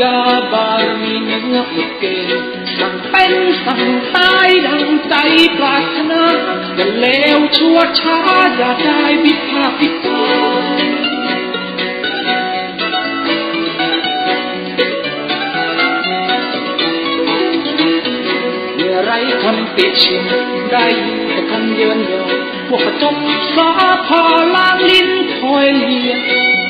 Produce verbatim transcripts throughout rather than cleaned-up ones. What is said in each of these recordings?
ยาบาลมีเนื้ออุดเกลดังเป็นสั่งตายดังใจปรารถนาอย่าเลวชั่วช้าอย่าได้วิพากษ์วิจารณ์อย่าไร้คำติชินได้ยินแต่คำเยินยอพวกประจบสาพาล้างลิ้นคอยเลีย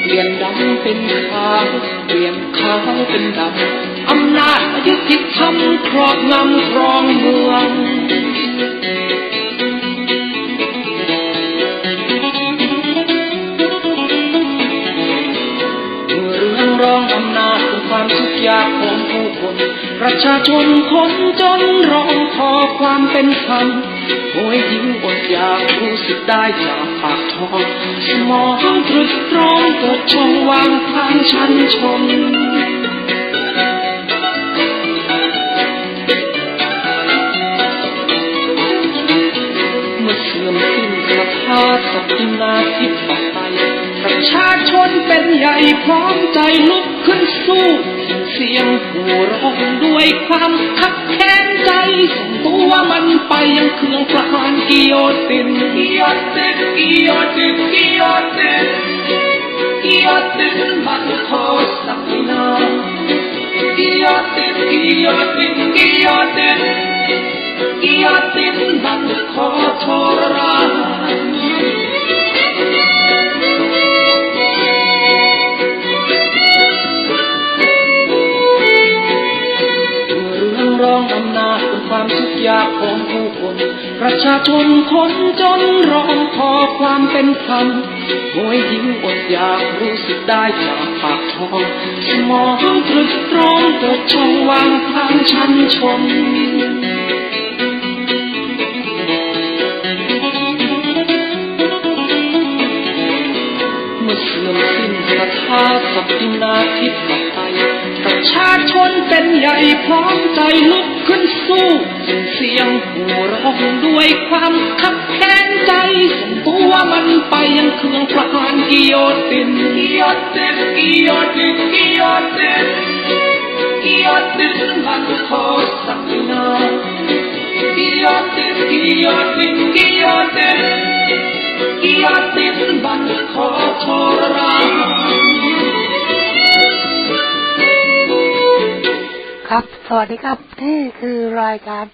เปลี่ยนดำเป็นขาวเปลี่ยนขาวเป็นดำอำนาจอยุติธรรมครอบงำครองเมืองเมื่อเรื่องร้องอำนาจเป็นความทุกข์ยากของผู้คนประชาชนคนจนร้องขอความเป็นธรรมโอ้ยยิ่งอดอยากรู้สึกได้จากปากท้องสมองตรึกตรองเกิดช่องว่างทางชั้นชนเมื่อเสื่อมสิ้นสภาพสักนาทีต่อไปประชาชนเป็นใหญ่พร้อมใจลุกขึ้นสู้เสียงผู้ร้องด้วยความขับแค้นใจส่งตัวมันไปยังเครื่องประหารกิโยตินกิโยตินกิโยตินกิโยตินกิโยตินมันโคสักนากิโยตินกิโยตินกิโยตินกิโยตินมันโคทรมานความทุกข์ยากของผู้คนประชาชนคนจนร้องขอความเป็นธรรมโอยยิ่งอดอยากรู้สึกได้จากปากท้องสมองตรึกตรองเกิดช่องว่างทางชั้นชนเมื่อเสื่อมสิ้นศรัทธาสักนาทีต่อไปประชาชนเป็นใหญ่พร้อมใจลุกขึ้นสู้เสียงผู้ร้องด้วยความขับแค้นใจส่งตัวมันไปยังเครื่องประหารกิโยตินกิโยตินกิโยตินกิโยตินกิโยตินมันโคสักนากิโยตินกิโยตินกิโยตินกิโยตินมันโคทรมานครับสวัสดีครับนี่คือรายการ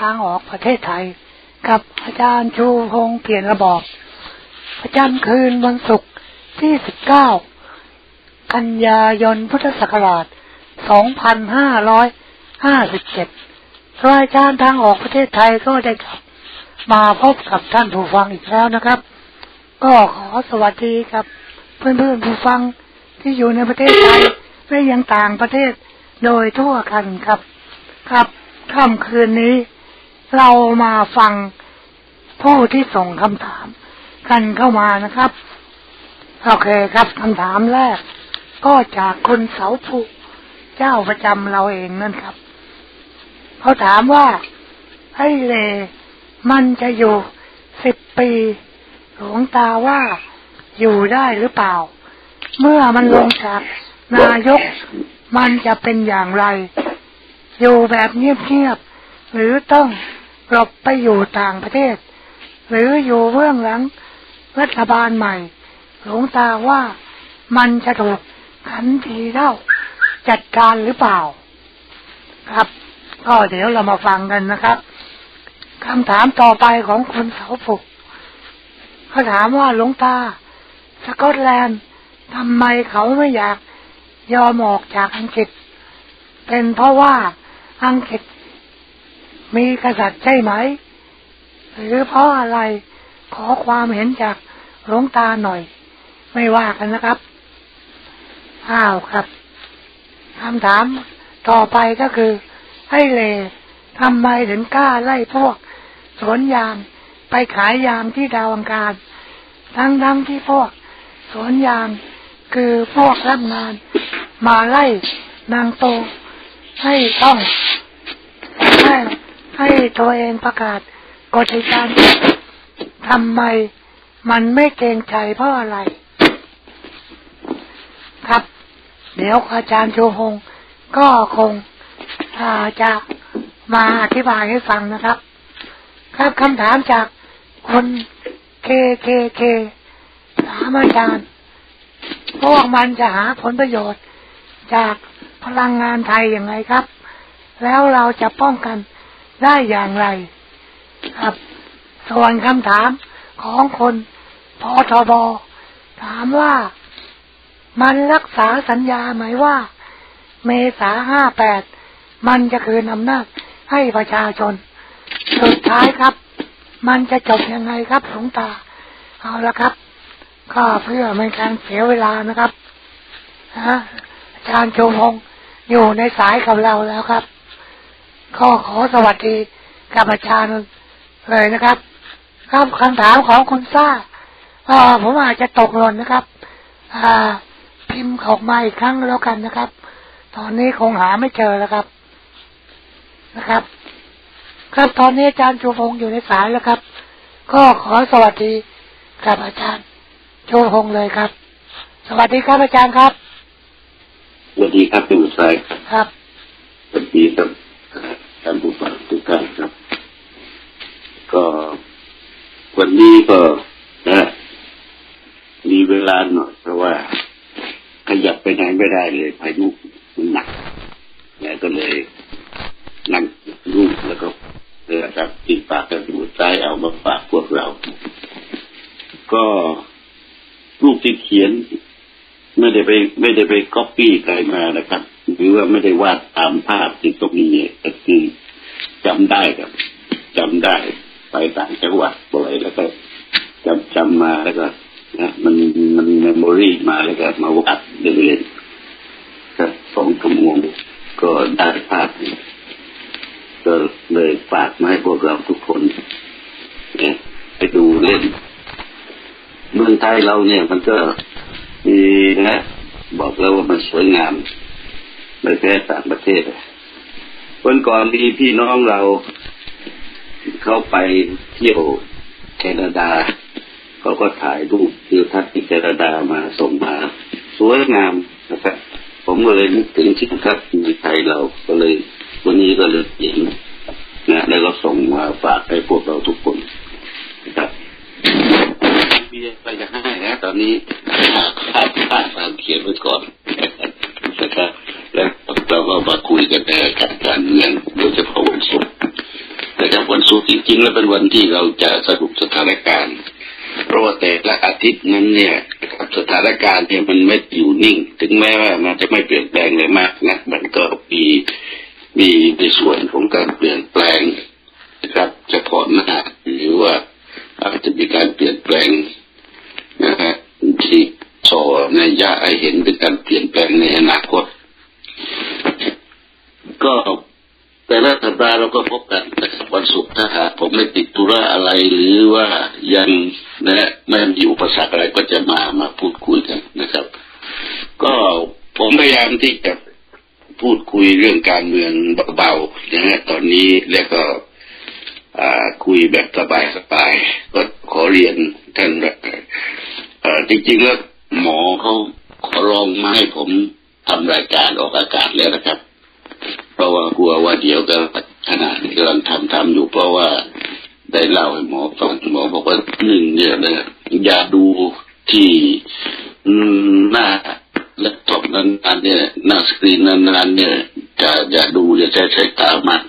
ทางออกประเทศไทยกับอาจารย์ชูพงษ์เปลี่ยนระบอบประจำคืนวันศุกร์ที่สิบเก้ากันยายนพุทธศักราชสองพันห้าร้อยห้าสิบเจ็ดรายการทางออกประเทศไทยก็ได้กลับมาพบกับท่านผู้ฟังอีกแล้วนะครับก็ขอสวัสดีครับเพื่อนๆผู้ฟังที่อยู่ในประเทศไทยและยังต่างประเทศโดยทั่วกันครับครับค่ำคืนนี้เรามาฟังผู้ที่ส่งคำถามกันเข้ามานะครับโอเคครับคำถามแรกก็จากคนเสาภูเจ้าประจำเราเองนั่นครับเขาถามว่าให้เลมันจะอยู่สิบปีหลวงตาว่าอยู่ได้หรือเปล่าเมื่อมันลงจากนายกมันจะเป็นอย่างไรอยู่แบบเงียบๆหรือต้องหลบไปอยู่ต่างประเทศหรืออยู่เบื้องหลังรัฐบาลใหม่หลวงตาว่ามันจะถูกขันทีเท่าจัดการหรือเปล่าครับก็เดี๋ยวเรามาฟังกันนะครับคำถามต่อไปของคุณเสาภูเขาถามว่าหลวงตาสกอตแลนด์ทำไมเขาไม่อยากยอมออกจากอังกฤษเป็นเพราะว่าอังกฤษมีกษัตริย์ใช่ไหมหรือเพราะอะไรขอความเห็นจากหลวงตาหน่อยไม่ว่ากันนะครับอ้าวครับคำถามต่อไปก็คือให้เลทำไมถึงกล้าไล่พวกสวนยางไปขายยางที่ดาวอังคารทั้งๆที่พวกสวนยางคือพวกรับงานมาไล่นางโตให้ต้องให้ให้ตัวเองประกาศกฎการทำไมมันไม่เกรงใจเพราะอะไรครับเดี๋ยวอาจารย์ชูพงษ์ ก็คงจะมาอธิบายให้ฟังนะครับครับคำถามจากคุณเคเคเคถามอาจารย์พวกมันจะหาผลประโยชน์จากพลังงานไทยอย่างไรครับแล้วเราจะป้องกันได้อย่างไรครับส่วนคำถามของคนพทบถามว่ามันรักษาสัญญาไหมว่าเมษาห้าแปดมันจะคืนอำนาจให้ประชาชนสุดท้ายครับมันจะจบยังไงครับหลวงตาเอาละครับก็เพื่อไม่การเสียเวลานะครับฮะอาจารย์ชมพงศ์อยู่ในสายกับเราแล้วครับขอขอสวัสดีกับอาจารย์เลยนะครับครับคำถามของคุณซ่าอ่าผมอาจจะตกหล่นนะครับอ่าพิมพ์ออกมาอีกครั้งแล้วกันนะครับตอนนี้คงหาไม่เจอแล้วครับนะครับครับตอนนี้อาจารย์ชูพงศ์อยู่ในสายแล้วครับก็ขอสวัสดีกับอาจารย์ชูพงศ์เลยครับสวัสดีครับอาจารย์ครับสวัสดีครับคุณสายครับสวัสดีครับท่านผู้ฟังทุกท่านครับก็วันนี้ก็นะมีเวลาหน่อยเพราะว่าขยับไปไหนไม่ได้เลยพายุมันหนักแล้วก็เลยนั่งรูปแล้วก็เออจับติดปากกระดูกซ้ายเอามาฝากพวกเราก็รูปที่เขียนไม่ได้ไปไม่ได้ไปก๊อปปี้ใครมานะครับหรือว่าไม่ได้วาดตามภาพที่ตรงนี้ก็คือจำได้ครับจำได้ไปต่างจังหวัดบ่อยแล้วก็จำจำมาแล้วก็นะมันมันเมมโมรีมาแล้วก็มาวาดเรื่อยๆสักสองชั่วโมงก็ได้ภาพก็เลยฝากมาให้พวกเราทุกคนเนี่ยไปดูเล่นเมืองไทยเราเนี่ยมันก็มีนะบอกแล้วว่ามันสวยงามไม่แพ้ต่างประเทศวันก่อนมีพี่น้องเราเข้าไปเที่ยวแคนาดาเขาก็ถ่ายรูปทิวทัศน์ที่แคนาดามาส่งมาสวยงามนะครับผมก็เลยนึกถึงที่ครับในไทยเราก็เลยวันนี้ก็เลยเขียนนะแล้วก็ส่งมาฝากให้พวกเราทุกคนนะครับมีอะไรจะให้นะตอนนี้ขาดขาดมาเขียนไว้ก่อนนะครับแล้วเราก็มาคุยกันในการการเมืองโดยเฉพาะวันศุกร์นะครับวันศุกร์จริงๆแล้วเป็นวันที่เราจะสรุปสถานการณ์เพราะว่าแต่ละอาทิตย์นั้นเนี่ยสถานการณ์เนี่ยมันไม่อยู่นิ่งถึงแม้ว่ามันจะไม่เปลี่ยนแปลงเลยมากนะมันก็มีมีในส่วนของการเปลี่ยนแปลงนะครับเฉพาะหน้าหรือว่าอาจจะมีการเปลี่ยนแปลงนะฮะที่ส่อในยะไอเห็นเป็นการเปลี่ยนแปลงในอนาคตก็แต่ละสัปดาห์เราก็พบกันวันศุกร์ถ้าหากผมไม่ติดธุระอะไรหรือว่ายังนะไม่มีอุปสรรคอะไรก็จะมามาพูดคุยกันนะครับก็ผมพยายามที่จะพูดคุยเรื่องการเมืองเบาๆนะฮะตอนนี้แล้วก็คุยแบบสบายๆก็ขอเรียนท่านจริงๆแล้วหมอเขาขอร้องมาให้ผมทำรายการออกอากาศแล้วนะครับเพราะว่ากลัวว่าเดี๋ยวก็ขณะที่กำลังทำทำอยู่เพราะว่าได้เล่าให้หมอฟังหมอบอกว่าหนึ่งเนี่ยนะอย่าดูที่หน้าและตบนั้นอันเนี่ยหน้าสกรีนนั้นอันเนี่ยจะจะดูจะใช้ใช้ตามัน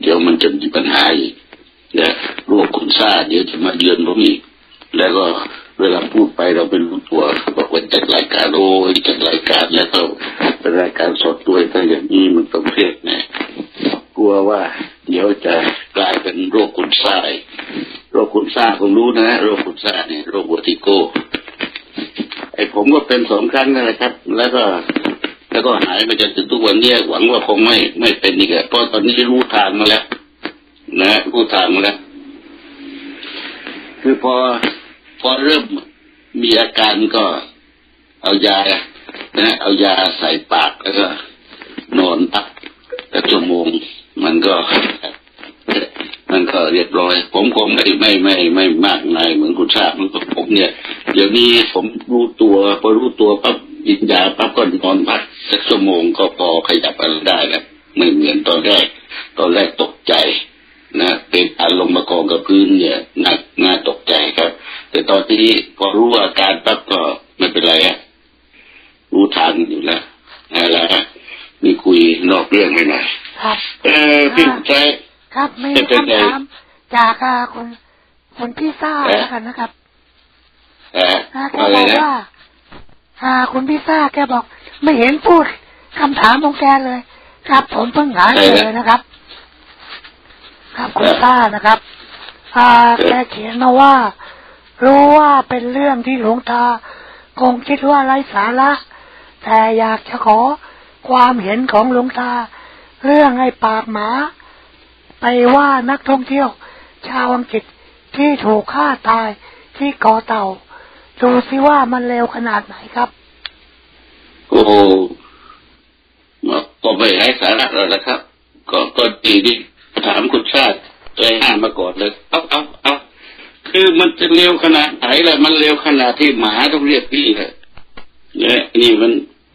เดี๋ยวมันจะมีปัญหาอีกเนี่ยโรคคุณซ่าเดี๋ยวจะมาเยือนผมอีกแล้วก็เวลาพูดไปเราเป็นรู้ตัวบอกว่าจัดรายการโอ้ยจัดรายการแล้วก็เป็นรายการสดด้วยถ้าอย่างนี้มันต้องเครียดแน่กลัวว่าเดี๋ยวจะกลายเป็นโรคคุณซ่าโรคคุณซ่าผมรู้นะโรคคุณซ่าเนี่ยโรคโอติโกไอผมก็เป็นสองครั้งนั่นแหละครับแล้วก็แล้วก็หายไปจนถึงทุกวันนี้หวังว่าคงไม่ไม่เป็นอีกแล้วเพราะตอนนี้รู้ทางมาแล้วนะรู้ทางมาแล้วคือพอพอเริ่มมีอาการก็เอายานะเอายาใส่ปากแล้วก็นอนพักแต่ชั่วโมงมันก็มันก็เรียบร้อยผมคงไม่ไม่ไม่ไม่มากนายเหมือนคุณชาติเหมือนกับผมเนี่ยเดี๋ยวนี้ผมรู้ตัวพอรู้ตัวปั๊บกินยาปั๊บก็นอนพัก สักชั่วโมงก็พอขยับอะไรได้แล้วไม่เหมือนตอนแรกตอนแรกตกใจนะเป็นอารมณ์มากองกับพื้นเนี่ยหนักน่าตกใจครับแต่ตอนที่พอรู้อาการปั๊บก็ไม่เป็นไรอะรู้ทันอยู่แล้วอะไรนะมีคุยนอกเรื่องไปหน่อยครับเออพี่ใจครับไม่คำถามจากคนคนพี่ซ่าแล้วกันนะครับเออแกบอกว่าอ่าคุณพี่ซ่าแกบอกไม่เห็นพูดคำถามของแกเลยครับผมเพิ่งหาเจอนะครับครับคุณซ่านะครับอ่าแกเขียนมาว่ารู้ว่าเป็นเรื่องที่หลวงตาคงคิดว่าไร้สาระแต่อยากจะขอความเห็นของหลวงตาเรื่องไอ้ปากหมาไปว่านักท่องเที่ยวชาวอังกฤษที่ถูกฆ่าตายที่เกาะเต่าดูสิว่ามันเลวขนาดไหนครับโอ้ก็ไม่ไร้สาระเลยละครับก็ก็ดีที่ถามคุณชาติใจห้ามาก่อนเลยเอาเอาเอาคือมันจะเร็วขนาดไหนล่ะมันเร็วขนาดที่หมาต้องเรียกพี่เลยเนี่ยนี่มัน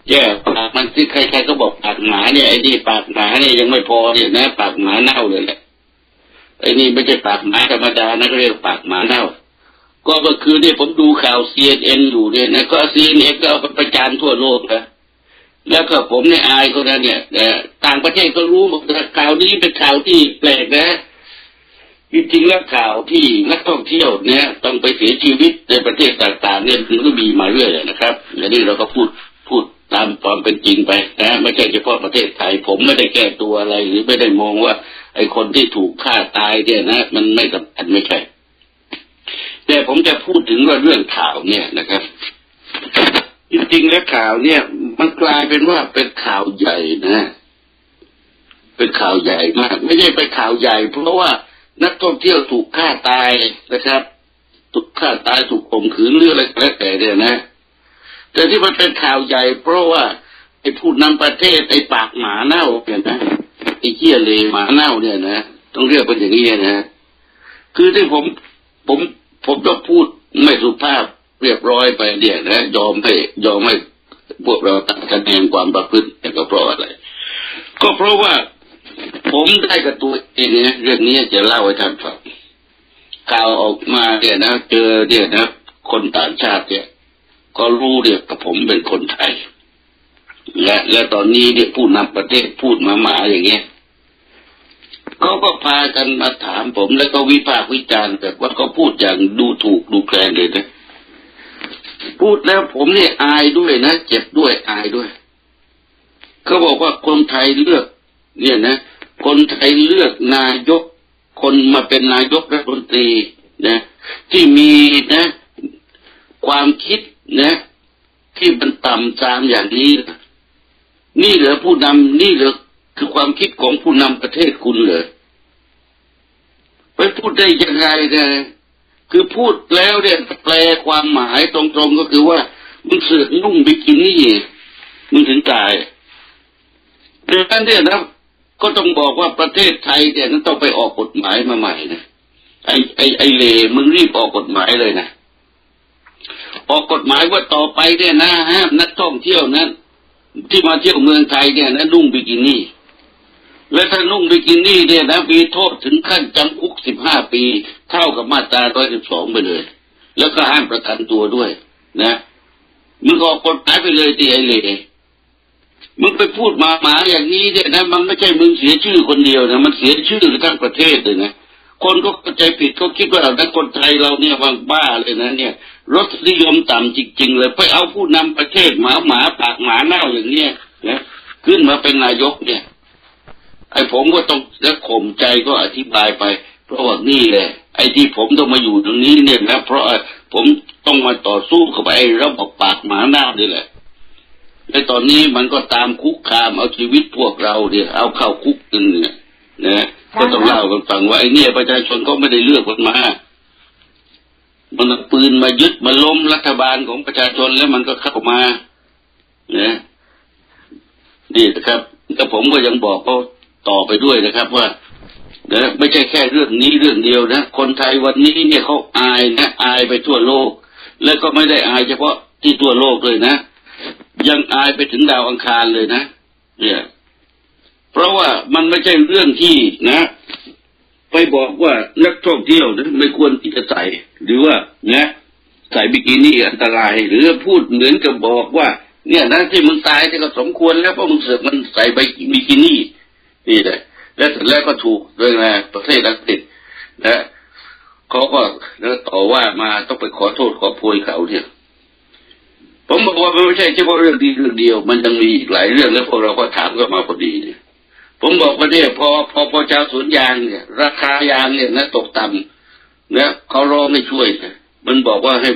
แย่ปากมันที่ใครๆก็บอกปากหมาเนี่ยไอ้นี่ปากหมาเนี่ยยังไม่พอเนี่ยนะปากหมาเน่าเลยแหละไอ้นี่ไม่ใช่ปากหมาธรรมดานะก็เรียกปากหมาเน่าก็เมื่อคืนเนี่ยผมดูข่าว ซี เอ็น เอ็น อยู่เนี่ยนะก็ ซี เอ็น เอ็น ก็เอาประจานทั่วโลกนะแล้วก็ผมเนี่ยอายคนนั้นเนี่ยต่างประเทศก็รู้หมดแต่ข่าวนี้เป็นข่าวที่แปลกนะจริงๆแล้วข่าวที่นักท่องเที่ยวเนี่ยต้องไปเสียชีวิตในประเทศต่างๆเนี่ยมันก็มีมาเรื่อยนะครับและนี่เราก็พูดพูดตามความเป็นจริงไปนะไม่ใช่เฉพาะประเทศไทยผมไม่ได้แก้ตัวอะไรหรือไม่ได้มองว่าไอ้คนที่ถูกฆ่าตายเนี่ยนะมันไม่สำคัญไม่ใช่แต่ผมจะพูดถึงว่าเรื่องข่าวเนี่ยนะครับจริงๆแล้วข่าวเนี่ยมันกลายเป็นว่าเป็นข่าวใหญ่นะเป็นข่าวใหญ่มากไม่ใช่เป็นข่าวใหญ่เพราะว่านักท่องเที่ยวถูกฆ่าตายนะครับถูกฆ่าตายถูกข่มขืนหรืออะไรแต่เนี่ยนะแต่ที่มันเป็นข่าวใหญ่เพราะว่าไอ้ผู้นำประเทศไอ้ปากหมาเน่าเนี่ยนะไอ้เหี้ยเลหมาเน่าเนี่ยนะต้องเรียกเป็นอย่างนี้นะคือที่ผมผมผมต้องพูดไม่สุภาพเรียบร้อยไปเดี่ยนะยอมให้ยอมให้พวกเราตัดคะแนนความประพฤติก็เพราะอะไรก็เพราะว่าผมได้กับตัวเองนะเรื่องนี้จะเล่าให้ท่านฟังข่าวออกมาเนี่ยนะเจอเนี่ยนะคนต่างชาติเนี่ยก็รู้เนี่ยกับผมเป็นคนไทยและและตอนนี้เนี่ยผู้นำประเทศพูดมาหมาอย่างเงี้ยเขาก็พากันมาถามผมแล้วก็วิพากษ์วิจารณ์แบบว่าเขาพูดอย่างดูถูกดูแคลนเลยนะพูดแล้วผมเนี่ยอายด้วยนะเจ็บด้วยอายด้วยเขาบอกว่าคนไทยเลือกเนี่ยนะคนไทยเลือกนายกคนมาเป็นนายกรัฐมนตรีนะที่มีนะความคิดนะที่มันต่ำทรามอย่างนี้นี่เหรอผู้นำนี่เหรอคือความคิดของผู้นำประเทศคุณเหรอไปพูดได้ยังไงนะคือพูดแล้วเนี่ยแปลความหมายตรงๆก็คือว่ามึงเสือกนุ่งบิกินี่มึงถึงตายดังนั้นเนี่ยนะก็ต้องบอกว่าประเทศไทยเนี่ยนั้นต้องไปออกกฎหมายมาใหม่นะไอไอไอเลมึงรีบออกกฎหมายเลยนะออกกฎหมายว่าต่อไปเนี่ยนะห้ามนักท่องเที่ยวนั้นที่มาเที่ยวเมืองไทยเนี่ยนะนุ่งบิกินี่และถ้านุ่งบิกินี่เนี่ยนะมีโทษถึงขั้นจำคุกสิบห้าปีเท่ากับมาตราร้อยสิบสองไปเลยแล้วก็ห้ามประกันตัวด้วยนะมึงออกกฎหมายไปเลยตีไอเลมึงไปพูดมาหมาอย่างนี้เนี่ยนะมันไม่ใช่มึงเสียชื่อคนเดียวนะมันเสียชื่อทั้งประเทศเลยนะคนก็เข้าใจผิดก็คิดว่าเราทั้งคนไทยเราเนี่ยว่างบ้าเลยนะเนี่ยรสนิยมต่ำจริงๆเลยไปเอาผู้นำประเทศหมาหมาปากหมาเน่าอย่างเนี้ยนะขึ้นมาเป็นนายกเนี่ยไอ้ผมก็ต้องและข่มใจก็อธิบายไปเพราะว่านี่แหละไอ้ที่ผมต้องมาอยู่ตรงนี้เนี่ยนะเพราะผมต้องมาต่อสู้กับไอ้ระบบปากหมาเน่านี่แหละและตอนนี้มันก็ตามคุกคามเอาชีวิตพวกเราเนี่ยเอาเข้าคุกกันเนี่ยนะก็ต้องเล่ากันฟังว่าไอ้เนี่ยประชาชนก็ไม่ได้เลือกมันมามันเอาปืนมายึดมาล้มรัฐบาลของประชาชนแล้วมันก็เข้ามานะนี่นะครับแล้วผมก็ยังบอกเขาต่อไปด้วยนะครับว่านะไม่ใช่แค่เรื่องนี้เรื่องเดียวนะคนไทยวันนี้เนี่ยเขาอายนะอายไปทั่วโลกแล้วก็ไม่ได้อายเฉพาะที่ทั่วโลกเลยนะ ยังอายไปถึงดาวอังคารเลยนะเนี่ยเพราะว่ามันไม่ใช่เรื่องที่นะไปบอกว่านักท่องเที่ยวนะไม่ควรที่จะใส่หรือว่านะใส่บิกินี่อันตรายหรือพูดเหมือนกับบอกว่าเนี่ยนะที่มึงตายที่ก็สมควรแล้วเพราะมึงเสือกมันใส่ใบบิกินี่นี่แหละและถึงแล้วก็ถูกเรื่องอะไรประเทศอังกฤษนะเขาก็ต่อว่ามาต้องไปขอโทษขอโพยเขาเนี่ยผมบอกว่ามันไม่ใช่เฉพาะเรื่องดีเรื่องเดียวมันยังมีอีกหลายเรื่องแล้วพวกเราก็ถามกันมาพอดีเนี่ยผมบอกว่าเนี่ยพอพอพอชาวสวนยางเนี่ยราคายางเนี่ยนะตกต่ำนะเขาร้องไม่ช่วยนะมันบอกว่าให้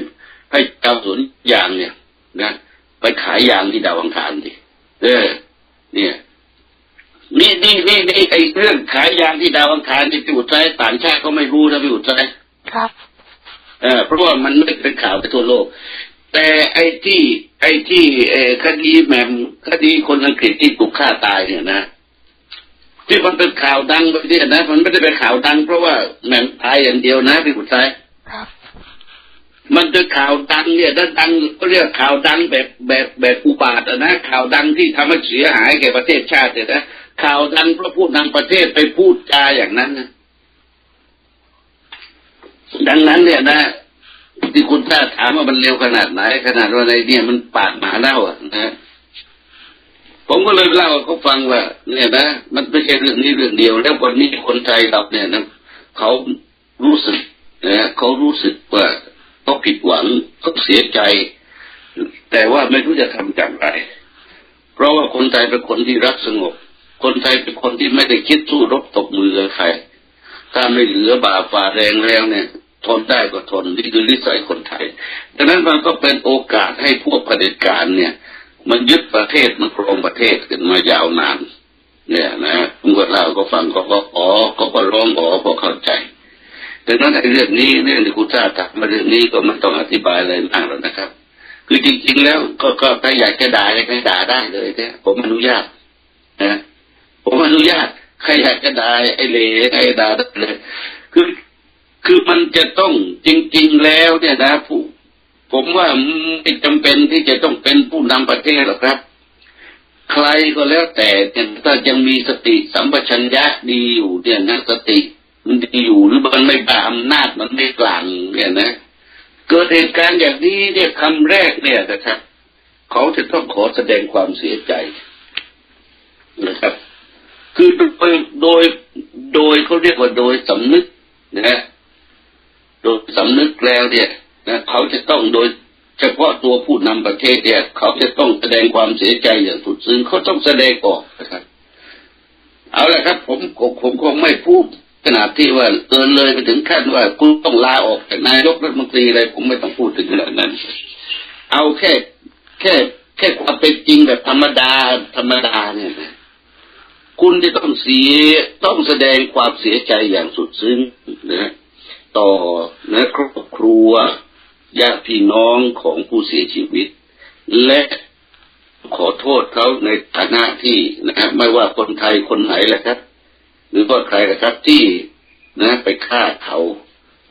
ให้ชาวสวนยางเนี่ยนะไปขายยางที่ดาวอังคารดิเออเนี่ยนี่นี่นี่นี่ไอ้เรื่องขายยางที่ดาวอังคารที่พี่อุทัยต่างชาติก็ไม่รู้นะพี่อุทัยครับเออเพราะว่ามันไม่เป็นข่าวไปทั่วโลกแต่ไอ้ที่ไอ้ที่คดีแหม่มคดีคนอังกฤษที่ถูกฆ่าตายเนี่ยนะที่มันเป็นข่าวดังไปที่นะมันไม่ได้เป็นข่าวดังเพราะว่าแหม่มตายอย่างเดียวนะพี่อุทัยครับมันเป็นข่าวดังเนี่ยดังก็เรียกข่าวดังแบบแบบแบบอุบาทนะข่าวดังที่ทำให้เสียหายแก่ประเทศชาติเนี่ยนะข่าวดังเพราะผู้นำประเทศไปพูดจาอย่างนั้นนะดังนั้นเนี่ยนะที่คุณท่าถามว่ามันเร็วขนาดไหนขนาดว่าในเนี่ยมันปากหมาเน่าอ่ะนะผมก็เลยเล่าเขาฟังว่าเนี่ยนะมันไม่ใช่เรื่องนี้เรื่องเดียวแล้ววันนี้คนไทยเราเนี่ยนะเขารู้สึกนะเขารู้สึกว่าเขาผิดหวังเขาเสียใจแต่ว่าไม่รู้จะทำอย่างไรเพราะว่าคนไทยเป็นคนที่รักสงบคนไทยเป็นคนที่ไม่ได้คิดสู้รบตบมือกับใครถ้าไม่เหลือบาปฝ่าแรงแล้วเนี่ยทนได้ก็ทนนี่คือนิสัยคนไทยดังนั้นมันก็เป็นโอกาสให้พวกเผด็จการเนี่ยมันยึดประเทศมันครองประเทศกันมายาวนานเนี่ยนะผมก็เล่าก็ฟังก็ก็อ๋อก็ก็ร้องอ๋อก็เข้าใจดังนั้นเรื่องนี้เรื่องที่คุณท่าตักมาเรื่องนี้ก็มันต้องอธิบายอะไรมากแล้วนะครับคือจริงๆแล้วก็ก็ถ้าอยากจะด่าอะไรก็ด่าได้เลยเนี่ยผมอนุญาตนะผมอนุญาตใครอยากจะด่าไอ้เลไอ้ด่าเลยคือคือมันจะต้องจริงๆแล้วเนี่ยนะผู้ผมว่าไม่จำเป็นที่จะต้องเป็นผู้นำประเทศหรอกครับใครก็แล้วแต่ถ้ายังมีสติสัมปชัญญะดีอยู่เนี่ยนะสติมันดีอยู่หรือมันไม่บ้าอำนาจมันไม่กลางเนี่ยนะเกิดเหตุการณ์อย่างนี้เนี่ยคำแรกเนี่ยนะครับเขาจะต้องขอแสดงความเสียใจนะครับคือโดยโดยเขาเรียกว่าโดยสำนึกนะโดยสำนึกแล้วเนี่ยนะเขาจะต้องโดยเฉพาะตัวผู้นำประเทศเนี่ยเขาจะต้องแสดงความเสียใจอย่างสุดซึ้งเขาต้องแสดงออกนะครับเอาละครับผมผมคงไม่พูดขนาดที่ว่าเกินเลยไปถึงขั้นว่าคุณต้องลาออกจากนายกรัฐมนตรีอะไรผมไม่ต้องพูดถึงขนาดนั้นเอาแค่แค่แค่ความเป็นจริงแบบธรรมดาธรรมดาเนี่ยนะคุณจะต้องเสียต้องแสดงความเสียใจอย่างสุดซึ้งนะต่อนะครอบครัวญาติพี่น้องของผู้เสียชีวิตและขอโทษเขาในฐานะที่นะไม่ว่าคนไทยคนไหนแหละครับหรือว่าใครแหละครับที่นะไปฆ่าเขา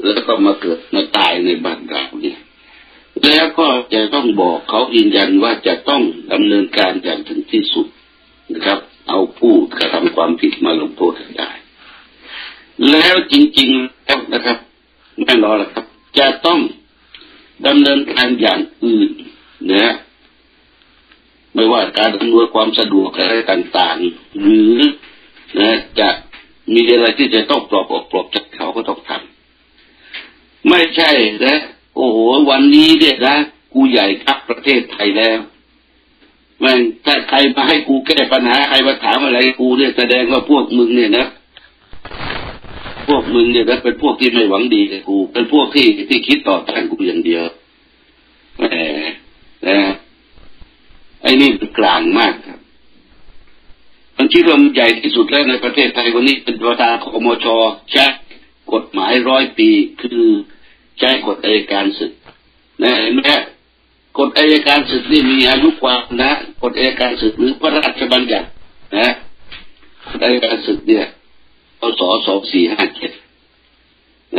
แล้วก็มาเกิดมาตายในบ้านเราเนี่ยแล้วก็จะต้องบอกเขายืนยันว่าจะต้องดำเนินการอย่างถึงที่สุดนะครับเอาผู้กระทำความผิดมาลงโทษได้แล้วจริงๆแล้วนะครับไม่รอแล้วครับจะต้องดำเนินการอย่างอื่นนะไม่ว่าการอำนวยความสะดวกอะไรต่างๆหรือนะจะมีอะไรที่จะต้องปลอบออกปลอบใจเขาก็ต้องทำไม่ใช่นะโอ้โหวันนี้เนี่ยนะกูใหญ่ครับประเทศไทยแล้วมันถ้าใครมาให้กูแก้ปัญหาใครมาถามอะไรกูเนี่ยแสดงว่าพวกมึงเนี่ยนะพวกมึงเนี่ยนะเป็นพวกที่ไม่หวังดีกับกูเป็นพวกที่ที่คิดต่อต้านกูอย่างเดียวแหมนะไอ้นี่เป็นกลางมากครับมันคิดว่ามันใหญ่ที่สุดแล้วในประเทศไทยวันนี้เป็นประธานคมช.ใช้กฎหมายร้อยปีคือใช้กฎอัยการศึกนะเห็นไหมกฎอัยการศึกนี่มีอายุความนะกฎอัยการศึกหรือพระราชบัญญัตินะกฎอัยการศึกเนี่ยพ.ศ. สองสี่ห้าเจ็ด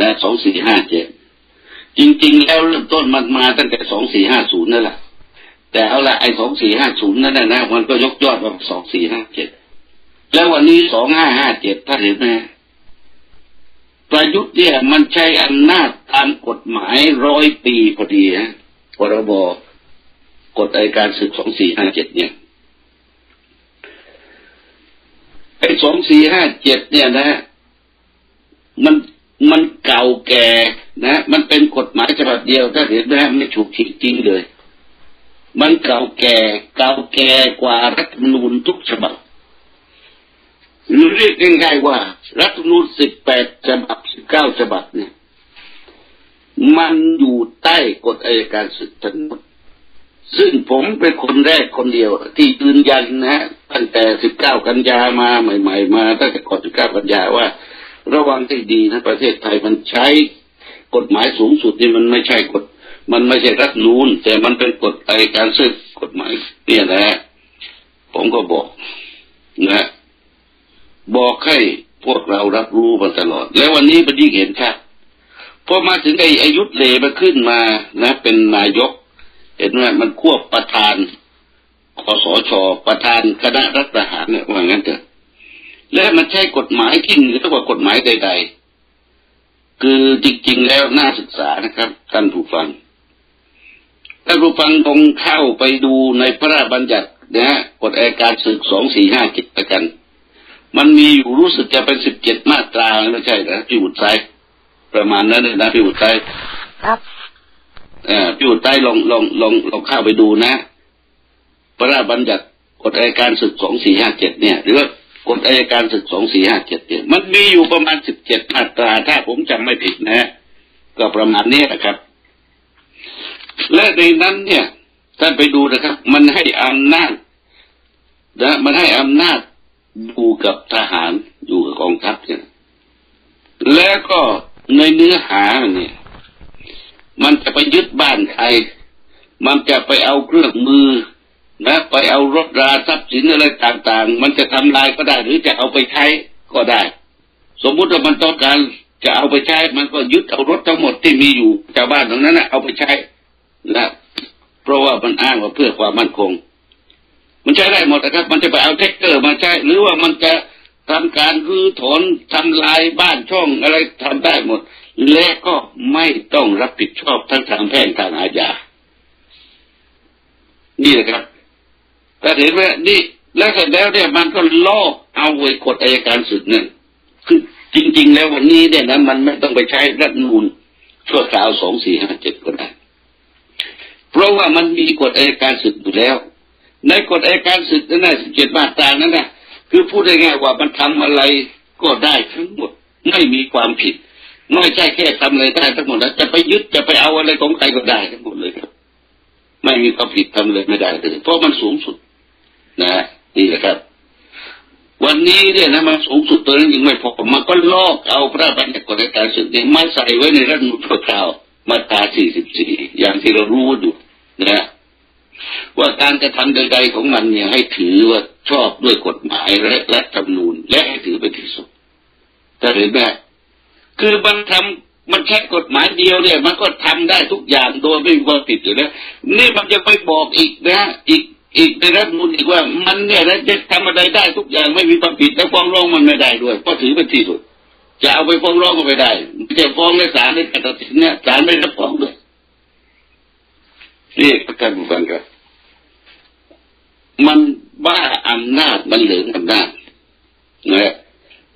นะสองสี่ห้าเจ็ดจริงๆแล้วเริ่มต้นมันมาตั้งแต่สองสี่ห้าศูนย์นั่นแหละ แต่เอาละไอ้สองสี่ห้าศูนย์นั่นนะมันก็ยกยอดมาสองสี่ห้าเจ็ดแล้ววันนี้สองห้าห้าเจ็ดท่านเห็นไหมประยุทธ์เนี่ยมันใช้อำนาจตามกฎหมายร้อยปีพอดีนะพรบกฎอัยการศึกสองสี่ห้าเจ็ดเนี่ยไอ้สองสี่ห้าเจ็ดเนี่ยนะมันมันเก่าแก่นะมันเป็นกฎหมายฉบับเดียวถ้าเห็นไหมไม่ถูกจริงๆเลยมันเก่าแก่เก่าแก่กว่ารัฐธรรมนูญทุกฉบับเรียกง่ายๆว่ารัฐธรรมนูญสิบแปดฉบับสิบเก้าฉบับเนี่ยมันอยู่ใต้กฎอัยการศึกทั้งหมดซึ่งผมเป็นคนแรกคนเดียวที่ยืนยันนะฮะตั้งแต่สิบเก้ากันยามาใหม่ๆมาตั้งแต่ก่อนสิบเก้ากันยาว่าระวังให้ดีนะประเทศไทยมันใช้กฎหมายสูงสุดนี่มันไม่ใช่กฎมันไม่ใช่รัฐธรรมนูญแต่มันเป็นกฎอัยการศึกกฎหมายเนี่ยนะผมก็บอกนะบอกให้พวกเรารับรู้มาตลอดแล้ววันนี้มันยิ่งเห็นชัดพอมาถึงไอ้อยุธยามาขึ้นมานะเป็นนายกเห็นไหมมันควบประธานคสช.ประธานคณะรัฐประหารเนี่ยว่างั้นเถอะและมันใช้กฎหมายที่เหนือกว่ากฎหมายใดๆคือจริงๆแล้วน่าศึกษานะครับท่านผู้ฟังท่านผู้ฟังลองเข้าไปดูในพระราชบัญญัตินะฮะกฎอัยการศึกสองสี่ห้าเจ็ดประกันมันมีอยู่รู้สึกจะเป็นสิบเจ็ดมาตราไม่ใช่นะพี่อุดไซประมาณนั้นนะพี่อุดไซครับอ่าพี่อุดไซลองลองลองลองเข้าไปดูนะพระราชบัญญัติกฎอัยการศึกสองสี่ห้าเจ็ดเนี่ยหรือว่ากฎอัยการศึกสองสี่ห้าเจ็ดเนี่ยมันมีอยู่ประมาณสิบเจ็ดมาตราถ้าผมจำไม่ผิดนะก็ประมาณนี้นะครับและในนั้นเนี่ยท่านไปดูนะครับมันให้อำนาจนะมันให้อำนาจอยู่กับทหารอยู่กับกองทัพเนี่ยแล้วก็ในเนื้อหาเนี่ยมันจะไปยึดบ้านใครมันจะไปเอาเครื่องมือนะไปเอารถราทรัพย์สินอะไรต่างๆมันจะทำลายก็ได้หรือจะเอาไปใช้ก็ได้สมมุติว่ามันต้องการจะเอาไปใช้มันก็ยึดเอารถทั้งหมดที่มีอยู่ชาวบ้านตรงนั้นนะเอาไปใช้นะเพราะว่ามันอ้างว่าเพื่อความมั่นคงมันใช้ได้หมดนะครับมันจะไปเอาแท็กเตอร์มาใช้หรือว่ามันจะทำการรื้อถอนทำลายบ้านช่องอะไรทำได้หมดและก็ไม่ต้องรับผิดชอบทั้งทางแพ่งทางอาญานี่นะครับแต่เห็นไหมนี่แล้วเสร็จแล้วเนี่ยมันก็ล่อเอาไว้กฎอัยการศึกเนี่ยคือจริงๆแล้ววันนี้เนี่ยนะมันไม่ต้องไปใช้รัฐธรรมนูญชั่วคราวสองสี่ห้าเจ็ดก็ได้เพราะว่ามันมีกฎอัยการศึกอยู่แล้วในกฎอัยการศึกนั่นแหละสิบเจ็ดมาตรานั่นแหละคือพูดได้ง่ายว่ามันทำอะไรก็ได้ทั้งหมดไม่มีความผิดไม่ใช่แค่ทำอะไรได้ทั้งหมดนะจะไปยึดจะไปเอาอะไรของใครก็ได้ทั้งหมดเลยครับไม่มีความผิดทำเลยไม่ได้เลยเพราะมันสูงสุดนะนี่แหละครับวันนี้เนี่ยนะมันสูงสุดตัวนั้นยังไม่พอมันก็ลอกเอาพระบัญญัติกฎอัยการศึกเนี่ยมาใส่ไว้ในรัฐธรรมนูญชั่วคราวมาตราสี่สิบสี่อย่างที่เรารู้อยู่นะว่าการกระทำใดๆของมันเนี่ยให้ถือว่าชอบด้วยกฎหมายและรัฐธรรมนูญและให้ถือเป็นที่สุดแต่เห็นไหมคือมันทำมันแค่กฎหมายเดียวเนี่ยมันก็ทำได้ทุกอย่างโดยไม่มีความผิดอยู่แล้วนี่มันจะไปบอกอีกนะอีกอีกในรัฐธรรมนูญอีกว่ามันเนี่ยจะทำอะไรได้ทุกอย่างไม่มีความผิดและฟ้องร้องมันไม่ได้ด้วยเพราะถือเป็นที่สุดจะเอาไปฟ้องร้องก็ไม่ได้จะฟ้องในศาลในการตัดสินเนี่ยศาลไม่รับฟ้องด้วยนี่ประการบุคคลครับมันบ้าอำนาจมันเหลืองอำนาจนะ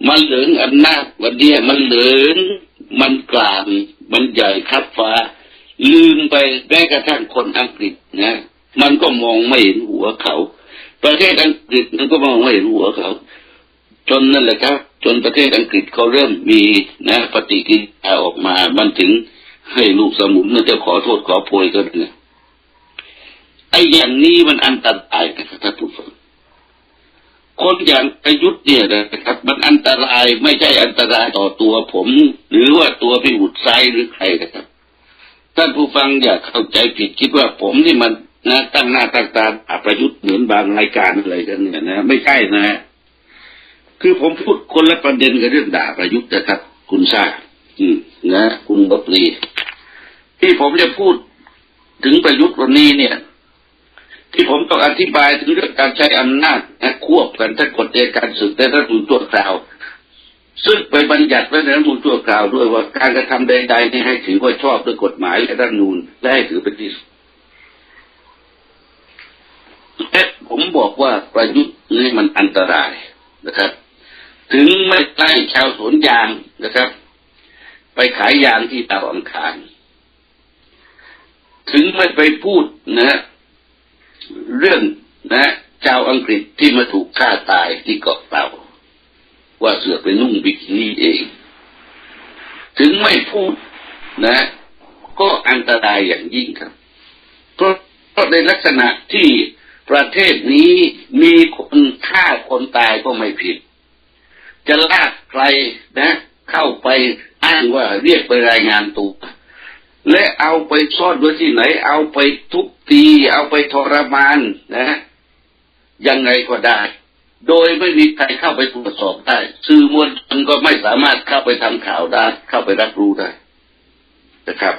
มันเหลืองอำนาจวันเดียมันเหลืองมันกลางมันใหญ่ครับฟ้าลืมไปแม้กระทั่งคนอังกฤษนะมันก็มองไม่เห็นหัวเขาประเทศอังกฤษมันก็มองไม่เห็นหัวเขาจนนั่นแหละครับจนประเทศอังกฤษเขาเริ่มมีนะปฏิกิริยาออกมามันถึงให้ลูกสมุนมันจะขอโทษขอโพยกันนะไอ้อย่างนี้มันอันตรายนะครับท่านผู้ฟังคนอย่างประยุทธ์เนี่ยนะครับมันอันตรายไม่ใช่อันตรายต่อตัวผมหรือว่าตัวพี่อุดไซหรือใครนะครับท่านผู้ฟังอย่าเข้าใจผิดคิดว่าผมนี่มันนะตั้งหน้าตั้งตาประยุทธ์เหมือนบางรายการอะไรกันเนี่ยนะไม่ใช่นะคือผมพูดคนละประเด็นกับเรื่องด่าประยุทธ์นะครับคุณทราบนะคุณบดีที่ผมจะพูดถึงประยุทธ์วันนี้เนี่ย ที่ผมต้องอธิบายถึงเรื่องการใช้อำนาจนะควบกันทั้งกฎเกณฑ์การศึกและรัฐธรรมนูญชั่วคราวซึ่งไปบัญญัติไว้ในรัฐธรรมนูญชั่วคราวด้วยว่าการกระทำใดๆนี่ให้ถือว่าชอบด้วยกฎหมายและรัฐธรรมนูญและให้ถือเป็นที่สุดและผมบอกว่าประยุทธ์นี่มันอันตรายนะครับถึงไม่ไล่ชาวสวนยางนะครับไปขายยางที่ดาวอังคารถึงไม่ไปพูดนะเรื่องนะชาวอังกฤษที่มาถูกฆ่าตายที่เกาะเต่าว่าเสือไปนุ่งบิกินี่เองถึงไม่พูดนะก็อันตรายอย่างยิ่งครับเพราะเพราะในลักษณะที่ประเทศนี้มีคนฆ่าคนตายก็ไม่ผิดจะลากใครนะเข้าไปอ้างว่าเรียกไปรายงานตัวและเอาไปซ่อนไว้ที่ไหนเอาไปทุบตีเอาไปทรมานนะยังไงก็ได้โดยไม่มีใครเข้าไปตรวจสอบได้สื่อมวลชนก็ไม่สามารถเข้าไปทำข่าวได้เข้าไปรับรู้ได้นะครับ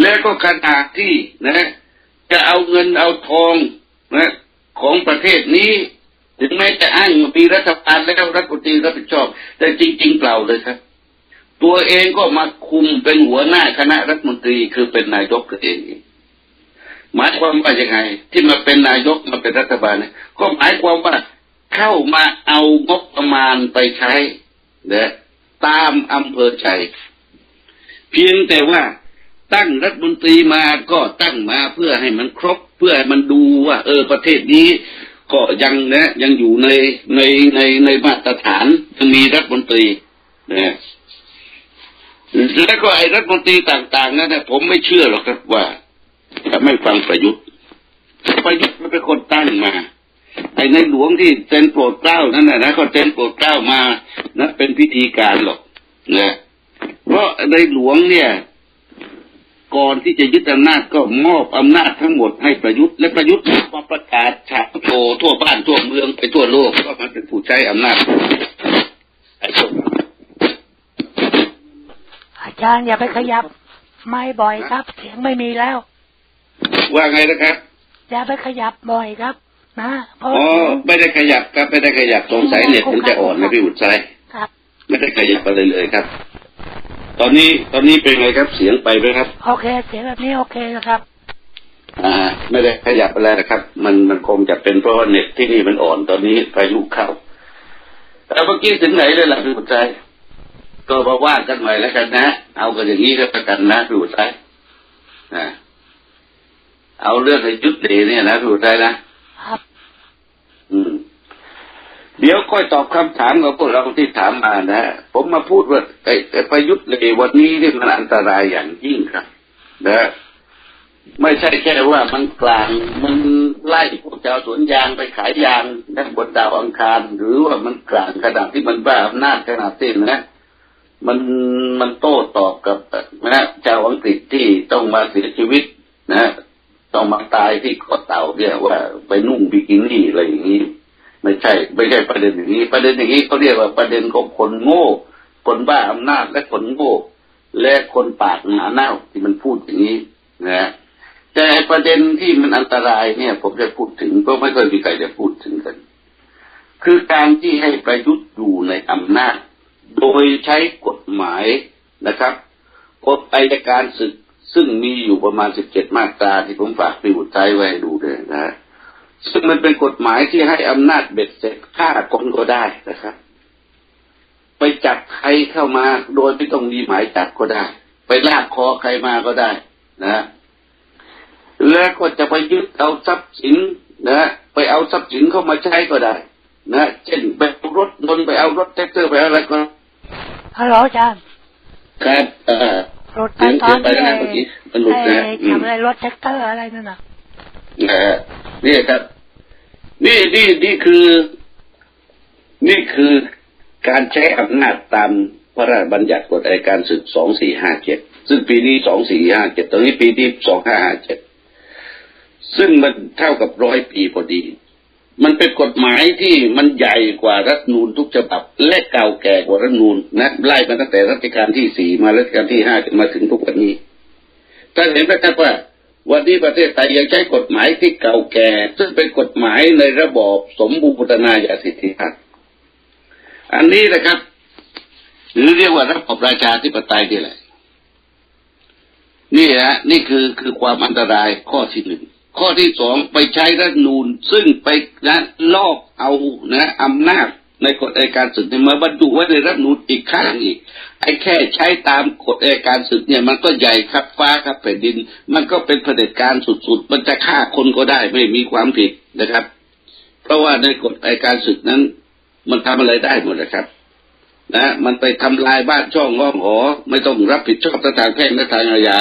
และก็ขณะที่นะจะเอาเงินเอาทองนะของประเทศนี้ถึงแม้จะอ้างมีรัฐบาลแล้วรัฐมนตรีรับผิดชอบแต่จริงๆเปล่าเลยครับตัวเองก็มาคุมเป็นหัวหน้าคณะรัฐมนตรีคือเป็นนายกตัวเองหมายความว่ายังไงที่มาเป็นนายกมาเป็นรัฐบาลเนี่ยก็หมายความว่าเข้ามาเอางบประมาณไปใช้นะตามอำเภอใจเพียงแต่ว่าตั้งรัฐมนตรีมาก็ตั้งมาเพื่อให้มันครบเพื่อให้มันดูว่าเออประเทศนี้ก็ยังนะยังอยู่ในในในในมาตรฐานมีรัฐมนตรีนะแล้วก็ไอ้รัฐมนตรีต่างๆนั้นนะผมไม่เชื่อหรอกครับว่าจะไม่ฟังประยุทธ์ประยุทธ์มันเป็นคนตั้งมาไอ้ในหลวงที่เซ็นโปรดเกล้านั่นนะนะก็เซ็นโปรดเกล้ามานะเป็นพิธีการหรอกนะเพราะในหลวงเนี่ยก่อนที่จะยึดอำนาจก็มอบอำนาจทั้งหมดให้ประยุทธ์และประยุทธ์ก็ประกาศฉาบโชว์ทั่วบ้านทั่วเมืองไปทั่วโลกว่ามันเป็นผู้ใช้อำนาจอาจารย์อย่าไปขยับไม่บ่อยครับเสียงไม่มีแล้วว่าไงนะครับอย่าไปขยับบ่อยครับนะอ๋อไม่ได้ขยับครับไม่ได้ขยับสงสัยเน็ตมันจะอ่อนนะพี่อุดใจครับไม่ได้ขยับไปเลยเลยครับตอนนี้ตอนนี้เป็นไงครับเสียงไปไหมครับโอเคเสียงแบบนี้โอเคนะครับอ่าไม่ได้ขยับอะไรนะครับมันมันคงจะเป็นเพราะเน็ตที่นี่มันอ่อนตอนนี้ไฟลุกเข้าแล้วเมื่อกี้ถึงไหนเลยล่ะพี่อุดใจก็มาว่ากันหน่อยแล้วกันนะเอากันอย่างนี้ก็ประกันนะพี่อุทัยนะเอาเรื่องในจุดเด่นเนี่ยนะพี่อุทัยนะครับอืมเดี๋ยวค่อยตอบคำถามของพวกเราที่ถามมานะผมมาพูดว่าไอ้ประยุทธ์เลยวันนี้นี่มันอันตรายอย่างยิ่งครับนะไม่ใช่แค่ว่ามันกลางมันไล่พวกชาวสวนยางไปขายยางนะบนดาวอังคารหรือว่ามันกลางขนาดที่มันบ้าอำนาจขนาดเส้นนะมันมันโต้ตอบกับนะชาวอังกฤษที่ต้องมาเสียชีวิตนะต้องมาตายที่เกาะเต่าเนี่ยว่าไปนุ่งบิกินี่อะไรอย่างนี้ไม่ใช่ไม่ใช่ประเด็นอย่างนี้ประเด็นอย่างนี้เขาเรียกว่าประเด็นของคนโง่คนบ้าอำนาจและคนโง่และคนปากหนาเน่าที่มันพูดอย่างนี้นะแต่ประเด็นที่มันอันตรายเนี่ยผมจะพูดถึงก็ไม่ค่อยมีใครจะพูดถึงกันคือการที่ให้ประยุทธ์อยู่ในอำนาจโดยใช้กฎหมายนะครับกฎอัยการศึกซึ่งมีอยู่ประมาณสิบเจ็ดมาตราที่ผมฝากพี่อุทัยไว้ดูเลยนะซึ่งมันเป็นกฎหมายที่ให้อำนาจเบ็ดเสร็จฆ่าคนก็ได้นะครับไปจับใครเข้ามาโดยไม่ต้องมีหมายจับก็ได้ไปลากคอใครมาก็ได้นะแล้วก็จะไปยึดเอาทรัพย์สินนะไปเอาทรัพย์สินเข้ามาใช้ก็ได้นะเช่นไปเอารถยนต์ไปเอารถแท็กเตอร์ไปเอาอะไรก็ฮัลโหลอาจารย์ครับเอ่อรถไปตอนนี้ทำอะไรรถแท็กเตอร์อะไรนั่นน่ะนี่ครับนี่นี่นี่คือนี่คือการใช้อำนาจตามพระราชบัญญัติกฎอัยการศึกสองสี่ห้าเจ็ดซึ่งปีนี้สองสี่ห้าเจ็ดตอนนี้ปีที่สองห้าห้าเจ็ดซึ่งมันเท่ากับร้อยปีพอดีมันเป็นกฎหมายที่มันใหญ่กว่ารัฐธรรมนูญทุกฉบับและเก่าแก่กว่ารัฐธรรมนูญนะไล่มาตั้งแต่รัชกาลที่สี่มารัชกาลที่ห้าจนมาถึงทุกวันนี้ท่านเห็นไหมครับว่า วันนี้ประเทศไทยยังใช้กฎหมายที่เก่าแก่ซึ่งเป็นกฎหมายในระบอบสมบูรณาญาสิทธิราชย์อันนี้นะครับหรือเรียกว่าระบอบราชาธิปไตยนี่แหละนี่ฮะนี่คือคือความอันตรายข้อที่หนึ่งข้อที่สองไปใช้รัฐนูนซึ่งไปนะลอกเอานะอำนาจในกฎอัยการศึกเนี่ยมาบรรจุไว้ในรัฐนูนอีกข้างอีกไอ้แค่ใช้ตามกฎอัยการศึกเนี่ยมันก็ใหญ่ครับฟ้าครับแผ่นดินมันก็เป็นเผด็จการสุดๆมันจะฆ่าคนก็ได้ไม่มีความผิดนะครับเพราะว่าในกฎอัยการศึกนั้นมันทำอะไรได้หมดนะครับนะมันไปทำลายบ้านช่องห้องหอไม่ต้องรับผิดชอบทางแพ่งและทางอาญา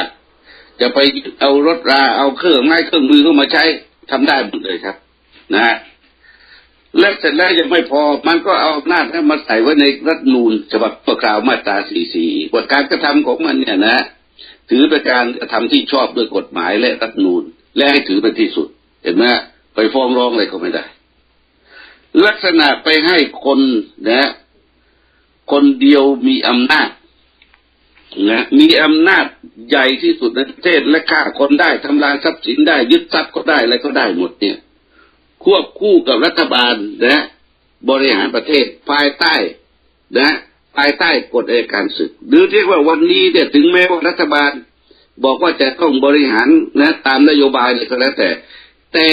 จะไปเอารถราเอาเครื่องไม้เครื่องมือเข้ามาใช้ทำได้หมดเลยครับนะฮะและเสร็จแล้วยังไม่พอมันก็เอาอำนาจนั้นมาใส่ไว้ในรัฐธรรมนูญฉบับชั่วคราวมาตรา สี่สิบสี่ บทการกระทำของมันเนี่ยนะถือเป็นการกระทำที่ชอบด้วยกฎหมายและรัฐธรรมนูญและให้ถือเป็นที่สุดเห็นไหมไปฟ้องร้องอะไรก็ไม่ได้ลักษณะไปให้คนนะคนเดียวมีอำนาจนะมีอำนาจใหญ่ที่สุดในประเทศและฆ่าคนได้ทำลายทรัพย์สินได้ยึดทรัพย์ก็ได้อะไรก็ได้หมดเนี่ยควบคู่กับรัฐบาลนะบริหารประเทศภายใต้นะภายใต้กฎอัยการศึกหรือเรียกว่าวันนี้เนี่ยถึงแม้ว่ารัฐบาลบอกว่าจะต้องบริหารนะตามนโยบายอะไรก็แล้วแต่แต่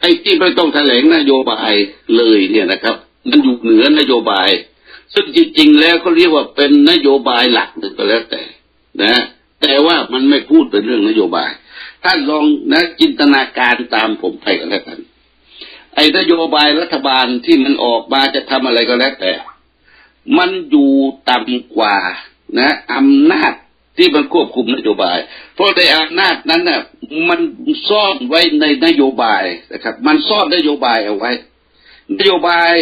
ไอ้ที่ไม่ต้องแถลงนโยบายเลยเนี่ยนะครับมันอยู่เหนือนโยบายซึ่งจริงๆแล้วเขาเรียกว่าเป็นนโยบายหลักหนึ่งก็แล้วแต่นะแต่ว่ามันไม่พูดเป็นเรื่องนโยบายท่านลองนะจินตนาการตามผมไปกันแล้วกันไอ้นโยบายรัฐบาลที่มันออกมาจะทำอะไรก็แล้วแต่มันอยู่ต่ำกว่านะอำนาจที่มันควบคุมนโยบายเพราะในอำนาจนั้นน่ะมันซ่อนไว้ในนโยบายนะครับมันซ่อนนโยบายเอาไว้นโยบาย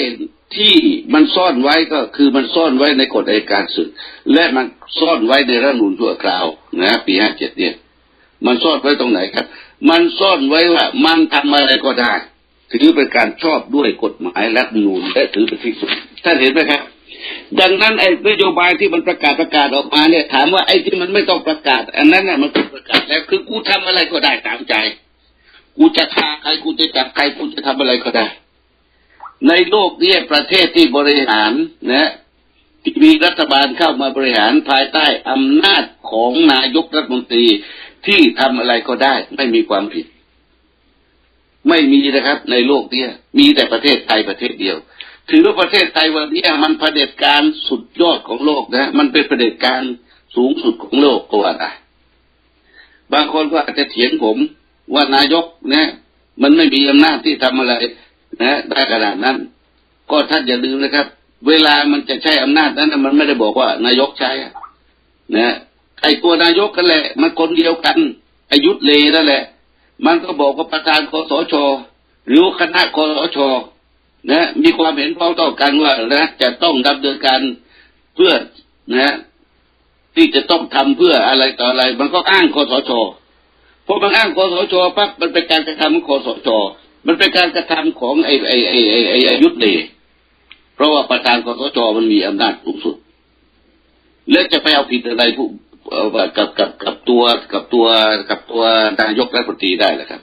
ที่มันซ่อนไว้ก็คือมันซ่อนไว้ในกฎอัยการศึกและมันซ่อนไว้ในรัฐธรรมนูญชั่วคราวนะปีห้าเจ็ดเนี่ยมันซ่อนไว้ตรงไหนครับมันซ่อนไว้ว่ามันทำอะไรก็ได้ถือเป็นการชอบด้วยกฎหมายรัฐธรรมนูญและถือเป็นที่สุดท่านเห็นไหมครับดังนั้นไอ้นโยบายที่มันประกาศประกาศออกมาเนี่ยถามว่าไอ้ที่มันไม่ต้องประกาศอันนั้นน่ะมันถูกประกาศแล้วคือกูทำอะไรก็ได้ตามใจกูจะฆ่าใครกูจะจับใครกูจะทำอะไรก็ได้ในโลกนี้ประเทศที่บริหารนะที่มีรัฐบาลเข้ามาบริหารภายใต้อำนาจของนายกรัฐมนตรีที่ทำอะไรก็ได้ไม่มีความผิดไม่มีนะครับในโลกนี้มีแต่ประเทศไทยประเทศเดียวถือว่าประเทศไทยวันนี้มันเผด็จการสุดยอดของโลกนะมันเป็นเผด็จการสูงสุดของโลกก็ว่าได้บางคนก็อาจจะเถียงผมว่านายกนะมันไม่มีอำนาจที่ทำอะไรนะได้ขนาดนั้นก็ท่านอย่าลืมนะครับเวลามันจะใช้อำนาจนั้นมันไม่ได้บอกว่านายกใช้นะไอ้ตัวนายกกันแหละมันคนเดียวกันอายุทธ์เลนั่นแหละมันก็บอกว่าประธานคสช.หรือคณะคสช.นะมีความเห็นพ้องต้องกันว่านะจะต้องดำเนินการเพื่อนะที่จะต้องทำเพื่ออะไรต่ออะไรมันก็อ้างคสช.เพราะมันอ้างคสช.ปั๊บมันเป็นการกระทำของคสช.มันเป็นการกระทำของไอ้ไอ้ไอ้ไอ้ไอ้อายุทธ์เลเพราะว่าประธานคสช.มันมีอำนาจสูงสุดและจะไปเอาผิดอะไรผู้กับกับกับตัวกับตัวกับตัวนายกรัฐมนตรีได้แหละครับ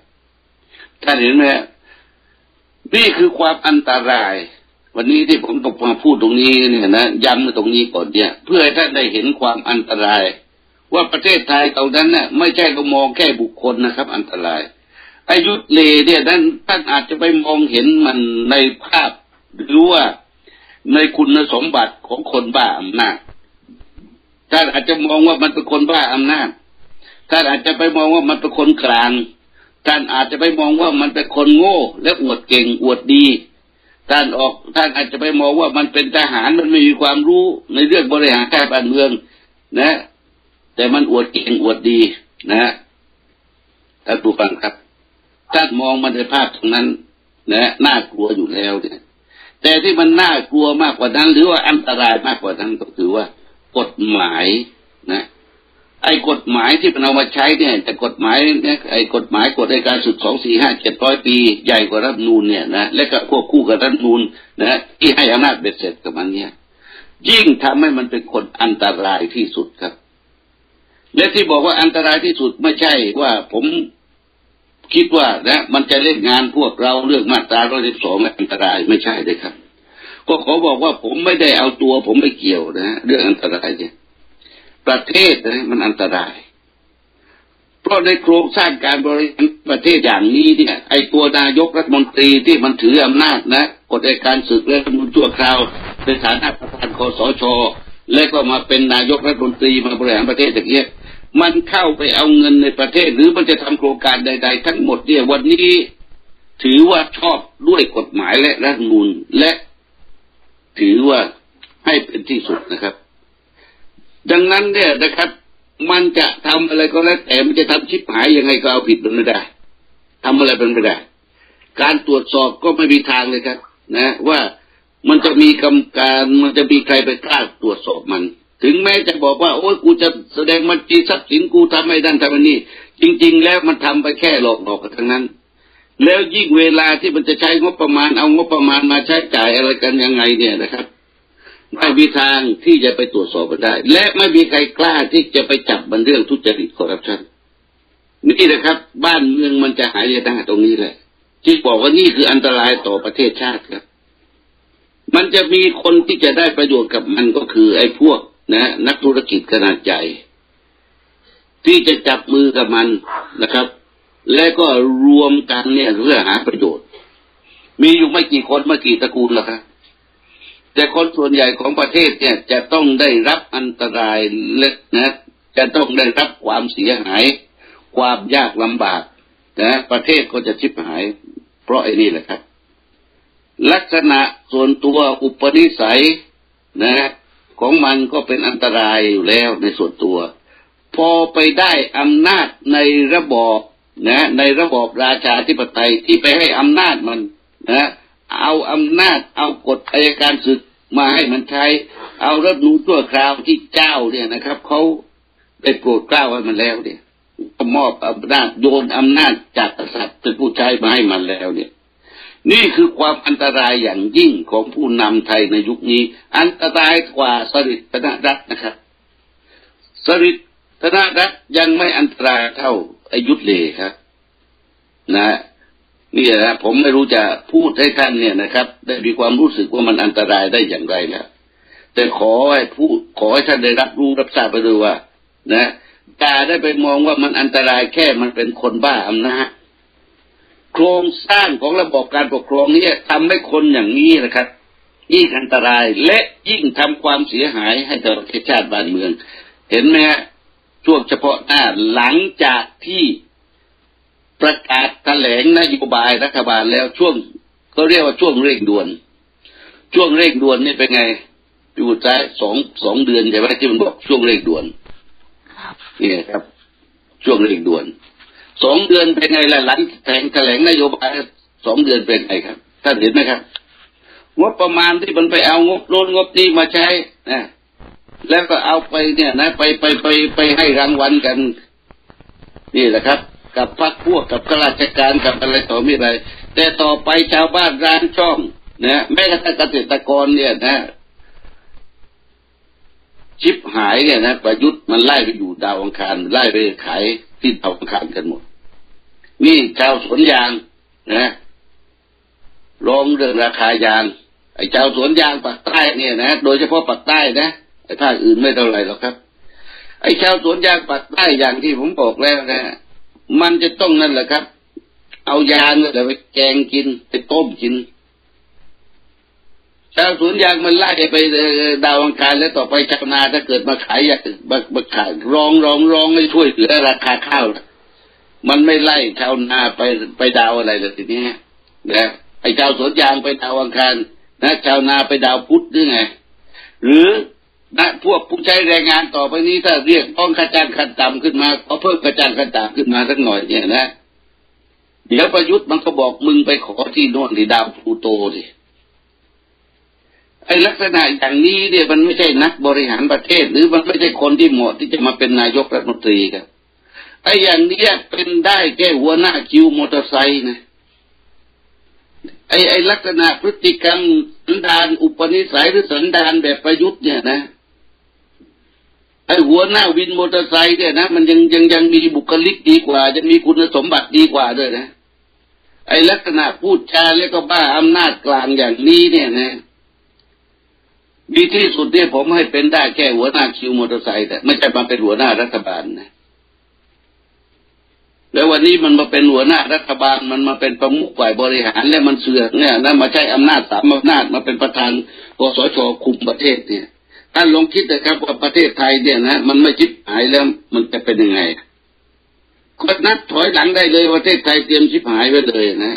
ท่านเห็นไหมนี่คือความอันตรายวันนี้ที่ผมต้องมาพูดตรงนี้เนี่ยนะย้ำตรงนี้ก่อนเนี่ยเพื่อให้ท่านได้เห็นความอันตรายว่าประเทศไทยเรานั้นน่ะไม่ใช่เรามองแค่บุคคลนะครับอันตรายอายุทธ์เลเนี่ยนั้นท่านอาจจะไปมองเห็นมันในภาพหรือว่าในคุณสมบัติของคนบ้าอำนาจท่านอาจจะมองว่ามันเป็นคนบ้าอำนาจท่านอาจจะไปมองว่ามันเป็นคนกลางท่านอาจจะไปมองว่ามันเป็นคนโง่และอวดเก่งอวดดีท่านออกท่านอาจจะไปมองว่ามันเป็นทหารมันไม่มีความรู้ในเรื่องบริหารการเมืองนะแต่มันอวดเก่งอวดดีนะท่านผู้ฟังครับท่านมองมันในภาพตรงนั้นนะน่ากลัวอยู่แล้วเนี่ยแต่ที่มันน่ากลัวมากกว่านั้นหรือว่าอันตรายมากกว่านั้นก็คือว่ากฎหมายนะไอ้กฎหมายที่มันเอามาใช้เนี่ยแต่กฎหมายเนี่ยไอ้กฎหมายกฎอัยการศึกสองสี่ห้าเจ็ดร้อยปีใหญ่กว่ารัฐธรรมนูญเนี่ยนะและก็ควบคู่กับรัฐธรรมนูญนะที่ให้อำนาจเบ็ดเสร็จกับมันเนี่ยยิ่งทำให้มันเป็นคนอันตรายที่สุดครับ และที่บอกว่าอันตรายที่สุดไม่ใช่ว่าผมคิดว่านะมันจะเล่นงานพวกเราเรื่องมาตราหนึ่งร้อยสิบสองและอันตรายไม่ใช่เลยครับก็ขอบอกว่าผมไม่ได้เอาตัวผมไปเกี่ยวนะเรื่องอันตรายเนี่ยประเทศนะมันอันตรายเพราะในโครงสร้างการบริหารประเทศอย่างนี้เนี่ยไอ้ตัวนายกรัฐมนตรีที่มันถืออำนาจนะกฎอัยการศึกและรัฐมนตรีชั่วคราวในฐานะประธานคสช.และก็มาเป็นนายกรัฐมนตรีมาบริหารประเทศอย่างเงี้ยมันเข้าไปเอาเงินในประเทศหรือมันจะทำโครงการใดๆทั้งหมดเนี่ยวันนี้ถือว่าชอบด้วยกฎหมายและรัฐธรรมนูญและถือว่าให้เป็นที่สุดนะครับดังนั้นเนี่ยนะครับมันจะทำอะไรก็แล้วแต่มันจะทำชิบหายยังไงก็เอาผิดมันไม่ได้ทำอะไรมันไม่ได้การตรวจสอบก็ไม่มีทางเลยครับนะว่ามันจะมีกรรมการมันจะมีใครไปกล้าตรวจสอบมันถึงแม้จะบอกว่าโอ้ยกูจะแสดงบัญชีทรัพย์สินกูทำให้ดันทำให้นี่จริงๆแล้วมันทำไปแค่หลอกหลอกกันทั้งนั้นแล้วยิ่งเวลาที่มันจะใช้งบประมาณเอางบประมาณมาใช้จ่ายอะไรกันยังไงเนี่ยนะครับไม่มีทางที่จะไปตรวจสอบมันได้และไม่มีใครกล้าที่จะไปจับมันเรื่องทุจริตคอร์รัปชันนี่นะครับบ้านเมืองมันจะหายได้ตรงนี้แหละที่บอกว่านี่คืออันตรายต่อประเทศชาติครับมันจะมีคนที่จะได้ประโยชน์กับมันก็คือไอ้พวกนะนักธุรกิจขนาดใหญ่ที่จะจับมือกับมันนะครับและก็รวมกันเนี่ยเพื่อหาประโยชน์มีอยู่ไม่กี่คนไม่กี่ตระกูลหรอกครับแต่คนส่วนใหญ่ของประเทศเนี่ยจะต้องได้รับอันตรายและนะจะต้องได้รับความเสียหายความยากลำบากนะประเทศก็จะชิบหายเพราะไอ้นี่แหละครับลักษณะส่วนตัวอุปนิสัยนะของมันก็เป็นอันตรายอยู่แล้วในส่วนตัวพอไปได้อำนาจในระบอบนะในระบอบราชาธิปไตยที่ไปให้อำนาจมันนะเอาอำนาจเอากฎอัยการศึกมาให้มันใช้เอารัฐธรรมนูญชั่วคราวที่เจ้าเนี่ยนะครับเขาได้โปรดเกล้าให้มันแล้วเนี่ยมอบอำนาจโยนอำนาจจากกษัตริย์เป็นผู้ใช้มาให้มันแล้วเนี่ยนี่คือความอันตรายอย่างยิ่งของผู้นำไทยในยุคนี้อันตรายกว่าสฤษฎีรัตน์นะครับสฤษฎีรัตน์ยังไม่อันตรายเท่าอยุธยาครับนะนี่นะผมไม่รู้จะพูดให้ท่านเนี่ยนะครับได้มีความรู้สึกว่ามันอันตรายได้อย่างไรนะแต่ขอให้พูดขอให้ท่านได้รับรู้รับทราบไปด้วยว่านะตาได้ไปมองว่ามันอันตรายแค่มันเป็นคนบ้าอำนาจโครงสร้างของระบบการปกครองนี้ทำให้คนอย่างนี้นะครับยิ่งอันตรายและยิ่งทำความเสียหายให้ต่อประเทศชาติบ้านเมืองเห็นไหมฮะช่วงเฉพาะหน้าหลังจากที่ประกาศแถลงนโยบายรัฐบาลแล้วช่วงก็เรียกว่าช่วงเร่งด่วนช่วงเร่งด่วนนี่เป็นไงอยู่ใจสองสองเดือนใช่ไหมที่มันบอกช่วงเร่งด่วนนี่ครับช่วงเร่งด่วนสองเดือนเป็นไงล่ะหลังแถลงแถลงนโยบายสองเดือนเป็นไงครับท่านเห็นไหมครับงบประมาณที่มันไปเอางบโน้นงบนี้มาใช้นะแล้วก็เอาไปเนี่ยนะไปไปไปไปให้รางวัลกันนี่แหละครับกับพรรคพวกกับข้าราชการกับอะไรต่อมีอะไรแต่ต่อไปชาวบ้านร้านช่องนะแม้กระทั่งเกษตรกรเนี่ยนะชิบหายเนี่ยนะประยุทธ์มันไล่ไปอยู่ดาวอังคารไล่ไปขายที่ดาวอังคารกันหมดนี่ชาวสวนยางนะร้องเรื่องราคายางไอ้ชาวสวนยางปากใต้เนี่ยนะโดยเฉพาะปากใต้นะไอ้ภาคอื่นไม่เท่าไรหรอกครับไอ้ชาวสวนยางปากใต้อย่างที่ผมบอกแล้วนะมันจะต้องนั่นแหละครับเอายางเนี่ยไปแกงกินไปต้มกินชาวสวนยางมันไล่ไปดาวอังคารแล้วต่อไปชาวนาถ้าเกิดมาขายอยากมาขายร้องร้องร้องให้ช่วยเหลือราคาข้าวมันไม่ไล่ชาวนาไปไปดาวอะไรเลยทีนี้นะไอ้ชาวสวนยางไปดาวอังคารนะชาวนาไปดาวพุธหรือไงหรือนะพวกผู้ใช้แรงงานต่อไปนี้ถ้าเรียกต้องค่าจ้างขั้นต่ำขึ้นมาก็เพิ่มค่าจ้างขั้นต่ำขึ้นมาสักหน่อยเนี่ยนะเดี๋ยวประยุทธ์มันก็บอกมึงไปขอที่โน่นที่ดาวพูโตดิไอ้ลักษณะอย่างนี้เนี่ยมันไม่ใช่นักบริหารประเทศหรือมันไม่ใช่คนที่เหมาะที่จะมาเป็นนายกรัฐมนตรีครับไอ้อย่างนี้เป็นได้แค่หัวหน้าคิวมอเตอร์ไซค์นะไอ้ไอ้ลักษณะพฤติกรรมสันดานอุปนิสัยหรือสันดานแบบประยุทธ์เนี่ยนะ ไอ้หัวหน้าวินมอเตอร์ไซค์เนี่ยนะมันยังยังยังมีบุคลิกดีกว่ายังมีคุณสมบัติดีกว่าด้วยนะไอ้ลักษณะพูดจาแล้วก็บ้าอำนาจกลางอย่างนี้เนี่ยนะดีที่สุดเนี่ยผมให้เป็นได้แค่หัวหน้าคิวมอเตอร์ไซค์แต่ไม่ใช่มาเป็นหัวหน้ารัฐบาลนะแล้ววันนี้มันมาเป็นหัวหน้ารัฐบาลมันมาเป็นประมุขฝ่ายบริหารและมันเสือกเนี่ยนะมาใช้อำนาจสามอำนาจมาเป็นประธานกสช.คุมประเทศเนี่ยท่านลองคิดนะครับว่าประเทศไทยเนี่ยนะมันไม่ชิบหายแล้วมันจะเป็นยังไงก็นับถอยหลังได้เลยประเทศไทยเตรียมชิบหายไว้เลยนะ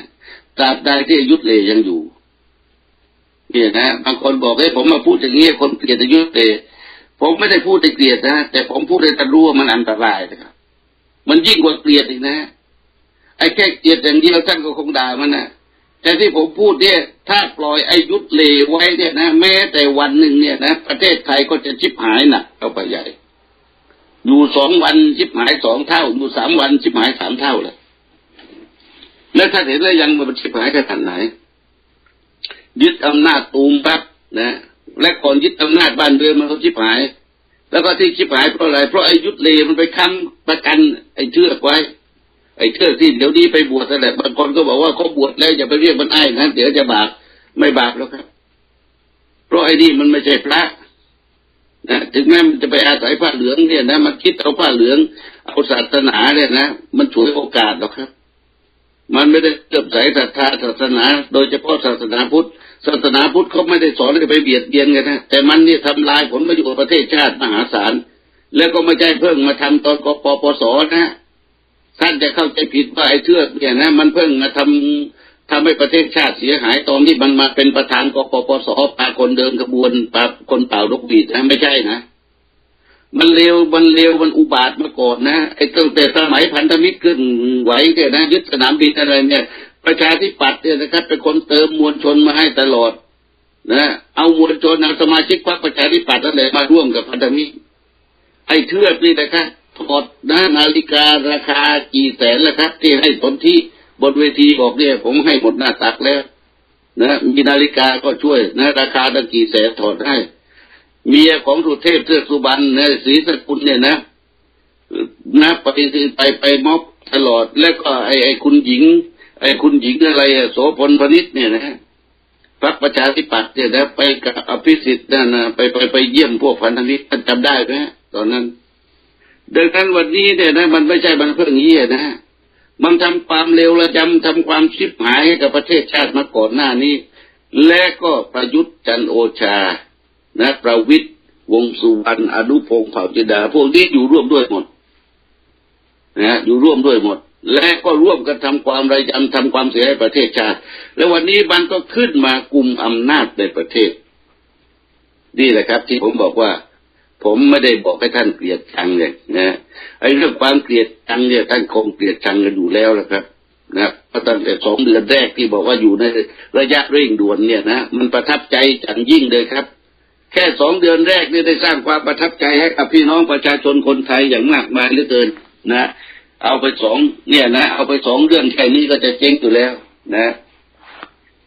ตราบใดที่อยุธยายังอยู่เนี่ยนะบางคนบอกให้ผมมาพูดอย่างนี้คนเกลียดอยุธยาผมไม่ได้พูดในเกลียดนะแต่ผมพูดในตะรู้ว่ามันอันตรายนะครับมันยิ่งกว่าเกลียดอีกนะไอ้แค่เกลียดอย่างเดียวท่านก็คงด่ามันนะแต่ที่ผมพูดเนี่ยถ้าปล่อยไอ้ยุทธเลไว้เนี่ยนะแม้แต่วันหนึ่งเนี่ยนะประเทศไทยก็จะชิบหายหนักเข้าไปใหญ่อยู่สองวันชิบหายสองเท่าอยู่สามวันชิบหายสามเท่าเลยแล้วถ้าเห็นแล้วยังมันชิบหายขนาดไหนยึดอำนาจตูมปั๊บนะและก่อนยึดอำนาจบ้านเรือนมันก็ชิบหายแล้วก็ที่ชิบหายเพราะอะไรเพราะไอ้ยุทธเลมันไปค้ำประกันไอ้เชือกไว้ไอ้เชือกที่เดี๋ยวนี้ไปบวชแหละบางคนก็บอกว่าเขาบวชแล้วอย่าไปเรียกมันไอ้นะเดี๋ยวจะบาปไม่บาปแล้วครับเพราะไอ้นี่มันไม่ใช่พระนะถึงแม้มันจะไปอาศัยผ้าเหลืองเนี่ยนะมันคิดเอาผ้าเหลืองเอาศาสนาเนี่ยนะมันฉวยโอกาสหรอกครับมันไม่ได้เลื่อมใสศรัทธาศาสนาโดยเฉพาะศาสนาพุทธศาสนาพุทธเขาไม่ได้สอนให้ไปเบียดเบียนกันนะแต่มันนี่ทำลายผลประโยชน์ประเทศชาติมหาศาลแล้วก็ไม่ใช่เพิ่งมาทำตอนกปปสนะท่านจะเข้าใจผิดว่าไอ้เชือกเนี่ยนะมันเพิ่งมาทำทำให้ประเทศชาติเสียหายตอนที่มันมาเป็นประธานกปปสพาคนเดินขบวนพาคนเป่านกหวีดนะไม่ใช่นะมันเลวมันเลวมันอุบาทมาก่อนนะไอ้ตั้งแต่สมัยพันธมิตรขึ้นไหวเนี่ยนะยึดสนามบินอะไรเนี่ยประชาธิปัตย์เนี่ยนะครับเป็นคนเติมมวลชนมาให้ตลอดนะเอามวลชนเอาสมาชิกพรรคประชาธิปัตย์นั่นแหละมาร่วมกับพันธมิตรไอ้เชือกนี่นะครับถอดนะนาฬิการาคากี่แสนแล้วครับที่ให้ผลที่บนเวทีบอกเนี่ยผมให้หมดหน้าตักแล้วนะมีนาฬิกาก็ช่วยนะราคาตั้งกี่แสนถอดให้เมียของสุเทพเทือกสุบรรณเนี่ยศรีสกุลเนี่ยนะนะปฏิเสธไปไปม็อบตลอดแล้วก็ไอไอคุณหญิงไอคุณหญิงอะไรโสพลพนิษฐ์เนี่ยนะพรรคประชาธิปัตย์เนี่ยนะไปกับอภิสิทธิ์นั่นนะไปไปไปเยี่ยมพวกพันธมิตรจำได้ไหมตอนนั้นดังนั้นวันนี้เนี่ยนะมันไม่ใช่มันเพิ่งเยี่ยนะมันทำความเลวระจำทำความชิบหายให้กับประเทศชาติมาก่อนหน้านี้และก็ประยุทธ์จันทร์โอชานะประวิตรวงสุวรรณอนุพงศ์เผ่าจินดาพวกนี้อยู่ร่วมด้วยหมดนะอยู่ร่วมด้วยหมดและก็ร่วมกันทำความระยำทำความเสียให้ประเทศชาติและวันนี้มันก็ขึ้นมากุมอำนาจในประเทศนี่แหละครับที่ผมบอกว่าผมไม่ได้บอกให้ท่านเกลียดชังเลยนะไอ้เรื่องความเกลียดชังเนี่ยท่านคงเกลียดชังกันอยู่แล้วนะครับนะเพราะตั้งแต่สองเดือนแรกที่บอกว่าอยู่ในระยะเร่งด่วนเนี่ยนะมันประทับใจอย่างยิ่งเลยครับแค่สองเดือนแรกเนี่ยได้สร้างความประทับใจให้กับพี่น้องประชาชนคนไทยอย่างมากมายเหลือเกินนะเอาไปสองเนี่ยนะเอาไปสองเรื่องแค่นี้ก็จะเจ๊งอยู่แล้วนะ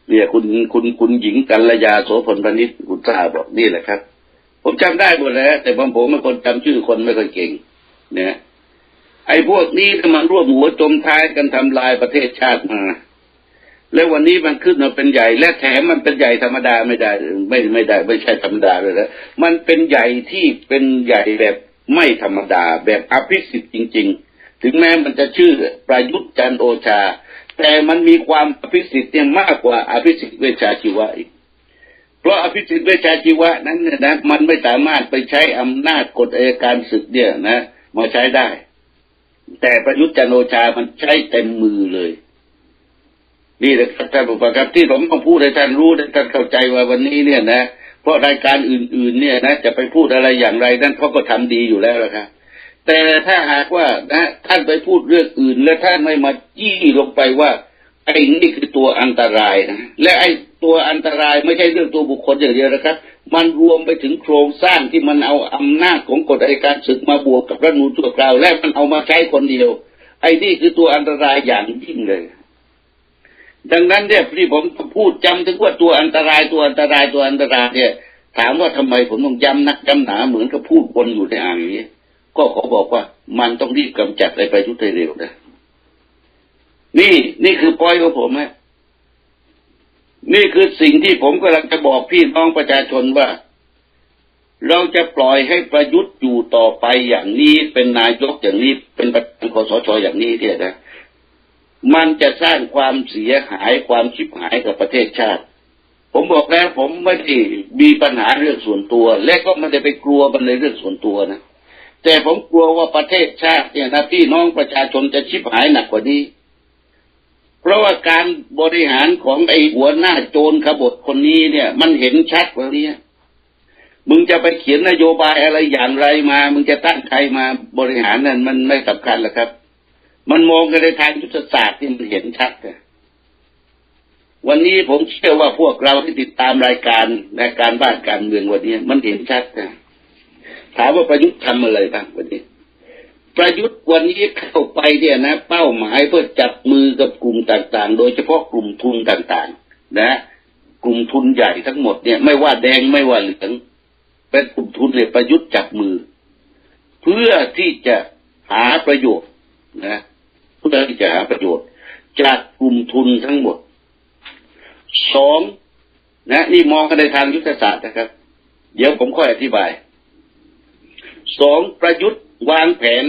เนี่ยคุณคุณคุณหญิงกัลยาโสพลพนิษฐ์คุณทราบบอกนี่แหละครับผมจำได้หมดแล้วแต่ผมผมเป็นคนจำชื่อคนไม่ค่อยเก่งนะไอ้พวกนี้มันร่วมหัวจมท้ายกันทำลายประเทศชาติมาแล้ววันนี้มันขึ้นมาเป็นใหญ่และแถมมันเป็นใหญ่ธรรมดาไม่ได้ไม่ไม่ได้ไม่ใช่ธรรมดาเลยนะมันเป็นใหญ่ที่เป็นใหญ่แบบไม่ธรรมดาแบบอภิสิทธิ์จริงๆถึงแม้มันจะชื่อประยุทธ์จันทร์โอชาแต่มันมีความอภิสิทธิ์เนี่ยมากกว่าอภิสิทธิ์เวชชาชีวะอีกเพราะอภิสิทธิ์เวชชาชีวะนั้นเนี่ยนะมันไม่สามารถไปใช้อำนาจกฎอัยการศึกเนี่ยนะมาใช้ได้แต่ประยุทธ์จันทร์โอชามันใช้เต็มมือเลยนี่แหละครับท่านผู้ฟังครับที่ผมต้องพูดให้ท่านรู้ให้ท่านเข้าใจว่าวันนี้เนี่ยนะเพราะรายการอื่นๆเนี่ยนะจะไปพูดอะไรอย่างไรนั่นเขาก็ทำดีอยู่แล้วล่ะครับแต่ถ้าหากว่านะท่านไปพูดเรื่องอื่นและท่านไม่มาจี้ลงไปว่าไอ้นี่คือตัวอันตรายนะและไอ้ตัวอันตรายไม่ใช่เรื่องตัวบุคคลอย่างเดียวนะครับมันรวมไปถึงโครงสร้างที่มันเอาอำนาจของกฎอัยการศึกมาบวกกับรัฐธรรมนูญชั่วคราวและมันเอามาใช้คนเดียวไอ้นี่คือตัวอันตรายอย่างยิ่งเลยดังนั้นเนี่ยที่ผมพูดจำถึงว่าตัวอันตรายตัวอันตรายตัวอันตรายเนี่ย ถามว่าทำไมผมต้องย้ำนักย้ำหนาเหมือนกับพูดวนอยู่ในอ่างนี้ก็ขอบอกว่ามันต้องรีบกำจัดไอ้ประยุทธ์ให้เร็วนะนี่นี่คือปอยของผมฮะนี่คือสิ่งที่ผมกำลังจะบอกพี่น้องประชาชนว่าเราจะปล่อยให้ประยุทธ์อยู่ต่อไปอย่างนี้เป็นนายกอย่างนี้เป็นประธานคสช.อย่างนี้เนี่ยนะมันจะสร้างความเสียหายความชิบหายกับประเทศชาติผมบอกแล้วผมไม่ได้มีปัญหาเรื่องส่วนตัวและก็ไม่ได้ไปกลัวมันในเรื่องส่วนตัวนะแต่ผมกลัวว่าประเทศชาติเนี่ยนะพี่น้องประชาชนจะชิบหายหนักกว่านี้เพราะว่าการบริหารของไอ้หัวหน้าโจรขบฏคนนี้เนี่ยมันเห็นชัดกว่านี้มึงจะไปเขียนนโยบายอะไรอย่างไรมามึงจะตั้งใครมาบริหารนั่นมันไม่สำคัญหรอกครับมันมองกันในทางยุทธศาสตร์ที่มันเห็นชัดเลยวันนี้ผมเชื่อว่าพวกเราที่ติดตามรายการในการบ้านการเมืองวันนี้มันเห็นชัดเลยถามว่าประยุทธ์ทำอะไรบ้างวันนี้ประยุทธ์วันนี้เข้าไปเนี่ยนะเป้าหมายเพื่อจับมือกับกลุ่มต่างๆโดยเฉพาะกลุ่มทุนต่างๆนะกลุ่มทุนใหญ่ทั้งหมดเนี่ยไม่ว่าแดงไม่ว่าเหลืองเป็นกลุ่มทุนเนี่ยประยุทธ์จับมือเพื่อที่จะหาประโยชน์นะเพื่อที่จะหาประโยชน์จากกลุ่มทุนทั้งหมดสองนะนี่มองกันในทางยุทธศาสตร์นะครับเดี๋ยวผมค่อยอธิบายสองประยุทธ์วางแผน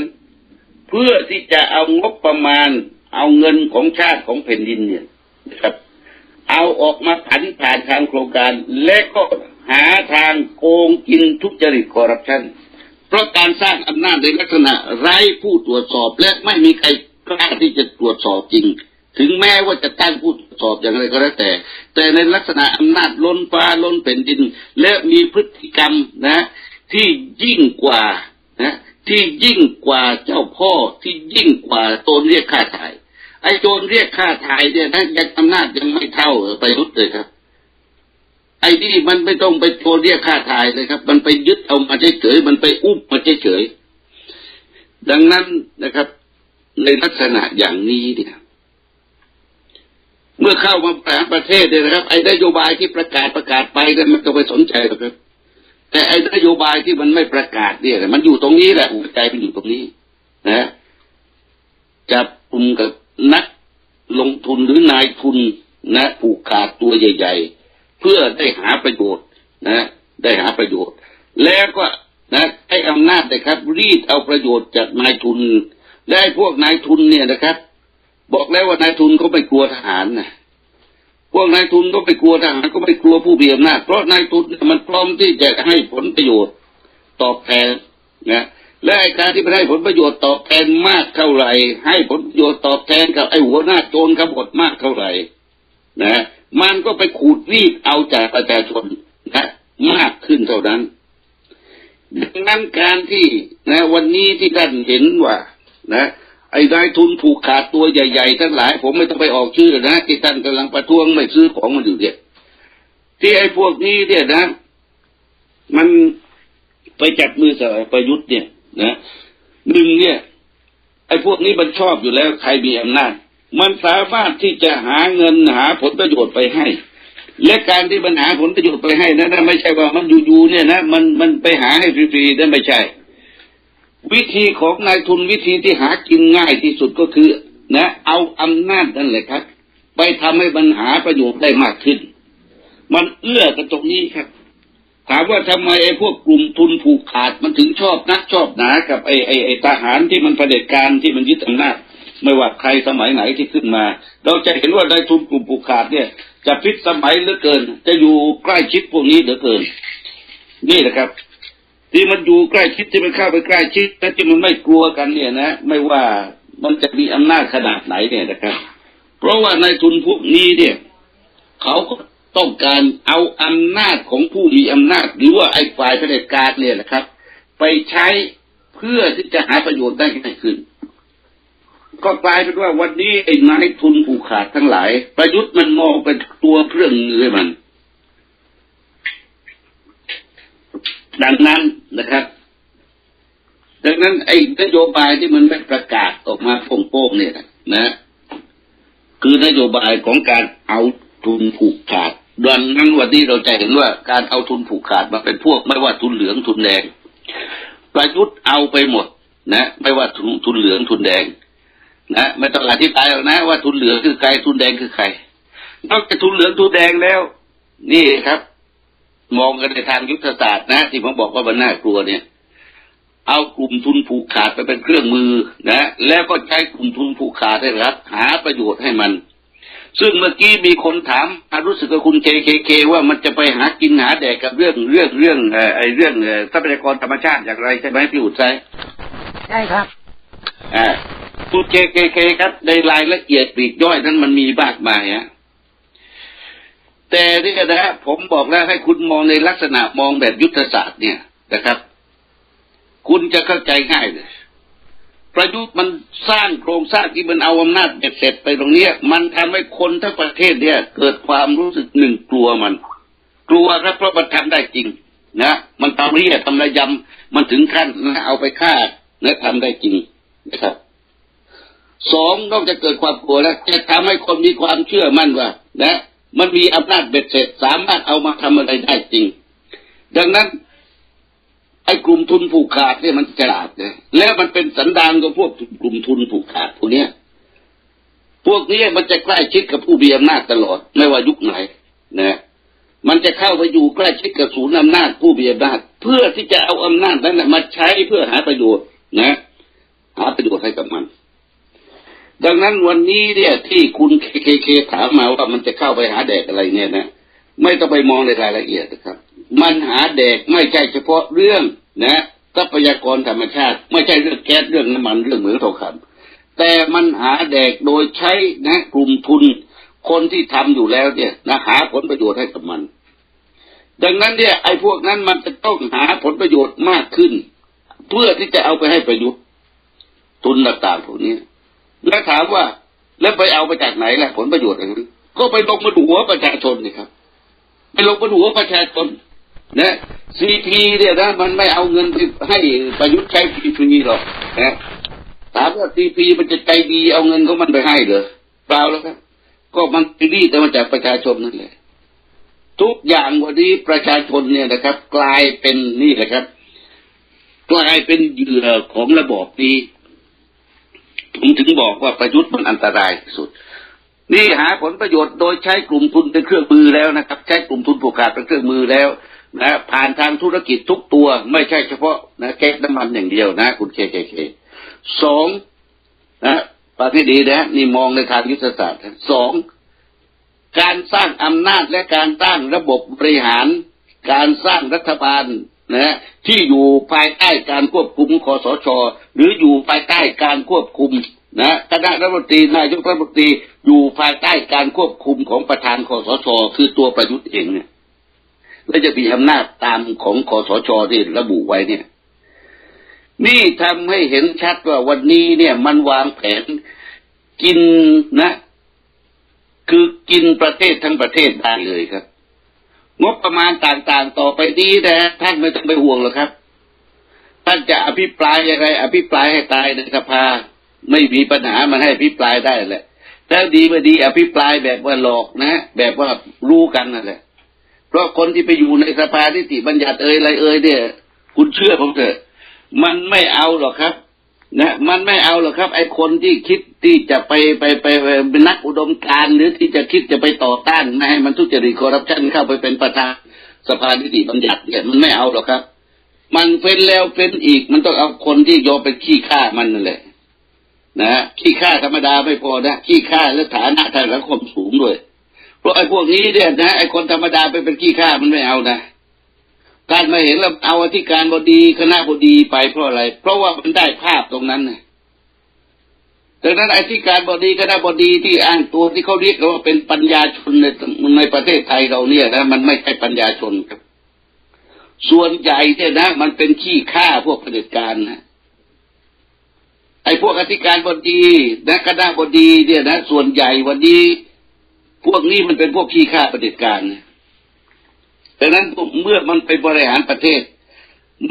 เพื่อที่จะเอางบประมาณเอาเงินของชาติของแผ่นดินเนี่ยนะครับเอาออกมาผันผ่านทางโครงการและก็หาทางโกงกินทุจริตคอร์รัปชันเพราะการสร้างอำนาจในลักษณะไร้ผู้ตรวจสอบและไม่มีใครกล้าที่จะตรวจสอบจริงถึงแม้ว่าจะตั้งผู้ตรวจสอบอย่างไรก็แล้วแต่แต่ในลักษณะอำนาจล้นฟ้าล้นแผ่นดินและมีพฤติกรรมนะที่ยิ่งกว่านะที่ยิ่งกว่าเจ้าพ่อที่ยิ่งกว่าโจรเรียกค่าถ่ายไอ้โจรเรียกค่าถ่ายเนี่ยท่านยังอำนาจยังไม่เท่าไปยุทธเลยครับไอ้นี่มันไม่ต้องไปโจรเรียกค่าถ่ายเลยครับมันไปยึดเอามาเฉยๆมันไปอุ้มมาเฉยๆดังนั้นนะครับในลักษณะอย่างนี้เนี่ยเมื่อเข้ามาประเทศเนี่ยนะครับไอ้นโยบายที่ประกาศประกาศไปเนี่ยมันก็ไปสนใจหรอกครับแต่ไอ้นโยบายที่มันไม่ประกาศเนี่ยมันอยู่ตรงนี้แหละหัวใจมันอยู่ตรงนี้นะจับกลุ่มกับนักลงทุนหรือนายทุนนะผูกขาดตัวใหญ่ๆเพื่อได้หาประโยชน์นะได้หาประโยชน์แล้วก็นะไอ้อำนาจนะครับรีดเอาประโยชน์จากนายทุนได้พวกนายทุนเนี่ยนะครับบอกแล้วว่านายทุนก็ไม่กลัวทหารนะพวกนายทุนก็ไปกลัวทหารก็ไม่กลัวผู้มีอำนาจเพราะนายทุนมันพร้อมที่จะให้ผลประโยชน์ตอบแทนนะและไอ้การที่มันให้ผลประโยชน์ตอบแทนมากเท่าไหร่ให้ผลประโยชน์ตอบแทนกับไอ้หัวหน้าโจรขบฏมากเท่าไหร่นะมันก็ไปขูดรีดเอาจากประชาชนนะมากขึ้นเท่านั้นดังนั้นการที่นะวันนี้ที่ท่านเห็นว่านะไอ้นายทุนผูกขาดตัวใหญ่ๆทั้งหลายผมไม่ต้องไปออกชื่อนะที่ท่านกำลังประท้วงไม่ซื้อของมันอยู่เนี่ยที่ไอ้พวกนี้เนี่ยนะมันไปจับมือกับประยุทธ์เนี่ยนะหนึ่งเนี่ยไอ้พวกนี้มันชอบอยู่แล้วใครมีอำนาจมันสามารถที่จะหาเงินหาผลประโยชน์ไปให้และการที่มันหาผลประโยชน์ไปให้นั้นไม่ใช่ว่ามันอยู่ๆเนี่ยนะมันมันไปหาให้ฟรีๆนั่นไม่ใช่วิธีของนายทุนวิธีที่หากินง่ายที่สุดก็คือนะเอาอำนาจนั่นแหละครับไปทำให้ปัญหาประโยชน์ได้มากขึ้นมันเอื้อกันตรงนี้ครับถามว่าทำไมไอ้พวกกลุ่มทุนผูกขาดมันถึงชอบนักชอบหนากับไอ้ไอ้ไอ้ทหารที่มันเผด็จการที่มันยึดอำนาจไม่ว่าใครสมัยไหนที่ขึ้นมาเราจะเห็นว่านายทุนกลุ่มผูกขาดเนี่ยจะพิสมัยเหลือเกินจะอยู่ใกล้ชิดพวกนี้เหลือเกินนี่แหละครับที่มันอยู่ใกล้ชิดที่มันเข้าไปใกล้ชิดแต่ที่มันไม่กลัวกันเนี่ยนะไม่ว่ามันจะมีอำนาจขนาดไหนเนี่ยนะครับเพราะว่าในทุนพวกนี้เนี่ยเขาก็ต้องการเอาอำนาจของผู้มีอำนาจหรือว่าไอ้ฝ่ายเผด็จการเนี่ยแหละครับไปใช้เพื่อที่จะหาประโยชน์ได้ง่ายขึ้นก็กลายเป็นว่าวันนี้ไอ้นายทุนผูกขาดทั้งหลายประยุทธ์มันมองเป็นตัวเครื่องมือให้มันดังนั้นนะครับดังนั้นไอ้นโยบายที่มันไม่ประกาศออกมาโป่งๆเนี่ยนะคือนโยบายของการเอาทุนผูกขาด ดังนั้นวันนี้เราจะเห็นว่าการเอาทุนผูกขาดมาเป็นพวกไม่ว่าทุนเหลืองทุนแดงประยุทธ์เอาไปหมดนะไม่ว่าทุนทุนเหลืองทุนแดงนะไม่ต้องอธิบายหรอกนะว่าทุนเหลืองคือใครทุนแดงคือใครนอกจากทุนเหลืองทุนแดงแล้วนี่ครับมองกันในทางยุทธศาสตร์นะที่ผมบอกว่ามันน่ากลัวเนี่ยเอากลุ่มทุนผูกขาดไปเป็นเครื่องมือนะแล้วก็ใช้กลุ่มทุนผูกขาดให้รัฐหาประโยชน์ให้มันซึ่งเมื่อกี้มีคนถามรู้สึกกับคุณเคเคเคว่ามันจะไปหากินหาแดกกับเรื่องเรื่องเรื่องไอ้เรื่องทรัพยากรธรรมชาติอย่างไรใช่ไหมพี่อุดใช่ใช่ครับอ่าคุณเคเคเคครับในรายละเอียดปลีกย่อยนั้นมันมีมากมายฮะแต่ที่กระนั้นผมบอกแล้วให้คุณมองในลักษณะมองแบบยุทธศาสตร์เนี่ยนะครับคุณจะเข้าใจง่ายเลยประยุทธ์มันสร้างโครงสร้างที่มันเอาอำนาจเบ็ดเสร็จไปตรงนี้มันทำให้คนทั้งประเทศเนี่ยเกิดความรู้สึกหนึ่งกลัวมันกลัวครับเพราะมันทำได้จริงนะมันทำเรียทำระยำมันถึงขั้นนะเอาไปฆ่าและทำได้จริงนะครับสองนอกจากเกิดความกลัวแล้วจะทำให้คนมีความเชื่อมั่นว่านะมันมีอำนาจเบ็ดเสร็จสามารถเอามาทำอะไรได้จริงดังนั้นไอ้กลุ่มทุนผูกขาดเนี่ยมันฉลาดเลยแล้วมันเป็นสันดานกับพวกกลุ่มทุนผูกขาดพวกเนี้ยพวกนี้มันจะใกล้ชิดกับผู้มีอำนาจตลอดไม่ว่ายุคไหนนะมันจะเข้าไปอยู่ใกล้ชิดกับศูนย์อำนาจผู้มีอำนาจเพื่อที่จะเอาอำนาจนั้นมาใช้เพื่อหาประโยชน์นะหาประโยชน์ให้กับมันดังนั้นวันนี้เนี่ยที่คุณเคเคเคถามมาว่ามันจะเข้าไปหาแดกอะไรเนี่ยนะไม่ต้องไปมองในรายละเอียดนะครับมันหาแดกไม่ใช่เฉพาะเรื่องนะทรัพยากรธรรมชาติไม่ใช่เรื่องแก๊สเรื่องน้ำมันเรื่องเหมืองทองคำแต่มันหาแดกโดยใช้นะกลุ่มทุนคนที่ทำอยู่แล้วเนี่ยนะหาผลประโยชน์ให้กับมันดังนั้นเนี่ยไอ้พวกนั้นมันจะต้องหาผลประโยชน์มากขึ้นเพื่อที่จะเอาไปให้ประยุทธ์ทุนต่างๆพวกนี้แล้วถามว่าแล้วไปเอาไปจากไหนล่ะผลประโยชน์อะไรนั้นก็ไปลงบนหัวประชาชนนี่ครับไปลงบนหัวประชาชนนะซีพีเนี่ยนะมันไม่เอาเงินไปให้ประยุทธ์ใช้ซีพีหรอกนะถามว่าซีพีมันจะใจดีเอาเงินของมันไปให้เหรอเปล่าแล้วครับก็มันดีแต่มันจากประชาชนนั่นแหละทุกอย่างวันนี้ประชาชนเนี่ยนะครับกลายเป็นนี่แหละครับกลายเป็นเหยื่อของระบอบนี้ผมถึงบอกว่าประยุทธ์มันอันตรายที่สุดนี่หาผลประโยชน์โดยใช้กลุ่มทุนเป็นเครื่องมือแล้วนะครับใช้กลุ่มทุนผูกขาดเป็นเครื่องมือแล้วนะผ่านทางธุรกิจทุกตัวไม่ใช่เฉพาะนะแก๊สน้ำมันอย่างเดียวนะคุณเคเคเคสองนะปฏิดีนะนี่มองในทางยุทธศาสตร์สองการสร้างอำนาจและการสร้างระบบบริหารการสร้างรัฐบาลนะที่อยู่ภายใต้การควบคุมคสช.หรืออยู่ภายใต้การควบคุมนะคณะรัฐมนตรีนายกรัฐมนตรีอยู่ภายใต้การควบคุมของประธานคสช.คือตัวประยุทธ์เองเนี่ยและจะมีอำนาจตามของคสช.ที่ระบุไว้เนี่ยนี่ทำให้เห็นชัดว่าวันนี้เนี่ยมันวางแผนกินนะคือกินประเทศทั้งประเทศได้เลยครับงบประมาณต่างๆต่อไปนี้นะท่านไม่ต้องไปห่วงหรอกครับท่านจะอภิปรายอะไรอภิปรายให้ตายในสภาไม่มีปัญหามันให้อภิปรายได้แหละแต่ดีไม่ดีอภิปรายแบบว่าหลอกนะแบบว่ารู้กันนั่นแหละเพราะคนที่ไปอยู่ในสภานิติบัญญัติเอ่ยอะไรเอ่ยเนี่ยคุณเชื่อผมเถอะมันไม่เอาหรอกครับนะมันไม่เอาหรอกครับไอ้คนที่คิดที่จะไปไปไปเป็นนักอุดมการณ์หรือที่จะคิดจะไปต่อต้านไม่ให้มันทุจริตคอร์รัปชันเข้าไปเป็นประธานสภานิติบัญญัติเนี่ยมันไม่เอาหรอกครับมันเฟ้นแล้วเฟ้นอีกมันต้องเอาคนที่ยอมเป็นขี้ข้ามันนั่นแหละนะขี้ข้าธรรมดาไม่พอนะขี้ข้าและฐานะทางสังคมสูงด้วยเพราะไอ้พวกนี้เนี่ยนะไอ้คนธรรมดาไปเป็นขี้ข้ามันไม่เอานะการมาเห็นเราเอาอธิการบดีคณะบดีไปเพราะอะไรเพราะว่ามันได้ภาพตรงนั้นนะดังนั้นอธิการบดีคณะบดีที่อ้างตัวที่เขาเรียกว่าเป็นปัญญาชนในในประเทศไทยเราเนี่ยนะมันไม่ใช่ปัญญาชนครับส่วนใหญ่เนี่ยนะมันเป็นขี้ข้าพวกเผด็จการนะไอ้พวกอธิการบดีนะคณะบดีเนี่ยนะส่วนใหญ่วันนี้พวกนี้มันเป็นพวกขี้ข้าเผด็จการนะดังนั้นเมื่อมันไปบริหารประเทศ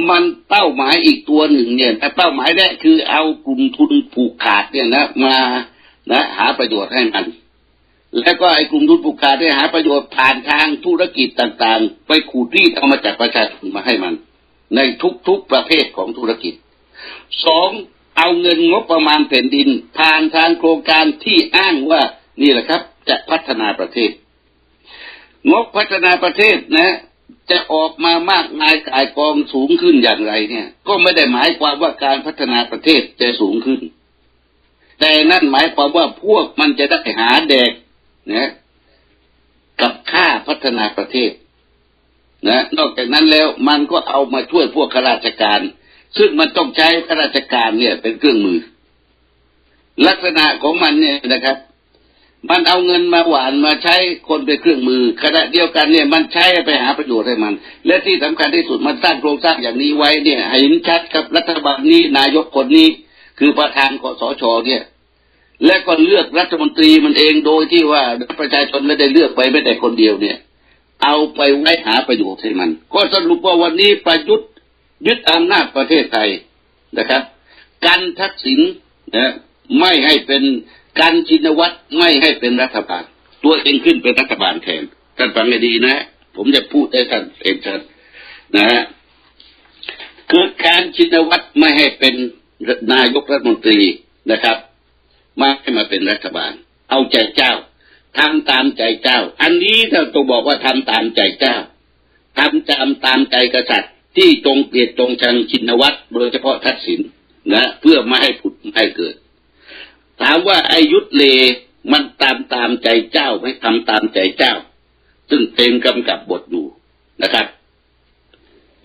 มันเป้าหมายอีกตัวหนึ่งเนี่ยแต่เป้าหมายแรกคือเอากลุ่มทุนผูกขาดเนี่ยนะมานะหาประโยชน์ให้มัน และก็ไอ้กลุ่มทุนผูกขาดได้หาประโยชน์ผ่านทางธุรกิจต่างๆไปขูดรีดเอามาจากประชาชนมาให้มันในทุกๆประเภทของธุรกิจสองเอาเงินงบประมาณแผ่นดินผ่านทางโครงการที่อ้างว่านี่แหละครับจะพัฒนาประเทศงบพัฒนาประเทศนะจะออกมามากมายกายกองสูงขึ้นอย่างไรเนี่ยก็ไม่ได้หมายความว่าการพัฒนาประเทศจะสูงขึ้นแต่นั่นหมายความว่าพวกมันจะได้หาแดกนะกับค่าพัฒนาประเทศนะนอกจากนั้นแล้วมันก็เอามาช่วยพวกข้าราชการซึ่งมันต้องใช้ข้าราชการเนี่ยเป็นเครื่องมือลักษณะของมันเนี่ยนะครับมันเอาเงินมาหวานมาใช้คนเป็นเครื่องมือขณะเดียวกันเนี่ยมันใช้ไปหาประโยชน์ให้มันและที่สำคัญที่สุดมันสร้างโครงสร้างอย่างนี้ไว้เนี่ยเห็นชัดครับรัฐบาลนี้นายกคนนี้คือประธานกสช.เนี่ยและก็เลือกรัฐมนตรีมันเองโดยที่ว่าประชาชนไม่ได้เลือกไปไม่แต่คนเดียวเนี่ยเอาไปไว้หาประโยชน์ให้มันก็สรุปว่าวันนี้ประยุทธ์ยึดอำนาจประเทศไทยนะครับการทักษิณนะไม่ให้เป็นการชินวัตรไม่ให้เป็นรัฐบาลตัวเองขึ้นเป็นรัฐบาลแทนท่านฟังให้ดีนะผมจะพูดให้ท่านเองชัดนะฮะคือการชินวัตรไม่ให้เป็นนายกรัฐมนตรีนะครับมาให้มาเป็นรัฐบาลเอาใจเจ้าทำตามใจเจ้าอันนี้เราต้องบอกว่าทำตามใจเจ้าทำตามตามใจกษัตริย์ที่จงเกลียดจงชังชินวัตรโดยเฉพาะทักษิณนะเพื่อไม่ให้ผุดไม่ให้เกิดถามว่าไอ้ยุทธเลมันตามตามใจเจ้าไม่ทำตามใจเจ้าซึ่งเต็มกำกับบทดูนะครับ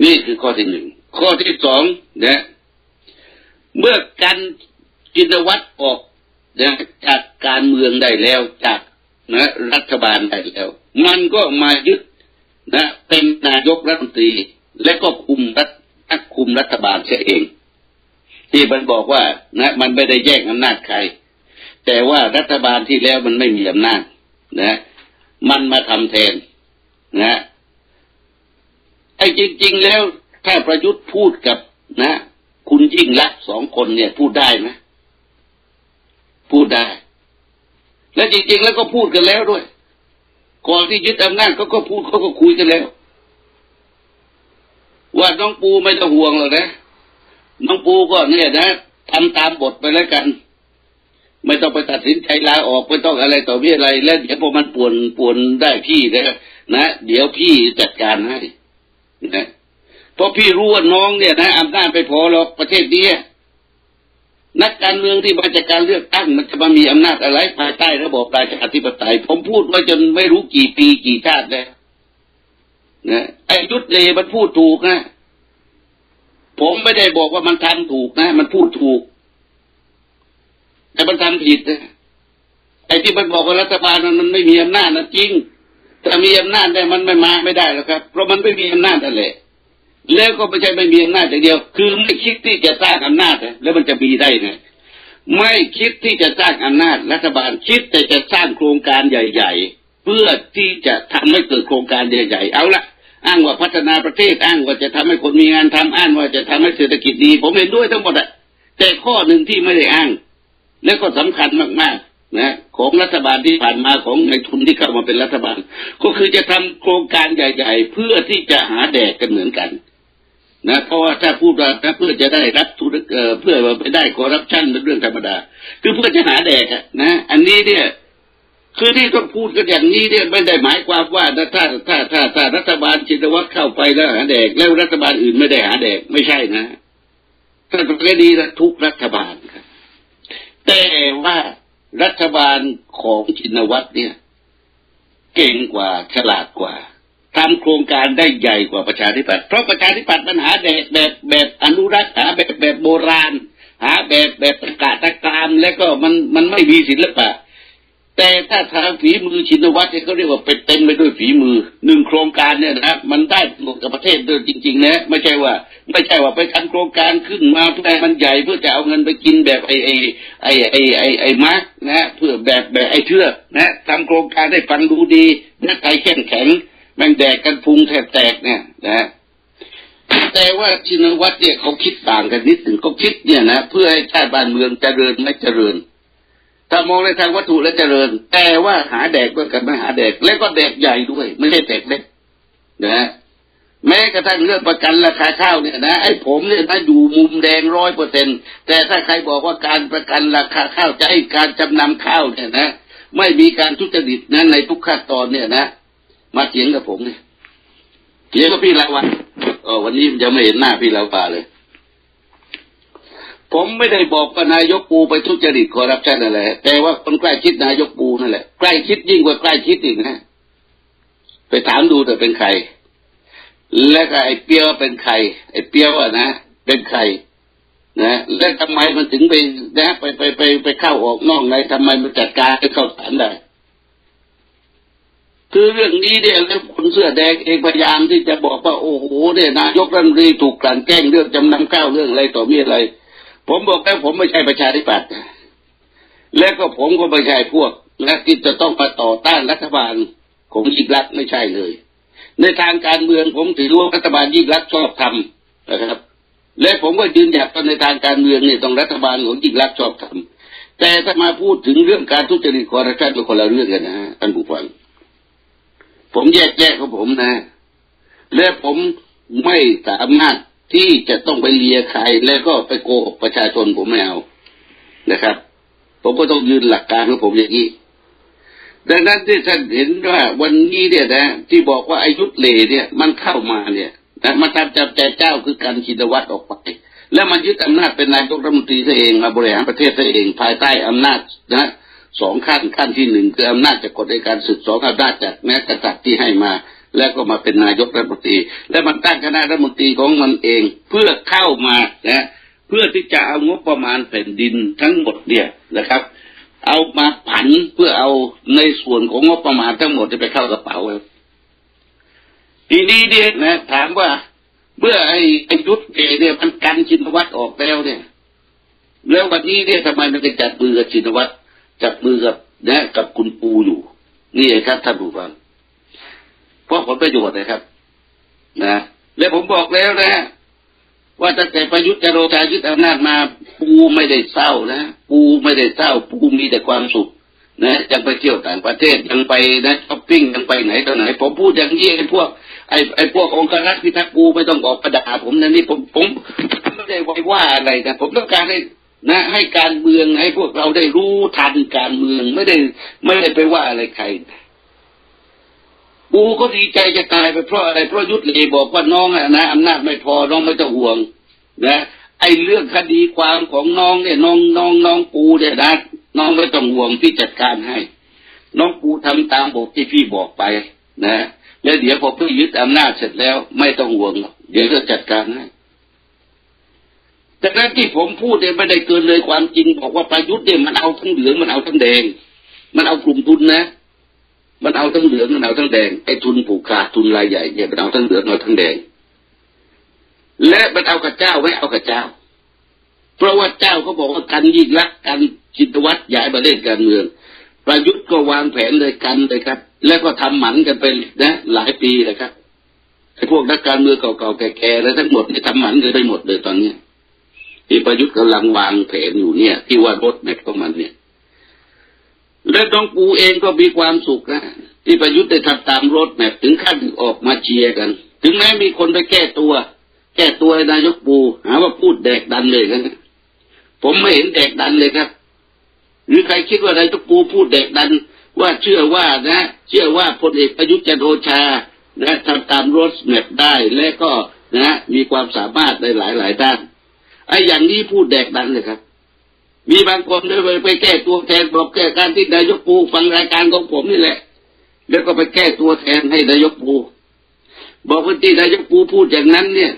นี่คือข้อที่หนึ่งข้อที่สองเนี่ยเมื่อกันจินวัตรออกนะจากการเมืองได้แล้วจากนะรัฐบาลได้แล้วมันก็มายึดนะเป็นนายกรัฐมนตรีและก็คุมรัฐคุมรัฐบาลเสียเองที่มันบอกว่านะมันไม่ได้แย่งอำนาจใครแต่ว่ารัฐบาลที่แล้วมันไม่มีอำนาจนะมันมาทำแทนนะไอ้จริงๆแล้วถ้าประยุทธ์พูดกับนะคุณยิ่งรักสองคนเนี่ยพูดได้ไหมพูดได้และจริงๆแล้วก็พูดกันแล้วด้วยก่อนที่ยึดอำนาจเขาก็พูดเขาก็คุยกันแล้วว่าน้องปูไม่ต้องห่วงหรอกนะน้องปูก็เนี่ยนะทำตามบทไปแล้วกันไม่ต้องไปตัดสินใจลาออกไม่ต้องอะไรต่อเมื่ออะไรแล้วเดี๋ยวพอมันป่วนป่วนได้พี่นะนะเดี๋ยวพี่จัดการให้นะเพราะพี่รู้ว่าน้องเนี่ยนะอำนาจไปพอหรอกประเทศนี้นักการเมืองที่มาจากการเลือกตั้งมันจะมามีอำนาจอะไรภายใต้ระบอบประชาธิปไตยผมพูดมาจนไม่รู้กี่ปีกี่ชาติแล้วนะไอ้ยุทธเลมันพูดถูกนะผมไม่ได้บอกว่ามันทำถูกนะมันพูดถูกแต่มันทำผิดนะไอ้ที่มันบอกว่ารัฐบาลนั้นมันไม่มีอำนาจนะจริงแต่มีอำนาจแต่มันไม่มาไม่ได้หรอกครับเพราะมันไม่มีอำนาจอะไรแล้วก็ไม่ใช่ไม่มีอำนาจอย่างเดียวคือไม่คิดที่จะสร้างอำนาจแล้วมันจะมีได้ไงไม่คิดที่จะสร้างอำนาจรัฐบาลคิดแต่จะสร้างโครงการใหญ่ๆเพื่อที่จะทำให้เกิดโครงการใหญ่ๆเอาละอ้างว่าพัฒนาประเทศอ้างว่าจะทำให้คนมีงานทำอ้างว่าจะทำให้เศรษฐกิจดีผมเห็นด้วยทั้งหมดอะแต่ข้อหนึ่งที่ไม่ได้อ้างและก็สำคัญมากๆนะของรัฐบาลที่ผ่านมาของในทุนที่เข้ามาเป็นรัฐบาลก็คือจะทำโครงการใหญ่ๆเพื่อที่จะหาแดกกันเหมือนกันนะเพราะว่าถ้าพูดว่านะเพื่อจะได้รับทุนเพื่อไปได้คอร์รัปชันเป็นเรื่องธรรมดาคือเพื่อจะหาแดกนะอันนี้เนี่ยคือที่ต้องพูดกันอย่างนี้เนี่ยไม่ได้หมายความว่าถ้าถ้าถ้าถ้าถ้ารัฐบาลจินวัตรเข้าไปแล้วหาแดกแล้วรัฐบาลอื่นไม่ได้หาแดกไม่ใช่นะถ้าตรงนี้ดีนะทุกรัฐบาลครับแต่ว่ารัฐบาลของจินวัตรเนี่ยเก่งกว่าฉลาดกว่าทำโครงการได้ใหญ่กว่าประชาธิปัตย์เพราะประชาธิปัตย์ปัญหาแดกแบบแบบอนุรักษ์หาแบบแบบโบราณหาแบบแบบตะกะตะกามแล้วก็มันมันไม่มีศิลปะแต่ถ้าทางฝีมือชินวัตรเนี่ยเขาเรียกว่าเป็นเต็มไปด้วยฝีมือหนึ่งโครงการเนี่ยนะมันได้หมดกับประเทศด้วยจริงๆนะไม่ใช่ว่าไม่ใช่ว่าไปทำโครงการขึ้นมาเพื่อให้มันใหญ่เพื่อจะเอาเงินไปกินแบบไอ้ไอ้ไอ้ไอ้ไอ้ไอ้มาร์กนะเพื่อแบบแบบไอ้เชือกนะทำโครงการได้ฟังดูดีนะไทยแข็งแข็งแม่งแดกกันพุงแทบแตกเนี่ยนะแต่ว่าชินวัตรเนี่ยเขาคิดต่างกันนิดหนึ่งเขาคิดเนี่ยนะเพื่อให้ชาติบ้านเมืองเจริญไม่เจริญ ถ้ามองในทางวัตถุและเจริญแต่ว่าหาแดกด้วยกันไม่หาแดกและก็แดกใหญ่ด้วยไม่ได้แดกเล็กนะแม้กระทั่งเรื่องประกันราคาข้าวเนี่ยนะไอ้ผมเนี่ยนะอยู่มุมแดงร้อยเปอร์เซ็นต์แต่ถ้าใครบอกว่าการประกันราคาข้าวจะให้การจำนำข้าวเนี่ยนะไม่มีการทุจริตนั้นในทุกขั้นตอนเนี่ยนะมาเถียงกับผมเนี่ยเถียงกับพี่ละวันเออวันนี้ยังไม่เห็นหน้าพี่ละวันเลยผมไม่ได้บอกว่านายกปูไปทุจริตคอร์รัปชันอะไรแต่ว่าคนใกล้ชิดนายกปูนั่นแหละใกล้ชิดยิ่งกว่าใกล้ชิดอีกนะไปถามดูแต่เป็นใครและก็ไอ้เปี้ยวเป็นใครไอ้เปี้ยวอะนะเป็นใครนะและทำไมมันถึงไปนะไปไปไปไปเข้าออกนอกในทำไมมันจัดการไปเข้าสารได้คือเรื่องนี้เนี่ยแล้วคนเสื้อแดงเองพยายามที่จะบอกว่าโอ้โหเนี่ยนายกรัฐมนตรีถูกกลั่นแกล้งเรื่องจำนำข้าวเรื่องอะไรต่อมีอะไรผมบอกแล้วผมไม่ใช่ประชาธิปัตย์และก็ผมก็ไม่ใช่พวกนักที่จะต้องมาต่อต้านรัฐบาลของยิ่งรักไม่ใช่เลยในทางการเมืองผมถือว่ารัฐบาลยิ่งรักชอบทำนะครับและผมก็ยืนหยัดในทางการเมืองเนี่ยต้องรัฐบาลของยิ่งรักชอบทำแต่ถ้ามาพูดถึงเรื่องการทุจริตคอร์รัปชันเป็นคนละเรื่องกันนะท่านผู้ฟังผมแยกแยะของผมนะและผมไม่สามารถที่จะต้องไปเลียใครแล้วก็ไปโกหกประชาชนผมไม่เอานะครับผมก็ต้องยืนหลักการของผมอย่างนี้ดังนั้นที่ท่านเห็นว่าวันนี้เนี่ยนะที่บอกว่าอายุธเลเนี่ยมันเข้ามาเนี่ยนะมันตามจับใจเจ้าคือการชินวัตรออกไปแล้วมันยึดอำนาจเป็นนายกรัฐมนตรีซะเองมาบริหารประเทศซะเองภายใต้อำนาจนะสองขั้นขั้นที่หนึ่งคืออำนาจจากกฎในการสืบสองอำนาจจากแม้กษัตริย์ที่ให้มาแล้วก็มาเป็นนายกรัฐมนตรีและมันตั้งคณะรัฐมนตรีของมันเองเพื่อเข้ามานะเพื่อที่จะเอางบประมาณแผ่นดินทั้งหมดเนี่ยนะครับเอามาผันเพื่อเอาในส่วนของงบประมาณทั้งหมดจะไปเข้ากระเป๋าทีนี้เนี่ยนะถามว่าเมื่อไอ้ไอ้ยุทธเอกเนี่ยมันกันชินวัตรออกแล้วเนี่ยแล้ววันนี้เนี่ยทำไมมันจะจับมือกับชินวัตรจับมือกับนะกับคุณปูอยู่นี่ครับท่านผู้ฟังเพราะผลประโยชน์นะครับนะและผมบอกแล้วนะว่าตั้งแต่ประยุทธ์จันโอชายึดอำนาจมาปูไม่ได้เศร้านะปูไม่ได้เศร้าปูมีแต่ความสุขนะยังไปเที่ยวต่างประเทศยังไปนะช้อปปิ้งยังไปไหนต่อไหนผมพูดอย่างนี้ไอ้พวกไอ้ไอ้พวกองค์การรัฐพิทักษ์ปูไม่ต้องออกประดาผมนะนี่ผมผมไม่ได้ว่าอะไรนะผมต้องการให้นะให้การเมืองให้พวกเราได้รู้ทันการเมืองไม่ได้ไม่ได้ไปว่าอะไรใครปูก็ดีใจจะตายไปเพราะอะไรเพราะยุทธเลบอกว่าน้องนะอำนาจไม่พอน้องไม่ต้องห่วงนะไอ้เรื่องคดีความของน้องเนี่ยน้องน้องน้องปูเนี่ยนะน้องไม่ต้องห่วงพี่จัดการให้น้องปูทำตามบทที่พี่บอกไปนะแล้วเดี๋ยวพอพี่ยึดอำนาจเสร็จแล้วไม่ต้องห่วงเดี๋ยวจะจัดการให้แต่นั้นที่ผมพูดเนี่ยไม่ได้เกินเลยความจริงบอกว่าประยุทธ์เนี่ยมันเอาทั้งเหลืองมันเอาทั้งแดงมันเอากลุ่มทุนนะมันเอาทั้งเหลืองมันเอาทั้งแดงไอ้ทุนผูกขาดทุนรายใหญ่เนี่ยมันเอาทั้งเหลืองเอาทั้งแดงและมันเอากับเจ้าไม่เอากับเจ้าเพราะว่าเจ้าเขาบอกว่ากันยิ่งรักกันจิตวัตรย้ายมาเล่นการเมืองประยุทธ์ก็วางแผนเลยกันเลยครับแล้วก็ทำหมันกันไปนะหลายปีเลยครับไอ้พวกนักการเมืองเก่าๆแก่ๆแล้วทั้งหมดเนี่ยทำหมันกันไปหมดเลยตอนนี้ที่ประยุทธ์กำลังวางแผนอยู่เนี่ยที่ว่ารถแม็กของมันเนี่ยและน้องปูเองก็มีความสุขนะที่ประยุทธ์ได้ทำตามรถแมพถึงขั้นออกมาเชียร์กันถึงแม้มีคนไปแก้ตัวแก้ตัวนายกปูหาว่าพูดแดกดันเลยนะผมไม่เห็นแดกดันเลยครับหรือใครคิดว่านายกปูพูดแดกดันว่าเชื่อว่านะเชื่อว่าพลเอกประยุทธ์จันทร์โอชานะทำตามรถแมพได้และก็นะมีความสามารถในหลายๆด้านไอ้อย่างนี้พูดแดกดันเลยครับมีบางคนด้วยไปแก้ตัวแทนบอกแก้การที่นายกปูฟังรายการของผมนี่แหละแล้วก็ไปแก้ตัวแทนให้นายกปูบอกว่าที่นายกปูพูดอย่างนั้นเนี่ย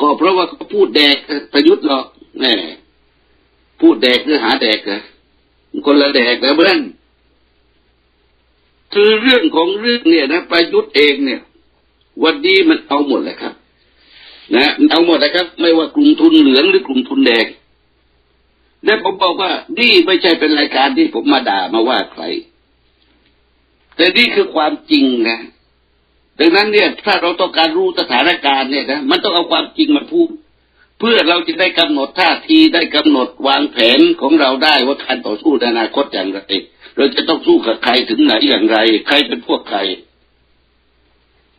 ก็เพราะว่าเขาพูดแดกประยุทธ์หรอกแหมพูดแดกหรือหาแดกนะคนละแดกนะเพื่อนคือเรื่องของเรื่องเนี่ยนะประยุทธ์เองเนี่ยวันนี้มันเอาหมดเลยครับนะเอาหมดนะครับไม่ว่ากลุ่มทุนเหลืองหรือกลุ่มทุนแดงและผมบอกว่านี่ไม่ใช่เป็นรายการที่ผมมาด่ามาว่าใครแต่นี่คือความจริงนะดังนั้นเนี่ยถ้าเราต้องการรู้สถานการณ์เนี่ยนะมันต้องเอาความจริงมาพูด เพื่อเราจะได้กำหนดท่าทีได้กำหนดวางแผนของเราได้ว่าการต่อสู้ในอนาคตอย่างไรเราจะต้องสู้กับใครถึงไหนอย่างไรใครเป็นพวกใคร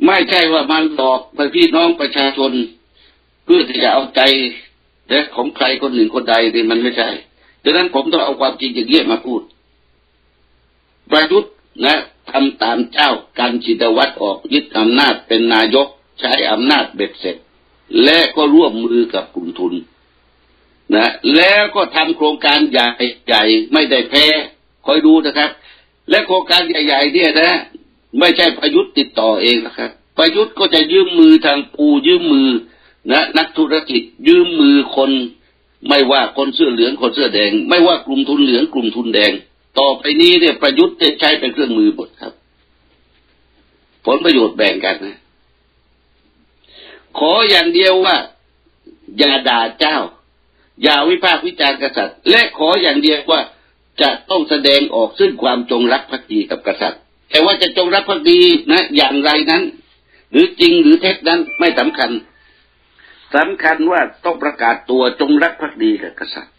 ไม่ใช่ว่ามันหลอกไปพี่น้องประชาชนเพื่อที่จะเอาใจและของใครคนหนึ่งคนใดนี่มันไม่ใช่ดังนั้นผมต้องเอาความจริงอย่างนี้มาพูดประยุทธ์นะทำตามเจ้าการจิตวัตรออกยึดอำนาจเป็นนายกใช้อำนาจเบ็ดเสร็จและก็ร่วมมือกับกลุ่มทุนนะแล้วก็ทำโครงการใหญ่ๆไม่ได้แพ้คอยดูนะครับและโครงการใหญ่ๆเนี่ยนะไม่ใช่ประยุทธ์ติดต่อเองนะครับประยุทธ์ก็จะยืมมือทางปูยืมมือนะนักธุรกิจยืมมือคนไม่ว่าคนเสื้อเหลืองคนเสื้อแดงไม่ว่ากลุ่มทุนเหลืองกลุ่มทุนแดงต่อไปนี้เนี่ยประยุทธ์จะใช้เป็นเครื่องมือหมดครับผลประโยชน์แบ่งกันนะขออย่างเดียวว่าอย่าด่าเจ้าอย่าวิพากษ์วิจารณ์กษัตริย์และขออย่างเดียวว่าจะต้องแสดงออกซึ่งความจงรักภักดีกับกษัตริย์แต่ว่าจะจงรักภักดีนะอย่างไรนั้นหรือจริงหรือเท็จนั้นไม่สำคัญสำคัญว่าต้องประกาศตัวจงรักภักดีกับกษัตริย์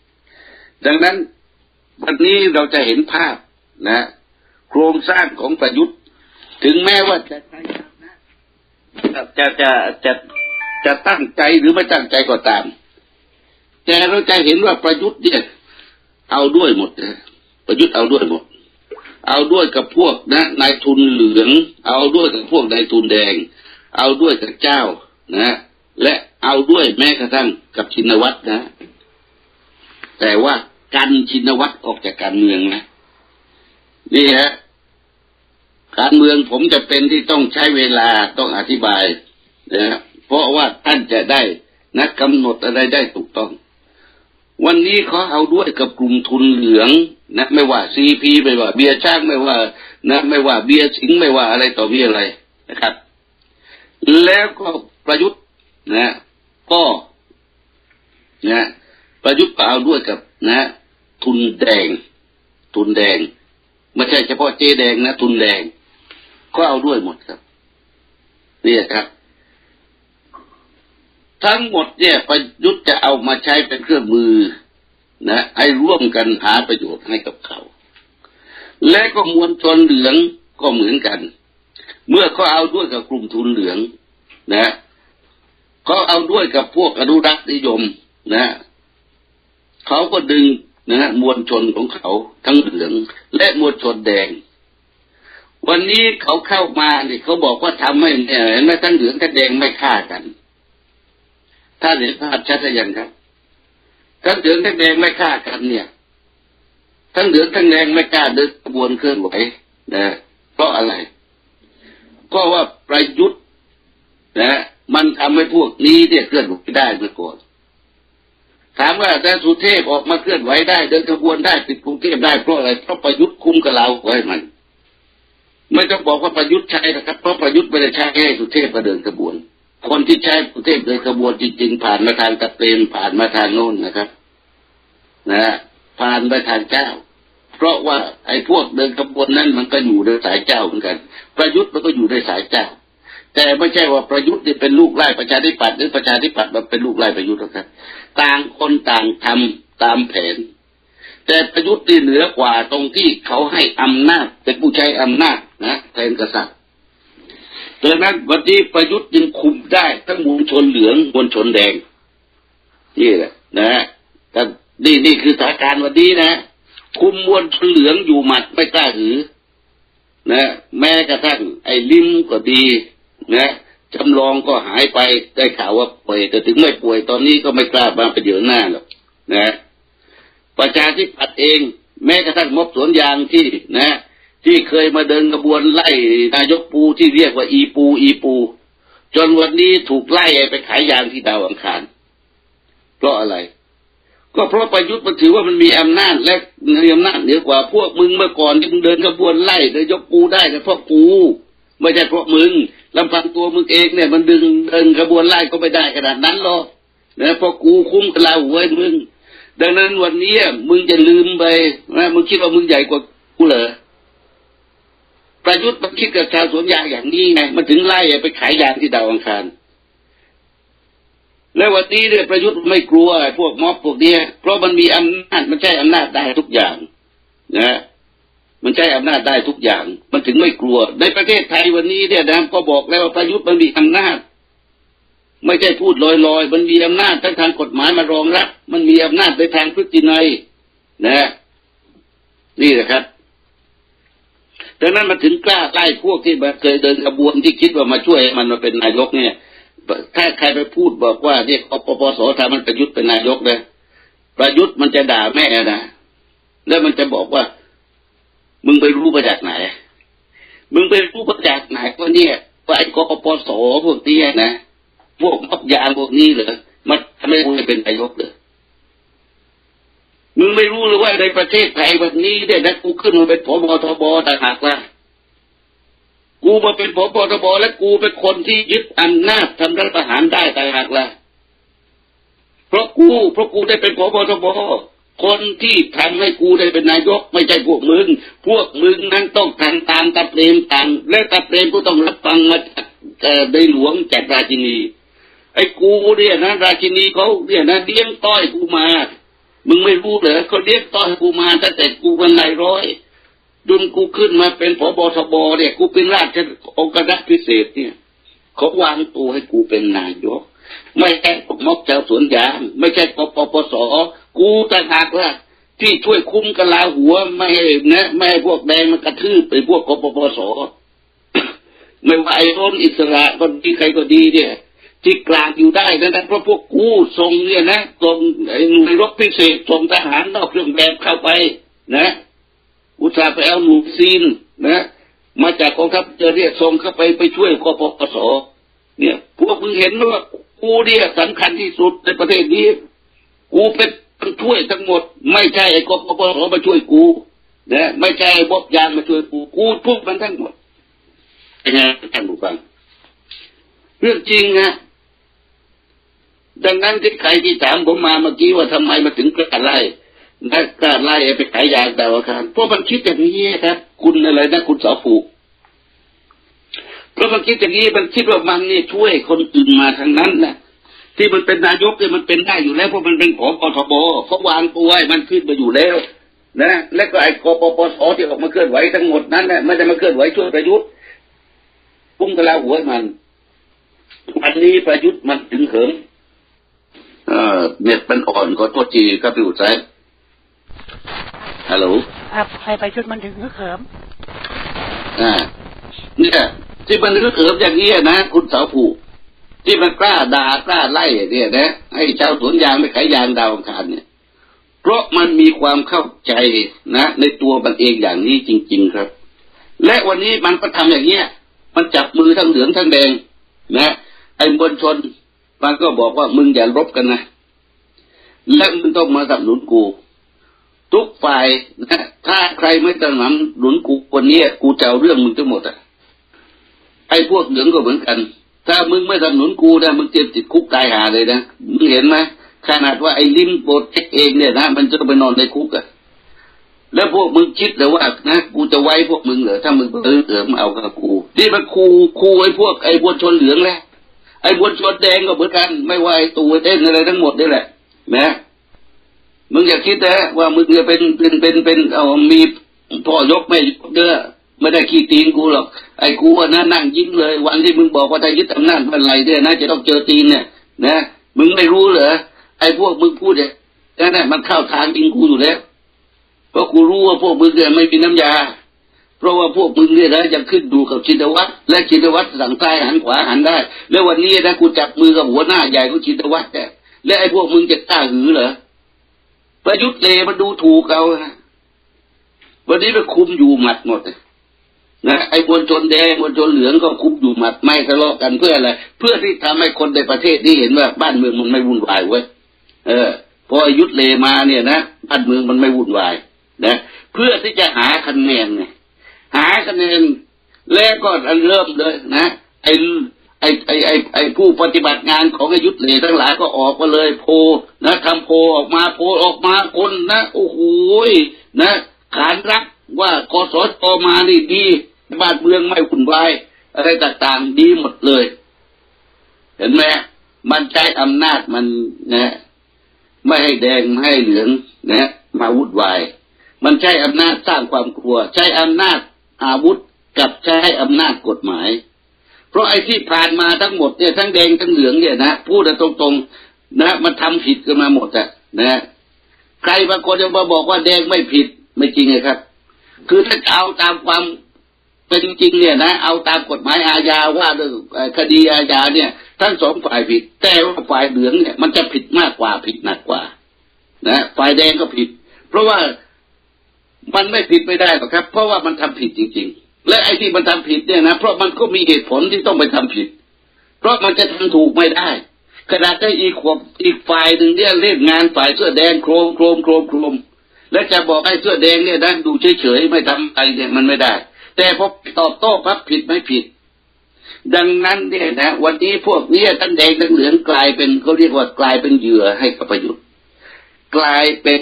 ดังนั้นวันนี้เราจะเห็นภาพนะโครงสร้างของประยุทธ์ถึงแม้ว่าจะจะจะจะจะจะตั้งใจหรือไม่ตั้งใจก็ตามแต่เราจะเห็นว่าประยุทธ์เนี่ยเอาด้วยหมดประยุทธ์เอาด้วยหมดเอาด้วยกับพวกนะนายทุนเหลืองเอาด้วยกับพวกนายทุนแดงเอาด้วยกับเจ้านะและเอาด้วยแม้กระทั่งกับชินวัตรนะแต่ว่ากันชินวัตรออกจากการเมืองนะนี่ฮะการเมืองผมจะเป็นที่ต้องใช้เวลาต้องอธิบายนะเพราะว่าท่านจะได้นักกำหนดอะไรได้ถูกต้องวันนี้เขาเอาด้วยกับกลุ่มทุนเหลืองนะไม่ว่าซีพีไม่ว่าเบียร์ช้างไม่ว่านะไม่ว่าเบียร์สิงไม่ว่าอะไรต่อเบียร์อะไรนะครับแล้วก็ประยุทธ์นะก็นะประยุทธ์ก็เอาด้วยกับนะทุนแดงทุนแดงไม่ใช่เฉพาะเจ๊แดงนะทุนแดงก็เอาด้วยหมดครับนี่ครับทั้งหมดเนี่ยประยุทธ์จะเอามาใช้เป็นเครื่องมือนะให้ร่วมกันหาประโยชน์ให้กับเขาและก็มวลชนเหลืองก็เหมือนกันเมื่อเขาเอาด้วยกับกลุ่มทุนเหลืองนะเขาเอาด้วยกับพวกอนุรักษนิยมนะเขาก็ดึงนะมวลชนของเขาทั้งเหลืองและมวลชนแดงวันนี้เขาเข้ามาเนี่ยเขาบอกว่าทำให้เนี่ยเห็นไหมทั้งเหลืองทั้งแดงไม่ฆ่ากันถ้าเห็นภาพชัดอย่างครับทั้งเหลืองทั้งแดงไม่ฆ่ากันเนี่ยทั้งเหลืองทั้งแดงไม่กล้าเดินขบวนเคลื่อนไหวนะเพราะอะไรก็ว่าประยุทธ์นะมันทำให้พวกนี้เนี่ยเคลื่อนไหวได้เมื่อก่อนถามว่าอาจารย์สุเทพออกมาเคลื่อนไหวได้เดินขบวนได้ปิดกรุงเทพได้เพราะอะไรเพราะประยุทธ์คุ้มกับเราไว้มันไม่ต้องบอกว่าประยุทธ์ใช้นะครับเพราะประยุทธ์ไม่ได้ใช้ให้สุเทพมาเดินขบวนคนที่ใช้กรุงเทพเดินขบวนจริงๆผ่านมาทางตะเปนผ่านมาทางโน้นนะครับนะผ่านมาทางเจ้าเพราะว่าไอ้พวกเดินขบวนนั้นมันก็อยู่ในสายเจ้าเหมือนกันประยุทธ์มันก็อยู่ในสายเจ้าแต่ไม่ใช่ว่าประยุทธ์นี่เป็นลูกไล่ประชาธิปัตย์หรือประชาธิปัตย์มันเป็นลูกไล่ประยุทธ์นะครับต่างคนต่างทำตามแผนแต่ประยุทธ์นี่เหนือกว่าตรงที่เขาให้อำนาจเป็นผู้ใช้อำนาจนะแทนกษัตริย์ดังนั้นวันนี้ประยุทธ์ยังคุมได้ทั้งมวลชนเหลืองมวลชนแดงนี่แหละนะแต่นี่นี่คือสถานการณ์วันนี้นะคุมมวลชนเหลืองอยู่หมัดไม่กล้าหือนะแม้กระทั่งไอ้ลิ้มก็ดีนะจำลองก็หายไปได้ข่าวว่าป่วยแต่ถึงไม่ป่วยตอนนี้ก็ไม่กล้ามาไปเดือดหน้าหรอกนะประชาธิปัตย์เองแม้กระทั่งม็อบสวนยางที่นะที่เคยมาเดินกระบวนไล่นายกปูที่เรียกว่าอีปูอีปูจนวันนี้ถูกไล่ไปขายยางที่ดาวอังคารเพราะอะไรก็เพราะประยุทธ์มันถือว่ามันมีอำนาจและมีอำนาจเหนือกว่าพวกมึงเมื่อก่อนที่มึงเดินกระบวนไล่นายกปูได้แต่พวกกูไม่ใช่เพราะมึงลำพังตัวมึงเองเนี่ยมันดึงเดินกระบวนไล่ก็ไม่ได้ขนาดนั้นหรอกนะเพราะกูคุ้มกลาหัวมึงดังนั้นวันนี้มึงจะลืมไปนะมึงคิดว่ามึงใหญ่กว่ากูเหรอประยุทธ์มันคิดกับชาวสวนยางอย่างนี้ไงมันถึงไล่ไปขายยางที่ดาวอังคาร แล้ววันนี้เนี่ยประยุทธ์ไม่กลัวพวกม็อบพวกนี้เพราะมันมีอำนาจมันใช้อำนาจได้ทุกอย่างนะมันใช้อำนาจได้ทุกอย่างมันถึงไม่กลัวในประเทศไทยวันนี้เนี่ยนะก็บอกแล้วประยุทธ์มันมีอำนาจไม่ใช่พูดลอยๆมันมีอำนาจทั้งทางกฎหมายมารองรับมันมีอำนาจในทางพฤตินัยนะนี่แหละครับดังนั้นมันถึงกล้าไล่พวกที่เคยเดินขบวนที่คิดว่ามาช่วยมันมาเป็นนายกเนี่ยถ้าใครไปพูดบอกว่าเนี่ยปปส.ทำมันประยุทธ์เป็นนายกนะประยุทธ์มันจะด่าแม่นะแล้วมันจะบอกว่ามึงไปรู้มาจากไหนมึงไปรู้มาจากไหนก็เนี่ยว่าไอ้กปส.พวกนี้นะพวกม็อบยางพวกนี้เหรอมันทำให้มึงเป็นนายกเลยมึงไม่รู้เลยว่าในประเทศไทยวันนี้เนี่ยนะกูขึ้นมาเป็นผบ.ทบ.ต่างหากละกูมาเป็นผบ.ทบ.และกูเป็นคนที่ยึดอำนาจทำรัฐประหารได้ต่างหากละเพราะกูเพราะกูได้เป็นผบ.ทบ.คนที่ทำให้กูได้เป็นนายกไม่ใช่พวกมึงพวกมึงนั้นต้องทำตามตะเปรมต่างและตะเปรมก็ต้องรับฟังมาจากในหลวงจากราชินีไอ้กูเนี่ยนะราชินีเขาเนี่ยนะเลี้ยงต้อยกูมามึงไม่รู้เหรอเขาเรียกต้อนกูมาตั้งแต่กูเป็นนายร้อยดุนกูขึ้นมาเป็นผบ.ทบ.เนี่ยกูเป็นราชองครักษ์พิเศษเนี่ยเขาวางตัวให้กูเป็นนายกไม่ใช่พวกม็อบชาวสวนยางไม่ใช่ปปส.กูต่างหากละที่ช่วยคุ้มกะลาหัวไม่ให้นะไม่ให้พวกแดงมันกระทืบไปพวกกปปส.ไม่ว่าไอ้คนอิสระคนที่ใครก็ดีเนี่ยที่กลางอยู่ได้นั้นเพราะพวกกู้ส่งเนี่ยนะส่งในรถพิเศษส่งทหารนอกเครื่องแบบเข้าไปนะอุตส่าห์ไปเอาหนูซีนนะมาจากกองทัพเจอเรียกส่งเข้าไปไปช่วยกปปส.เนี่ยพวกมึงเห็นว่ากูเนี่ยสำคัญที่สุดในประเทศนี้กูเป็นคนช่วยทั้งหมดไม่ใช่ไอ้กปปส.มาช่วยกูนะไม่ใช่บ๊อบยางมาช่วยกูกูพวกมันทั้งหมดเป็นไงท่านผู้ฟังเรื่องจริงนะดังนั้นที่ใครที่ถามผมมาเมื่อกี้ว่าทำไมมาถึงกล้าไล่นักกล้าไล่ไปขายยาดาวคารเพราะมันคิดอย่างนี้ครับคุณอะไรนะคุณสาวผูกเพราะมันคิดอย่างนี้มันคิดว่ามันนี่ช่วยคนอื่นมาทางนั้นนะที่มันเป็นนายกเนี่ยมันเป็นได้อยู่แล้วเพราะมันเป็นของกทบเขาวางตัวมันขึ้นมาอยู่แล้วนะและก็ไอ้กปปส.ที่ออกมาเคลื่อนไหวทั้งหมดนั้นเนี่ยไม่ได้มาเคลื่อนไหวช่วยประยุทธ์พุ่งกระลาหัวมันอันนี้ประยุทธ์มันถึงเหิมเอ่อเน็ตมันอ่อนขอโทษทีครับพี่อุทัยฮัลโหลอ่ะใครไปชุดมันถึงฮึกเหิมอ่าเนี่ยที่มันฮึกเหิมอย่างนี้นะคุณสาวผูกที่มันกล้าด่ากล้าไล่เนี่ยนะให้ชาวสวนยางไปขายยางดาวอังคารเนี่ยเพราะมันมีความเข้าใจนะในตัวมันเองอย่างนี้จริงๆครับและวันนี้มันก็ทำอย่างเนี้ยมันจับมือทั้งเหลืองทั้งแดงนะไอ้มวลชนมันก็บอกว่ามึงอย่ารบกันนะและมึงต้องมาสนับสนุนกูทุกฝ่ายนะถ้าใครไม่สนับสนุนกูคนนี้กูจะเอาเรื่องมึงทั้งหมดอ่ะไอ้พวกเหลืองก็เหมือนกันถ้ามึงไม่สนับสนุนกูนะมึงเตรียมติดคุกตายหาเลยนะมึงเห็นไหมขนาดว่าไอ้ลิมโบเช็คเองเนี่ยนะมันจะไปนอนในคุกอ่ะแล้วพวกมึงคิดหรือว่านะกูจะไว้พวกมึงเหรอถ้ามึงเออเออมาเอากับกูนี่มันคูคูไอ้พวกไอ้บวชชนเหลืองแหละไอ้บวชชนแดงก็เหมือนกันไม่ว่าไอ้ตัวเต้นอะไรทั้งหมดนี่แหละนะมึงอย่าคิดนะว่ามึงจะเป็นเป็นเป็นเป็นเอามีพ่อยกไม่เด้อไม่ได้ขี้ตีนกูหรอกไอ้กูนะนั่งยิ้มเลยวันที่มึงบอกว่าถ้ายึดอำนาจเป็นไรเนี่ยนะจะต้องเจอตีนเนี่ยนะมึงไม่รู้เหรอไอ้พวกมึงพูดเนี่ยนั่นแหละมันเข้าทางตีนกูอยู่แล้วเพราะกูรู้ว่าพวกมึงเนี่ยไม่มีน้ำยาเพราะว่าพวกมึงเนี่ยนะยังขึ้นดูกับชินวัตรและชินวัตรสั่งซ้ายหันขวาหันได้แล้ววันนี้นะกูจับมือกับหัวหน้าใหญ่ของชินวัตรเนี่ยและไอ้พวกมึงจะกล้าหือเหรอประยุทธ์เลมันดูถูกเอาวันนี้มันคุมอยู่หมัดหมดนะไอ้มวลชนแดงมวลชนเหลืองก็คุมอยู่หมัดไม่ทะเลาะกันเพื่ออะไรเพื่อที่ทำให้คนในประเทศนี้เห็นว่าบ้านเมืองมันไม่วุ่นวายเว้ยเออพอยุทธ์เลมาเนี่ยนะบ้านเมืองมันไม่วุ่นวายนะเพื่อที่จะหาคะแนนไงหาคะแนนแล้วก็เริ่มเลยนะไอ้ไอ้ไอ้ไอ้ไอ้ผู้ปฏิบัติงานของอายุทธ์เหล่ทั้งหลายก็ออกมาเลยโพนะทำโพออกมาโพออกมาคนนะโอ้โหนะขานรักว่ากสช.มานี่ดีบ้านเมืองไม่ขุ่นวายอะไรต่างๆดีหมดเลยเห็นไหม มันใช้อำนาจมันนะไม่ให้แดงไม่ให้เหลืองนะมาวุ่นวายมันใช้อำนาจสร้างความกลัวใช้อำนาจอาวุธกับใช้อำนาจกฎหมายเพราะไอ้ที่ผ่านมาทั้งหมดเนี่ยทั้งแดงทั้งเหลืองเนี่ยนะพูดตรงๆนะมันทำผิดกันมาหมดอะนะใครบางคนจะมาบอกว่าแดงไม่ผิดไม่จริงเลยครับคือถ้าเอาตามความเป็นจริงเนี่ยนะเอาตามกฎหมายอาญาว่าด้วยคดีอาญาเนี่ยทั้งสองฝ่ายผิดแต่ว่าฝ่ายเหลืองเนี่ยมันจะผิดมากกว่าผิดหนักกว่านะฝ่ายแดงก็ผิดเพราะว่ามันไม่ผิดไม่ได้หรอกครับเพราะว่ามันทำผิดจริงๆและไอ้ที่มันทำผิดเนี่ยนะเพราะมันก็มีเหตุผลที่ต้องไปทำผิดเพราะมันจะทำถูกไม่ได้ขนาดได้อีกขวบอีกฝ่ายหนึ่งเนี่ยเล่นงานฝ่ายเสื้อแดงโครมโครมโครมโครมและจะบอกให้เสื้อแดงเนี่ยด้านดูเฉยๆไม่ทำอะไรเนี่ยมันไม่ได้แต่พอตอบโต้ปั๊บผิดไม่ผิดดังนั้นเนี่ยนะวันนี้พวกนี้ทั้งแดงทั้งเหลืองกลายเป็นเขาเรียกว่ากลายเป็นเหยื่อให้กับประยุทธ์กลายเป็น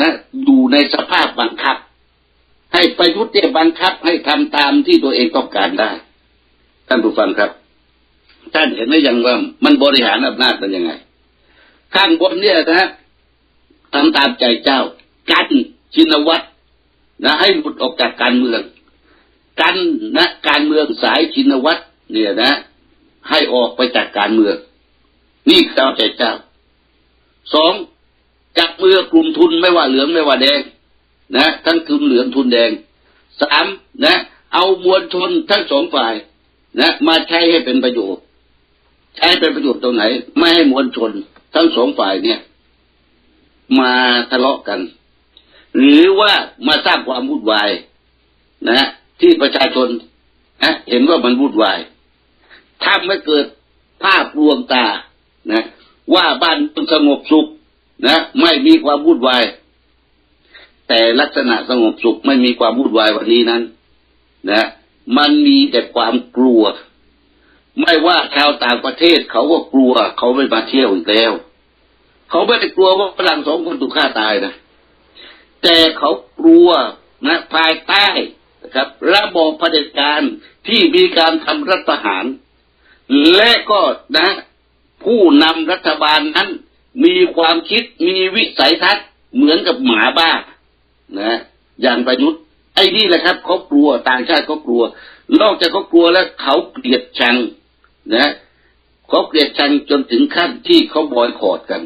นะอยู่ในสภาพบังคับให้ประยุทธ์เนี่ยบังคับให้ทำตามที่ตัวเองต้องการได้ท่านผู้ฟังครับท่านเห็นไหมยังว่ามันบริหารอำนาจเป็นยังไงข้างบนเนี่ยนะฮะทำตามใจเจ้ากันชินวัตรนะให้หลุดออกจากการเมืองกันนะการเมืองสายชินวัตรเนี่ยนะให้ออกไปจากการเมืองนี่ตามใจเจ้าสองจับมือกลุ่มทุนไม่ว่าเหลืองไม่ว่าแดงนะทั้งทุนเหลืองทุนแดงสามนะเอามวลชนทั้งสองฝ่ายนะมาใช้ให้เป็นประโยชน์ใช้เป็นประโยชน์ตรงไหนไม่ให้มวลชนทั้งสองฝ่ายเนี่ยมาทะเลาะกันหรือว่ามาสร้างความวุ่นวายนะที่ประชาชนนะเห็นว่ามันวุ่นวายทำให้เกิดภาพลวงตานะว่าบ้านสงบสุขนะไม่มีความวุ่นวายแต่ลักษณะสงบสุขไม่มีความวุ่นวายวันนี้นั้นนะมันมีแต่ความกลัวไม่ว่าชาวต่างประเทศเขาก็กลัวเขาไม่มาเที่ยวอีกแล้วเขาไม่ได้กลัวว่าฝรั่งสองคนถูกฆ่าตายนะแต่เขากลัวนะภายใต้นะครับระบอบเผด็จการที่มีการทำรัฐประหารและก็นะผู้นำรัฐบาลนั้นมีความคิดมีวิสัยทัศน์เหมือนกับหมาบ้านะอย่างประยุทธ์ไอ้นี่แหละครับเขากลัวต่างชาติเขากลัวนอกจากเขากลัวแล้วเขาเกลียดชังนะเขาเกลียดชังจนถึงขั้นที่เขาบอยคอตกัน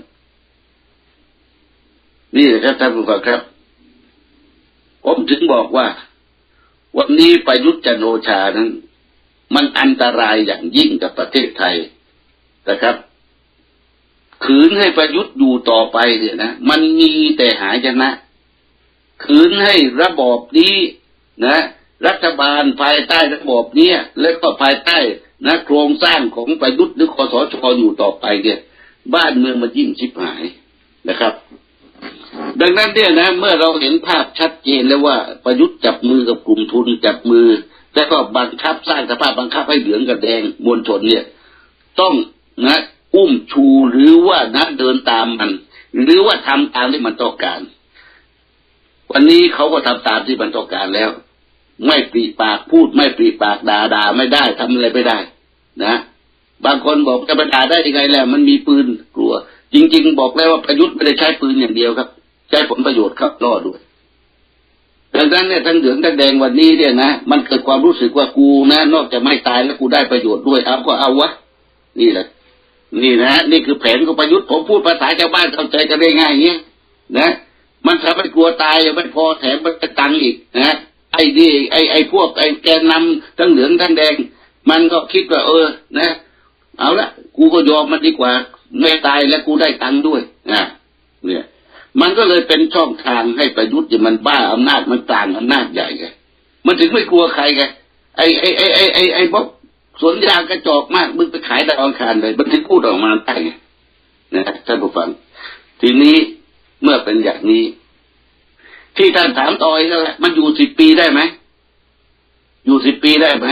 นี่แหละครับท่านผู้ฟังครับผมถึงบอกว่าวันนี้ประยุทธ์จันทร์โอชานั้นมันอันตรายอย่างยิ่งกับประเทศไทยนะครับขืนให้ประยุทธ์อยู่ต่อไปเนี่ยนะมันมีแต่หายนะขืนให้ระบอบนี้นะรัฐบาลภายใต้ระบอบเนี้ยและก็ภายใต้นะโครงสร้างของประยุทธ์หรือคสช.อยู่ต่อไปเนี่ยบ้านเมืองมันยิ่งชิบหายนะครับดังนั้นเนี่ยนะเมื่อเราเห็นภาพชัดเจนแล้วว่าประยุทธ์จับมือกับกลุ่มทุนจับมือแล้วก็บังคับสร้างสภาพบังคับให้เหลืองกับแดงมวลชนเนี่ยต้องนะอุ้มชูหรือว่านัดเดินตามมันหรือว่าทำตามที่มันต้องการวันนี้เขาก็ทำตามที่มันต้องการแล้วไม่ปรีปากพูดไม่ปรีปากด่าด่าไม่ได้ทำอะไรไม่ได้นะบางคนบอกจะไปด่าได้ยังไงแหละมันมีปืนกลัวจริงๆบอกแล้วว่าประยุทธ์ไม่ได้ใช้ปืนอย่างเดียวครับใช้ผลประโยชน์ครับล่อด้วยดังนั้นเนี่ยทั้งเหลืองทั้งแดงวันนี้เนี่ยนะมันเกิดความรู้สึกว่ากูนะนอกจากไม่ตายแล้วกูได้ประโยชน์ด้วยเอาก็เอาวะนี่แหละนี่นะนี่คือแผนของประยุทธ์ผมพูดภาษาชาวบ้านเข้าใจกันได้ง่ายเงี้ยนะมันทำให้กลัวตายไม่พอแถมมันตังอีกนะไอ้นี่ไอ้ไอ้พวกไอ้แกนนำทั้งเหลืองทั้งแดงมันก็คิดว่าเออนะเอาละกูก็ยอมมันดีกว่าไม่ตายแล้วกูได้ตังค์ด้วยนะเนี่ยมันก็เลยเป็นช่องทางให้ประยุทธ์เนี่ยมันบ้าอำนาจมันต่างอำนาจใหญ่ไงมันถึงไม่กลัวใครไงไอ้ไอ้ไอ้ไอ้ไอ้ไอ้บ๊อบสวนยางกระจอกมากมึงไปขายดาวอังคารเลยมันถึงพูดออกมาได้ไงนะท่านผู้ฟังทีนี้เมื่อเป็นอย่างนี้ที่ท่านถามต่อยนั่นแหละมันอยู่สิบปีได้ไหมอยู่สิบปีได้ไหม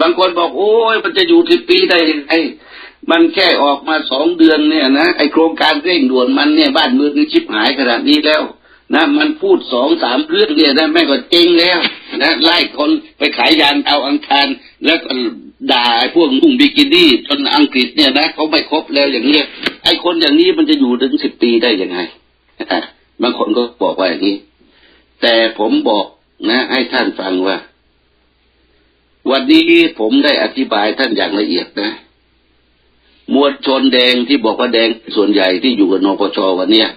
บางคนบอกโอ้ยมันจะอยู่สิบปีได้ยังไงมันแค่ออกมาสองเดือนเนี่ยนะไอโครงการเร่งด่วนมันเนี่ยบ้านเมืองนี่ชิบหายขนาดนี้แล้วนะมันพูดสองสามเรื่องเนี่ยนะแม่ก็เจ๊งแล้วนะไล่คนไปขายยานเอาอังคาร แล้วด่าไอ้พวกนุ่งบิกินี่จนอังกฤษเนี่ยนะเขาไม่ครบแล้วอย่างเนี้ยไอ้คนอย่างนี้มันจะอยู่ถึงสิบปีได้ยังไงบางคนก็บอกว่าอย่างนี้แต่ผมบอกนะให้ท่านฟังว่าวันนี้ผมได้อธิบายท่านอย่างละเอียดนะมวลชนแดงที่บอกว่าแดงส่วนใหญ่ที่อยู่กับนปชวันเนี้ย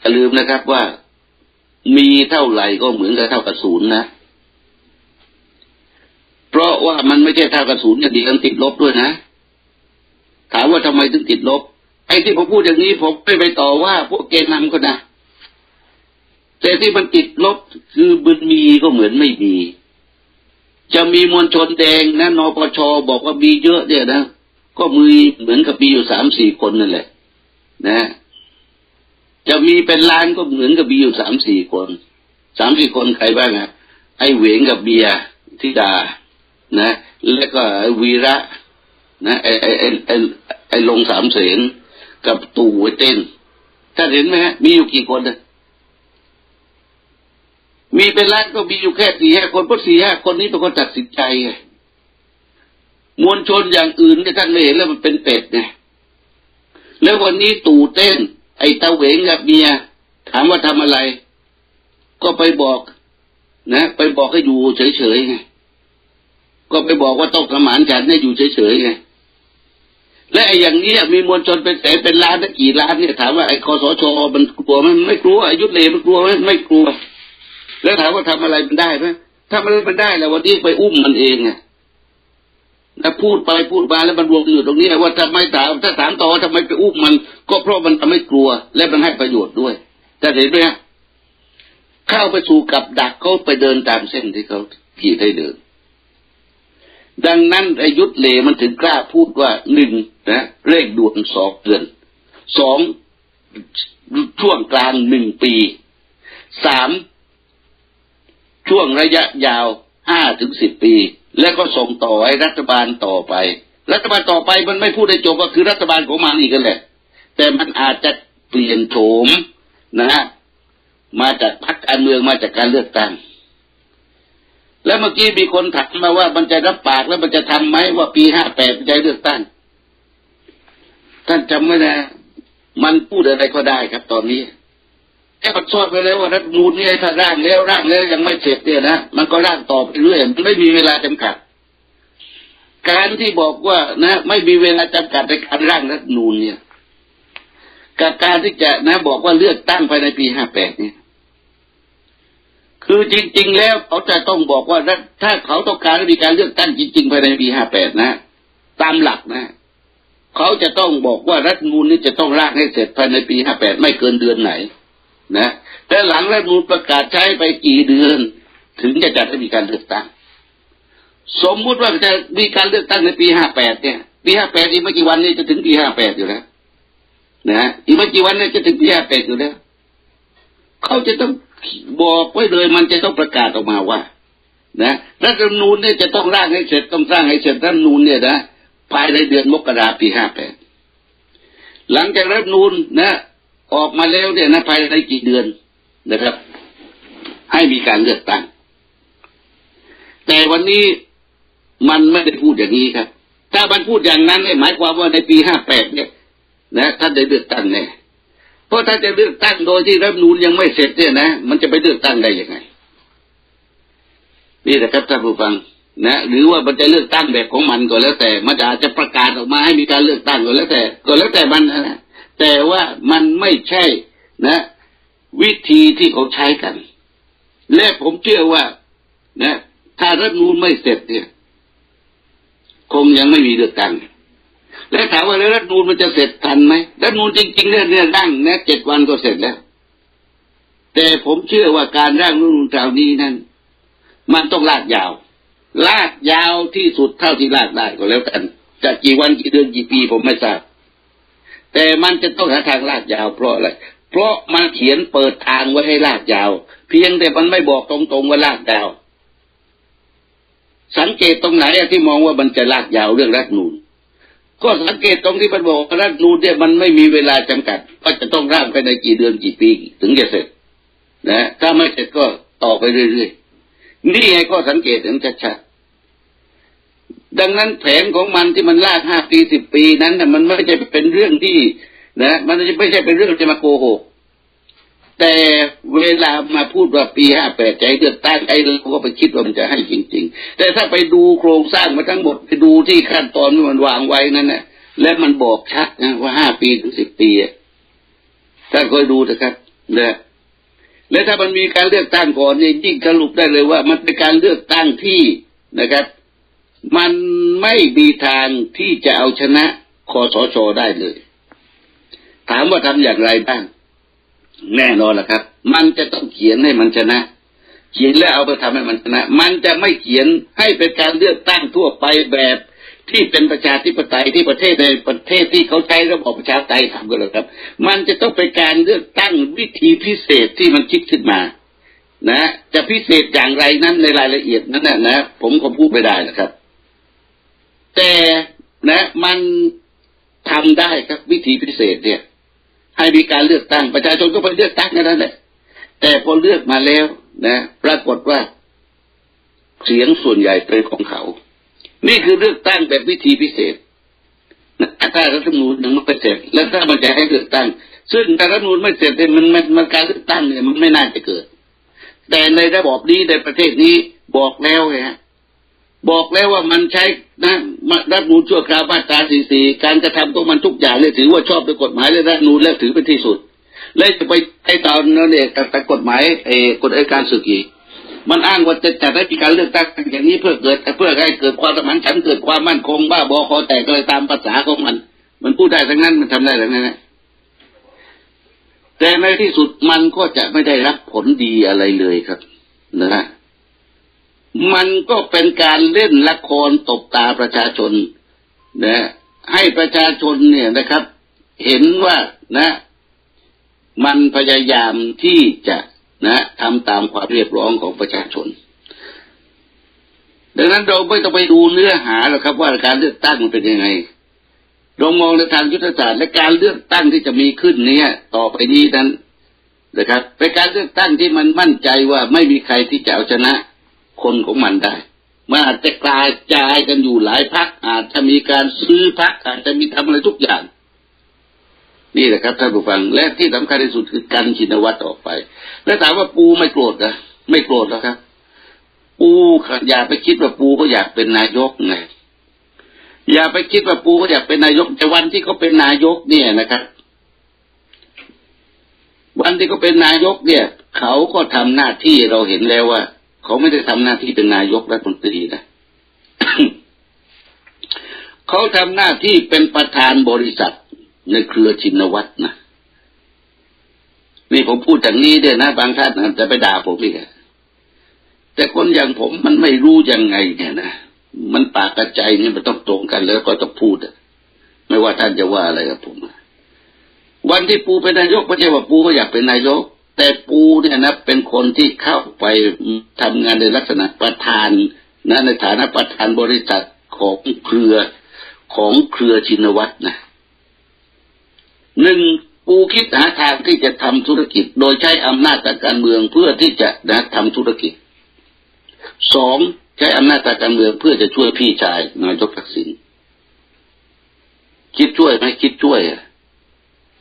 อย่าลืมนะครับว่ามีเท่าไหร่ก็เหมือนกับเท่ากับศูนย์นะเพราะว่ามันไม่ใช่เท่ากับศูนย์อย่างเดียวติดลบด้วยนะถามว่าทำไมถึงติดลบไอ้ที่ผมพูดอย่างนี้ผมไม่ไปต่อว่าพวกเกณฑ์นำก็นะแต่ที่มันติดลบคือบุญมีก็เหมือนไม่มีจะมีมวลชนแดงนะนปชบอกว่ามีเยอะเนี่ยนะก็มือเหมือนกับมีอยู่สามสี่คนนั่นแหละนะจะมีเป็นล้านก็เหมือนกับมีอยู่สามสี่คนสามสี่คนใครบ้างนะไอ้เหวงกับเบียธิดานะแล้วก็วีระนะไอ้ไอ้ไอ้ไอ้ไอ้ลงสามเสนกับตู่ไอ้เต้นท่านเห็นไหมฮะมีอยู่กี่คนนะมีเป็นล้านก็มีอยู่แค่สี่ห้าคนเพราะสี่ห้าคนนี้เป็นคนตัดสินใจไงมวลชนอย่างอื่นเนี่ยท่านไม่เห็นแล้วมันเป็นเป็ดไงแล้ววันนี้ตู่เต้นไอ้ตาเหวงกับเมียถามว่าทำอะไรก็ไปบอกนะไปบอกให้อยู่เฉยๆไงก็ไปบอกว่าต้องสมานฉันท์ให้อยู่เฉยๆไงและไอ้อย่างนี้มีมวลชนเป็นแสนเป็นล้านกี่ล้านเนี่ยถามว่าไอ้คสช.มันกลัวมันไม่กลัวไอ้ยุทธเลมันกลัวไม่กลัวแล้วถามว่าทำอะไรมันได้ไหมถ้ามันไม่ได้แล้ววันนี้ไปอุ้มมันเองไงแล้วพูดไปพูดมาแล้วมันวงอยู่ตรงนี้ว่าทำไมถามถ้าถามต่อทำไมไปอุ้มมันก็เพราะมันทำให้กลัวและมันให้ประโยชน์ด้วยแต่เห็นไหมเข้าไปสู่กับดักเขาไปเดินตามเส้นที่เขาขีดให้เดินดังนั้นไอ้ยุทธเลมันถึงกล้าพูดว่าหนึ่งนะเร่งด่วนสองเดือนสองช่วงกลางหนึ่งปีสามช่วงระยะยาวห้าถึงสิบปีแล้วก็ส่งต่อให้รัฐบาลต่อไปรัฐบาลต่อไปมันไม่พูดได้จบก็คือรัฐบาลของมันอีกกันแหละแต่มันอาจจะเปลี่ยนโฉมนะฮะมาจากพรรคการเมืองมาจากการเลือกตั้งแล้วเมื่อกี้มีคนถามมาว่ามันจะรับปากแล้วมันจะทำไหมว่าปีห้าแปดจะเลือกตั้งท่านจำไว้นะมันพูดอะไรก็ได้ครับตอนนี้แค่มันซ่อนไปแล้วว่ารัฐธรรมนูญนี่ถ้าร่างแล้วร่างแล้วยังไม่เสร็จเนี่ยนะมันก็ร่างต่อไปเรื่อยมันไม่มีเวลาจำกัดการที่บอกว่านะไม่มีเวลาจำกัดในการร่างรัฐธรรมนูญเนี่ยกับการที่จะนะบอกว่าเลือกตั้งภายในปีห้าแปดเนี่ยคือจริงๆแล้วเขาจะต้องบอกว่าถ้าเขาต้องการมีการเลือกตั้งจริงๆภายในปีห้าแปดนะตามหลักนะเขาจะต้องบอกว่ารัฐธรรมนูญนี่จะต้องร่างให้เสร็จภายในปีห้าแปดไม่เกินเดือนไหนนะแต่หลังรัฐธรรมนูญประกาศใช้ไปกี่เดือนถึงจะจัดให้มีการเลือกตั้งสมมุติว่าจะมีการเลือกตั้งในปีห้าแปดเนี่ยปีห้าแปดอีกไม่กี่วันนี้จะถึงปีห้าแปดอยู่แล้วนะอีกไม่กี่วันนี้จะถึงปีห้าแปดอยู่แล้วเขาจะต้องบอกไว้เลยมันจะต้องประกาศออกมาว่านะรัฐธรรมนูญเนี่ยจะต้องร่างให้เสร็จต้องสร้างให้เสร็จรัฐธรรมนูญเนี่ยนะภายในเดือนมกราปีห้าแปดหลังจากรัฐธรรมนูญนะออกมาแล้วเนี่ยนะภายในกี่เดือนนะครับให้มีการเลือกตั้งแต่วันนี้มันไม่ได้พูดอย่างนี้ครับถ้ามันพูดอย่างนั้นหมายความว่าในปีห้าแปดเนี่ยนะท่านได้เลือกตั้งแน่เพราะถ้าจะเลือกตั้งโดยที่รัฐธรรมนูญยังไม่เสร็จเนี่ยนะมันจะไปเลือกตั้งได้ยังไงนี่นะครับท่านผู้ฟังนะหรือว่ามันจะเลือกตั้งแบบของมันก็แล้วแต่มันอาจจะประกาศออกมาให้มีการเลือกตั้งก็แล้วแต่ก็แล้วแต่มันนะแต่ว่ามันไม่ใช่นะวิธีที่เขาใช้กันและผมเชื่อว่านะถ้ารัฐธรรมนูญไม่เสร็จเนี่ยคงยังไม่มีเลือกตั้งและถามว่ารัฐธรรมนูญมันจะเสร็จทันไหมรัฐธรรมนูญจริงๆเนี่ยเนี่ยร่างนะเจ็ดวันก็เสร็จแล้วแต่ผมเชื่อว่าการร่างรัฐธรรมนูญคราวนี้นั้นมันต้องลากยาวลากยาวที่สุดเท่าที่ลากได้ก็แล้วกันจะกี่วันกี่เดือนกี่ปีผมไม่ทราบแต่มันจะต้องหาทางลากยาวเพราะอะไรเพราะมันเขียนเปิดทางไว้ให้ลากยาวเพียงแต่มันไม่บอกตรงๆว่าลากยาวสังเกตตรงไหนที่มองว่ามันจะลากยาวเรื่องรัฐธรรมนูญก็สังเกตตรงที่มันบอกรัฐธรรมนูญเนี่ยมันไม่มีเวลาจำกัดก็จะต้องร่างภายในกี่เดือนกี่ปีถึงจะเสร็จนะถ้าไม่เสร็จก็ต่อไปเรื่อยๆนี่ไงก็สังเกตถึงชัด ดังนั้นแผนของมันที่มันลากห้าปีสิบปีนั้นน่ะมันไม่ใช่เป็นเรื่องที่นะมันไม่ใช่เป็นเรื่องจะมาโกหกแต่เวลามาพูดว่าปีห้าแปดใจเลือกตั้งไอ้เราก็ไปคิดว่ามันจะให้จริงๆแต่ถ้าไปดูโครงสร้างมาทั้งหมดไปดูที่ขั้นตอนที่มันวางไว้นั่นน่ะและมันบอกชัดนะว่าห้าปีถึงสิบปีท่านคอยดูนะครับนะและถ้ามันมีการเลือกตั้งก่อนเนี่ยยิ่งสรุปได้เลยว่ามันเป็นการเลือกตั้งที่นะครับมันไม่มีทางที่จะเอาชนะคสช.ได้เลยถามว่าทำอย่างไรบ้างแน่นอนล่ะครับมันจะต้องเขียนให้มันชนะเขียนแล้วเอาไปทำให้มันชนะมันจะไม่เขียนให้เป็นการเลือกตั้งทั่วไปแบบที่เป็นประชาธิปไตยที่ประเทศในประเทศที่เขาใช้ระบบประชาธิปไตยทำกันหรอกครับมันจะต้องเป็นการเลือกตั้งวิธีพิเศษที่มันคิดขึ้นมานะจะพิเศษอย่างไรนั้นในรายละเอียดนั้นนะนะผมคงพูดไม่ได้นะครับแต่นะมันทำได้ครับวิธีพิเศษเนี่ยให้มีการเลือกตั้งประชาชนก็ไปเลือกตั้งนั่นแหละแต่พอเลือกมาแล้วนะปรากฏว่าเสียงส่วนใหญ่เป็นของเขานี่คือเลือกตั้งแบบวิธีพิเศษถ้ารัฐธรรมนูญยังไม่เสร็จแล้วถ้ามันจะให้เลือกตั้งซึ่งถ้ารัฐธรรมนูญไม่เสร็จเนี่ยมันมันการเลือกตั้งเนี่ยมันไม่น่าจะเกิดแต่ในระบบนี้ในประเทศนี้บอกแล้วไงฮะบอกแล้วว่ามันใช้นะรัฐธรรมนูญชั่วคราวมาตราสี่สิบสี่การกระทำของมันทุกอย่างเลยถือว่าชอบด้วยกฎหมายและรัฐธรรมนูญแล้วถือเป็นที่สุดเลยจะไปไอ้ตอนนั้นเนี่ยแต่กฎหมายไอ้กฎอัยการศึกอีกมันอ้างว่าจะจัดให้มีการเลือกตั้งอย่างนี้เพื่อเกิดเพื่อให้เกิดความสมานฉันท์เกิดความมั่นคงบ้าบอคอแตกเลยตามภาษาของมันมันพูดได้ทั้งนั้นมันทำได้ทั้งนั้นแต่ในที่สุดมันก็จะไม่ได้รับผลดีอะไรเลยครับนะฮะมันก็เป็นการเล่นละครตบตาประชาชนนะให้ประชาชนเนี่ยนะครับเห็นว่านะมันพยายามที่จะนะทำตามความเรียกร้องของประชาชนดังนั้นเราไม่ต้องไปดูเนื้อหาหรอกครับว่าการเลือกตั้งมันเป็นยังไงเรามองในทางยุทธศาสตร์และการเลือกตั้งที่จะมีขึ้นเนี้ยต่อไปนี้นั้นนะครับเป็นการเลือกตั้งที่มันมั่นใจว่าไม่มีใครที่จะเอาชนะคนของมันได้มันอาจจะกระจายกันอยู่หลายพรรคอาจจะมีการซื้อพรรคอาจจะมีทำอะไรทุกอย่างนี่แหละครับท่านผู้ฟังและที่สำคัญที่สุดคือการชินวัตรออกไปแล้วถามว่าปูไม่โกรธนะไม่โกรธแล้วครับปูอย่าไปคิดว่าปูก็อยากเป็นนายกไงอย่าไปคิดว่าปูก็อยากเป็นนายกแต่วันที่เขาเป็นนายกเนี่ยนะครับวันที่เขาเป็นนายกเนี่ยเขาก็ทำหน้าที่เราเห็นแล้วว่าเขาไม่ได้ทำหน้าที่เป็นนายกรัฐมนตรีนะ เขาทำหน้าที่เป็นประธานบริษัทในเครือชินวัตรนะนี่ผมพูดอย่างนี้ด้วยนะบางท่านอาจจะไปด่าผมอีกแต่คนอย่างผมมันไม่รู้ยังไงเนี่ยนะมันปากกระใจเนี่ยมันต้องตรงกันแล้วก็ต้องพูดอ่ะไม่ว่าท่านจะว่าอะไรกับผมวันที่ปูเป็นนายกไม่ใช่ว่าปูก็อยากเป็นนายกแต่ปูเนี่ยนะเป็นคนที่เข้าไปทำงานในลักษณะประธานนะในฐานะประธานบริษัทของเครือของเครือชินวัตรนะหนึ่งปูคิดหาทางที่จะทำธุรกิจโดยใช้อำนาจทางการเมืองเพื่อที่จะนะทำธุรกิจสองใช้อำนาจทางการเมืองเพื่อจะช่วยพี่ชายนายกทักษิณคิดช่วยไหมคิดช่วยอ่ะ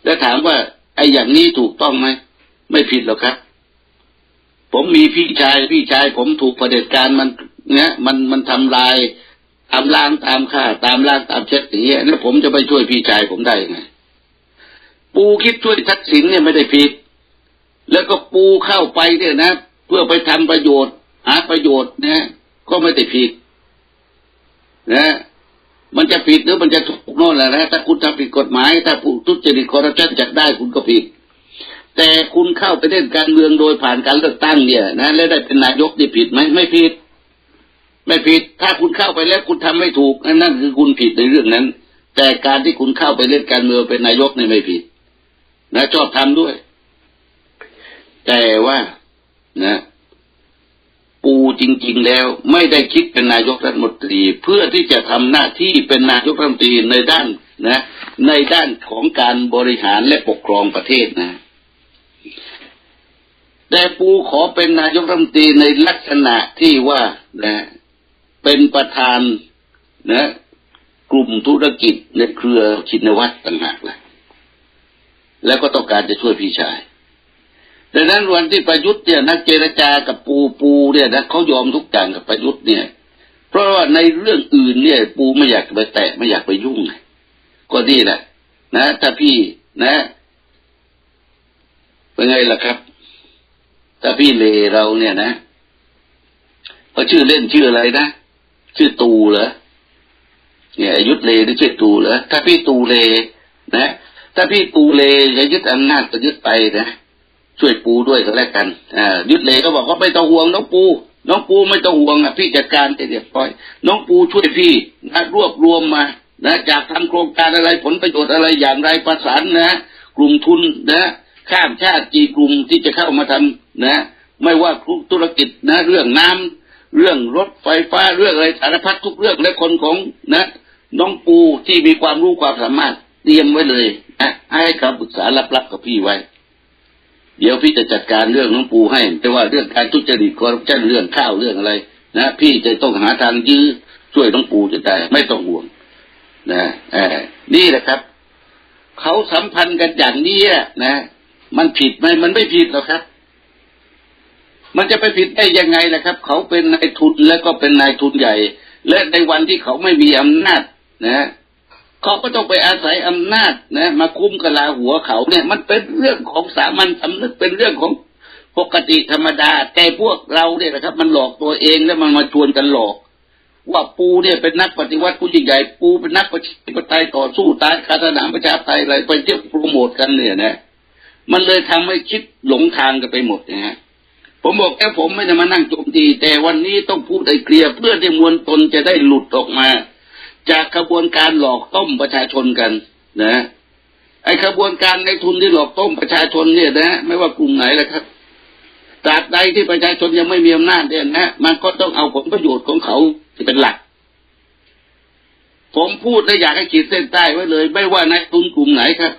แล้วถามว่าไอ้อย่างนี้ถูกต้องไหมไม่ผิดหรอกครับผมมีพี่ชายพี่ชายผมถูกเผด็จการมันเนี่ยมันมันทำลายตามล้างตามฆ่าตามล้างตามเช็ดอย่างเงี้ยแล้วผมจะไปช่วยพี่ชายผมได้ยังไงปูคิดช่วยทักษิณเนี่ยไม่ได้ผิดแล้วก็ปูเข้าไปเนี่ยนะเพื่อไปทำประโยชน์หาประโยชน์นะก็ไม่ได้ผิดนะมันจะผิดหรือมันจะถูกโน่นแหละนะถ้าคุณทำผิดกฎหมายถ้าผู้ทุจริตคอร์รัปชันจับได้คุณก็ผิดแต่คุณเข้าไปเล่นการเมืองโดยผ่านการเลือกตั้งเนี่ยนะและได้เป็นนายกนี่ผิดไหมไม่ผิดไม่ผิดถ้าคุณเข้าไปแล้วคุณทำไม่ถูกนั่นคือคุณผิดในเรื่องนั้นแต่การที่คุณเข้าไปเล่นการเมืองเป็นนายกนี่ไม่ผิดนะชอบทำด้วยแต่ว่านะปูจริงๆแล้วไม่ได้คิดเป็นนายกรัฐมนตรีเพื่อที่จะทำหน้าที่เป็นนายกรัฐมนตรีในด้านนะในด้านของการบริหารและปกครองประเทศนะแต่ปูขอเป็นนายกรัฐมนตรีในลักษณะที่ว่านะเป็นประธาน นะกลุ่มธุรกิจในเครือชินวัตรต่างหากแหละแล้วก็ต้องการจะช่วยพี่ชายดังนั้นวันที่ประยุทธ์เนี่ยนักเจรจากับปูปูเนี่ยนะเขายอมทุกอย่างกับประยุทธ์เนี่ยเพราะว่าในเรื่องอื่นเนี่ยปูไม่อยากไปแตะไม่อยากไปยุ่งก็นี่แหละนะถ้าพี่นะเป็นไงล่ะครับถ้าพี่เลเราเนี่ยนะเขาชื่อเล่นชื่ออะไรนะชื่อตูเหรอเนี่ยยุทธเลนี่ชื่อตูเหรอถ้าพี่ตูเลนะถ้าพี่ปูเลจะยึดอำนาจก็ยึดไปนะช่วยปูด้วยก็แล้วกันอ่ายุทธเลก็บอกว่าไม่ต้องห่วงน้องปูน้องปูไม่ต้องห่วงอ่ะพี่จัดการเรียบร้อยน้องปูช่วยพี่นะรวบรวมมานะจากทำโครงการอะไรผลประโยชน์อะไรอย่างไรประสานนะกลุ่มทุนนะข้ามชาติจีกลุ่มที่จะเข้ามาทำนะไม่ว่าธุรกิจนะเรื่องน้ำเรื่องรถไฟฟ้าเรื่องอะไรสารพัดทุกเรื่องและคนของนะน้องปูที่มีความรู้ความสามารถเตรียมไว้เลยนะให้คำปรึกษาลับๆกับพี่ไว้เดี๋ยวพี่จะจัดการเรื่องน้องปูให้แต่ว่าเรื่องการทุจริตคอร์รัปชันเรื่องข้าวเรื่องอะไรนะพี่จะต้องหาทางยื้อช่วยน้องปูจะได้ไม่ต้องห่วงนะเออนี่แหละครับเขาสัมพันธ์กันอย่างนี้นะมันผิดไหมมันไม่ผิดหรอกครับมันจะไปผิดได้ยังไงล่ะครับเขาเป็นนายทุนและก็เป็นนายทุนใหญ่และในวันที่เขาไม่มีอำนาจนะเขาก็ต้องไปอาศัยอำนาจนะมาคุ้มกะลาหัวเขาเนี่ยมันเป็นเรื่องของสามัญสำนึกเป็นเรื่องของปกติธรรมดาแต่พวกเราเนี่ยนะครับมันหลอกตัวเองแล้วมันมาชวนกันหลอกว่าปูเนี่ยเป็นนักปฏิวัติผู้ยิ่งใหญ่ปูเป็นนักประชาธิปไตยต่อสู้ตายคาสนามประชาธิปไตยอะไรไปเที่ยวโปรโมทกันเนี่ยนะมันเลยทำให้คิดหลงทางกันไปหมดนะฮะผมบอกแค่ผมไม่ได้มานั่งโจมตีแต่วันนี้ต้องพูดให้เคลียร์เพื่อที่มวลชนจะได้หลุดออกมาจากขบวนการหลอกต้มประชาชนกันนะไอ้ขบวนการในทุนที่หลอกต้มประชาชนเนี่ยนะไม่ว่ากลุ่มไหนแหละครับตราบใดที่ประชาชนยังไม่มีอำนาจเนี่ยนะมันก็ต้องเอาผลประโยชน์ของเขาเป็นหลักผมพูดและอยากให้ขีดเส้นใต้ไว้เลยไม่ว่าในทุนกลุ่มไหนครับ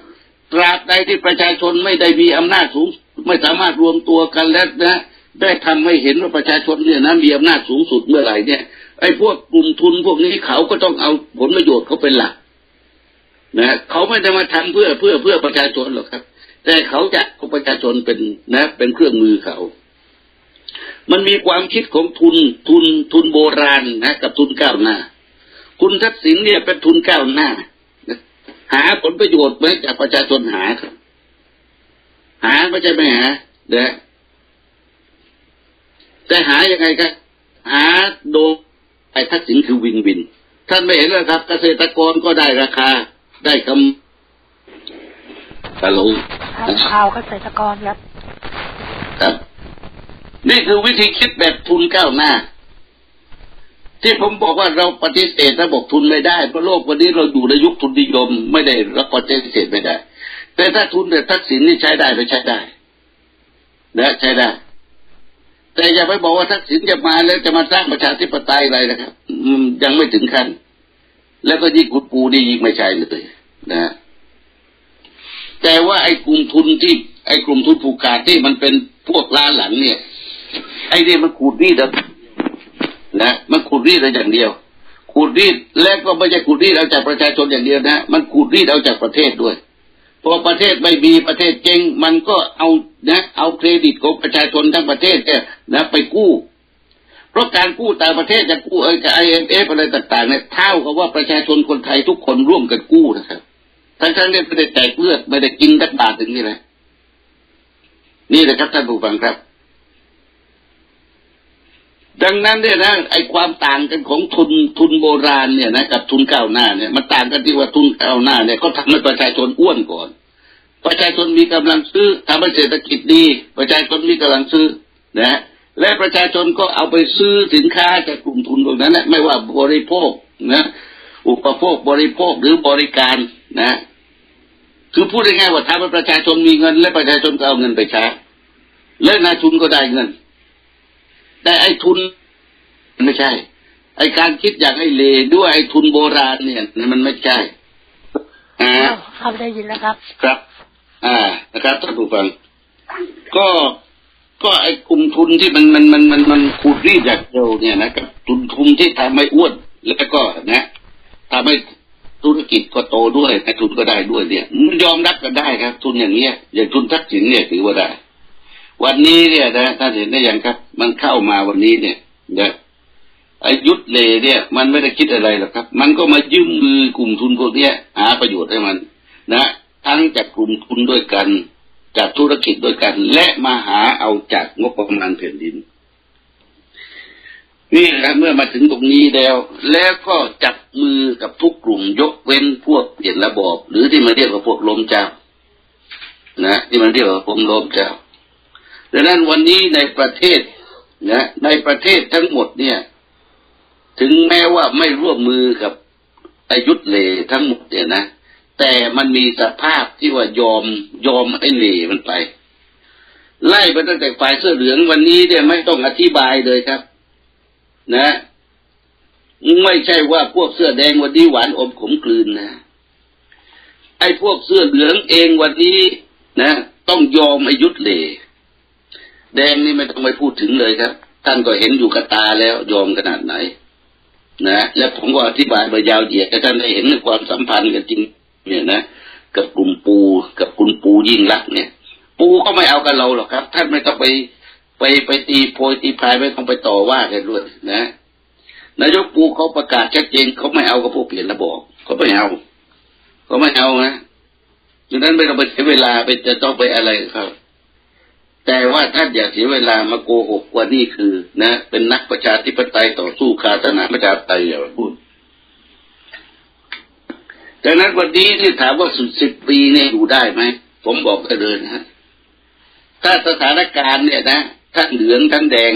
ตราบใดที่ประชาชนไม่ได้มีอำนาจสูงไม่สามารถรวมตัวกันแล้วนะได้ทำให้เห็นว่าประชาชนเนี่ยนะมีอำนาจสูงสุดเมื่อไหร่เนี่ยไอ้พวกกลุ่มทุนพวกนี้เขาก็ต้องเอาผลประโยชน์เขาเป็นหลักนะเขาไม่ได้มาทำเพื่อเพื่อเพื่อประชาชนหรอกครับแต่เขาจะเอาประชาชนเป็นนะเป็นเครื่องมือเขามันมีความคิดของทุนทุนทุนโบราณนะกับทุนก้าวหน้าคุณทักษิณเนี่ยเป็นทุนก้าวหน้าหาผลประโยชน์ไหมจากประชาชนหาครับหาไม่ใช่ไม่หานะแต่หายังไงครับหาโดยไอ้ทักษิณคือวินวินท่านไม่เห็นแล้วครับเกษตรกรก็ได้ราคาได้กำกระลุงข่าวเกษตรกรครับครับนี่คือวิธีคิดแบบทุนก้าวหน้าที่ผมบอกว่าเราปฏิเสธระบบทุนไม่ได้เพราะโลกวันนี้เราอยู่ในยุคทุนนิยมไม่ได้เราปฏิเสธไม่ได้แต่ถ้าทุนแบบทักษิณนี่ใช้ได้ไม่ใช้ได้นะใช้ได้แต่อย่าไปบอกว่าทักษิณจะมาแล้วจะมาสร้างประชาธิปไตยอะไรนะครับยังไม่ถึงขั้นแล้วก็ยิ่งขุดปูนี่ยิ่งไม่ใช่เลยนะแต่ว่าไอ้กลุ่มทุนที่ไอ้กลุ่มทุนผูกขาดที่มันเป็นพวกล้าหลังเนี่ยไอ้เนี่ยมันขูดรีดนะมันขูดรีดอะไรอย่างเดียวขูดรีดและก็ไม่ใช่ขูดรีดเอาจากประชาชนอย่างเดียวนะมันขูดรีดเอาจากประเทศด้วยพอประเทศไม่มีประเทศเจ๊งมันก็เอานะเอาเครดิตของประชาชนทั้งประเทศเนี่ยนะไปกู้เพราะการกู้ต่างประเทศจะกู้เอไอเอ็มเอฟอะไรต่างๆเนี่ยเท่ากับว่าประชาชนคนไทยทุกคนร่วมกันกู้นะครับทั้งๆเนี่ยไม่ได้แตกเลือดไม่ได้กินตักบาตรถึงนี่แหละนี่แหละครับท่านผู้ฟังครับดังนั้นเนี่ยนะไอความต่างกันของทุนทุนโบราณเนี่ยนะกับทุนก้าวหน้าเนี่ยมันต่างกันที่ว่าทุนก้าวหน้าเนี่ยเขาทำให้ประชาชนอ้วนก่อนประชาชนมีกำลังซื้อทำให้เศรษฐกิจดีประชาชนมีกำลังซื้อนะและประชาชนก็เอาไปซื้อสินค้าจากกลุ่มทุนตรงนั้นแหละไม่ว่าบริโภคนะอุปโภคบริโภคหรือบริการนะคือพูดง่ายๆว่าทำให้ประชาชนมีเงินและประชาชนก็เอาเงินไปใช้และนายทุนก็ได้เงินแต่ไอ้ทุนไม่ใช่ไอ้การคิดอย่างไอ้เลด้วยไอ้ทุนโบราณเนี่ยมันไม่ใช่อ่าเขาได้ยินแล้วครับครับอ่านะครับท่านผู้ฟังก็ก็ไอ้กลุ่มทุนที่มันมันมันมันมันขูดรีดอย่างเดียวเนี่ยนะครับทุนทุนที่ทำให้อ้วน แล้วก็นะทำให้ธุรกิจก็โตด้วยแต่ทุนก็ได้ด้วยเนี่ยมันยอมรับกันได้ครับทุนอย่างเงี้ยอย่างทุนทักษิณเนี่ยถือว่าได้วันนี้เนี่ยนะท่านเห็นได้ยังครับมันเข้ามาวันนี้เนี่ยนะไอ้ยุทธเลเนี่ยมันไม่ได้คิดอะไรหรอกครับมันก็มายืมมือกลุ่มทุนพวกเนี้ยหาประโยชน์ให้มันนะทั้งจากกลุ่มทุนด้วยกันจากธุรกิจด้วยกันและมาหาเอาจากงบประมาณแผ่นดินนี่นะเมื่อมาถึงตรงนี้แล้วแล้วก็จับมือกับทุกกลุ่มยกเว้นพวกเปลี่ยนระบอบหรือที่มันเรียกว่าพวกล้มเจ้านะที่มันเรียกว่าพวกล้มเจ้าดังนั้นวันนี้ในประเทศนะในประเทศทั้งหมดเนี่ยถึงแม้ว่าไม่ร่วมมือกับอายุธเลทั้งหมดเนี่ยนะแต่มันมีสภาพที่ว่ายอมยอมไอ้เลมันไปไล่ไปตั้งแต่ฝ่ายเสื้อเหลืองวันนี้เนี่ยไม่ต้องอธิบายเลยครับนะไม่ใช่ว่าพวกเสื้อแดงวันนี้หวานอมขมกลืนนะไอ้พวกเสื้อเหลืองเองวันนี้นะต้องยอมอายุธเลแดงนี่ไม่ต้องไปพูดถึงเลยครับท่านก็เห็นอยู่กับตาแล้วยอมขนาดไหนนะและผมก็อธิบายมายาวเหยียดให้ท่านได้เห็นในความสัมพันธ์กันจริงเนี่ยนะกับกลุ่มปูกับคุณปูยิ่งรักเนี่ยปูก็ไม่เอากับเราหรอกครับท่านไม่ต้องไปไปไปตีโพยตีพายไม่ต้องไปต่อว่ากันด้วยนะนายกปูเขาประกาศชัดเจนเขาไม่เอากับพวกเปลี่ยนระบอบเขาไม่เอาเขาไม่เอานะดังนั้นไม่ต้องไปเสียเวลาไปจะต้องไปอะไรครับแต่ว่าท่านอย่าเสียเวลามาโกหกว่านี่คือนะเป็นนักประชาธิปไตยต่อสู้คาสนาประชาธิปไตยอย่าพูดดังนั้นวันนี้ที่ถามว่าสุดสิบปีเนี่ยอยู่ได้ไหมผมบอกก็เดินฮะถ้าสถานการณ์เนี่ยนะทั้งเหลืองทั้งแดง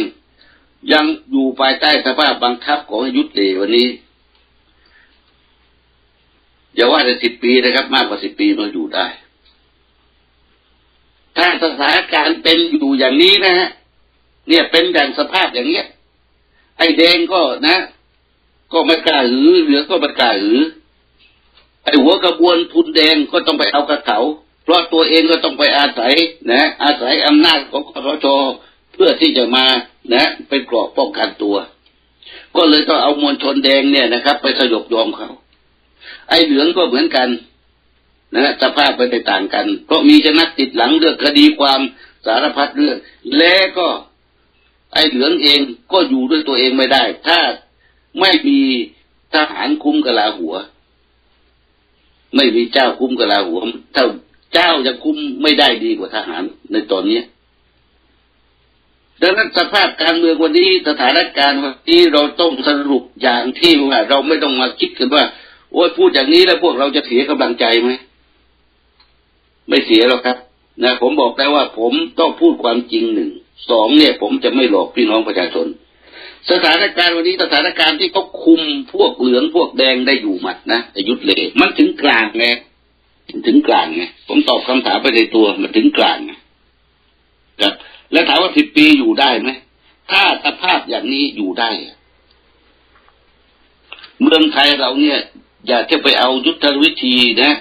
ยังอยู่ภายใต้สภาพบังคับของยุทธเลวันนี้อย่าว่าแต่สิบปีนะครับมากกว่าสิบปีมันอยู่ได้ถ้าสถานการณ์เป็นอยู่อย่างนี้นะฮะเนี่ยเป็นอย่างสภาพอย่างเนี้ยไอ้แดงก็นะก็ไม่กล้าหือเหลืองก็ไม่กล้าหือไอ้หัวกระบวนทุนแดงก็ต้องไปเอากระเขาเพราะตัวเองก็ต้องไปอาศัยนะอาศัยอำนาจของคสช.เพื่อที่จะมานะเป็นเกราะป้องกันตัวก็เลยต้องเอามวลชนแดงเนี่ยนะครับไปสยบยอมเขาไอ้เหลืองก็เหมือนกันนะสภาพไปต่างกันเพราะมีชนะติดหลังเรื่องคดีความสารพัดเรื่องและก็ไอ้เหลืองเองก็อยู่ด้วยตัวเองไม่ได้ถ้าไม่มีทหารคุ้มกะลาหัวไม่มีเจ้าคุ้มกะลาหัวเจ้าเจ้าจะคุ้มไม่ได้ดีกว่าทหารในตอนนี้ดังนั้นสภาพการเมืองวันนี้สถานการณ์วันนี้เราต้องสรุปอย่างที่ว่าเราไม่ต้องมาคิดกันว่าโอ้ยพูดอย่างนี้แล้วพวกเราจะเสียกำลังใจไหมไม่เสียหรอกครับนะผมบอกได้ว่าผมต้องพูดความจริงหนึ่งสองเนี่ยผมจะไม่หลอกพี่น้องประชาชนสถานการณ์วันนี้สถานการณ์ที่เขาคุมพวกเหลืองพวกแดงได้อยู่หมัดนะอายุธเลมันถึงกลางไงถึงกลางไงผมตอบคำถามไปในตัวมันถึงกลางไงครับแล้วถามว่าสิบปีอยู่ได้ไหมถ้าสภาพอย่างนี้อยู่ได้เมืองไทยเราเนี่ยอย่าจะไปเอายุทธวิธีนะ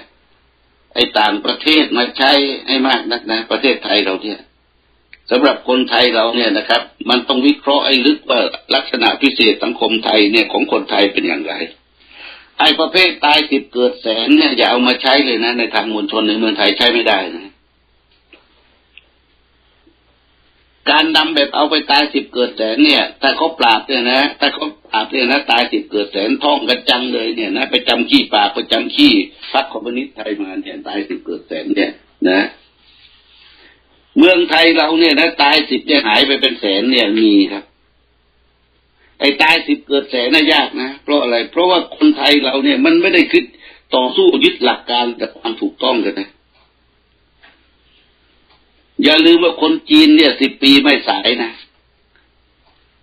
ไอ้ต่างประเทศมาใช้ให้มากนักนะประเทศไทยเราเนี่ยสำหรับคนไทยเราเนี่ยนะครับมันต้องวิเคราะห์ไอ้ลึกว่าลักษณะพิเศษสังคมไทยเนี่ยของคนไทยเป็นอย่างไรไอ้ประเภทตายสิบเกิดแสนเนี่ยอย่าเอามาใช้เลยนะในทางมวลชนในเมืองไทยใช้ไม่ได้นะการนำแบบเอาไปตายสิบเกิดแสนเนี่ยถ้าเขาปราบเนี่ยนะถ้าเขาปราบเนี่ยนะตายสิบเกิดแสนท่องกันจังเลยเนี่ยนะไปจำขี้ปากไปจำขี้พรรคคอมมิวนิสต์ไทยมาเนี่ยตายสิบเกิดแสนเนี่ยนะเมืองไทยเราเนี่ยนะตายสิบเนี่ยหายไปเป็นแสนเนี่ยมีครับไอ้ตายสิบเกิดแสนน่ายากนะเพราะอะไรเพราะว่าคนไทยเราเนี่ยมันไม่ได้คิดต่อสู้ยึดหลักการกับความถูกต้องกันนะอย่าลืมว่าคนจีนเนี่ยสิบปีไม่สายนะ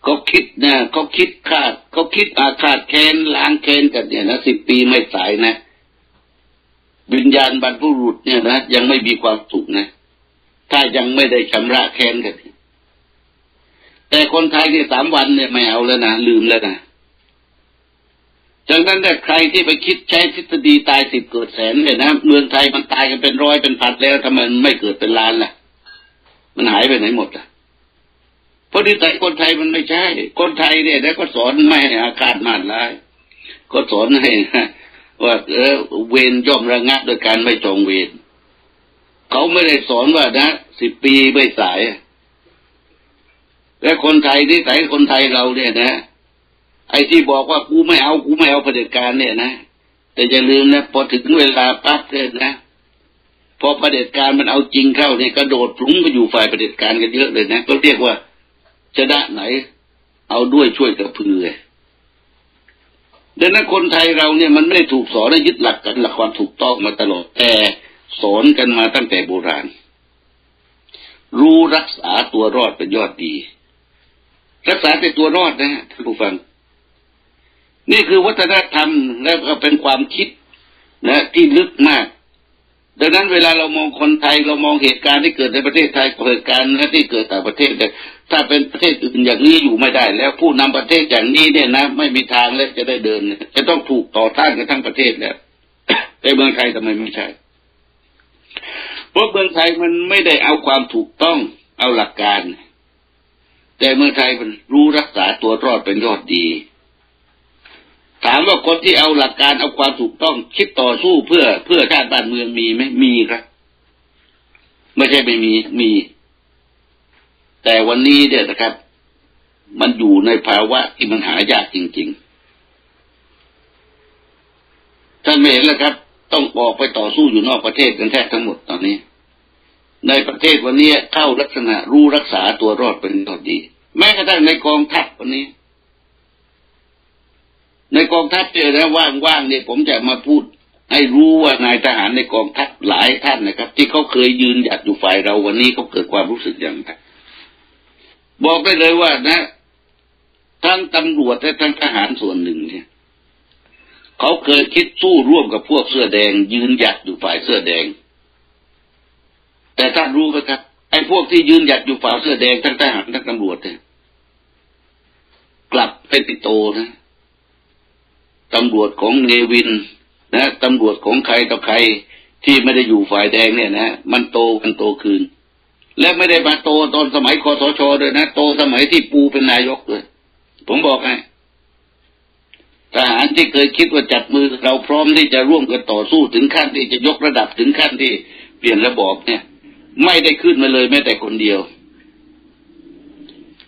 เขาคิดนะเขาคิดขาดเขาคิดอาฆาตแค้นล้างแค้นกันเนี่ยนะสิบปีไม่สายนะวิญญาณบรรพบุรุษเนี่ยนะยังไม่มีความสุขนะถ้ายังไม่ได้ชำระแค้นกันแต่คนไทยที่สามวันเนี่ยไม่เอาแล้วนะลืมแล้วนะดังนั้นถ้าใครที่ไปคิดใช้ทฤษฎีตายสิบเกิดแสนเนี่ยนะเมืองไทยมันตายกันเป็นร้อยเป็นพันแล้วทำไมไม่เกิดเป็นล้านล่ะมันหายไปไหนหมดล่ะเพราะที่แต่คนไทยมันไม่ใช่คนไทยเนี่ยแล้วก็สอนไม่ให้อาฆาตมาดร้าย ก็สอนให้นะว่าเออเวรย่อมระงับโดยการไม่จองเวรเขาไม่ได้สอนว่านะสิบปีไม่สายและคนไทยที่ใส่คนไทยเราเนี่ยนะไอ้ที่บอกว่ากูไม่เอากูไม่เอาเผด็จการเนี่ยนะแต่อย่าลืมนะพอถึงเวลาปั๊บเนี่ยนะพอเผด็จการมันเอาจริงเข้าเนี่ยกระโดดพลุ้งไปอยู่ฝ่ายเผด็จการกันเยอะเลยนะก็เรียกว่าชนะไหนเอาด้วยช่วยกระพือดังนั้นคนไทยเราเนี่ยมันไม่ได้ถูกสอนและยึดหลักกันหลักความถูกต้องมาตลอดแต่สอนกันมาตั้งแต่โบราณรู้รักษาตัวรอดเป็นยอดดีรักษาแต่ตัวรอดนะท่านผู้ฟังนี่คือวัฒนธรรมและก็เป็นความคิดนะที่ลึกมากดังนั้นเวลาเรามองคนไทยเรามองเหตุการณ์ที่เกิดในประเทศไทยเหตุการณ์ที่เกิดต่างประเทศเนี่ยถ้าเป็นประเทศอื่นอย่างนี้อยู่ไม่ได้แล้วผู้นำประเทศอย่างนี้เนี่ยนะไม่มีทางแล้วจะได้เดินจะต้องถูกต่อต้านกันทั้งประเทศแล้วแต่เมืองไทยทำไมไม่ใช่เพราะเมืองไทยมันไม่ได้เอาความถูกต้องเอาหลักการแต่เมืองไทยมันรู้รักษาตัวรอดเป็นยอดดีถามว่าคนที่เอาหลักการเอาความถูกต้องคิดต่อสู้เพื่อเพื่อชาติบ้านเมืองมีไหมมีครับไม่ใช่ไม่มีมีแต่วันนี้เนี่ยนะครับมันอยู่ในภาวะที่มันหายากจริงๆท่านไม่เห็นแล้วครับต้องออกไปต่อสู้อยู่นอกประเทศกันแทบทั้งหมดตอนนี้ในประเทศวันนี้เข้าลักษณะรู้รักษาตัวรอดเป็นตัวดีแม้กระทั่งในกองทัพวันนี้ในกองทัพเนี่ยนะว่างๆเนี่ยผมจะมาพูดให้รู้ว่านายทหารในกองทัพหลายท่านนะครับที่เขาเคยยืนหยัดอยู่ฝ่ายเราวันนี้เขาเกิดความรู้สึกอย่างไรบอกได้เลยว่านะทั้งตำรวจและทั้งทหารส่วนหนึ่งเนี่ยเขาเคยคิดสู้ร่วมกับพวกเสื้อแดงยืนหยัดอยู่ฝ่ายเสื้อแดงแต่ท่านรู้ไหมครับไอ้พวกที่ยืนหยัดอยู่ฝ่ายเสื้อแดงทั้งทหารทั้งตำรวจเนี่ยกลับเป็นปิโตนะตำรวจของเนวินนะตำรวจของใครต่อใครที่ไม่ได้อยู่ฝ่ายแดงเนี่ยนะมันโตกันโตคืนและไม่ได้มาโตตอนสมัยคสช.เลยนะโตสมัยที่ปูเป็นนายกเลยผมบอกให้ทหารที่เคยคิดว่าจับมือเราพร้อมที่จะร่วมกันต่อสู้ถึงขั้นที่จะยกระดับถึงขั้นที่เปลี่ยนระบอบเนี่ยไม่ได้ขึ้นมาเลยแม้แต่คนเดียว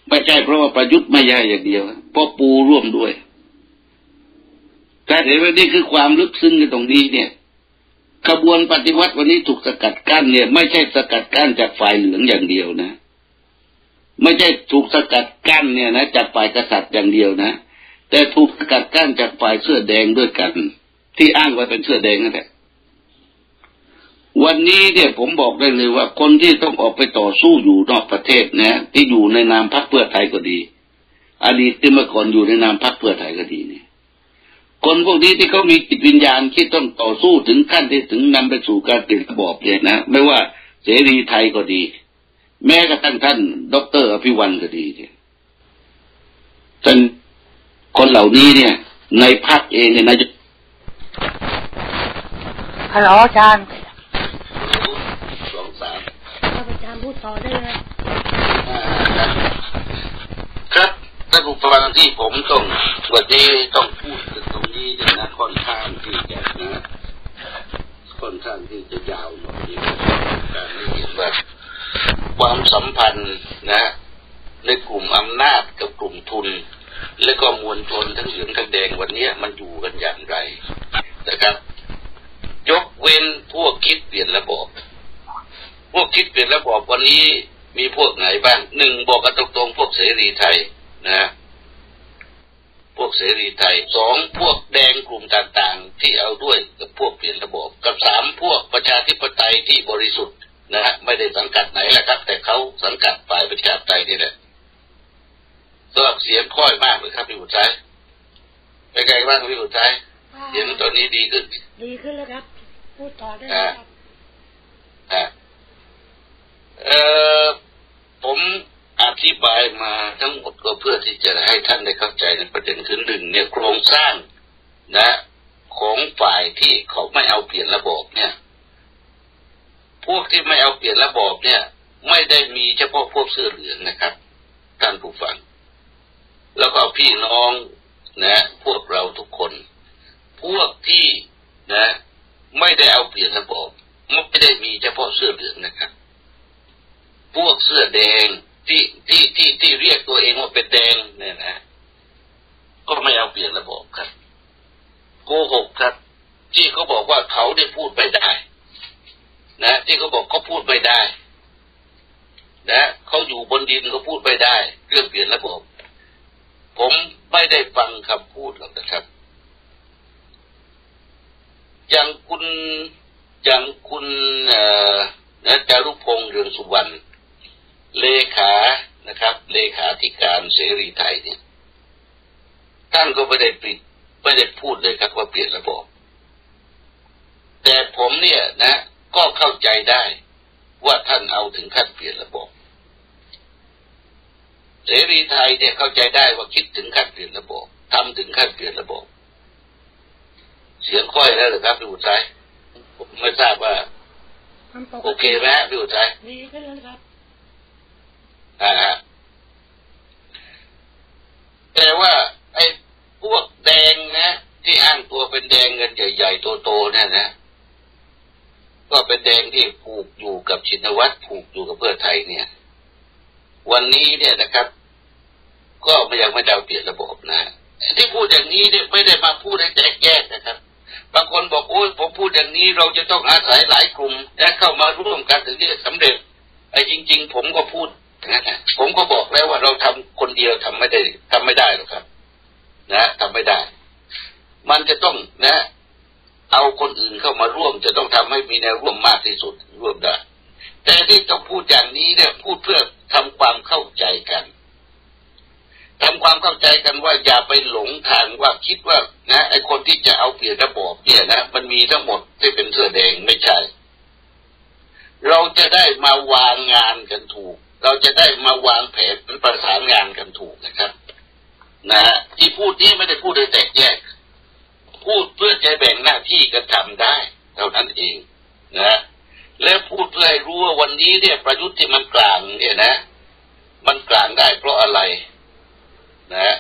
ไม่ใช่เพราะว่าประยุทธ์ไม่ใช่อย่างเดียวเพราะปูร่วมด้วยการเห็นว่านี่คือความลึกซึ้งในตรงนี้เนี่ยขบวนปฏิวัติวันนี้ถูกสกัดกั้นเนี่ยไม่ใช่สกัดกั้นจากฝ่ายเหลืองอย่างเดียวนะไม่ใช่ถูกสกัดกั้นเนี่ยนะจากฝ่ายกษัตริย์อย่างเดียวนะแต่ถูกสกัดกั้นจากฝ่ายเสื้อแดงด้วยกันที่อ้างว่าเป็นเสื้อแดงนั่นแหละวันนี้เนี่ยผมบอกได้เลยว่าคนที่ต้องออกไปต่อสู้อยู่นอกประเทศนะที่อยู่ในนามพรรคเพื่อไทยก็ดีอดีตที่เมื่อก่อนอยู่ในนามพรรคเพื่อไทยก็ดีเนี่ยคนพวกนี้ที่เขามีจิตวิญญาณที่ต้องต่อสู้ถึงขั้นที่ถึงนำไปสู่การเปลี่ยนระบอบเนี่ยนะไม่ว่าเสรีไทยก็ดีแม้กระทั่งท่านดร.อภิวันก็ดีเนี่ยท่านคนเหล่านี้เนี่ยในพรรคเองเนี่ยนะฮัลโหลอาจารย์สองสามอาจารย์พูดต่อได้เลยครับท่านผู้ฟังที่ผมต้องวันนี้ต้องพูดถึงตรงนี้เนี่ยนะค่อนข้างที่จะนะค่อนข้างที่จะยาวหน่อยการได้เห็นว่าความสัมพันธ์นะในกลุ่มอำนาจกับกลุ่มทุนและก็มวลชนทั้งเหลืองทั้งแดงวันนี้มันอยู่กันอย่างไรนะครับยกเว้นพวกคิดเปลี่ยนระบอบพวกคิดเปลี่ยนระบอบวันนี้มีพวกไหนบ้างหนึ่งบอกกันตรงๆพวกเสรีไทยนะพวกเสรีไทยสองพวกแดงกลุ่มต่างๆที่เอาด้วยกับพวกเปลี่ยนระบบกับสามพวกประชาธิปไตยที่บริสุทธิ์นะฮะไม่ได้สังกัดไหนแหละครับแต่เขาสังกัดฝ่ายประชาธิปไตยนี่แหละสำหรับเสียงค่อยมากเลยครับพี่บุญชัยไปไกลมากพี่บุญชัยเสียงตอนนี้ดีขึ้นดีขึ้นแล้วครับพูดต่อได้ครับอ่าเออผมอธิบายมาทั้งหมดก็เพื่อที่จะให้ท่านได้เข้าใจในประเด็นคือหนึ่งเนี่ยโครงสร้างนะของฝ่ายที่เขาไม่เอาเปลี่ยนระบบเนี่ยพวกที่ไม่เอาเปลี่ยนระบบเนี่ยไม่ได้มีเฉพาะพวกเสื้อเหลืองนะครับท่านผู้ฟังแล้วก็พี่น้องนะพวกเราทุกคน พวกที่นะไม่ได้เอาเปรียบระบบไม่ได้มีเฉพาะเสื้อเหลืองนะครับพวกเสื้อแดงที่ที่ที่ที่เรียกตัวเองว่าเป็นแดงเนี่ยนะก็ไม่เอาเปรียบระบบครับโกหกครับที่เขาบอกว่าเขาได้พูดไปได้นะที่เขาบอกเขาพูดไปได้นะเขาอยู่บนดินเขาพูดไปได้เรื่องเปลี่ยนระบบผมไม่ได้ฟังคำพูดหรอกนะครับอย่างคุณอย่างคุณนะจารุพงษ์เรืองสุวรรณเลขานะครับเลขาธิการเสรีไทยเนี่ยท่านก็ไม่ได้ปิดไม่ได้พูดเลยครับว่าเปลี่ยนระบบแต่ผมเนี่ยนะก็เข้าใจได้ว่าท่านเอาถึงขั้นเปลี่ยนระบบเสรีไทยเนี่ยเข้าใจได้ว่าคิดถึงขั้นเปลี่ยนระบบทำถึงขั้นเปลี่ยนระบบเสียงค่อยแล้วหรือครับพี่อุทัยผมไม่ทราบว่าโอเคไหมพี่อุทัยดีขึ้นแล้วครับอ่าฮะแต่ว่าไอ้พวกแดงนะที่อ้างตัวเป็นแดงเงินใหญ่ๆโตๆเนี่ยนะก็เป็นแดงที่ผูกอยู่กับชินวัตรผูกอยู่กับเพื่อไทยเนี่ยวันนี้เนี่ยนะครับก็ยังไม่ดาวเปลี่ยนระบบนะที่พูดอย่างนี้เนี่ยไม่ได้มาพูดให้แตกแยกนะครับบางคนบอกโอ้ยผมพูดอย่างนี้เราจะต้องอาศัยหลายกลุ่มและเข้ามาร่วมกันถึงจะสำเร็จไอ้จริงๆผมก็พูดนะผมก็บอกแล้วว่าเราทำคนเดียวทำไม่ได้ทำไม่ได้หรอกครับนะทำไม่ได้มันจะต้องนะเอาคนอื่นเข้ามาร่วมจะต้องทำให้มีแนวร่วมมากที่สุดร่วมได้แต่ที่ต้องพูดอย่างนี้เนี่ยพูดเพื่อทำความเข้าใจกันทำความเข้าใจกันว่าอย่าไปหลงทางว่าคิดว่านะไอคนที่จะเอาเปรียบระบบเนี่ยนะมันมีทั้งหมดที่เป็นเสื้อแดงไม่ใช่เราจะได้มาวางงานกันถูกเราจะได้มาวางแผนประสานงานกันถูกนะครับนะที่พูดนี้ไม่ได้พูดโดยแตกแยกพูดเพื่อจะแบ่งหน้าที่กันทำได้เท่านั้นเองนะและพูดเพื่อให้รู้ว่าวันนี้เนี่ยประยุทธ์ที่มันกลางเนี่ยนะมันกลางได้เพราะอะไรนะ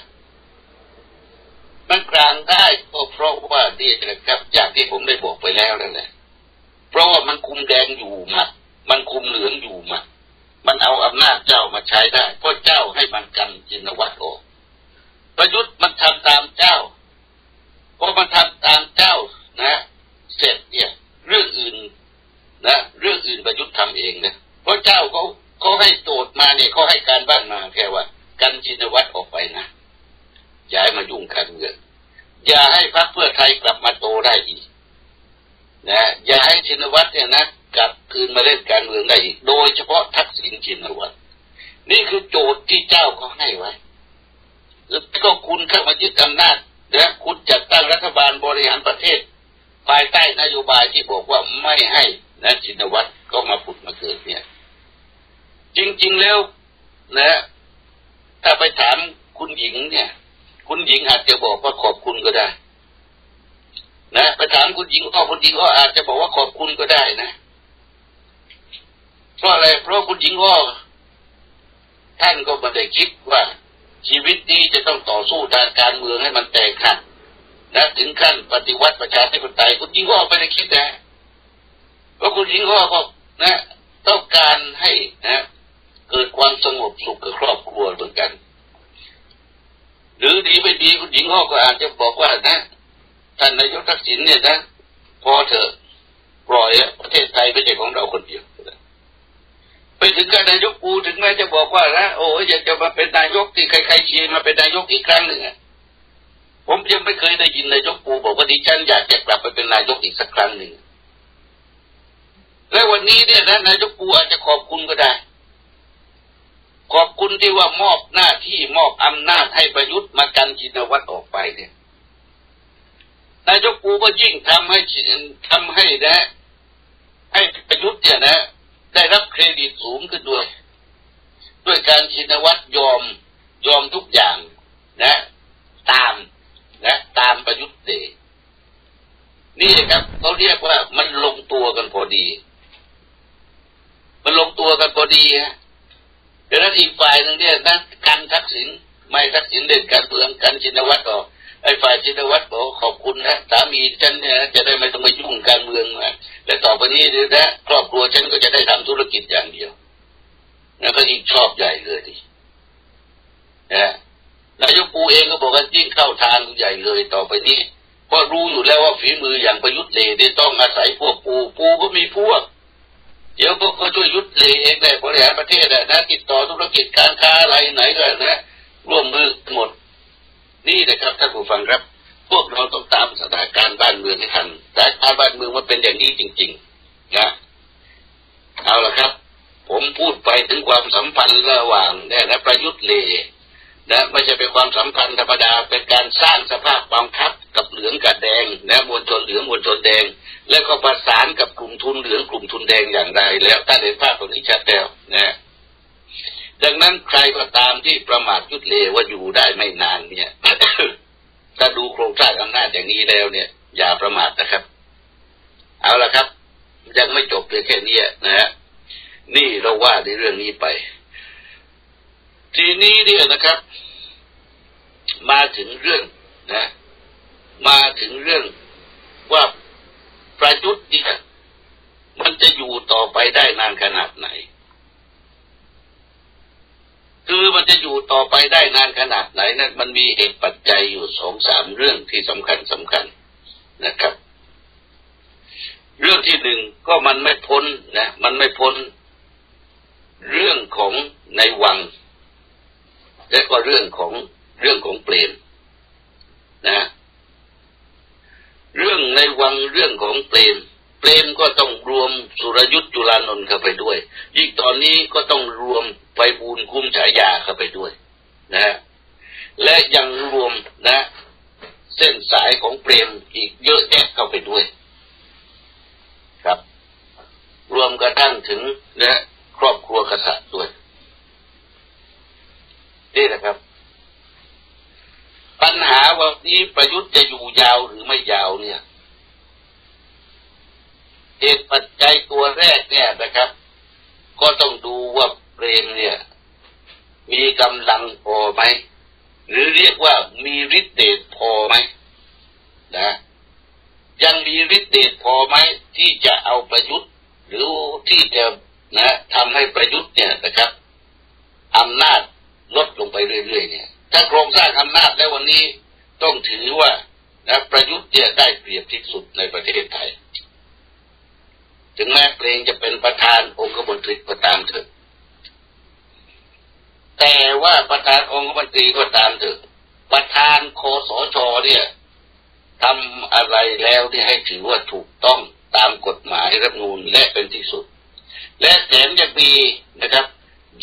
มันกลางได้ก็เพราะว่านี่นะครับอย่างที่ผมได้บอกไปแล้วนั่นแหละเพราะว่ามันคุมแดงอยู่มามันคุมเหลืองอยู่มามันเอาอำนาจเจ้ามาใช้ได้เพราะเจ้าให้มันกันจินวัตรออกประยุทธ์มันทำตามเจ้าพอมันทำตามเจ้านะเสร็จเนี่ยเรื่องอื่นนะเรื่องอื่นประยุทธ์ทำเองนะเพราะเจ้าเขาเขาให้โจทย์มาเนี่ยเขาให้การบ้านมาแค่ว่ากันชินวัตรออกไปนะอย่าให้มายุ่งการเมืองอย่าให้พรรคเพื่อไทยกลับมาโตได้อีกนะอย่าให้ชินวัตรเนี่ยนะกลับคืนมาเล่นการเมืองได้อีกโดยเฉพาะทักษิณชินวัตรนี่คือโจทย์ที่เจ้าเขาให้ไว้แล้วก็คุณเข้ามายึดอำนาจและคุณจัดตั้งรัฐบาลบริหารประเทศภายใต้นโยบายที่บอกว่าไม่ให้นะชินวัตรก็มาผุดมาเกิดเนี่ยจริงๆแล้วนะถ้าไปถามคุณหญิงเนี่ยคุณหญิงอาจจะบอกว่าขอบคุณก็ได้นะไปถามคุณหญิงก็คุณหญิงก็อาจจะบอกว่าขอบคุณก็ได้นะเพราะอะไรเพราะคุณหญิงก็ท่านก็ไม่ได้คิดว่าชีวิตนี้จะต้องต่อสู้ทางการเมืองให้มันแตกหักและถึงขั้นปฏิวัติประชาธิปไตยคุณหญิงก็ไม่ได้คิดนะเพราะคุณหญิงก็บอกนะต้องการให้นะเกิดความสงบสุขกับครอบครัวเหมือนกันหรือดีไม่ดีคุณหญิงก็อาจจะบอกว่านะท่านนายกทักษิณเนี่ยนะพอเถอะปล่อยประเทศไทยไม่ใช่ของเราคนเดียวไปถึงการนายกปูถึงแม้จะบอกว่านะโอ้ยอยากจะมาเป็นนายกที่ใครๆเชียร์มาเป็นนายกอีกครั้งหนึ่งผมยังไม่เคยได้ยินนายกปูบอกว่าดิฉันอยากจะกลับไปเป็นนายกอีกสักครั้งหนึ่งและวันนี้เนี่ยนะนายกปูอาจจะขอบคุณก็ได้ขอบคุณที่ว่ามอบหน้าที่มอบอำนาจให้ประยุทธ์มากันชินวัตรออกไปเนี่ยนายกปูก็ยิ่งทำให้ทำให้นะให้ประยุทธ์เนี่ยนะได้รับเครดิตสูงขึ้นด้วยด้วยการชินวัตรยอมยอมทุกอย่างนะตามนะตามประยุทธ์เดชนี่ครับเขาเรียกว่ามันลงตัวกันพอดีมันลงตัวกันพอดีฮะดังนั้นอีกฝ่ายหนึ่งเนี่ยนะการทักษิณไม่ทักษิณเด่นการเมืองการชินวัตรออก ไอ้ฝ่ายชินวัตรบอกขอบคุณนะสามีฉันเนี่ยจะได้ไม่ต้องมายุ่งการเมืองมาและต่อไปนี้นะครอบครัวฉันก็จะได้ทำธุรกิจอย่างเดียวนะก็ยิ่งชอบใหญ่เลยดินะนายกปูเองก็บอกว่ายิ่งเข้าทางใหญ่เลยต่อไปนี้เพราะรู้อยู่แล้วว่าฝีมืออย่างประยุทธ์เลได้ต้องอาศัยพวกปูปูก็มีพวกเดี๋ยวก็ก็ช่วยยุทธ์เลเองได้บริหารประเทศนะติดต่อธุรกิจการค้าอะไรไหนก็นะร่วมมือหมดนี่นะครับท่านผู้ฟังครับพวกเราต้องตามสถานการณ์บ้านเมืองให้ทันสถานการณ์บ้านเมืองมันเป็นอย่างนี้จริงๆนะเอาละครับผมพูดไปถึงความสัมพันธ์ระหว่างเนี่ยนะประยุทธ์เลนะไม่ใช่เป็นความสัมพันธ์ธรรมดาเป็นการสร้างสภาพความคับกับเหลืองกับแดงนะมวลชนเหลืองมวลชนแดงแล้วก็ประสานกับกลุ่มทุนเหลืองกลุ่มทุนแดงอย่างไรแล้วท่านเห็นภาพตรงนี้ชัดแล้วนะดังนั้นใครก็ตามที่ประมาทยุทธเลว่าอยู่ได้ไม่นานเนี่ย ถ้าดูโครงสร้างอำนาจอย่างนี้แล้วเนี่ยอย่าประมาทนะครับเอาละครับยังไม่จบเลยแค่นี้นะฮะนี่เราว่าในเรื่องนี้ไปทีนี้เนี่ยนะครับมาถึงเรื่องนะมาถึงเรื่องว่าประยุทธ์เนี่ยมันจะอยู่ต่อไปได้นานขนาดไหนคือมันจะอยู่ต่อไปได้นานขนาดไหนนั้นมันมีเหตุปัจจัยอยู่สองสามเรื่องที่สำคัญสำคัญนะครับเรื่องที่หนึ่งก็มันไม่พ้นนะมันไม่พ้นเรื่องของในวังและก็เรื่องของเรื่องของเปรมนะเรื่องในวังเรื่องของเปรมเปรมก็ต้องรวมสุรยุทธ์จุลานนท์เข้าไปด้วยยิ่งตอนนี้ก็ต้องรวมไพบูลย์คุ้มฉายาเข้าไปด้วยนะและยังรวมนะเส้นสายของเปรมอีกเยอะแยะเข้าไปด้วยครับรวมกระทั่งถึงนะครอบครัวกษัตริย์ด้วยนี่นะครับปัญหาวันนี้ประยุทธ์จะอยู่ยาวหรือไม่ยาวเนี่ยเหตุปัจจัยตัวแรกเนี่ยนะครับก็ต้องดูว่าเปรมเนี่ยมีกำลังพอไหมหรือเรียกว่ามีฤทธิ์เดชพอไหมนะยังมีฤทธิ์เดชพอไหมที่จะเอาประยุทธ์หรือที่จะนะทำให้ประยุทธ์เนี่ยนะครับอำนาจลดลงไปเรื่อยๆเนี่ยถ้าโครงสร้างอำนาจแล้ววันนี้ต้องถือว่านะประยุทธ์เนี่ยได้เปรียบที่สุดในประเทศไทยถึงแม้เปรมจะเป็นประธานองคมนตรีก็ตามเถอะแต่ว่าประธานองคมนตรีก็ตามเถอะประธานคสช.เนี่ยทำอะไรแล้วที่ให้ถือว่าถูกต้องตามกฎหมายรัฐธรรมนูญและเป็นที่สุดและแถมยังมีนะครับ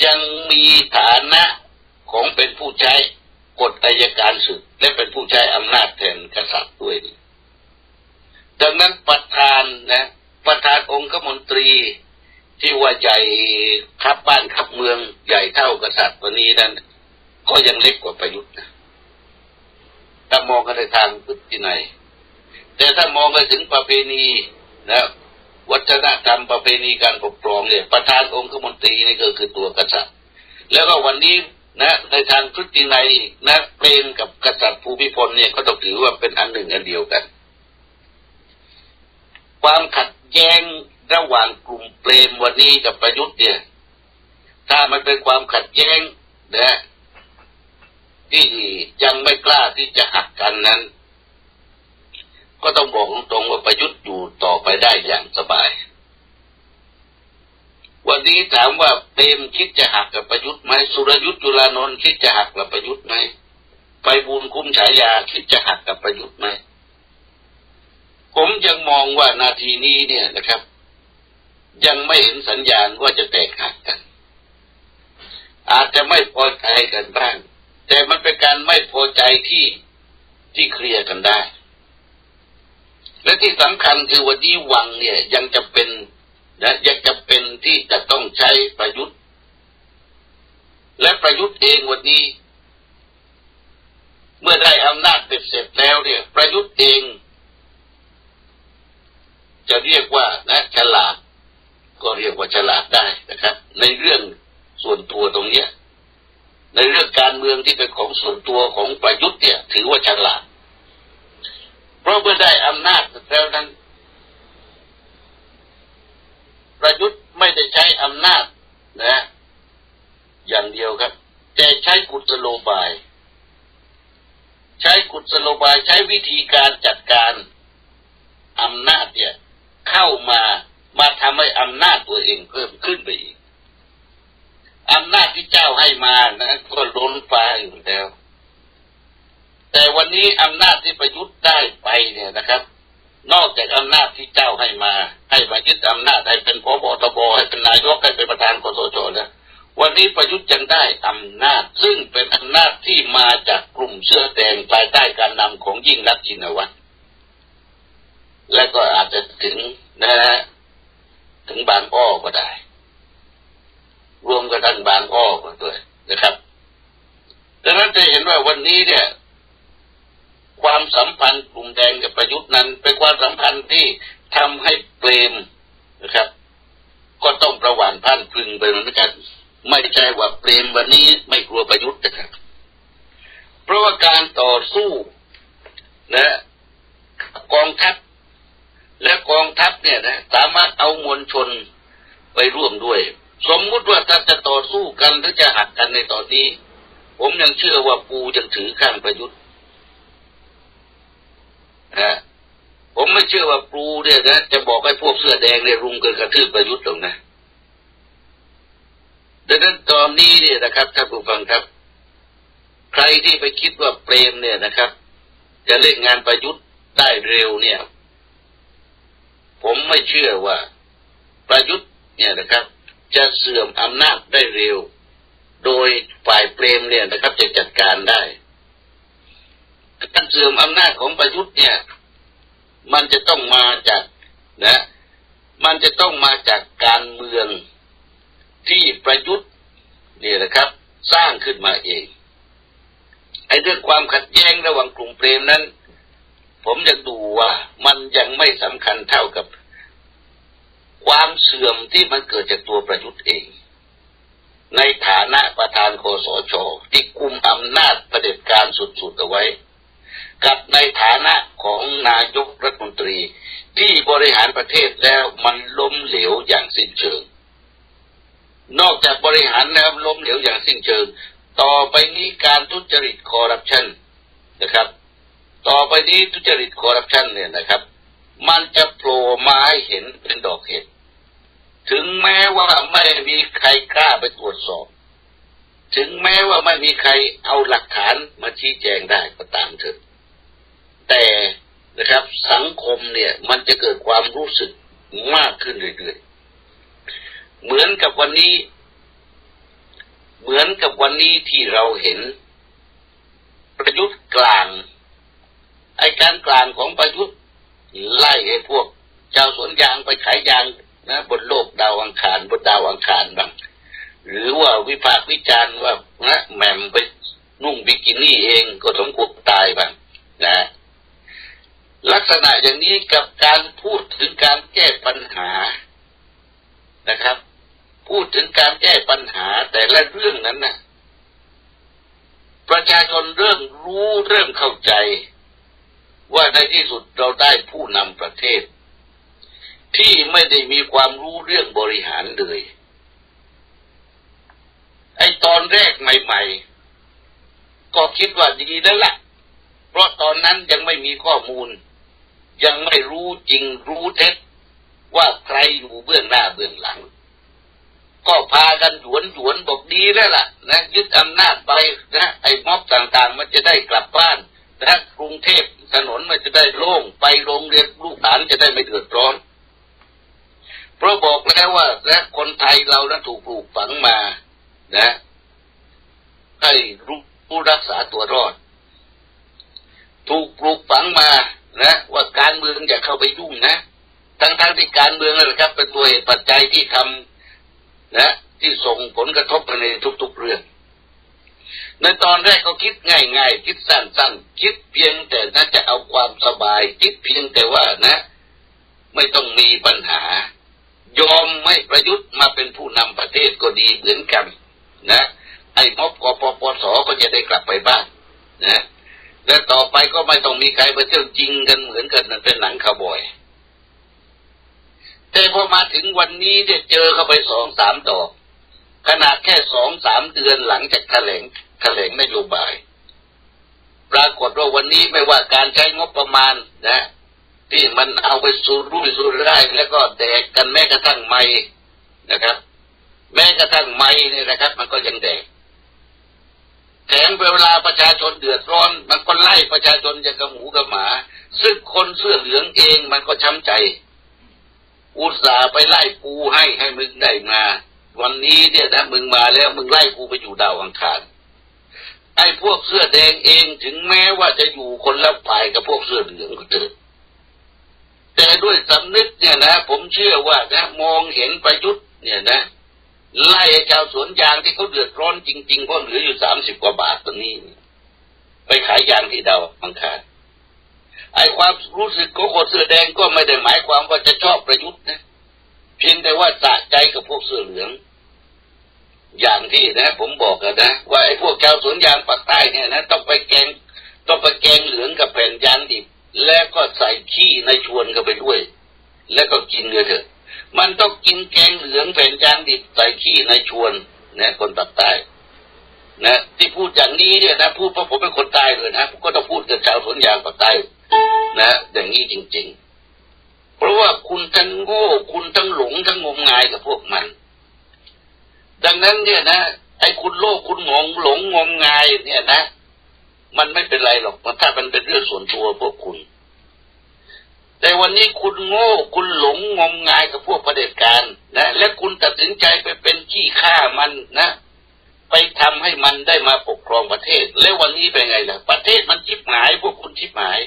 ยังมีฐานะของเป็นผู้ใช้กฎอัยการศึกและเป็นผู้ใช้อำนาจแทนกษัตริย์ด้วยดังนั้นประธานนะประธานองคมนตรีที่ว่าใหญ่ขับบ้านขับเมืองใหญ่เท่ากษัตริย์วันนี้นั้นก็ยังเล็กกว่าประยุทธ์นะถ้ามองกันในทางพฤตินัยแต่ถ้ามองไปถึงประเพณีนะวัฒนธรรมประเพณีการปกครองเนี่ยประธานองคมนตรีนี่ก็คือตัวกษัตริย์แล้วก็วันนี้นะในทางพฤตินัยนะเปรมกับกษัตริย์ภูมิพลเนี่ยก็ต้องถือว่าเป็นอันหนึ่งอันเดียวกันความขัดแย้งระหว่างกลุ่มเปรมวันนี้กับประยุทธ์เนี่ยถ้ามันเป็นความขัดแย้งนะที่ยังไม่กล้าที่จะหักกันนั้นก็ต้องบอกตรงๆว่าประยุทธ์อยู่ต่อไปได้อย่างสบายวันนี้ถามว่าเปรมคิดจะหักกับประยุทธ์ไหมสุรยุทธ์จุลานนท์คิดจะหักกับประยุทธ์ไหมไพบูลย์คุ้มฉายาคิดจะหักกับประยุทธ์ไหมผมยังมองว่านาทีนี้เนี่ยนะครับยังไม่เห็นสัญญาณว่าจะแตกหักกันอาจจะไม่พอใจกันบ้างแต่มันเป็นการไม่พอใจที่ที่เคลียร์กันได้และที่สำคัญคือวันนี้วังเนี่ยยังจะเป็นนะยังจะเป็นที่จะต้องใช้ประยุทธ์และประยุทธ์เองวันนี้เมื่อได้อำนาจเป็นเสร็จแล้วเนี่ยประยุทธ์เองจะเรียกว่านะฉลาดก็เรียกว่าฉลาดได้นะครับในเรื่องส่วนตัวตรงเนี้ยในเรื่องการเมืองที่เป็นของส่วนตัวของประยุทธ์เนี่ยถือว่าฉลาด เพราะเมื่อได้อำนาจแล้วนั้นประยุทธ์ไม่ได้ใช้อำนาจนะอย่างเดียวครับแต่ใช้กุศโลบายใช้กุศโลบายใช้วิธีการจัดการอำนาจเนี่ยเข้ามามาทำให้อำนาจตัวเองเพิ่มขึ้นไปอีกอำนาจที่เจ้าให้มานะก็ล้นฟ้าอยู่แล้วแต่วันนี้อำนาจที่ประยุทธ์ได้ไปเนี่ยนะครับนอกจากอำนาจที่เจ้าให้มาให้มายึดอำนาจให้เป็นผบ.ตบ.ให้เป็นนายกให้เป็นประธานกสช.นะวันนี้ประยุทธ์ยังได้อำนาจซึ่งเป็นอำนาจที่มาจากกลุ่มเสื้อแดงภายใต้การนำของยิ่งรักชินวัตรและก็อาจจะถึงนะฮะถึงบางอ้อก็ได้รวมกันทั้งบางอ้อก็ด้วยนะครับดังนั้นจะเห็นว่าวันนี้เนี่ยความสัมพันธ์กลุ่มแดงกับประยุทธ์นั้นเป็นความสัมพันธ์ที่ทำให้เปรมนะครับก็ต้องประหว่านพันพึงไปเหมือนกันไม่ใช่ว่าเปรมวันนี้ไม่กลัวประยุทธ์นะครับเพราะว่าการต่อสู้นะกองทัพและกองทัพเนี่ยนะสามารถเอามวลชนไปร่วมด้วยสมมุติว่าถ้าจะต่อสู้กันหรือจะหักกันในตอนนี้ผมยังเชื่อว่าปูยังถือข้างประยุทธ์นะผมไม่เชื่อว่าปูเนี่ยนะจะบอกให้พวกเสื้อแดงเนี่ยรุมกันกระทืบประยุทธ์หรอกนะดังนั้นตอนนี้เนี่ยนะครับท่านผู้ฟังครับใครที่ไปคิดว่าเปรมเนี่ยนะครับจะเล่นงานประยุทธ์ได้เร็วเนี่ยผมไม่เชื่อว่าประยุทธ์เนี่ยนะครับจะเสื่อมอำนาจได้เร็วโดยฝ่ายเปรมเนี่ยนะครับจะจัดการได้การเสื่อมอำนาจของประยุทธ์เนี่ยมันจะต้องมาจากนะมันจะต้องมาจากการเมืองที่ประยุทธ์เนี่ยนะครับสร้างขึ้นมาเองไอ้เรื่องความขัดแย้งระหว่างกลุ่มเปรมนั้นผมอยากดูว่ามันยังไม่สำคัญเท่ากับความเสื่อมที่มันเกิดจากตัวประยุทธ์เองในฐานะประธานคสช.ที่กุมอำนาจเผด็จการสุดๆเอาไว้กับในฐานะของนายกรัฐมนตรีที่บริหารประเทศแล้วมันล้มเหลวอย่างสิ้นเชิงนอกจากบริหารแล้วล้มเหลวอย่างสิ้นเชิงต่อไปนี้การทุจริตคอร์รัปชันนะครับต่อไปนี้ทุจริตคอร์รัปชันเนี่ยนะครับมันจะโผล่มาให้เห็นเป็นดอกเห็ดถึงแม้ว่าไม่มีใครกล้าไปตรวจสอบถึงแม้ว่าไม่มีใครเอาหลักฐานมาชี้แจงได้ก็ตามเถอะแต่นะครับสังคมเนี่ยมันจะเกิดความรู้สึกมากขึ้นเรื่อยๆเหมือนกับวันนี้เหมือนกับวันนี้ที่เราเห็นประยุทธ์กลางไอ้การกลางของประยุทธ์ไล่ให้พวกชาวสวนยางไปขายยางนะบนโลกดาวอังคารบนดาวอังคารบ้างหรือว่าวิพากษ์วิจารณ์ว่านะแหม่มไปนุ่งบิกินี่เองก็สมควรตายบ้างนะลักษณะอย่างนี้กับการพูดถึงการแก้ปัญหานะครับพูดถึงการแก้ปัญหาแต่ละเรื่องนั้นนะประชาชนเริ่มรู้เริ่มเข้าใจว่าในที่สุดเราได้ผู้นำประเทศที่ไม่ได้มีความรู้เรื่องบริหารเลยไอ้ตอนแรกใหม่ๆก็คิดว่าดีแล้วล่ะเพราะตอนนั้นยังไม่มีข้อมูลยังไม่รู้จริงรู้เท็จว่าใครอยู่เบื้องหน้าเบื้องหลังก็พากันหยวนหยวนบอกดีแล้วล่ะนะยึดอำนาจไปนะไอ้ม็อบต่างๆมันจะได้กลับบ้านนะกรุงเทพถนนมันจะได้โล่งไปโรงเรียนลูกหลานจะได้ไม่เดือดร้อนเพราะบอกแล้วว่านะคนไทยเรานะถูกปลูกฝังมานะให้รู้รักษาตัวรอดถูกปลูกฝังมานะว่าการเมืองอย่าเข้าไปยุ่งนะทั้งๆที่การเมืองนะครับเป็นตัวเหตุปัจจัยที่ทำนะที่ส่งผลกระทบไปในทุกๆเรื่องในตอนแรกก็คิดง่ายๆคิดสั้นๆคิดเพียงแต่น่าจะเอาความสบายคิดเพียงแต่ว่านะไม่ต้องมีปัญหายอมไม่ประยุทธ์มาเป็นผู้นำประเทศก็ดีเหมือนกันนะไอ้ม็อบกปปสก็จะได้กลับไปบ้านนะ และต่อไปก็ไม่ต้องมีใครไปเที่ยวจริงกันเหมือนกันนั่นเป็นหนังคาวบอยแต่พอมาถึงวันนี้ได้เจอเข้าไปสองสามดอกขนาดแค่สองสามเดือนหลังจากแถลงแถลงนโยบายปรากฏว่าวันนี้ไม่ว่าการใช้งบประมาณนะที่มันเอาไปสูรุ่ยสูร่ายแล้วก็แดกกันแม้กระทั่งไม้นะครับแม้กระทั่งไม้นี่นะครับมันก็ยังแดกแถมเวลาประชาชนเดือดร้อนมันก็ไล่ประชาชนอย่างกับหมูกับหมาซึ่งคนเสื้อเหลืองเองมันก็ช้ำใจอุตส่าห์ไปไล่กูให้ให้มึงได้มาวันนี้เนี่ยนะมึงมาแล้วมึงไล่กูไปอยู่ดาวอังคารไอ้พวกเสื้อแดงเองถึงแม้ว่าจะอยู่คนละฝ่ายกับพวกเสื้อเหลืองก็เถอะแต่ด้วยสำนึกเนี่ยนะผมเชื่อว่านะมองเห็นประยุทธ์เนี่ยนะไล่ชาวสวนยางที่เขาเดือดร้อนจริงๆเพราะเหลืออยู่สามสิบกว่าบาทตรงนี้ไปขายยางที่ดาวอังคารไอ้ความรู้สึกของคนเสื้อแดงก็ไม่ได้หมายความว่าจะชอบประยุทธ์นะเพียงแต่ว่าสะใจกับพวกเสื้อเหลืองอย่างที่นะผมบอกกันนะว่าไอ้พวกชาวสวนยางปากใต้เนี่ยนะต้องไปแกงต้องไปแกงเหลืองกับแผ่นยางดิบแล้วก็ใส่ขี้ในชวนกันไปด้วยแล้วก็กินเลยเถอะมันต้องกินแกงเหลืองแผ่นยางดิบใส่ขี้ในชวนนะคนปากใต้นะที่พูดอย่างนี้เนี่ยนะพูดเพราะผมเป็นคนใต้เลยนะผมก็ต้องพูดกับชาวสวนยางปากใต้นะอย่างนี้จริงๆเพราะว่าคุณทั้งโง่คุณทั้งหลงทั้งงมงายกับพวกมันดังนั้นเนี่ยนะไอ้คุณโลภคุณงงหลงงมงายเนี่ยนะมันไม่เป็นไรหรอกถ้ามันเป็นเรื่องส่วนตัวพวกคุณแต่วันนี้คุณโง่คุณหลงงมงายกับพวกเผด็จการนะและคุณตัดสินใจไปเป็นขี้ข้ามันนะไปทำให้มันได้มาปกครองประเทศแล้ววันนี้เป็นไงล่ะประเทศมันชิบหายพวกคุณชิบหาย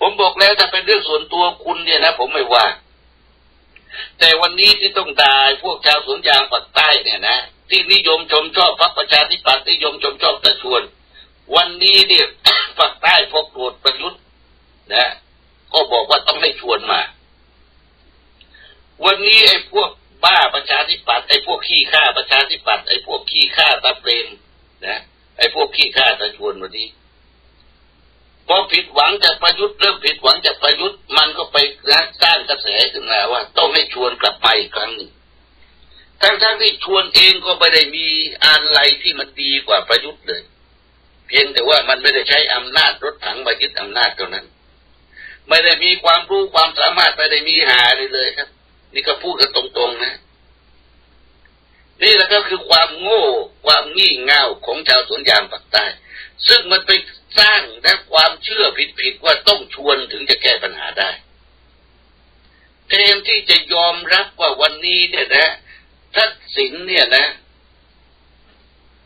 ผมบอกแล้วถ้าเป็นเรื่องส่วนตัวคุณเนี่ยนะผมไม่ว่าแต่วันนี้ที่ต้องด่าพวกชาวสวนยางปากใต้เนี่ยนะที่นิยมชมชอบพรรคประชาธิปัตย์นิยมชมชอบแต่ชวนวันนี้เนี่ยปากใต้พวกโกรธประยุทธ์นะก็บอกว่าต้องให้ชวนมาวันนี้ไอ้พวกบ้าประชาธิปัตย์ไอ้พวกขี้ข้าประชาธิปัตย์ไอ้พวกขี้ข้าตาเปรมนะไอ้พวกขี้ข้าตาชวนวันนี้พอผิดหวังจากประยุทธ์เริ่มผิดหวังจากประยุทธ์มันก็ไปนะสร้างกระแสขึ้นมาว่าต้องให้ชวนกลับไปอีกครั้งหนึ่งทั้งๆที่ชวนเองก็ไม่ได้มีอะไรที่มันดีกว่าประยุทธ์เลยเพียงแต่ว่ามันไม่ได้ใช้อำนาจรถถังมายึดอำนาจเท่านั้นไม่ได้มีความรู้ความสามารถไม่ได้มีหาเลยเลยครับนี่ก็พูดกันตรงๆนะนี่แหละก็คือความโง่ความงี่เง่าของชาวสวนยางปากใต้ซึ่งมันไปสร้างและความเชื่อผิดๆว่าต้องชวนถึงจะแก้ปัญหาได้แทนที่จะยอมรับว่าวันนี้เนี่ยนะทักษิณเนี่ยนะ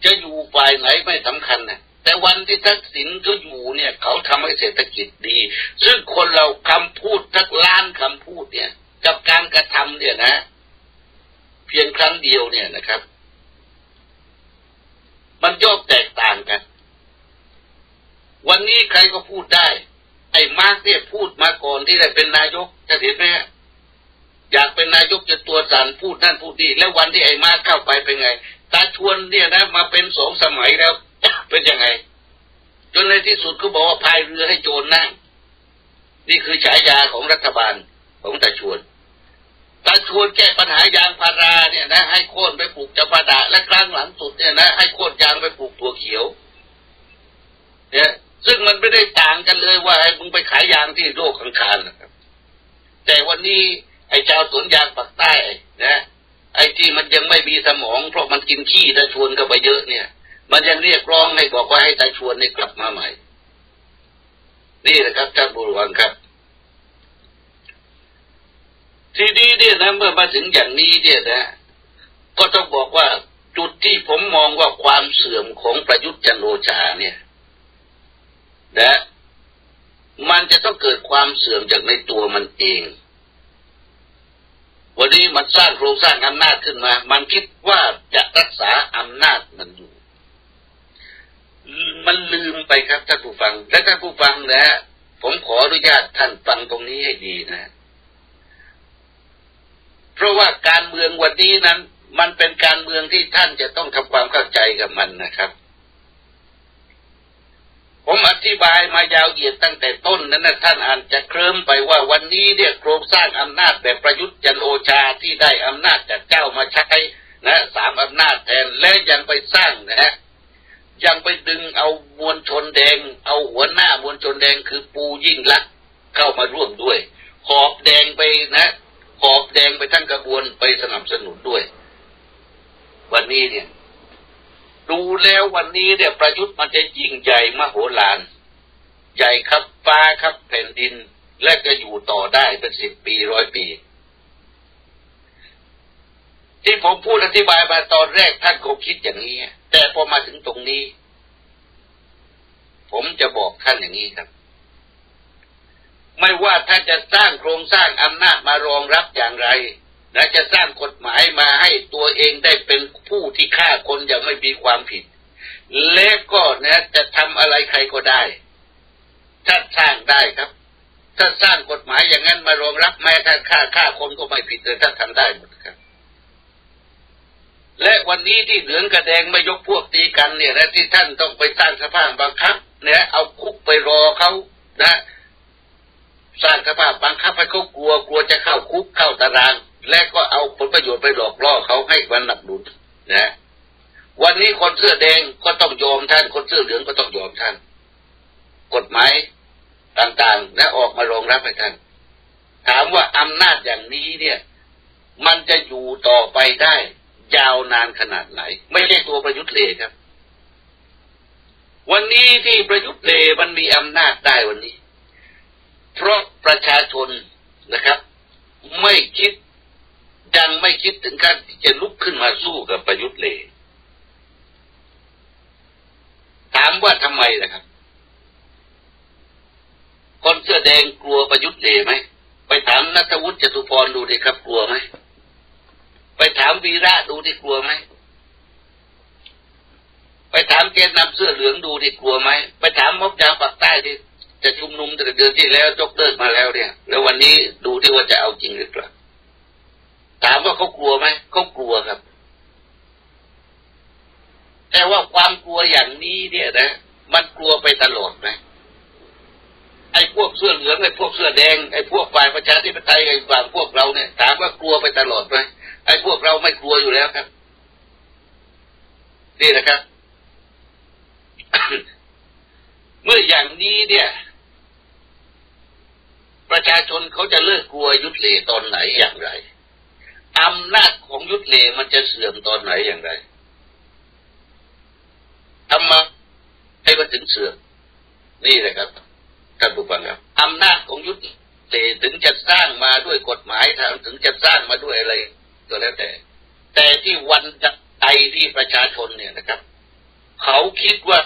จะอยู่ฝ่ายไหนไม่สำคัญนะแต่วันที่ทักษิณก็อยู่เนี่ยเขาทำให้เศรษฐกิจดีซึ่งคนเราคำพูดทักล้านคำพูดเนี่ยกับการกระทำเนี่ยนะเพียงครั้งเดียวเนี่ยนะครับมันย่อมแตกต่างกันวันนี้ใครก็พูดได้ไอ้มาร์กเนี่ยพูดมาก่อนที่ได้เป็นนายกจะเห็นไหมอยากเป็นนายกจะตัวสั่นพูดนั่นพูดนี่แล้ววันที่ไอ้มาร์กเข้าไปเป็นไงตาชวนเนี่ยนะมาเป็นสองสมัยแล้ว เป็นยังไงจนในที่สุดก็บอกว่าพายเรือให้โจรนั่งนี่คือฉายาของรัฐบาลของตาชวนตาชวนแก้ปัญหายางพาราเนี่ยนะให้โค่นไปปลูกจำปาดะและครั้งหลังสุดเนี่ยนะให้โค่นยางไปปลูกตัวเขียวเนี่ยซึ่งมันไม่ได้ต่างกันเลยว่าไอ้มึงไปขายยางที่โลกอังคารนะครับแต่วันนี้ไอ้ชาวสวนยางปากใต้นะไอ้ที่มันยังไม่มีสมองเพราะมันกินขี้ตาชวนเข้าไปเยอะเนี่ยมันยังเรียกร้องให้บอกว่าให้ตาชวนเนี่ยกลับมาใหม่นี่นะครับท่านผู้ฟังครับทีนี้เนี่ยนะเมื่อมาถึงอย่างนี้เนี่ยนะก็ต้องบอกว่าจุดที่ผมมองว่าความเสื่อมของประยุทธ์จันทร์โอชาเนี่ยนะมันจะต้องเกิดความเสื่อมจากในตัวมันเองวันนี้มันสร้างโครงสร้างอำนาจขึ้นมามันคิดว่าจะรักษาอำนาจมันอยู่มันลืมไปครับท่านผู้ฟังและท่านผู้ฟังนะผมขออนุญาตท่านฟังตรงนี้ให้ดีนะเพราะว่าการเมืองวันนี้นั้นมันเป็นการเมืองที่ท่านจะต้องทำความเข้าใจกับมันนะครับผมอ ธิบายมายาวเหยียดตั้งแต่ต้นนั้นนะท่านอาจจะเคลิ้มไปว่าวันนี้เนี่ยโครงสร้างอำนาจแบบประยุทธ์จันทร์โอชาที่ได้อำนาจจากเจ้ามาใช้นะสามอำนาจแทนและยังไปสร้างนะฮะยังไปดึงเอามวลชนแดงเอาหัวหน้ามวลชนแดงคือปูยิ่งลักษณ์เข้ามาร่วมด้วยหอบแดงไปนะหอบแดงไปทั้งกระบวนไปสนับสนุนด้วยวันนี้เนี่ยดูแล้ววันนี้เนี่ยประยุทธ์มันจะยิ่งใหญ่มโหฬารใหญ่ครับฟ้าครับแผ่นดินและก็อยู่ต่อได้เป็นสิบปีร้อยปีที่ผมพูดอธิบายมาตอนแรกท่านคงคิดอย่างนี้แต่พอมาถึงตรงนี้ผมจะบอกท่านอย่างนี้ครับไม่ว่าท่านจะสร้างโครงสร้างอำนาจมารองรับอย่างไรและจะสร้างกฎหมายมาให้ตัวเองได้เป็นผู้ที่ฆ่าคนอย่างไม่มีความผิดและก็นะจะทำอะไรใครก็ได้ถ้าสร้างได้ครับถ้าสร้างกฎหมายอย่างนั้นมารองรับแม้ถ้าฆ่าฆ่าคนก็ไม่ผิดเลยถ้าทำได้หมดครับและวันนี้ที่เหลืองกระแดงไม่ยกพวกตีกันเนี่ยนะที่ท่านต้องไปสร้างสภาพบังคับเนี่ยเอาคุกไปรอเขานะสร้างสภาพบังคับให้เขากลัวกลัวจะเข้าคุกเข้าตารางและก็เอาผลประโยชน์ไปหลอกล่อเขาให้มันหนักดุนนะวันนี้คนเสื้อแดงก็ต้องยอมท่านคนเสื้อเหลืองก็ต้องยอมท่านกฎหมายต่างๆและออกมารองรับให้ท่านถามว่าอำนาจอย่างนี้เนี่ยมันจะอยู่ต่อไปได้ยาวนานขนาดไหนไม่ใช่ตัวประยุทธ์เลครับวันนี้ที่ประยุทธ์เลมันมีอำนาจได้วันนี้เพราะประชาชนนะครับไม่คิดยังไม่คิดถึงการที่จะลุกขึ้นมาสู้กับประยุทธ์เลยถามว่าทำไมนะครับคนเสื้อแดงกลัวประยุทธ์เลยไหมไปถามณัฐวุฒิจตุพรดูดิครับกลัวไหมไปถามวีระดูดิกลัวไหมไปถามแกนนำเสื้อเหลืองดูดิกลัวไหมไปถามม็อบยาวปากใต้ดิจะชุมนุมแต่เดือนที่แล้วยกเลิกมาแล้วเนี่ยแล้ววันนี้ดูที่ว่าจะเอาจริงหรือเปล่าถามว่าเขากลัวไหมเขากลัวครับแต่ว่าความกลัวอย่างนี้เนี่ยนะมันกลัวไปตลอดไหมไอ้พวกเสื้อเหลืองไอ้พวกเสื้อแดงไอ้พวกฝ่ายประชาธิปไตยไอ้ฝ่ายพวกเราเนี่ยถามว่ากลัวไปตลอดไหมไอ้พวกเราไม่กลัวอยู่แล้วครับนี่นะครับ เมื่ออย่างนี้เนี่ยประชาชนเขาจะเลิกกลัวยุทธเลตอนไหนอย่างไรอำนาจของยุทธเลมันจะเสื่อมตอนไหนอย่างไรทำไมให้มันถึงเสื่อมนี่แหละครับท่านผู้ฟังครับอำนาจของยุทธเลถึงจะสร้างมาด้วยกฎหมายถึงจะสร้างมาด้วยอะไรก็แล้วแต่แต่ที่วันจะไอที่ประชาชนเนี่ยนะครับเขาคิดว่า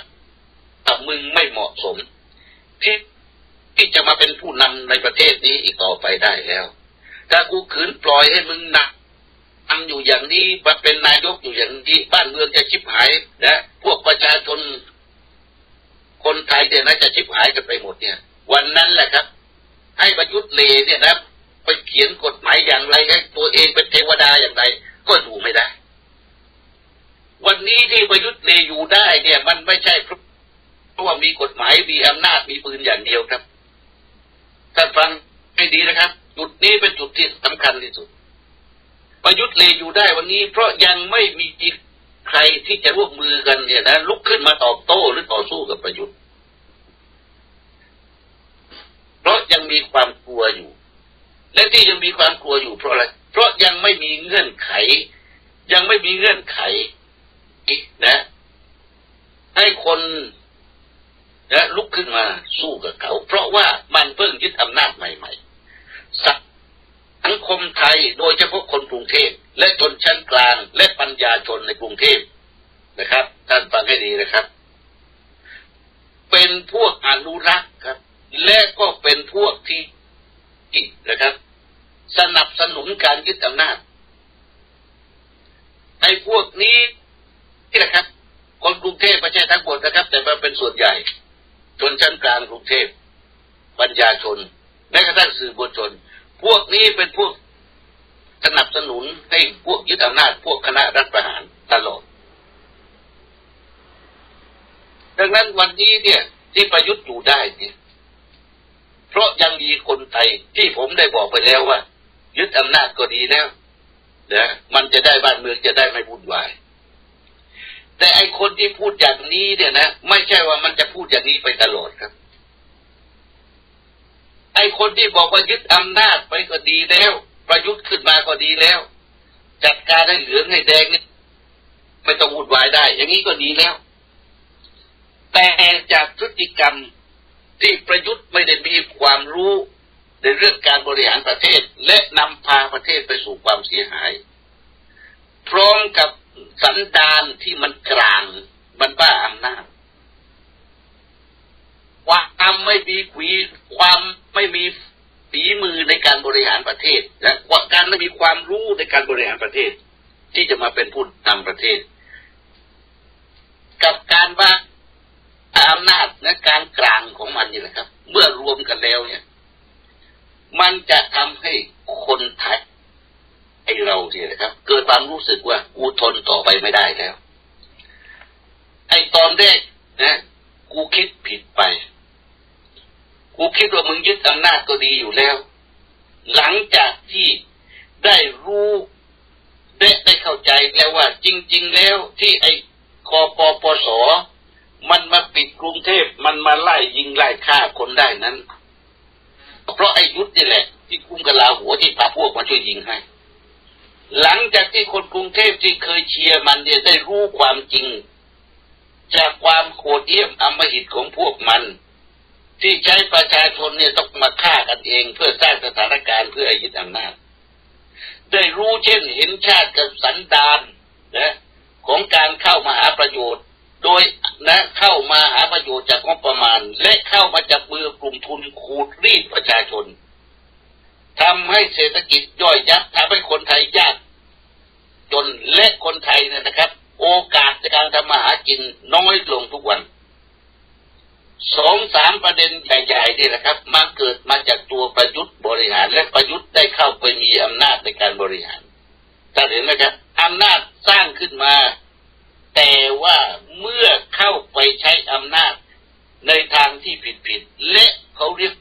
แต่มึงไม่เหมาะสมที่ที่จะมาเป็นผู้นำในประเทศนี้อีกต่อไปได้แล้วถ้ากูขืนปล่อยให้มึงหนักทำอยู่อย่างนี้มาเป็นนายกอยู่อย่างนี้บ้านเมืองจะชิบหายนะพวกประชาชนคนไทยเนี่ยนะจะชิบหายกันไปหมดเนี่ยวันนั้นแหละครับให้ประยุทธ์เลเนี่ยนะไปเขียนกฎหมายอย่างไรให้ตัวเองเป็นเทวดาอย่างไรก็อยู่ไม่ได้วันนี้ที่ประยุทธ์เลอยู่ได้เนี่ยมันไม่ใช่เพราะว่ามีกฎหมายมีอำนาจมีปืนอย่างเดียวครับท่านฟังให้ดีนะครับจุดนี้เป็นจุดที่สำคัญที่สุดประยุทธ์เลยอยู่ได้วันนี้เพราะยังไม่มีใครที่จะร่วมมือกันเนี่ยนะลุกขึ้นมาตอบโต้หรือต่อสู้กับประยุทธ์เพราะยังมีความกลัวอยู่และที่ยังมีความกลัวอยู่เพราะอะไรเพราะยังไม่มีเงื่อนไขยังไม่มีเงื่อนไขนะให้คนและลุกขึ้นมาสู้กับเขาเพราะว่ามันเพิ่งยึดอำนาจใหม่ๆสังคมไทยโดยเฉพาะคนกรุงเทพและชนชั้นกลางและปัญญาชนในกรุงเทพนะครับท่านฟังให้ดีนะครับเป็นพวกอนุรักษ์ครับและก็เป็นพวกที่นะครับสนับสนุนการยึดอำนาจไอ้พวกนี้นี่นะครับคนกรุงเทพไม่ใช่ทั้งหมดนะครับแต่มันเป็นส่วนใหญ่ชนชั้นกลางกรุงเทพปัญญาชนแม้กระทั่งสื่อมวลชนพวกนี้เป็นพวกสนับสนุนให้พวกยึดอำนาจพวกคณะรัฐประหารตลอดดังนั้นวันนี้เนี่ย ที่ประยุทธ์อยู่ได้เนี่ยเพราะยังมีคนไทยที่ผมได้บอกไปแล้วว่ายึดอำนาจก็ดีแล้วนะมันจะได้บ้านเมืองจะได้ไม่วุ่นวายแต่ไอคนที่พูดอย่างนี้เนี่ยนะไม่ใช่ว่ามันจะพูดอย่างนี้ไปตลอดครับไอคนที่บอกว่ายึดอำนาจไปก็ดีแล้วประยุทธ์ขึ้นมาก็ดีแล้วจัดการให้เหลืองให้แดงนี่ไม่ต้องวุ่นวายได้อย่างนี้ก็ดีแล้วแต่จากพฤติกรรมที่ประยุทธ์ไม่ได้มีความรู้ในเรื่องการบริหารประเทศและนำพาประเทศไปสู่ความเสียหายพร้อมกับสันดานที่มันกลางมันบ้าอำนาจความไม่มีขีดความไม่มีฝีมือในการบริหารประเทศและการไม่มีความรู้ในการบริหารประเทศที่จะมาเป็นผู้นำประเทศกับการบ้าอำนาจและการกลางของมันนี่แหละครับเมื่อรวมกันแล้วเนี่ยมันจะทำให้คนไทยไอเราเนี่ยนะครับเกิดความรู้สึกว่ากูทนต่อไปไม่ได้แล้วไอตอนแรกนะกูคิดผิดไปกูคิดว่ามึงยึดอำนาจก็ดีอยู่แล้วหลังจากที่ได้รู้ได้ได้เข้าใจแล้วว่าจริงๆแล้วที่ไอกปปส.มันมาปิดกรุงเทพมันมาไล่ยิงไล่ฆ่าคนได้นั้นเพราะไอ้ยุทธนี่แหละที่คุมกลาหัวที่พาพวกมาช่วยยิงให้หลังจากที่คนกรุงเทพที่เคยเชียร์มันเนี่ยได้รู้ความจริงจากความโหดเหี้ยมอำมหิตของพวกมันที่ใช้ประชาชนเนี่ยต้องมาฆ่ากันเองเพื่อสร้างสถานการณ์เพื่อยึดอำนาจได้รู้เช่นเห็นชาติกับสันดานนะของการเข้ามาหาประโยชน์โดยนะเข้ามาหาประโยชน์จากงบประมาณและเข้ามาจับมือกลุ่มทุนขูดรีดประชาชนทำให้เศรษฐกิจย่อยยับทำให้คนไทยยากจนและคนไทยเนี่ยนะครับโอกาสในการทำมาหากินน้อยลงทุกวันสองสามประเด็นใหญ่ๆนี่แหละครับมาเกิดมาจากตัวประยุทธ์บริหารและประยุทธ์ได้เข้าไปมีอำนาจในการบริหารแต่เห็นไหมครับอำนาจสร้างขึ้นมาแต่ว่าเมื่อเข้าไปใช้อำนาจในทางที่ผิดๆและเขาเรียก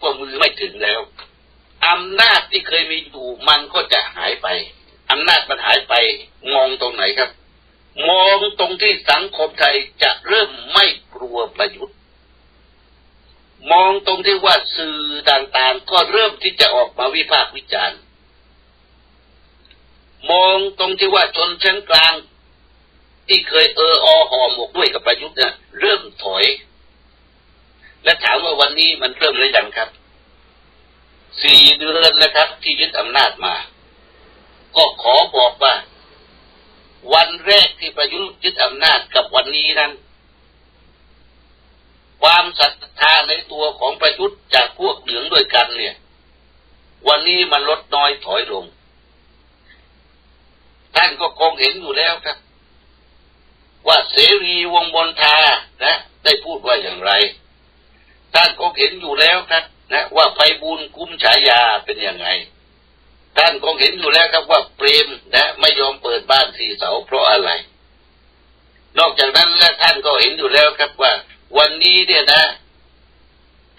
ว่ามือไม่ถึงแล้วอำนาจที่เคยมีอยู่มันก็จะหายไปอำนาจมันหายไปมองตรงไหนครับมองตรงที่สังคมไทยจะเริ่มไม่กลัวประยุทธ์มองตรงที่ว่าสื่อต่างๆก็เริ่มที่จะออกมาวิพากษ์วิจารณ์มองตรงที่ว่าชนชั้นกลางที่เคยเอออห่อหมกด้วยกับประยุทธ์เนี่ยเริ่มถอยและถามว่าวันนี้มันเริ่มหรือยังครับสี่เดือนนะครับที่ยึดอำนาจมาก็ขอบอกว่าวันแรกที่ประยุทธ์ยึดอำนาจกับวันนี้นั้นความศรัทธาในตัวของประยุทธ์จากพวกเหลืองด้วยกันเนี่ยวันนี้มันลดน้อยถอยลงท่านก็คงเห็นอยู่แล้วครับว่าเสรีวงศ์มนทานะได้พูดว่าอย่างไรท่านก็เห็นอยู่แล้วครับนะว่าไพบูลย์คุ้มฉายาเป็นยังไงท่านก็เห็นอยู่แล้วครับว่าเปรมนะไม่ยอมเปิดบ้านสีเสาเพราะอะไรนอกจากนั้นและท่านก็เห็นอยู่แล้วครับว่าวันนี้เนี่ยนะ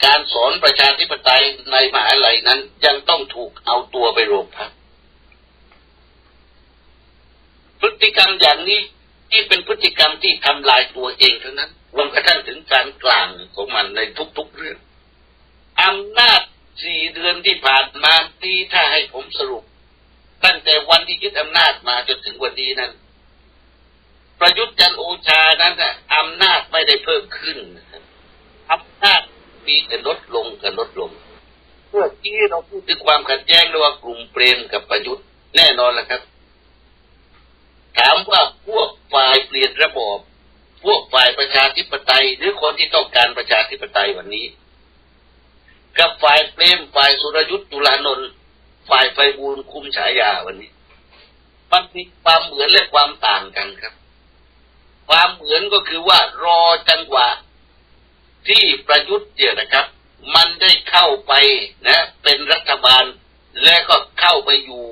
การสอนประชาธิปไตยในมหาวิทยาลัยนั้นยังต้องถูกเอาตัวไปโรงพักพฤติกรรมอย่างนี้ที่เป็นพฤติกรรมที่ทำลายตัวเองเท่านั้นรวมกระทั่งถึงการกลางของมันในทุกๆเรื่องอำนาจสี่เดือนที่ผ่านมาที่ถ้าให้ผมสรุปตั้งแต่วันที่ยึดอำนาจมาจนถึงวันนี้นั้นประยุทธ์จันทร์โอชานั้นนะอำนาจไม่ได้เพิ่มขึ้นอำนาจมีแต่ลดลงกับลดลงเมื่อกี้เราพูดถึงความขัดแย้งระหว่างกลุ่มเปรมกับประยุทธ์แน่นอนแล้วครับถามว่าพวกฝ่ายเปลี่ยนระบอบพวกฝ่ายประชาธิปไตยหรือคนที่ต้องการประชาธิปไตยวันนี้กับฝ่ายเปรมฝ่ายสุรยุทธ์ตุลานนท์ฝ่ายไพบูลย์คุ้มฉายาวันนี้มันมีความเหมือนและความต่างกันครับความเหมือนก็คือว่ารอจังหวะที่ประยุทธ์เนี่ยนะครับมันได้เข้าไปนะเป็นรัฐบาลและก็เข้าไปอยู่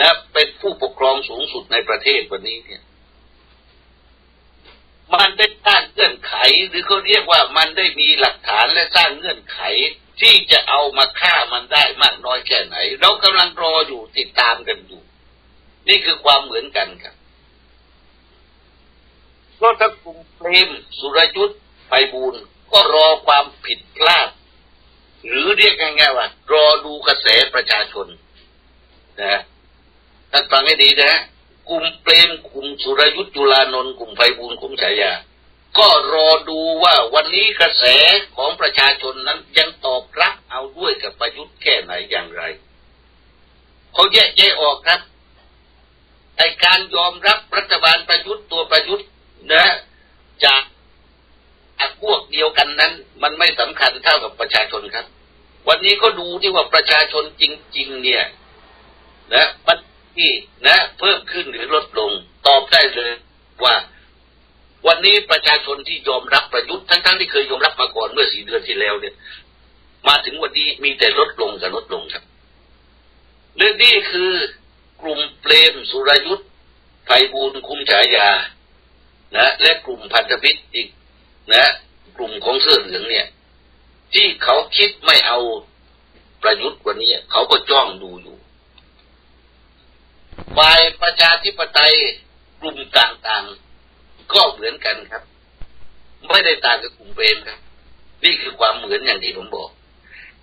นะเป็นผู้ปกครองสูงสุดในประเทศวันนี้เนี่ย มันได้สร้างเงื่อนไขหรือเขาเรียกว่ามันได้มีหลักฐานและสร้างเงื่อนไขที่จะเอามาฆ่ามันได้มากน้อยแค่ไหนเรากำลังรออยู่ติดตามกันอยู่นี่คือความเหมือนกันครับเพราะทั้งกลุ่มเปรมสุรยุทธไพบูลย์ก็รอความผิดพลาดหรือเรียกง่ายๆว่ารอดูกระแสประชาชนนะท่านฟังให้ดีนะกลุ่มเปรมกลุ่มสุรยุทธจุลานนท์กลุ่มไพบูลย์กลุ่มฉายาก็รอดูว่าวันนี้กระแสของประชาชนนั้นยังตอบรับเอาด้วยกับประยุทธ์แค่ไหนอย่างไรเขาแยกแยะออกครับไอ้การยอมรับรัฐบาลประยุทธ์ตัวประยุทธ์นะจากพวกเดียวกันนั้นมันไม่สำคัญเท่ากับประชาชนครับวันนี้ก็ดูที่ว่าประชาชนจริงๆเนี่ยนะมันที่นะเพิ่มขึ้นหรือลดลงตอบได้เลยว่าวันนี้ประชาชนที่ยอมรับประยุทธ์ทั้งๆที่เคยยอมรับมาก่อนเมื่อสี่เดือนที่แล้วเนี่ยมาถึงวันนี้มีแต่ลดลงกับลดลงครับเรื่องนี้คือกลุ่มเปรมสุรยุทธไพบูลย์คุ้มฉายานะและกลุ่มพันธมิตรอีกนะกลุ่มของเสื้อเหลืองเนี่ยที่เขาคิดไม่เอาประยุทธ์วันนี้เขาก็จ้องดูอยู่ฝ่ายประชาธิปไตยกลุ่มต่างๆก็เหมือนกันครับไม่ได้ต่างกับกลุ่มเปรมครับนี่คือความเหมือนอย่างที่ผมบอก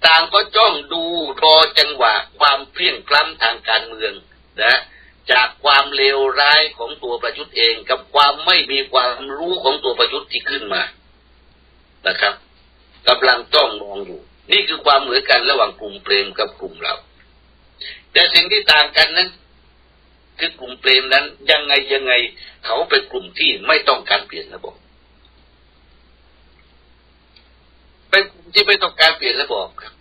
ต่างก็จ้องดูรอจังหวะความเพลี้ยงพล้ำทางการเมืองนะจากความเลวร้ายของตัวประยุทธ์เองกับความไม่มีความรู้ของตัวประยุทธ์ที่ขึ้นมานะครับกำลังจ้องมองอยู่นี่คือความเหมือนกันระหว่างกลุ่มเปรมกับกลุ่มเราแต่สิ่งที่ต่างกันนั้นคือกลุ่มเปรมนั้นยังไงยังไงเขาเป็นกลุ่มที่ไม่ต้องการเปลี่ยนระบบเป็นกลุ่มที่ไม่ต้องการเปลี่ยนระบบครับ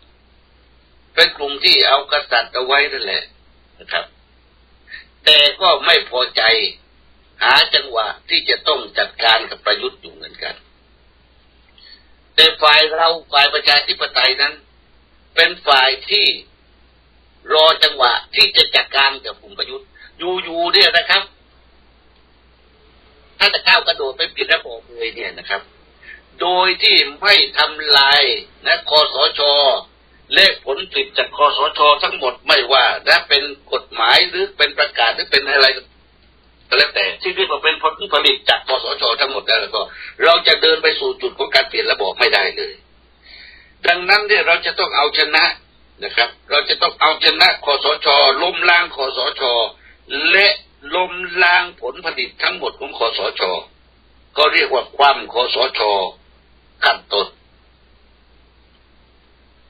เป็นกลุ่มที่เอากษัตริย์เอาไว้นั่นแหละนะครับแต่ก็ไม่พอใจหาจังหวะที่จะต้องจัดการกับประยุทธ์อยู่เหมือนกันแต่ฝ่ายเราฝ่ายประชาธิปไตยนั้นเป็นฝ่ายที่รอจังหวะที่จะจัดการกับกลุ่มประยุทธ์อยู่ๆเนี่ยนะครับถ้าจะก้าวกระโดดไปปิดระบบเลยเนี่ยนะครับโดยที่ไม่ทำลายนะคสช.และผลติดจากคสช.ทั้งหมดไม่ว่านะเป็นกฎหมายหรือเป็นประกาศหรือเป็นอะไรก็แล้วแต่ที่เรียกว่าเป็นผลผลิตจากคสช.ทั้งหมดแล้วก็เราจะเดินไปสู่จุดของการเปลี่ยนระบอบไม่ได้เลยดังนั้นเนี่ยเราจะต้องเอาชนะนะครับเราจะต้องเอาชนะคสช.ล้มล้างคสช.และล้มล้างผลผลิตทั้งหมดของคสช.ก็เรียกว่าความคสช.ขั้นต้น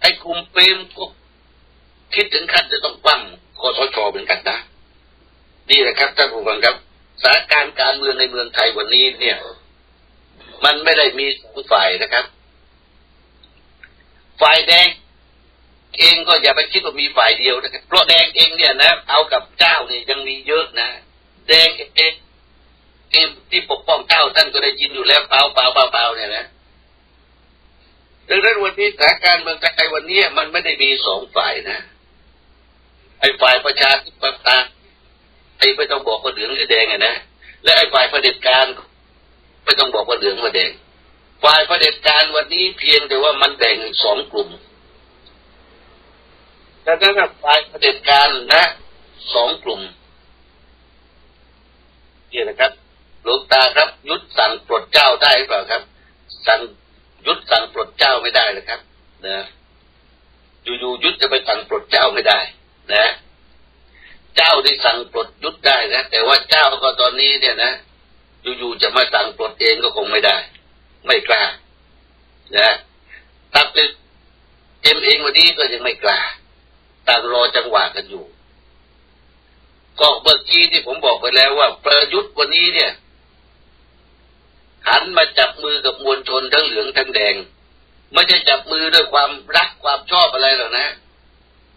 ไอ้กลุ่มเปรมก็คิดถึงขั้นจะต้องปั้งคสช.เหมือนกันนะนี่แหละครับท่านผู้ฟังครับสถานการณ์การเมืองในเมืองไทยวันนี้เนี่ยมันไม่ได้มีสองฝ่ายนะครับฝ่ายแดงเองก็อย่าไปคิดว่ามีฝ่ายเดียวนะครับเพราะแดงเองเนี่ยนะเอากับเจ้าเนี่ยยังมีเยอะนะแดงเองเองที่ปกป้องเจ้าท่านก็ได้ยินอยู่แล้วเปล่าเปล่าเปล่าเปล่าเนี่ยนะดังนั้นวันนี้สถานการณ์เมืองไทยวันนี้มันไม่ได้มีสองฝ่ายนะไอ้ฝ่ายประชาธิปไตยไอ้ไม่ต้องบอกว่าเหลืองหรือแดงไงนะและไอ้ฝ่ายเผด็จการไม่ต้องบอกว่าเหลืองว่าแดงฝ่ายเผด็จการวันนี้เพียงแต่ว่ามันแบ่งสองกลุ่มดังนั้นฝ่ายเผด็จการนะสองกลุ่มนี่นะครับหลวงตาครับยุทธสั่งปลดเจ้าได้หรือเปล่าครับสั่งยุทธสั่งปลดเจ้าไม่ได้เลยครับนะอยู่ๆยุทธจะไปสั่งปลดเจ้าไม่ได้นะเจ้าที่สั่งปลดยุทธได้นะแต่ว่าเจ้าก็ตอนนี้เนี่ยนะอยู่ๆจะมาสั่งปลดเองก็คงไม่ได้ไม่กล้านะตัดเป็นเอ็มเองวันนี้ก็ยังไม่กล้าต่างรอจังหวะกันอยู่ก็เมื่อกี้ที่ผมบอกไปแล้วว่าประยุทธ์วันนี้เนี่ยหันมาจับมือกับมวลชนทั้งเหลืองทั้งแดงไม่ใช่จับมือด้วยความรักความชอบอะไรหรอกนะ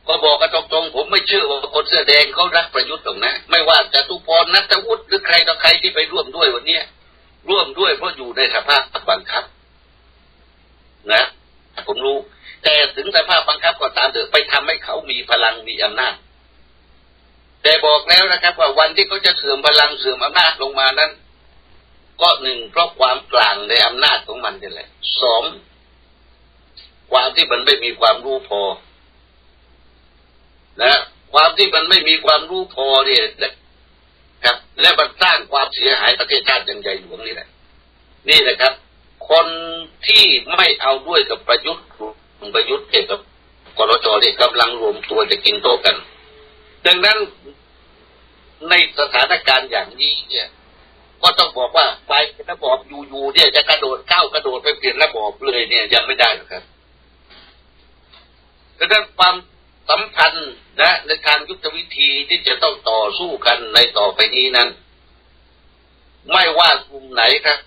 ก็บอกกันตรงๆผมไม่เชื่อว่าคนเสื้อแดงเขารักประยุทธ์หรอกนะไม่ว่าจตุพรณัฐวุฒิหรือใครต่อใครที่ไปร่วมด้วยวันนี้ร่วมด้วยเพราะอยู่ในสภาพบังคับนะผมรู้แต่ถึงสภาพบังคับก็ตามเถอะไปทำให้เขามีพลังมีอำนาจแต่บอกแล้วนะครับว่าวันที่เขาจะเสื่อมพลังเสื่อมอำนาจลงมานั้น ราะหนึ่งเพราะความกลางในอำนาจของมันนี่แหละสองความที่มันไม่มีความรู้พอนะความที่มันไม่มีความรู้พอเนี่ยครับและมันสร้างความเสียหายประเทศชาติอย่างใหญ่หลวงนี่แหละนี่แหละครับคนที่ไม่เอาด้วยกับประยุทธ์ประยุทธ์เกี่ยวกับกรจเนี่ยกำลังรวมตัวจะกินโต๊ะกันดังนั้นในสถานการณ์อย่างนี้เนี่ยก็ต้องบอกว่าไประบอบอยู่ๆเนี่ยจะกระโดดก้าวกระโดดไปเปลี่ยนระบอบเลยเนี่ยยังไม่ได้หรอกครับดังนั้นความสัมพันธ์นะในทางยุทธวิธีที่จะต้องต่อสู้กันในต่อไปนี้นั้นไม่ว่ากลุ่มไหนครับ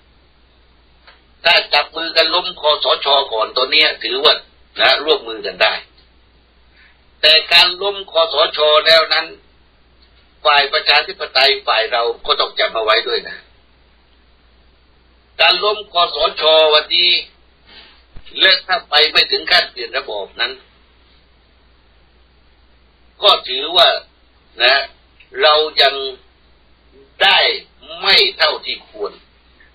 ถ้าจับมือกันล้มคสช.ก่อนตัวเนี้ยถือว่านะร่วมมือกันได้แต่การล้มคสช.แล้วนั้นฝ่ายประชาธิปไตยฝ่ายเราก็ต้องจำเอาไว้ด้วยนะการล้มคสช.วันนี้และถ้าไปไม่ถึงขั้นเปลี่ยนระบอบนั้นก็ถือว่านะเรายังได้ไม่เท่าที่ควร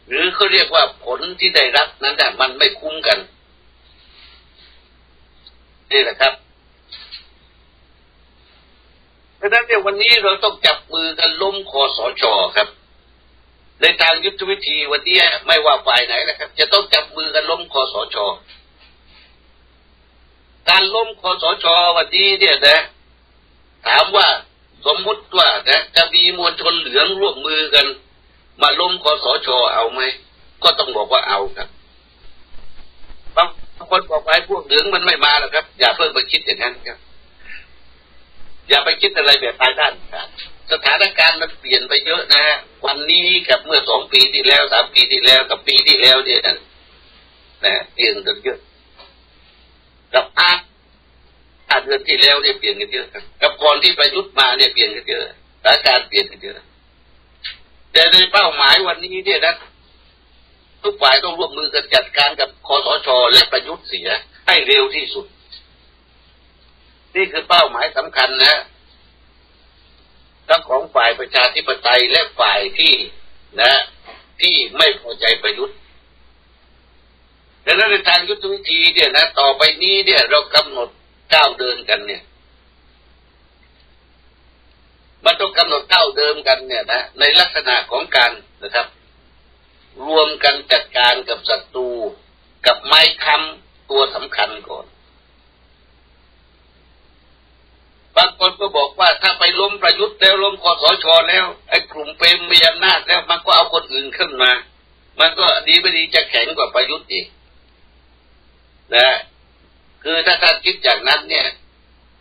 หรือเขาเรียกว่าผลที่ได้รับนั้นน่ะมันไม่คุ้มกันนี่แหละครับเพราะฉะนั้นเนี่ยวันนี้เราต้องจับมือกันล้มคสช.ครับในทางยุทธวิธีวันนี้ไม่ว่าฝ่ายไหนนะครับจะต้องจับมือกันล้มคสช.การล้มคสช.วันนี้เนี่ยนะถามว่าสมมุติว่านะจะมีมวลชนเหลืองร่วมมือกันมาล้มคสช.เอาไหมก็ต้องบอกว่าเอาครับบางคนบอกว่าพวกเหลืองมันไม่มาหรอกครับอย่าเพิ่งไปคิดอย่างนั้นครับอย่าไปคิดอะไรแบบภายด้านครับสถานการณ์มันเปลี่ยนไปเยอะนะฮะวันนี้กับเมื่อสองปีที่แล้วสามปีที่แล้วกับปีที่แล้วเนี่ยนะเปลี่ยนกันเยอะกับอาอาเดือนที่แล้วเนี่ยเปลี่ยนกันเยอะกับก่อนที่ประยุทธ์มาเนี่ยเปลี่ยนกันเยอะสถานการณ์เปลี่ยนกันเยอะแต่ในเป้าหมายวันนี้เนี่ยนะทุกฝ่ายต้องร่วมมือกันจัดการกับคสช.และประยุทธ์เสียให้เร็วที่สุดนี่คือเป้าหมายสำคัญนะทั้งของฝ่ายประชาธิปไตยและฝ่ายที่นะที่ไม่พอใจประยุทธ์ดังนั้นในทางยุทธวิธีเนี่ยนะต่อไปนี้เนี่ยเรากำหนดก้าวเดินกันเนี่ยมันต้องกำหนดก้าวเดินกันเนี่ยนะในลักษณะของการนะครับรวมกันจัดการกับศัตรูกับไม้ค้ำตัวสำคัญก่อนบางคนก็บอกว่าถ้าไปล้มประยุทธ์แล้วล้มคสช.แล้วไอ้กลุ่มเปรมมีอำนาจแล้วมันก็เอาคนอื่นขึ้นมามันก็ดีไม่ดีจะแข็งกว่าประยุทธ์อีกนะคือถ้าท่านคิดอย่างนั้นเนี่ย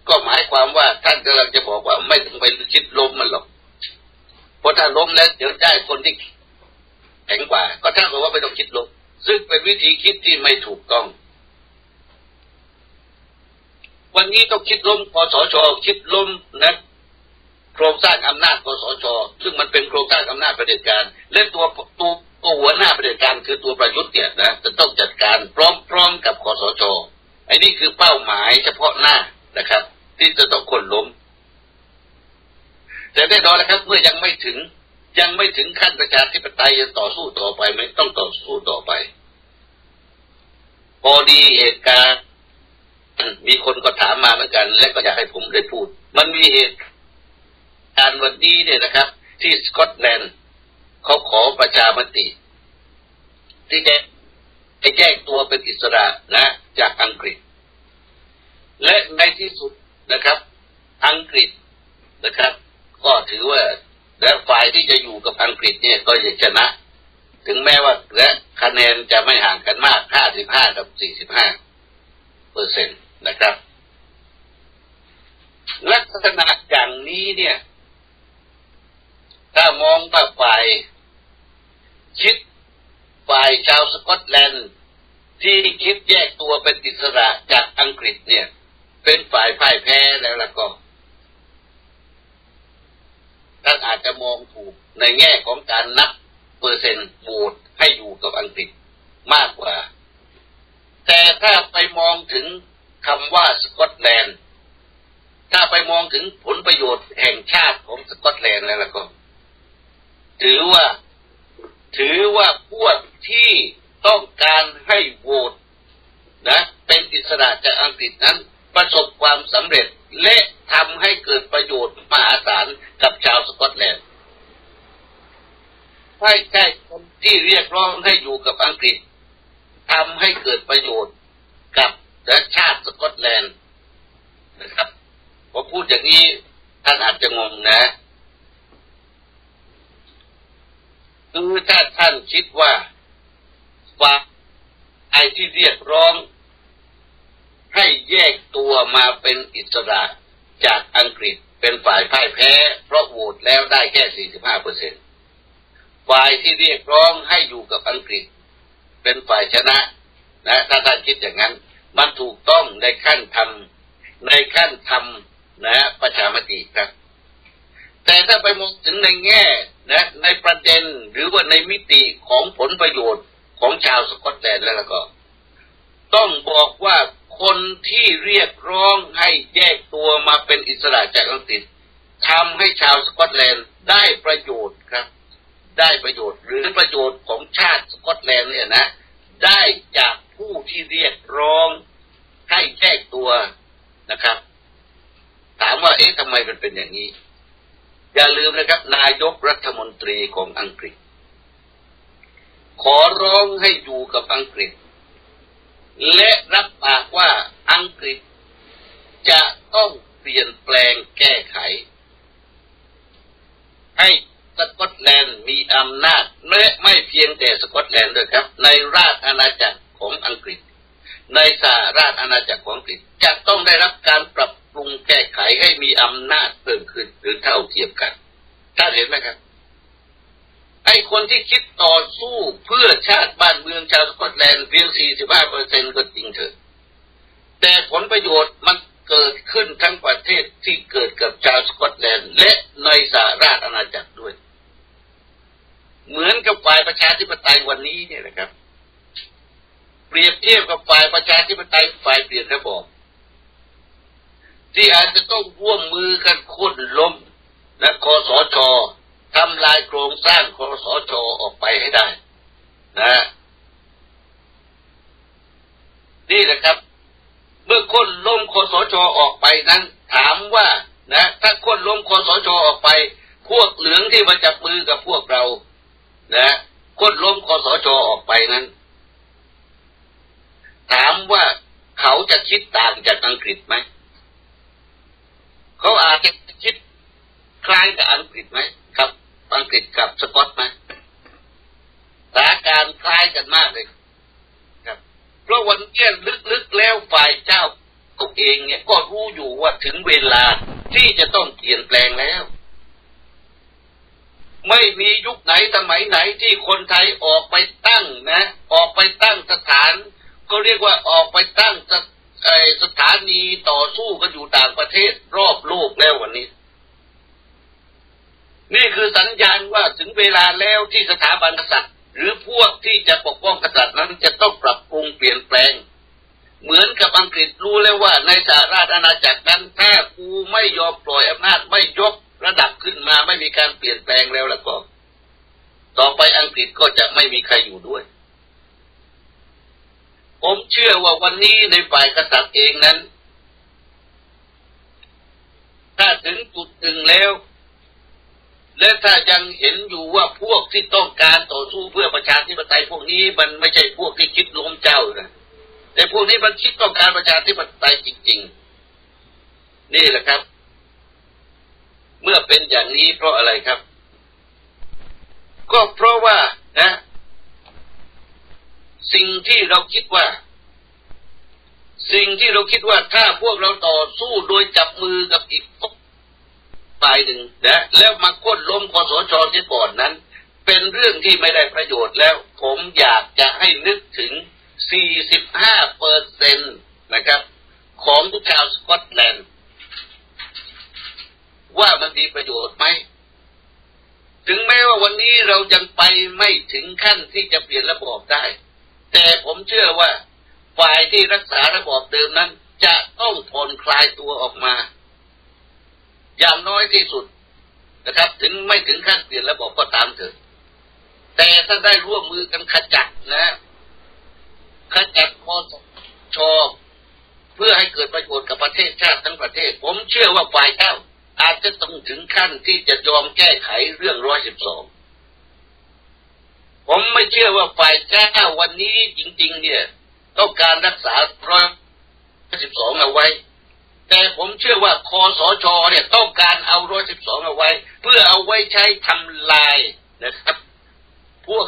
ก็หมายความว่าท่านกำลังจะบอกว่าไม่ต้องไปคิดล้มมันหรอกเพราะถ้าล้มแล้วเดี๋ยวได้คนที่แข็งกว่าก็ท่านบอกว่าไม่ต้องคิดล้มซึ่งเป็นวิธีคิดที่ไม่ถูกต้องวันนี้ต้องคิดล้มคสช.คิดล้มนะโครงสร้างอำนาจคสช.ซึ่งมันเป็นโครงสร้างอำนาจเผด็จการและตัวตัวหัวหน้าเผด็จการคือตัวประยุทธ์เนี่ยนะจะต้องจัดการพร้อมๆกับคสช.ไอ้นี่คือเป้าหมายเฉพาะหน้านะครับที่จะต้องคนล้มแต่แน่นอนนะครับเมื่อยังไม่ถึงยังไม่ถึงขั้นประชาธิปไตยจะต่อสู้ต่อไปไหมต้องต่อสู้ต่อไปพอดีเหตุการณ์มีคนก็ถามมาเหมือนกันและก็อยากให้ผมได้พูดมันมีเหตุการณ์วันนี้เนี่ยนะครับที่สกอตแลนด์เขาขอประชามติที่จะให้แยกตัวเป็นอิสระนะจากอังกฤษและในที่สุดนะครับอังกฤษนะครับก็ถือว่าและฝ่ายที่จะอยู่กับอังกฤษเนี่ยก็จะชนะถึงแม้ว่าและคะแนนจะไม่ห่างกันมากห้าสิบห้ากับสี่สิบห้าเปอร์เซ็นต์นะครับลักษณะอย่างนี้เนี่ยถ้ามองว่าฝ่ายคิดฝ่ายชาวสกอตแลนด์ที่คิดแยกตัวเป็นอิสระจากอังกฤษเนี่ยเป็นฝ่ายพ่ายแพ้แล้วล่ะก็ท่านอาจจะมองถูกในแง่ของการนับเปอร์เซ็นต์โหวตให้อยู่กับอังกฤษมากกว่าแต่ถ้าไปมองถึงคำว่าสกอตแลนด์ถ้าไปมองถึงผลประโยชน์แห่งชาติของสกอตแลนด์แล้วก็ถือว่า ถือว่าพวกที่ต้องการให้โหวตนะเป็นอิสระจากอังกฤษนั้นประสบความสำเร็จและทำให้เกิดประโยชน์มหาศาลกับชาวสกอตแลนด์ให้ใช่คนที่เรียกร้องให้อยู่กับอังกฤษทำให้เกิดประโยชน์กับชาติสกอตแลนด์นะครับพอพูดอย่างนี้ท่านอาจจะงงนะคือถ้าท่านคิดว่าว่าไอ้ที่เรียกร้องให้แยกตัวมาเป็นอิสระจากอังกฤษเป็นฝ่ายพ่ายแพ้เพราะโหวตแล้วได้แค่ สี่สิบห้าเปอร์เซ็นต์ ฝ่ายที่เรียกร้องให้อยู่กับอังกฤษเป็นฝ่ายชนะนะถ้าท่านคิดอย่างนั้นมันถูกต้องในขั้นทำในขั้นทำนะประชามติครับแต่ถ้าไปมองถึงในแง่นะในประเด็นหรือว่าในมิติของผลประโยชน์ของชาวสกอตแลนด์แล้วก็ต้องบอกว่าคนที่เรียกร้องให้แยกตัวมาเป็นอิสระจากอังกฤษทำให้ชาวสกอตแลนด์ได้ประโยชน์ครับได้ประโยชน์หรือประโยชน์ของชาติสกอตแลนด์เนี่ยนะได้จากผู้ที่เรียกร้องให้แยกตัวนะครับถามว่าเอ๊ะทำไมมันเป็นอย่างนี้อย่าลืมนะครับนายกรัฐมนตรีของอังกฤษขอร้องให้อยู่กับอังกฤษและรับปากว่าอังกฤษจะต้องเปลี่ยนแปลงแก้ไขให้สกอตแลนด์มีอำนาจและไม่เพียงแต่สกอตแลนด์ด้วยครับในราชอาณาจักรของอังกฤษในสหราชอาณาจักรของอังกฤษจะต้องได้รับการปรับปรุงแก้ไขให้มีอำนาจเพิ่มขึ้นหรือเท่าเทียมกันท่านเห็นไหมครับไอ้คนที่คิดต่อสู้เพื่อชาติบ้านเมืองชาวสกอตแลนด์เพียง สี่สิบห้าเปอร์เซ็นต์ ก็จริงเถอะแต่ผลประโยชน์มันเกิดขึ้นทั้งประเทศที่เกิดกับชาวสกอตแลนด์และในสหราชอาณาจักรด้วยเหมือนกับฝ่ายประชาธิปไตยวันนี้เนี่ยนะครับเปรียบเทียบกับฝ่ายประชาธิปไตยฝ่ายเปลี่ยนระบอบที่อาจจะต้องร่วมมือกันโค่นล้มและคสช.ทำลายโครงสร้างคสช.ออกไปให้ได้นะนี่แหละครับเมื่อโค่นล้มคสช.ออกไปนั้นถามว่านะถ้าโค่นล้มคสช.ออกไปพวกเหลืองที่มาจับมือกับพวกเรานะโค่นล้มคสช.ออกไปนั้นถามว่าเขาจะคิดต่างจากอังกฤษไหมเขาอาจจะคิดคล้ายกับอังกฤษไหมครับอังกฤษกับสกอตไหมสถานการณ์คล้ายกันมากเลยครับเพราะวันนี้ลึกๆแล้วฝ่ายเจ้าตัวเองเนี่ยก็รู้อยู่ว่าถึงเวลาที่จะต้องเปลี่ยนแปลงแล้วไม่มียุคไหนสมัยไหนที่คนไทยออกไปตั้งนะออกไปตั้งสถานก็เรียกว่าออกไปตั้งสถานีต่อสู้กันอยู่ต่างประเทศรอบโลกแล้ววันนี้นี่คือสัญญาณว่าถึงเวลาแล้วที่สถาบันกษัตริย์หรือพวกที่จะปกป้องกษัตริย์นั้นจะต้องปรับปรุงเปลี่ยนแปลงเหมือนกับอังกฤษรู้แล้วว่าในสหราชอาณาจักรนั้นถ้ากูไม่ยอมปล่อยอำนาจไม่ยกระดับขึ้นมาไม่มีการเปลี่ยนแปลงแล้วแล้วก็ต่อไปอังกฤษก็จะไม่มีใครอยู่ด้วยผมเชื่อว่าวันนี้ในฝ่ายกษัตริย์เองนั้นถ้าถึงจุดหนึ่งแล้วและถ้ายังเห็นอยู่ว่าพวกที่ต้องการต่อสู้เพื่อประชาธิปไตยพวกนี้มันไม่ใช่พวกที่คิดล้มเจ้านะแต่พวกนี้มันคิดต้องการประชาธิปไตยจริงๆนี่แหละครับเมื่อเป็นอย่างนี้เพราะอะไรครับก็เพราะว่านะสิ่งที่เราคิดว่าสิ่งที่เราคิดว่าถ้าพวกเราต่อสู้โดยจับมือกับอีกฝ่ายหนึ่งนะแล้วมาโค่นล้มคสช.เสียก่อนนั้นเป็นเรื่องที่ไม่ได้ประโยชน์แล้วผมอยากจะให้นึกถึง สี่สิบห้าเปอร์เซ็นต์ นะครับของชาวสกอตแลนด์ว่ามันมีประโยชน์ไหมถึงแม้ว่าวันนี้เรายังไปไม่ถึงขั้นที่จะเปลี่ยนระบอบได้แต่ผมเชื่อว่าฝ่ายที่รักษาระบอบเดิมนั้นจะต้องผ่อนคลายตัวออกมาอย่างน้อยที่สุดนะครับถึงไม่ถึงขั้นเปลี่ยนระบอบก็ตามเถอะ แต่ถ้าได้ร่วมมือกันขจัดนะขจัดคอสชเพื่อให้เกิดประโยชน์กับประเทศชาติทั้งประเทศผมเชื่อว่าฝ่ายเจ้าอาจจะต้องถึงขั้นที่จะยอมแก้ไขเรื่องร้อยสิบสองผมไม่เชื่อว่าฝ่ายเจ้าวันนี้จริงๆเนี่ยต้องการรักษาร้อยสิบสองเอาไว้แต่ผมเชื่อว่าคสชเนี่ยต้องการเอาร้อยสิบสองเอาไว้เพื่อเอาไว้ใช้ทำลายนะครับพวก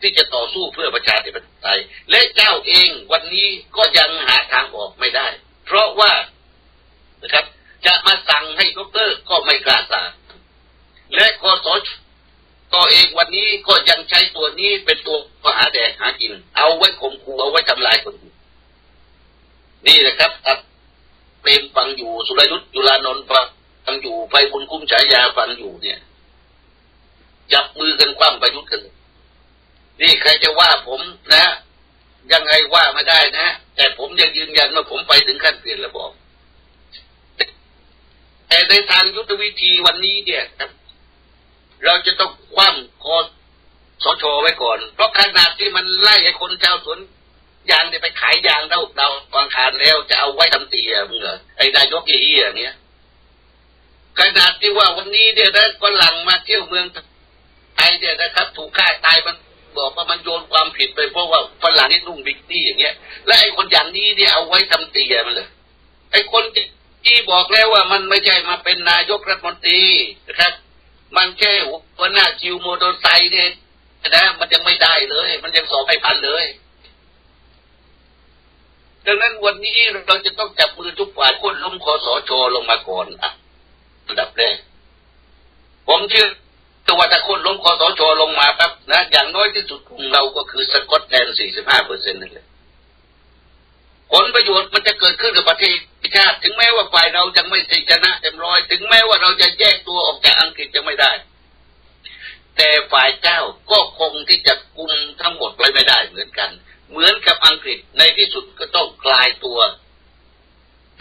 ที่จะต่อสู้เพื่อประชาธิปไตยและเจ้าเองวันนี้ก็ยังหาทางออกไม่ได้เพราะว่านะครับจะมาสั่งให้ดร.ก็ไม่กล้าสั่งและคสช.ก็เองวันนี้ก็ยังใช้ตัวนี้เป็นตัวหาแดกหากินเอาไว้ข่มขู่เอาไว้ทำลายคนอื่นนี่นะครับตัดเปรมฟังอยู่สุรยุทธ์จุลานนท์ฟังอยู่ไพบุญคุ้มฉายาฟังอยู่เนี่ยจับมือกันคว่ำประยุทธ์กันนี่ใครจะว่าผมนะยังไงว่ามาได้นะแต่ผมยังยืนยันว่าผมไปถึงขั้นเปลี่ยนระบอบแต่ในทางยุทธวิธีวันนี้เนี่ยครับเราจะต้องคว่ำคสช.ไว้ก่อนเพราะขนาดที่มันไล่ไอ้คนชาวสวนยางเนี่ยไปขายยางเดาเดาฟังขานแล้วจะเอาไว้ทำเตี๋ยมึงเหรอไอ้นายกเอี้ยอย่างเงี้ยขนาดที่ว่าวันนี้เนี่ยนะฝรั่งมาเที่ยวเมืองไทยเนี่ยนะครับถูกฆ่าตายมันบอกว่ามันโยนความผิดไปเพราะว่าฝรั่งนี่นุ่งบิ๊กตี้อย่างเงี้ยและไอ้คนอย่างนี้เนี่ยเอาไว้ทำเตี๋ยมันเลยไอ้คนที่บอกแล้วว่ามันไม่ใช่มาเป็นนายกรัฐมนตรีนะครับมันแค่หัวหน้าคิวโมโตไซเนี่ยนะมันยังไม่ได้เลยมันยังสอบไม่ผ่านเลยดังนั้นวันนี้เราจะต้องจับมือทุกฝ่ายโค่นล้มคสช.ลงมาก่อนอ่ะระดับแรกผมเชื่อตัวตะคนล้มคสช.ลงมาครับนะอย่างน้อยที่สุดกลุ่มเราก็คือสกอตแลนด์ สี่สิบห้าเปอร์เซ็นต์ นั่นแหละผลประโยชน์มันจะเกิดขึ้นกับประเทศชาติถึงแม้ว่าฝ่ายเราจะไม่ชนะเต็มร้อยถึงแม้ว่าเราจะแยกตัวออกจากอังกฤษจะไม่ได้แต่ฝ่ายเจ้าก็คงที่จะกุมทั้งหมดไว้ไม่ได้เหมือนกันเหมือนกับอังกฤษในที่สุดก็ต้องคลายตัว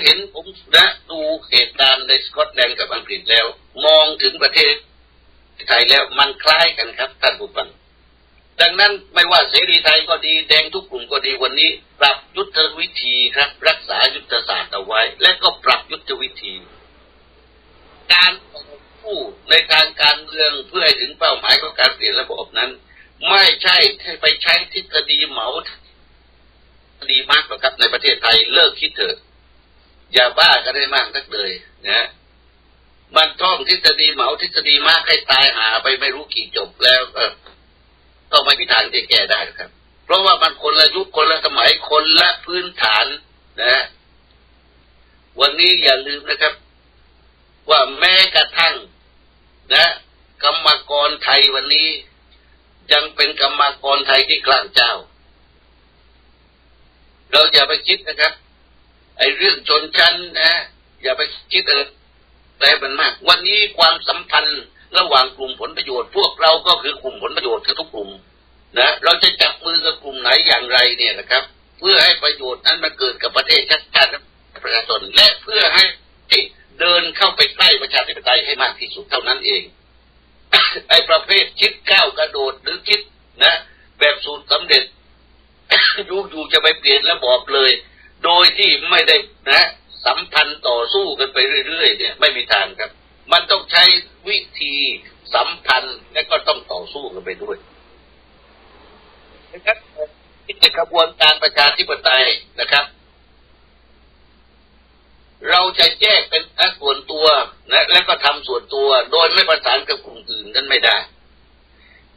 เห็นผมนะดูเหตุการณ์ในสกอตแลนด์กับอังกฤษแล้วมองถึงประเทศไทยแล้วมันคล้ายกันครับท่านผู้ฟังดังนั้นไม่ว่าเสรีไทยก็ดีแดงทุกกลุ่มก็ดีวันนี้ปรับยุทธวิธีครับรักษายุทธศาสตร์เอาไว้และก็ปรับยุทธวิธีการกู้ในทางการเมืองเพื่อให้ถึงเป้าหมายของการเปลี่ยนระบบนั้นไม่ใช่ไปใช้ทฤษฎีเหมาทฤษฎีมากกว่าครับในประเทศไทยเลิกคิดเถอะอย่าบ้ากันได้มากนักเลยนะมันท่องทฤษฎีเหมาทฤษฎีมากให้ตายหาไปไม่รู้กี่จบแล้วก็ไม่มีทางที่แก้ได้ครับเพราะว่ามันคนละยุคคนละสมัยคนละพื้นฐานนะวันนี้อย่าลืมนะครับว่าแม้กระทั่งนะกรรมกรไทยวันนี้ยังเป็นกรรมกรไทยที่กลางเจ้าเราอย่าไปคิดนะครับไอ้เรื่องชนชั้นนะอย่าไปคิดอะไรแต่มันมากวันนี้ความสัมพันธ์ระหว่างกลุ่มผลประโยชน์พวกเราก็คือกลุ่มผลประโยชน์ทุกกลุ่มนะเราจะจับมือกับกลุ่มไหนอย่างไรเนี่ยนะครับเพื่อให้ประโยชน์นั้นมาเกิดกับประเทศชาติและประชาชนและเพื่อให้เดินเข้าไปใกล้ประชาธิปไตยให้มากที่สุดเท่านั้นเอง ไอ้ประเภทคิดก้าวกระโดดหรือคิดนะแบบสูตรสำเร็จ รู้อยู่จะไปเปลี่ยนระบอบเลยโดยที่ไม่ได้นะสัมพันธ์ต่อสู้กันไปเรื่อยๆเนี่ยไม่มีทางครับมันต้องใช้วิธีสัมพันธ์และก็ต้องต่อสู้กันไปด้วยนะครับที่จะกระบวนการประชาธิปไตยนะครับเราจะแยกเป็นส่วนตัวนะและก็ทำส่วนตัวโดยไม่ประสานกับกลุ่มอื่นนั้นไม่ได้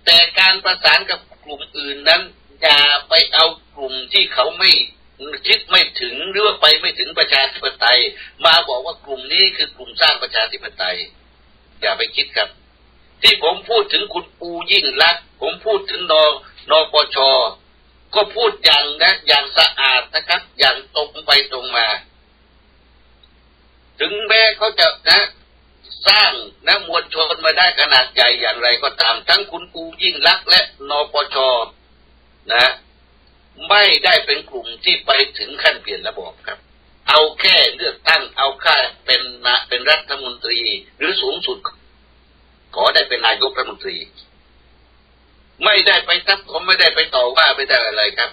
แต่การประสานกับกลุ่มอื่นนั้นอย่าไปเอากลุ่มที่เขาไม่คิดไม่ถึงหรือว่าไปไม่ถึงประชาธิปไตยมาบอกว่ากลุ่มนี้คือกลุ่มสร้างประชาธิปไตยอย่าไปคิดครับที่ผมพูดถึงคุณปูยิ่งลักษณ์ผมพูดถึงนนปชก็พูดอย่างนะอย่างสะอาดนะครับอย่างตรงไปตรงมาถึงแม้เขาจะนะสร้างนะมวลชนมาได้ขนาดใหญ่อย่างไรก็ตามทั้งคุณปูยิ่งลักษณ์และนปชนะไม่ได้เป็นกลุ่มที่ไปถึงขั้นเปลี่ยนระบบครับเอาแค่เลือกตั้งเอาแค่เป็นนะเป็นรัฐมนตรีหรือสูงสุดขอได้เป็นนายกรัฐมนตรี ไม่ได้ไปทับผมไม่ได้ไปต่อว่าไม่ได้อะไรครับ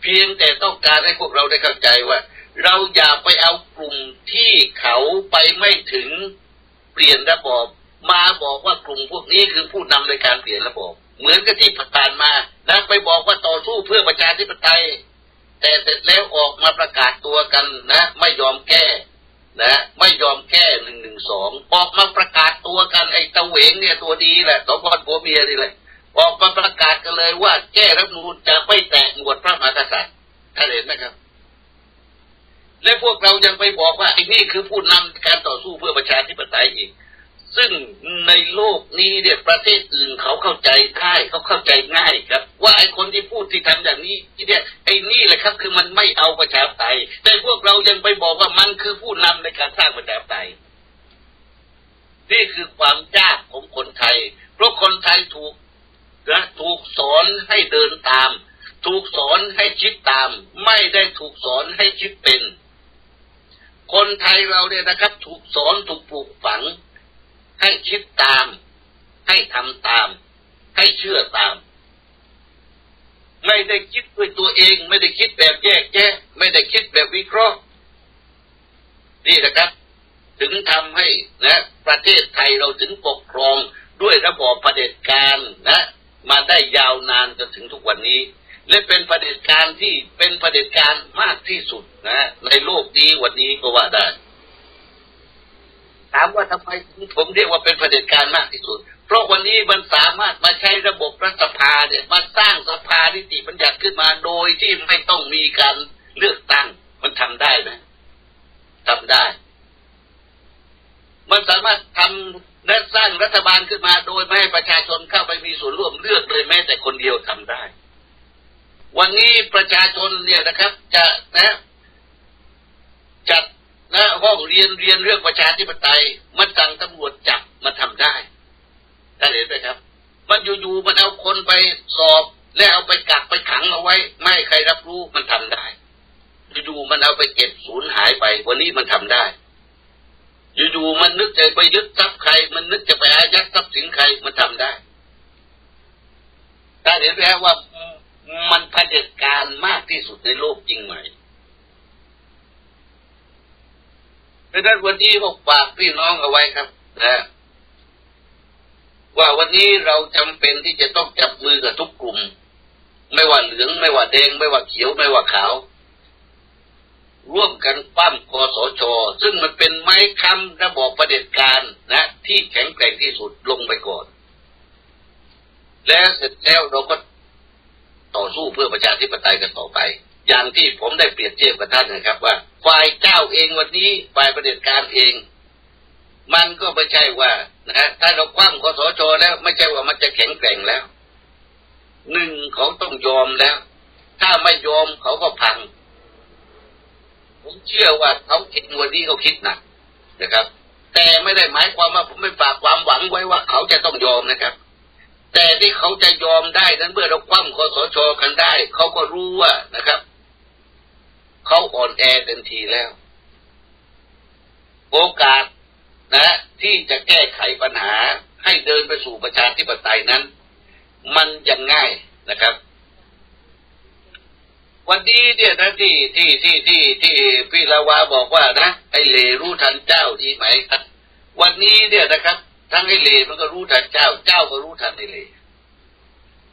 เพียงแต่ต้องการให้พวกเราได้เข้าใจว่าเราอย่าไปเอากลุ่มที่เขาไปไม่ถึงเปลี่ยนระบอบมาบอกว่ากลุ่มพวกนี้คือผู้นำในการเปลี่ยนระบอบเหมือนกับที่ผ่านมาแล้วไปบอกว่าต่อสู้เพื่อประชาธิปไตยแต่เสร็จแล้วออกมาประกาศตัวกันนะไม่ยอมแก้นะไม่ยอมแก้หนึ่งหนึ่งสองออกมาประกาศตัวกันไอ้ตะเหวงเนี่ยตัวดีแหละสองคนผัวเมียนี่เลยออกมาประกาศกันเลยว่าแก้รัฐธรรมนูญจะไม่แตะหมวดพระมหากษัตริย์ท่านเห็นไหมครับและพวกเรายังไปบอกว่าไอ้นี่คือผู้นำการต่อสู้เพื่อประชาธิปไตยอีกซึ่งในโลกนี้เนี่ยประเทศอื่นเขาเข้าใจง่ายเขาเข้าใจง่ายครับว่าไอ้คนที่พูดที่ทำอย่างนี้เนี่ยไอ้นี่แหละครับคือมันไม่เอาประชาธิปไตยแต่พวกเรายังไปบอกว่ามันคือผู้นำในการสร้างประชาธิปไตยนี่คือความยากของคนไทยเพราะคนไทยถูกนะถูกสอนให้เดินตามถูกสอนให้คิดตามไม่ได้ถูกสอนให้คิดเป็นคนไทยเราเนี่ยนะครับถูกสอนถูกปลูกฝังให้คิดตามให้ทำตามให้เชื่อตามไม่ได้คิดด้วยตัวเองไม่ได้คิดแบบแยกแยะไม่ได้คิดแบบวิเคราะห์นี่นะครับถึงทำให้นะประเทศไทยเราถึงปกครองด้วยระบอบเผด็จการนะมาได้ยาวนานจนถึงทุกวันนี้และเป็นเผด็จการที่เป็นเผด็จการมากที่สุดนะในโลกนี้วันนี้ก็ว่าได้ถามว่าทำไมผมเรียกว่าเป็นเผด็จการมากที่สุดเพราะวันนี้มันสามารถมาใช้ระบบรัฐสภาเนี่ยมาสร้างสภานิติบัญญัติขึ้นมาโดยที่ไม่ต้องมีการเลือกตั้งมันทำได้ไหมทำได้มันสามารถทำและสร้างรัฐบาลขึ้นมาโดยไม่ให้ประชาชนเข้าไปมีส่วนร่วมเลือกเลยแม้แต่คนเดียวทำได้วันนี้ประชาชนเนี่ยนะครับจะนะจัดนะห้องเรียนเรียนเรื่องประชาธิปไตยมันสั่งตำรวจจับมันทำได้ท่านเห็นไหมครับมันอยู่ๆมันเอาคนไปสอบและเอาไปกักไปขังเอาไว้ไม่ให้ใครรับรู้มันทำได้อยู่ๆมันเอาไปเก็บสูญหายไปวันนี้มันทำได้อยู่ๆมันนึกจะไปยึดทรัพย์ใครมันนึกจะไปอายัดทรัพย์สินใครมันทำได้ท่านเห็นไหมว่ามันเผด็จการมากที่สุดในโลกจริงไหมดังนั้นวันนี้ก็ฝากพี่น้องเอาไว้ครับนะว่าวันนี้เราจำเป็นที่จะต้องจับมือกับทุกกลุ่มไม่ว่าเหลืองไม่ว่าแดงไม่ว่าเขียวไม่ว่าขาวร่วมกันปั้มคสช.ซึ่งมันเป็นไม้ค้ำระบอบเผด็จการนะที่แข็งแกร่งที่สุดลงไปก่อนแล้วเสร็จแล้วเราก็ต่อสู้เพื่อประชาธิปไตยกันต่อไปอย่างที่ผมได้เปรียบเทียบกับท่านนะครับว่าฝ่ายเจ้าเองวันนี้ฝ่ายเผด็จการเองมันก็ไม่ใช่ว่านะถ้าเราคว่ำคสช.แล้วไม่ใช่ว่ามันจะแข็งแกร่งแล้วหนึ่งเขาต้องยอมแล้วถ้าไม่ยอมเขาก็พังผมเชื่อว่าเขาคิดวันนี้เขาคิดหนักนะครับแต่ไม่ได้หมายความว่าผมไม่ฝากความหวังไว้ว่าเขาจะต้องยอมนะครับแต่ที่เขาจะยอมได้นั้นเมื่อเราคว่ำคสช.กันได้เขาก็รู้ว่านะครับเขาอ่อนแอเต็มทีแล้วโอกาสนะที่จะแก้ไขปัญหาให้เดินไปสู่ประชาธิปไตยนั้นมันยังง่ายนะครับวันนี้เนี่ยนะที่ที่ที่ที่ที่พี่ละวาบอกว่านะไอเหล่รู้ทันเจ้าดีไหมวันนี้เนี่ยนะครับทั้งไอเหล่มันก็รู้ทันเจ้าเจ้าก็รู้ทันไอเหล่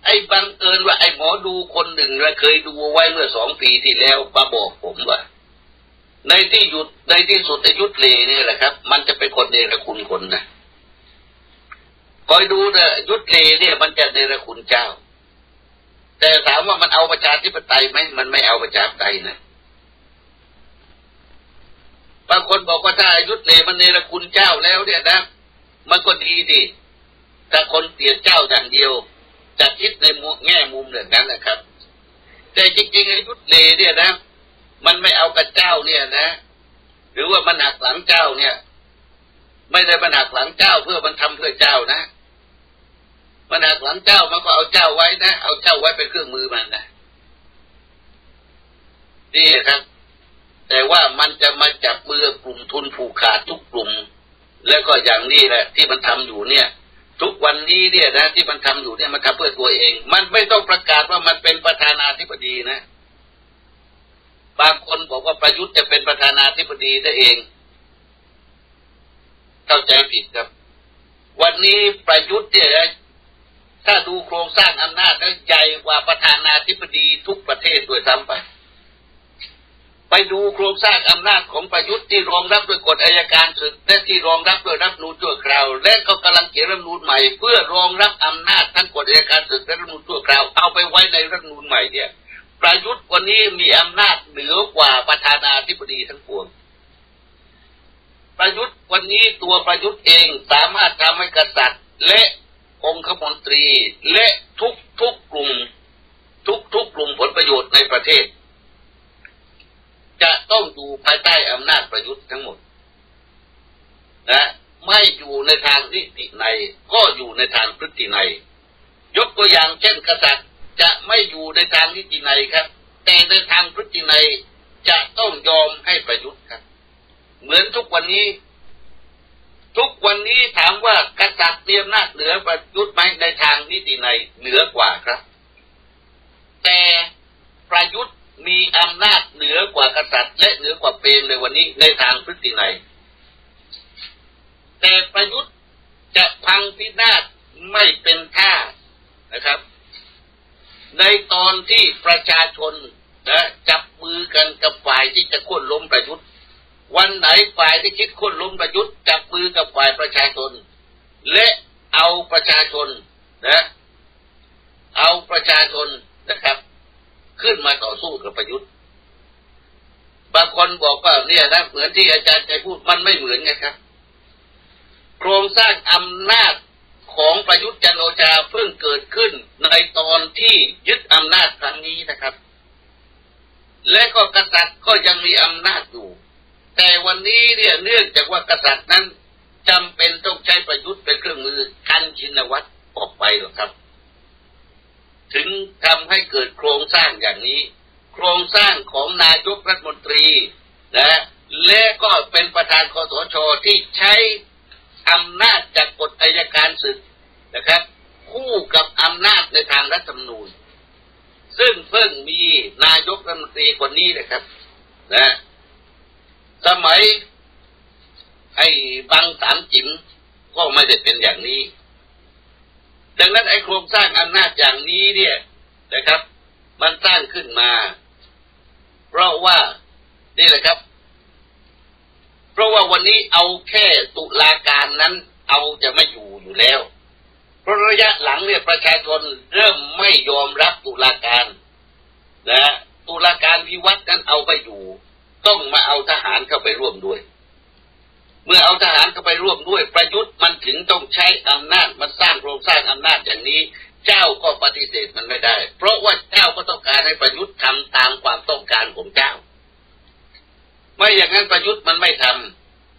ไอ้บังเอิญว่าไอ้หมอดูคนหนึ่งนะเคยดูไว้เมื่อสองปีที่แล้วมาบอกผมว่าในที่หยุดในที่สุดไอ้ยุทธเลนี่แหละครับมันจะเป็นคนเนรคุณคนนะคอยดูนะยุทธเลเนี่ยมันจะเนรคุณเจ้าแต่ถามว่ามันเอาประชาธิปไตยไหมมันไม่เอาประชาธิปไตยนะบางคนบอกว่าถ้ายุทธเลมันเนรคุณเจ้าแล้วเนี่ยนะมันก็ดีดิแต่คนเกลียดเจ้าอย่างเดียวจะคิดในแง่มุมอย่างนั้นนะครับแต่จริงๆไอ้ยุทธเลเนี่ยนะมันไม่เอากับเจ้าเนี่ยนะหรือว่ามันหักหลังเจ้าเนี่ยไม่ได้มันหักหลังเจ้าเพื่อมันทำเพื่อเจ้านะมันหักหลังเจ้ามันก็เอาเจ้าไว้นะเอาเจ้าไว้เป็นเครื่องมือมันนะนี่ครับแต่ว่ามันจะมาจับมือกลุ่มทุนผูกขาดทุกกลุ่มแล้วก็อย่างนี้แหละที่มันทำอยู่เนี่ย ทุกวันนี้เนี่ยนะที่มันทำอยู่เนี่ยมันทำเพื่อตัวเองมันไม่ต้องประกาศว่ามันเป็นประธานาธิบดีนะบางคนบอกว่าประยุทธ์จะเป็นประธานาธิบดีได้เองเข้าใจผิดครับวันนี้ประยุทธ์เนี่ยถ้าดูโครงสร้างอำนาจแล้วใหญ่กว่าประธานาธิบดีทุกประเทศโดยซ้ำไปไปดูโครงสร้างอำนาจของประยุทธ์ที่รองรับโดยกฎอัยการศึกและที่รองรับโดยรัฐธรรมนูญชั่วคราวและก็กำลังเขียนรัฐธรรมนูญใหม่เพื่อรองรับอำนาจทั้งกฎอัยการศึกและรัฐธรรมนูญชั่วคราวเอาไปไว้ในรัฐธรรมนูญใหม่เนี่ยประยุทธ์วันนี้มีอำนาจเหนือกว่าประธานาธิบดีทั้งปวงประยุทธ์วันนี้ตัวประยุทธ์เองสามารถทำให้กษัตริย์และองคมนตรีและทุกทุกกลุ่มทุกทุกกลุ่มผลประโยชน์ในประเทศจะต้องอยู่ภายใต้อำนาจประยุทธ์ทั้งหมดนะไม่อยู่ในทางนิติในก็อยู่ในทางพฤติในยกตัวอย่างเช่นกษัตริย์จะไม่อยู่ในทางนิติในครับแต่ในทางพฤติในจะต้องยอมให้ประยุทธ์ครับเหมือนทุกวันนี้ทุกวันนี้ถามว่ากษัตริย์มีอำนาจเหนือประยุทธ์ไหมในทางนิติในเหนือกว่าครับแต่ประยุทธ์มีอำนาจเหนือกว่ากษัตริย์และเหนือกว่าเปรมเลยวันนี้ในทางพฤติในแต่ประยุทธ์จะพังพินาศไม่เป็นท่านะครับในตอนที่ประชาชนนะจับมือกันกับฝ่ายที่จะโค่นล้มประยุทธ์วันไหนฝ่ายที่คิดโค่นล้มประยุทธ์จับมือกับฝ่ายประชาชนและเอาประชาชนนะเอาประชาชนนะครับขึ้นมาต่อสู้กับประยุทธ์บางคนบอกว่าเนี่ยนะเหมือนที่อาจารย์ชัยพูดมันไม่เหมือนไงครับโครงสร้างอำนาจของประยุทธ์จันทร์โอชาเพิ่งเกิดขึ้นในตอนที่ยึดอำนาจครั้งนี้นะครับและก็กษัตริย์ก็ยังมีอำนาจอยู่แต่วันนี้เนี่ยเนื่องจากว่ากษัตริย์นั้นจำเป็นต้องใช้ประยุทธ์เป็นเครื่องมือกันชินวัตรออกไปหรอกครับถึงทำให้เกิดโครงสร้างอย่างนี้โครงสร้างของนายกรัฐมนตรีนะและก็เป็นประธานคสช.ที่ใช้อำนาจจากกฎอัยการศึกนะครับคู่กับอำนาจในทางรัฐธรรมนูญซึ่งเพิ่งมีนายกรัฐมนตรีคนนี้นะครับนะสมัยไอ้บังสามจิ๋มก็ไม่ได้เป็นอย่างนี้ดังนั้นไอ้โครงสร้างอำนาจอย่างนี้เนี่ยนะครับมันสร้างขึ้นมาเพราะว่านี่แหละครับเพราะว่าวันนี้เอาแค่ตุลาการนั้นเอาจะไม่อยู่อยู่แล้วเพราะระยะหลังเนี่ยประชาชนเริ่มไม่ยอมรับตุลาการและตุลาการวิวัฒน์นั้นเอาไปอยู่ต้องมาเอาทหารเข้าไปร่วมด้วยเมื่อเอาทหารเข้าไปร่วมด้วยประยุทธ์มันถึงต้องใช้อำนาจมันสร้างโครงสร้างอำนาจอย่างนี้เจ้าก็ปฏิเสธมันไม่ได้เพราะว่าเจ้าก็ต้องการให้ประยุทธ์ทำตามความต้องการของเจ้าไม่อย่างนั้นประยุทธ์มันไม่ท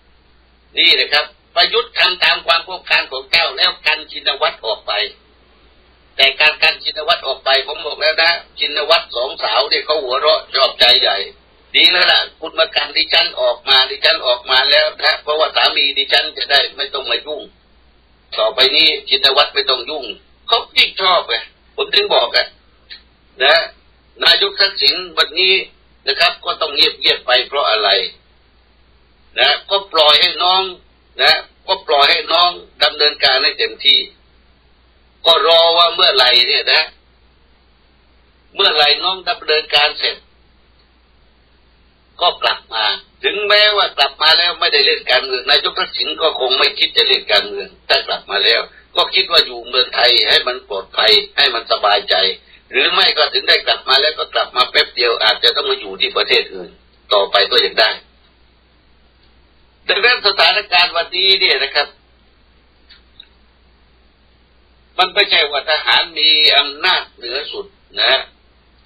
ำนี่นะครับประยุทธ์ทำตามความต้องการของเจ้าแล้วกันชินวัตรออกไปแต่การกันชินวัตรออกไปผมบอกแล้วนะชินวัตรสองสาวเนี่ยเขาหัวเราะชอบใจใหญ่ดีแล้วล่ะคุณมากันดิฉันออกมาดิฉันออกมาแล้วนะเพราะว่าสามีดิฉันจะได้ไม่ต้องมายุ่งต่อไปนี้ชินวัตรไม่ต้องยุ่งเขายิ่งชอบไงผมถึงบอกไงนะนายกทักษิณวันนี้นะครับก็ต้องเงียบเงียบไปเพราะอะไรนะก็ปล่อยให้น้องนะก็ปล่อยให้น้องดำเนินการให้เต็มที่ก็รอว่าเมื่อไหร่เนี่ยนะเมื่อไหร่น้องดำเนินการเสร็จก็กลับมาถึงแม้ว่ากลับมาแล้วไม่ได้เล่นการเมืองนายกทักษิณก็คงไม่คิดจะเล่นการเมืองถ้ากลับมาแล้วก็คิดว่าอยู่เมืองไทยให้มันปลอดภัยให้มันสบายใจหรือไม่ก็ถึงได้กลับมาแล้วก็กลับมาแป๊บเดียวอาจจะต้องมาอยู่ที่ประเทศอื่นต่อไปก็ยังได้แต่เรื่องสถานการณ์วันนี้เนี่ยนะครับมันไม่ใช่ว่าทหารมีอำนาจเหนือสุดนะ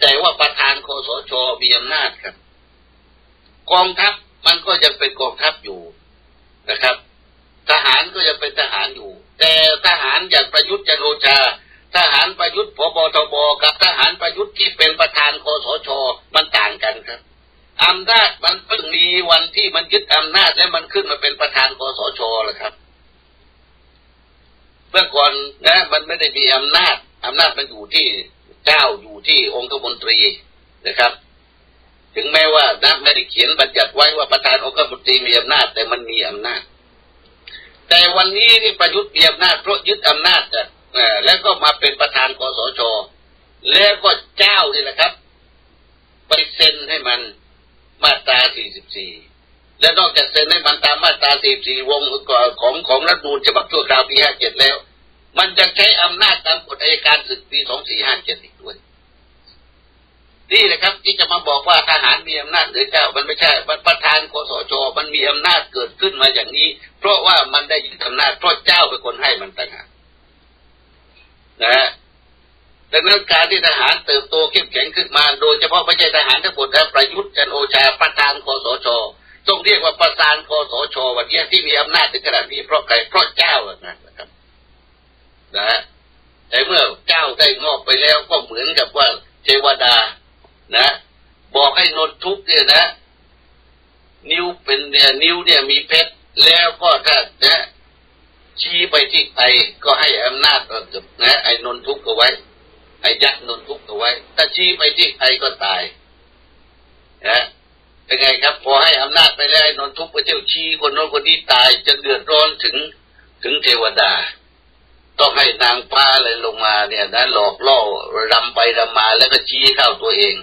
แต่ว่าประธานคสช.มีอำนาจครับกองทัพมันก็ยังเป็นกองทัพอยู่นะครับทหารก็ยังเป็นทหารอยู่แต่ทหารอย่างประยุทธ์จันทร์โอชาทหารประยุทธ์ผบ.ทบ.กับทหารประยุทธ์ที่เป็นประธานคสช.มันต่างกันครับอำนาจมันเพิ่งมีวันที่มันยึดอำนาจและมันขึ้นมาเป็นประธานคสช.แล้วครับ เมื่อก่อนนะมันไม่ได้มีอำนาจอำนาจมันอยู่ที่เจ้าอยู่ที่องค์คมนตรีนะครับถึงแม้ว่านะไม่ได้เขียนบัญญัติไว้ว่าประธานองค์คมนตรีมีอำนาจแต่มันมีอำนาจแต่วันนี้นี่ประยุทธ์มีอำนาจเพราะยึดอำนาจอ่ะแล้วก็มาเป็นประธานกสช.แล้วก็เจ้านี่แหละครับไปเซ็นให้มันมาตราสี่สิบสี่และนอกจากเซ็นให้มันตามมาตราสี่สิบสี่วงของของรัฐธรรมนูญฉบับชั่วคราวปีห้าเจ็ดแล้วมันจะใช้อำนาจตามกฎอัยการศึกปีสองสี่ห้าเจ็ดอีกด้วยนี่แหละครับที่จะมาบอกว่าทหารมีอำนาจหรือเจ้ามันไม่ใช่ประธานกสช.มันมีอำนาจเกิดขึ้นมาอย่างนี้เพราะว่ามันได้ยึดอำนาจเพราะเจ้าเป็นคนให้มันต่างหากนะฮะดังนั้นการที่ทหารเติบโตเข้มแข็งขึ้นมาโดยเฉพาะไม่ใช่ทหารทั้งหมดนะประยุทธ์จันทร์โอชาประธานกสช.ต้องเรียกว่าประธานกสช.วันนี้ที่มีอำนาจถึงขนาดนี้เพราะใครเพราะเจ้านะครับนะฮะแต่เมื่อเจ้าได้งอกไปแล้วก็เหมือนกับว่าเทวดานะบอกให้นนทุกเนี่ยนะนิ้วเป็นเนี่ยนิ้วเนี่ยมีเพชรแล้วก็ถ้านะชี้ไปที่ไอก็ให้อำนาจนะไอนนทุกเอาไว้ไอยักษ์นนทุกเอาไว้ถ้าชี้ไปที่ไอก็ตายนะเป็นไงครับพอให้อำนาจไปแล้วไอนนทุกไปเที่ยวชี้คนโน้นคนนี้ตายจะเดือดร้อนถึงถึงเทวดาต้องให้นางฟ้าอะไรลงมาเนี่ยนะหลอกล่อรำไปรำมาแล้วก็ชี้เข้าตัวเอง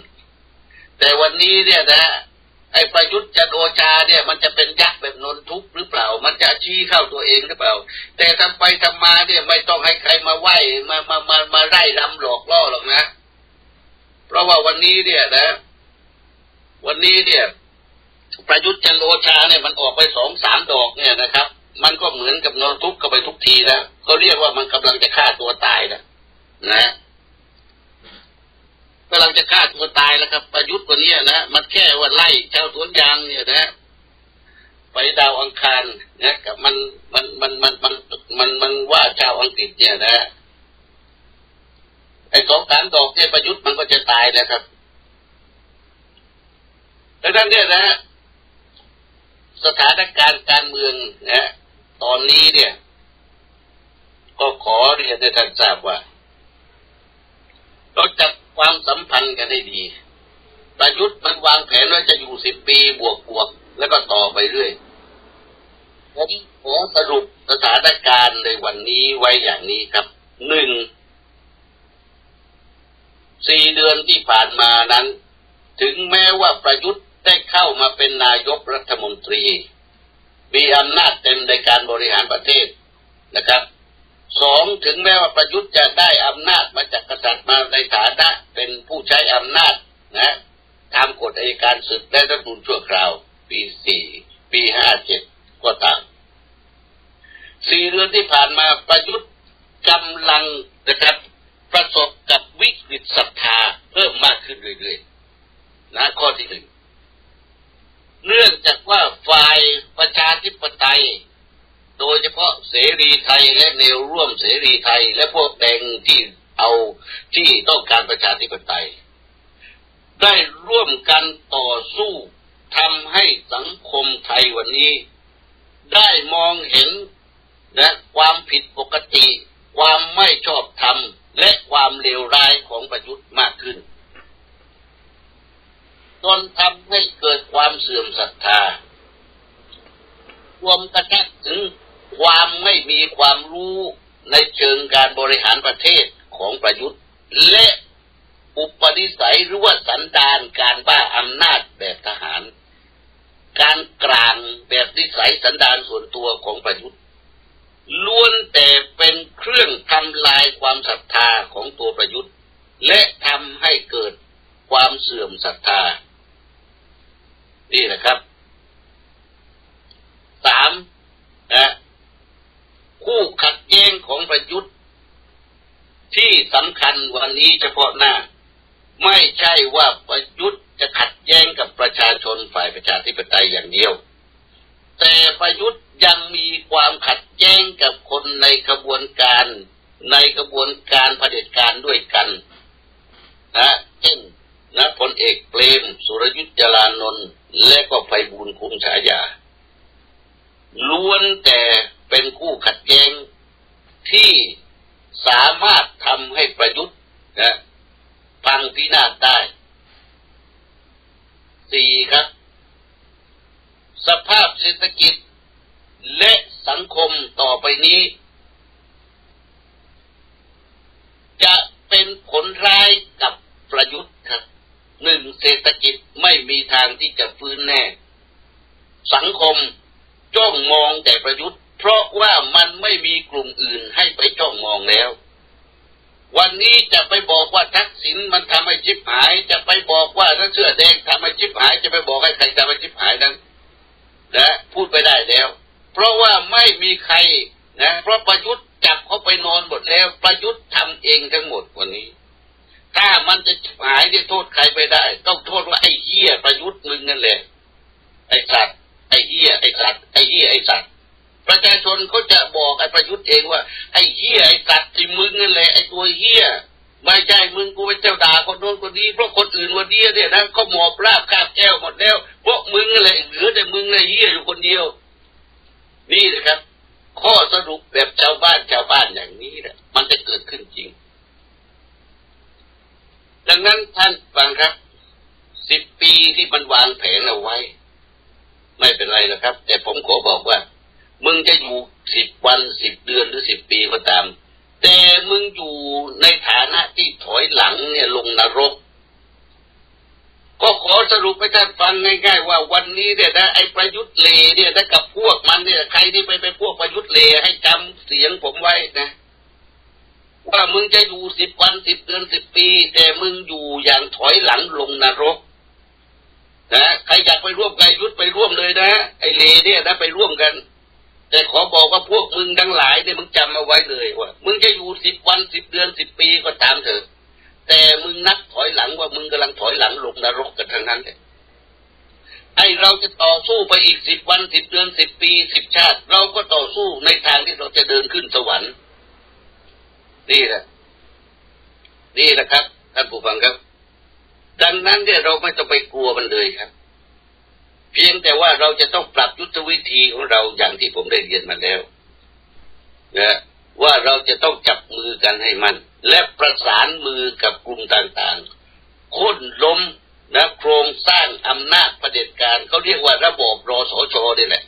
แต่วันนี้เนี่ยนะไอ้ประยุทธ์จันทร์โอชาเนี่ยมันจะเป็นยักษ์แบบนนทุกข์หรือเปล่ามันจะชี้เข้าตัวเองหรือเปล่าแต่ทำไปทำมาเนี่ยไม่ต้องให้ใครมาไหว้มามามามาไล่รำหลอกล่อหรอกนะเพราะว่าวันนี้เนี่ยนะวันนี้เนี่ยประยุทธ์จันทร์โอชาเนี่ยมันออกไปสองสามดอกเนี่ยนะครับมันก็เหมือนกับนนทุกข์เข้าไปทุกทีนะเขาเรียกว่ามันกำลังจะฆ่าตัวตายนะนะกำลังจะฆ่าตัวตายแล้วครับประยุทธ์คนนี้นะมันแค่ว่าไล่เจ้าสวนยางเนี่ยนะไปดาวอังคารนะกับมันมันมันมันมันมันมันว่าเจ้าอังกฤษเนี่ยนะไอ้สองสามดอกเนี่ยประยุทธ์มันก็จะตายนะครับดังนั้นเนี่ยนะสถานการณ์การเมืองนะตอนนี้เนี่ยก็ขอเรียนให้ท่านทราบว่าเราจับความสัมพันธ์กันได้ดีประยุทธ์มันวางแผนว่าจะอยู่สิบปีบวกบวกแล้วก็ต่อไปเรื่อยผมขอสรุปสถานการณ์ในวันนี้ไว้อย่างนี้ครับหนึ่งสี่เดือนที่ผ่านมานั้นถึงแม้ว่าประยุทธ์ได้เข้ามาเป็นนายกรัฐมนตรีมีอำนาจเต็มในการบริหารประเทศนะครับสองถึงแม้ว่าประยุทธ์จะได้อำนาจมาจากกษัตริย์มาในฐานะเป็นผู้ใช้อำนาจนะตามกฎอัยการศึกและรัฐธรรมนูญชั่วคราวปีสี่ปีห้าเจ็ดก็ตามสี่เดือนที่ผ่านมาประยุทธ์กำลังนะครับประสบกับวิกฤตศรัทธาเพิ่มมากขึ้นเรื่อยๆนะข้อที่หนึ่งเนื่องจากว่าฝ่ายประชาธิปไตยโดยเฉพาะเสรีไทยและแนวร่วมเสรีไทยและพวกแดงที่เอาที่ต้องการประชาธิปไตยได้ร่วมกันต่อสู้ทำให้สังคมไทยวันนี้ได้มองเห็นและความผิดปกติความไม่ชอบธรรมและความเลวร้ายของประยุทธ์มากขึ้นจนทำให้เกิดความเสื่อมศรัทธารวมกระทั่งถึงความไม่มีความรู้ในเชิงการบริหารประเทศของประยุทธ์และอุปนิสัยหรือว่าสันดานการบ้าอำนาจแบบทหารการกลางแบบนิสัยสันดานส่วนตัวของประยุทธ์ล้วนแต่เป็นเครื่องทำลายความศรัทธาของตัวประยุทธ์และทำให้เกิดความเสื่อมศรัทธานี่แหละครับสามนะคู่ขัดแย้งของประยุทธ์ที่สำคัญวันนี้เฉพาะหน้าไม่ใช่ว่าประยุทธ์จะขัดแย้งกับประชาชนฝ่ายประชาธิปไตยอย่างเดียวแต่ประยุทธ์ยังมีความขัดแย้งกับคนในกระบวนการในกระบวนการเผด็จการด้วยกันนะเช่นนะพลเอกเปรมสุรยุทธ์จรานนท์และก็ไพบูลย์คุ้มฉายาล้วนแต่เป็นคู่ขัดแย้ง ที่สามารถทำให้ประยุทธ์นะพังพินาศได้สี่ครับสภาพเศรษฐกิจและสังคมต่อไปนี้จะเป็นผลร้ายกับประยุทธ์ครับหนึ่งเศรษฐกิจไม่มีทางที่จะฟื้นแน่สังคมจ้องมองแต่ประยุทธ์เพราะว่ามันไม่มีกลุ่มอื่นให้ไปจ้องมองแล้ววันนี้จะไปบอกว่าทักษิณมันทำให้ชิบหายจะไปบอกว่าถ้าเสื้อแดงทำให้ชิบหายจะไปบอกให้ใครทำให้ชิบหายนั้นนะพูดไปได้แล้วเพราะว่าไม่มีใครนะเพราะประยุทธ์จับเขาไปนอนหมดแล้วประยุทธ์ทำเองทั้งหมดวันนี้ถ้ามันจะชิบหายจะโทษใครไปได้ต้องโทษว่าไอ้เหี้ยประยุทธ์มึงนั่นแหละไอ้สัตว์ไอ้เหี้ยไอ้สัตว์ไอ้เหี้ยไอ้สัตว์ประชาชนเขาจะบอกไอ้ประยุทธ์เองว่าไอ้เหี้ยไอ้สัตว์ที่มึงนั่นแหละไอ้ตัวเหี้ยไม่ใช่มึงกูเป็นเจ้าด่าคนโน้นคนนี้เพราะคนอื่นวันนี้เนี่ยนะเขาหมอบราบคาบแก้วหมดแล้วเพราะมึงนั่นแหละเหลือแต่มึงไอ้เหี้ยอยู่คนเดียวนี่นะครับข้อสรุปแบบชาวบ้านชาวบ้านอย่างนี้แหละมันจะเกิดขึ้นจริงดังนั้นท่านฟังครับสิบปีที่มันวางแผนเอาไว้ไม่เป็นไรนะครับแต่ผมขอบอกว่ามึงจะอยู่สิบวันสิบเดือนหรือสิบปีก็ตามแต่มึงอยู่ในฐานะที่ถอยหลังเนี่ยลงนรกก็ขอสรุปให้ท่านฟังง่ายๆว่าวันนี้เนี่ยนะไอ้ประยุทธ์เลเนี่ยนะกับพวกมันเนี่ยใครที่ไปเป็นพวกประยุทธ์เลให้จำเสียงผมไว้นะว่ามึงจะอยู่สิบวันสิบเดือนสิบปีแต่มึงอยู่อย่างถอยหลังลงนรกนะใครอยากไปร่วมประยุทธ์ไปร่วมเลยนะไอ้เลเนี่ยนะไปร่วมกันแต่ขอบอกว่าพวกมึงทั้งหลายเนี่ยมึงจำเอาไว้เลยว่ามึงจะอยู่สิบวันสิบเดือนสิบปีก็ตามเถอะแต่มึงนักถอยหลังว่ามึงกำลังถอยหลังลงนรกกันทั้งนั้นเลยไอเราจะต่อสู้ไปอีกสิบวันสิบเดือนสิบปีสิบชาติเราก็ต่อสู้ในทางที่เราจะเดินขึ้นสวรรค์นี่แหละนี่แหละครับท่านผู้ฟังครับดังนั้นเนี่ยเราไม่ต้องไปกลัวมันเลยครับเพียงแต่ว่าเราจะต้องปรับยุทธวิธีของเราอย่างที่ผมได้เรียนมาแล้วนะว่าเราจะต้องจับมือกันให้มั่นและประสานมือกับกลุ่มต่างๆโค่นล้มนะโครงสร้างอำนาจเผด็จการเขาเรียกว่าระบอบรสช.นี่แหละ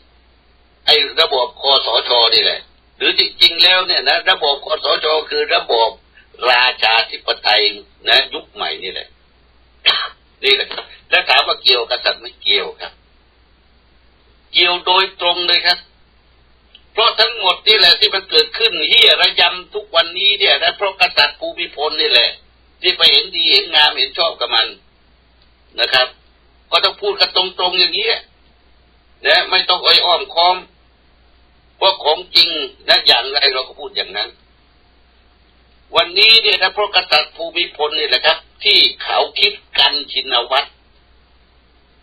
ไอ้ระบอบคสช.นี่แหละหรือจริงๆแล้วเนี่ยนะระบอบคสช.คือระบอบราชาธิปไตยนะยุคใหม่นี่แหละนี่แหละครับแล้วถามว่าเกี่ยวกับสัตว์ไม่เกี่ยวครับเกี่ยวโดยตรงเลยครับเพราะทั้งหมดนี่แหละที่มันเกิดขึ้นเหี้ยระยำทุกวันนี้เนี่ยนะเพราะกษัตริย์ภูมิพลนี่แหละที่ไปเห็นดีเห็นงามเห็นชอบกับมันนะครับก็ต้องพูดกันตรงๆอย่างนี้นะไม่ต้องอ้อยอ้อมค้อมว่าของจริงนะอย่างไรเราก็พูดอย่างนั้นวันนี้เนี่ยนะเพราะกษัตริย์ภูมิพลนี่แหละครับที่เขาคิดกันชินวัตร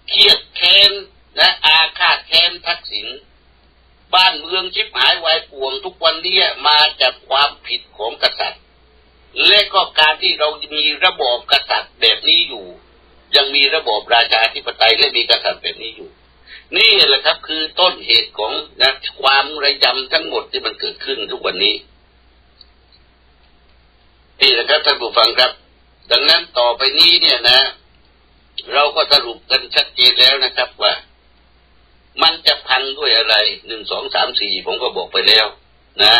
เครียดแค้นและอาฆาตแค้นทักษิณบ้านเมืองชิบหายวายป่วงทุกวันนี้มาจากความผิดของกษัตริย์และก็การที่เรามีระบอบกษัตริย์แบบนี้อยู่ยังมีระบอบราชาธิปไตยและมีกษัตริย์แบบนี้อยู่นี่แหละครับคือต้นเหตุของนะความระยำทั้งหมดที่มันเกิดขึ้นทุกวันนี้นี่แหละครับท่านผู้ฟังครับดังนั้นต่อไปนี้เนี่ยนะเราก็สรุปกันชัดเจนแล้วนะครับว่ามันจะพังด้วยอะไรหนึ่งสองสามสี่ผมก็บอกไปแล้วนะ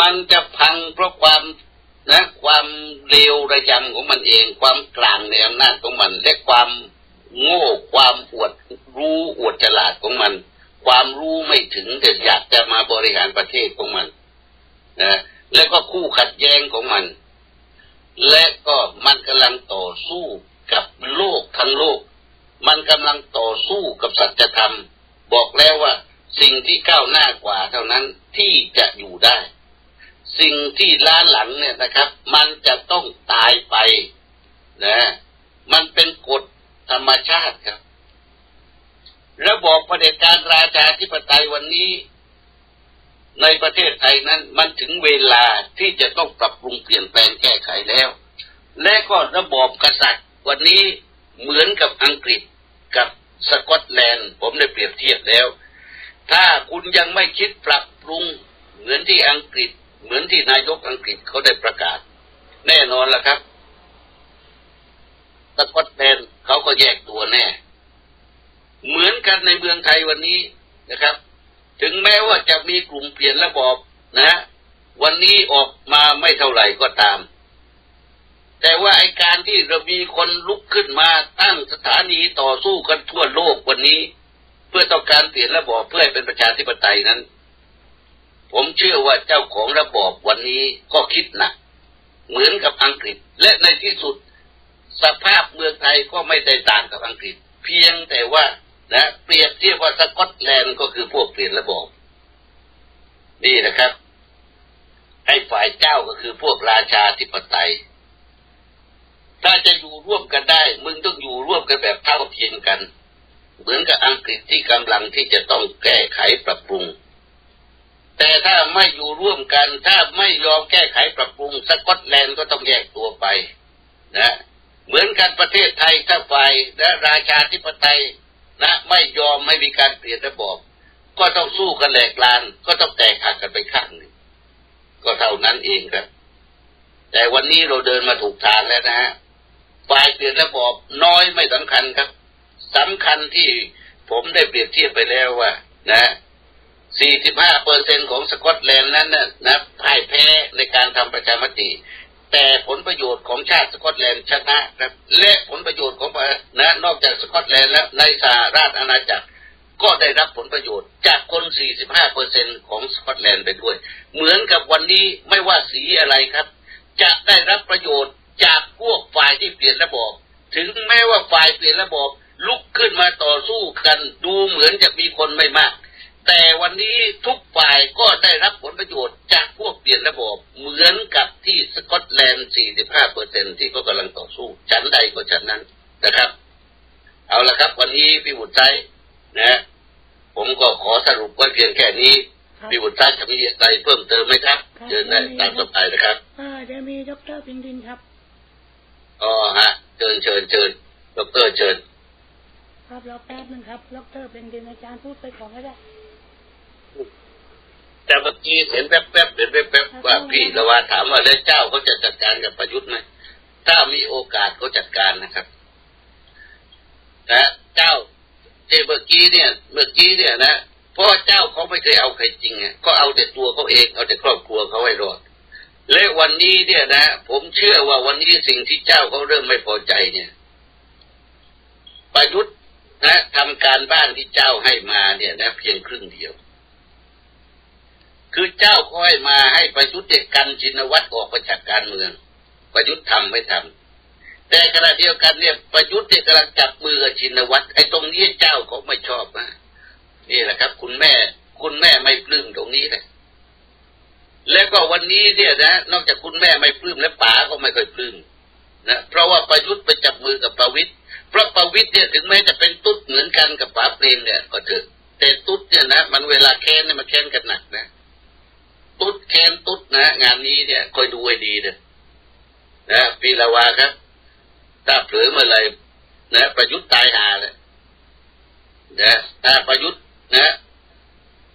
มันจะพังเพราะความนะความเร็วระยำของมันเองความกลางในอำนาจของมันและความโง่ความอวดรู้อวดฉลาดของมันความรู้ไม่ถึงแต่อยากจะมาบริหารประเทศของมันนะและก็คู่ขัดแย้งของมันและก็มันกำลังต่อสู้กับโลกทั้งโลกมันกำลังต่อสู้กับสัจธรรมบอกแล้วว่าสิ่งที่ก้าวหน้ากว่าเท่านั้นที่จะอยู่ได้สิ่งที่ล้าหลังเนี่ยนะครับมันจะต้องตายไปนะมันเป็นกฎธรรมชาติครับระบอบเผด็จการราชาธิปไตยวันนี้ในประเทศไทยนั้นมันถึงเวลาที่จะต้องปรับปรุงเปลี่ยนแปลงแก้ไขแล้วและก็ระบอบกษัตริย์วันนี้เหมือนกับอังกฤษกับสกอตแลนด์ผมได้เปรียบเทียบแล้วถ้าคุณยังไม่คิดปรับปรุง เหมือนที่อังกฤษเหมือนที่นายกอังกฤษเขาได้ประกาศแน่นอนล่ะครับสกอตแลนด์เขาก็แยกตัวแน่เหมือนกันในเมืองไทยวันนี้นะครับถึงแม้ว่าจะมีกลุ่มเปลี่ยนระบอบนะฮะวันนี้ออกมาไม่เท่าไหร่ก็ตามแต่ว่าไอ้การที่เรามีคนลุกขึ้นมาตั้งสถานีต่อสู้กันทั่วโลกวันนี้เพื่อต้องการเปลี่ยนระบอบเพื่อให้เป็นประชาธิปไตยนั้นผมเชื่อว่าเจ้าของระบอบวันนี้ก็คิดหนักเหมือนกับอังกฤษและในที่สุดสภาพเมืองไทยก็ไม่ได้ต่างกับอังกฤษเพียงแต่ว่านะเปรียบเทียบว่าสกอตแลนด์ก็คือพวกเปลี่ยนระบอบนี่นะครับไอ้ฝ่ายเจ้าก็คือพวกราชาธิปไตยถ้าจะอยู่ร่วมกันได้มึงต้องอยู่ร่วมกันแบบเท่าเทียมกันเหมือนกับอังกฤษที่กำลังที่จะต้องแก้ไขปรับปรุงแต่ถ้าไม่อยู่ร่วมกันถ้าไม่ยอมแก้ไขปรับปรุงสกอตแลนด์ก็ต้องแยกตัวไปนะเหมือนกันประเทศไทยถ้าฝ่ายและราชาธิปไตยนะไม่ยอมไม่มีการเปลี่ยนระบอบก็ต้องสู้กันแหลกลานก็ต้องแตกหักกันไปข้างหนึ่งก็เท่านั้นเองครับแต่วันนี้เราเดินมาถูกทางแล้วนะฮะฝ่ายเปลี่ยนระบอบน้อยไม่สำคัญครับสำคัญที่ผมได้เปรียบเทียบไปแล้วว่านะ สี่สิบห้าเปอร์เซ็นต์ ของสกอตแลนด์นั้นนะนะพ่ายแพ้ในการทำประชามติแต่ผลประโยชน์ของชาติสกอตแลนด์ชนะครับและผลประโยชน์ของนะนอกจากสกอตแลนด์แล้วในสหราชอาณาจักรก็ได้รับผลประโยชน์จากคน สี่สิบห้าเปอร์เซ็นต์ ของสกอตแลนด์ไปด้วยเหมือนกับวันนี้ไม่ว่าสีอะไรครับจะได้รับประโยชน์จากพวกฝ่ายที่เปลี่ยนระบอบถึงแม้ว่าฝ่ายเปลี่ยนระบอบลุกขึ้นมาต่อสู้กันดูเหมือนจะมีคนไม่มากแต่วันนี้ทุกฝ่ายก็ได้รับผลประโยชน์จากพวกเปลี่ยนระบอบเหมือนกับที่สกอตแลนด์ สี่สิบห้าเปอร์เซ็นต์ ที่ก็กำลังต่อสู้ชั้นใดก็ชั้นนั้นนะครับเอาละครับวันนี้พี่บุตรชัยนะผมก็ขอสรุปไว้เพียงแค่นี้พี่บุตรชัยจะมีอะไรเพิ่มเติมไหมครับเชิญได้ตามสบายนะครับอ่าจะมีดร.พินดินครับอ๋อฮะเชิญเชิญเชิญดร.เชิญครับรอแป๊บนึงครับดร.พินดินอาจารย์พูดไปของก็ได้แต่เมื่อกี้เห็นแป๊บๆเห็นแป๊บๆว่าพี่ละวาถามว่าแล้วเจ้าเขาจะจัดการกับประยุทธ์ไหมถ้ามีโอกาสเขาจัดการนะครับนะเจ้าเจ้าเมื่อกี้เนี่ยเมื่อกี้เนี่ยนะเพราะเจ้าเขาไม่เคยเอาใครจริงอ่ะก็เอาแต่ตัวเขาเองเอาแต่ครอบครัวเขาให้รอดและวันนี้เนี่ยนะผมเชื่อว่าวันนี้สิ่งที่เจ้าเขาเริ่มไม่พอใจเนี่ยประยุทธ์นะทำการบ้านที่เจ้าให้มาเนี่ยนะเพียงครึ่งเดียวคือเจ้าค่อยมาให้ประยุทธ์เด็กกันชินวัตรออกประจากการเมืองประยุทธ์ทำไม่ทำแต่ขณะเดียวกันเนี่ยประยุทธ์เนี่ยกำลังจับมือกับชินวัตรไอ้ตรงนี้เจ้าเขาไม่ชอบนะนี่แหละครับคุณแม่คุณแม่ไม่ปลื้มตรงนี้เลยแล้วก็วันนี้เนี่ยนะนอกจากคุณแม่ไม่ปลื้มและป๋าก็ไม่ค่อยปลื้มนะเพราะว่าประยุทธ์ไปจับมือกับประวิตรเพราะประวิตรเนี่ยถึงแม้จะเป็นตุ๊ดเหมือนกันกับป๋าเปรมเนี่ยก็เถอะแต่ตุ๊ดเนี่ยนะมันเวลาแค้นเนี่ยมันแค้นกันหนักนะตุ๊ดแค้นตุ๊ดนะงานนี้เนี่ยคอยดูให้ดีนะนะปีละวาครับถ้าเผลอเมื่อไรนะประยุทธ์ตายหาเลยนะถ้าประยุทธ์นะ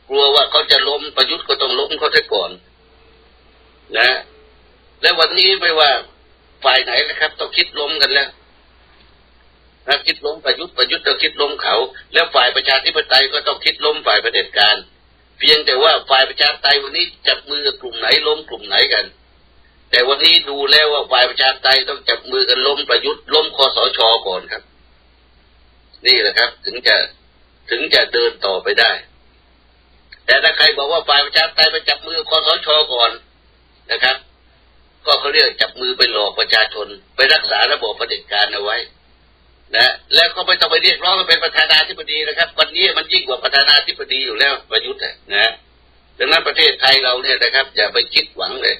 กลัวว่าเขาจะล้มประยุทธ์ก็ต้องล้มเขาได้ก่อนนะและวันนี้ไม่ว่าฝ่ายไหนนะครับต้องคิดล้มกันแล้วนะคิดล้มประยุทธ์ประยุทธ์ต้องคิดล้มเขาแล้วฝ่ายประชาธิปไตยก็ต้องคิดล้มฝ่ายเผด็จการเพียงแต่ว่าฝ่ายประชาธิปไตยวันนี้จับมือกับกลุ่มไหนล้มกลุ่มไหนกันแต่วันนี้ดูแล้วว่าฝ่ายประชาธิปไตยต้องจับมือกันล้มประยุทธ์ล้มคสช.ก่อนครับนี่แหละครับถึงจะถึงจะเดินต่อไปได้แต่ถ้าใครบอกว่าฝ่ายประชาธิปไตยไปจับมือคสช.ก่อนนะครับก็เขาเรียกจับมือไปหลอกประชาชนไปรักษาระบบเผด็จการเอาไว้นะแล้วก็ไม่ต้องไปเรียกร้องเป็นประธานาธิบดีนะครับวันนี้มันยิ่งกว่าประธานาธิบดีอยู่แล้วประยุทธ์นะดังนั้นประเทศไทยเราเนี่ยนะครับอย่าไปคิดหวังเลย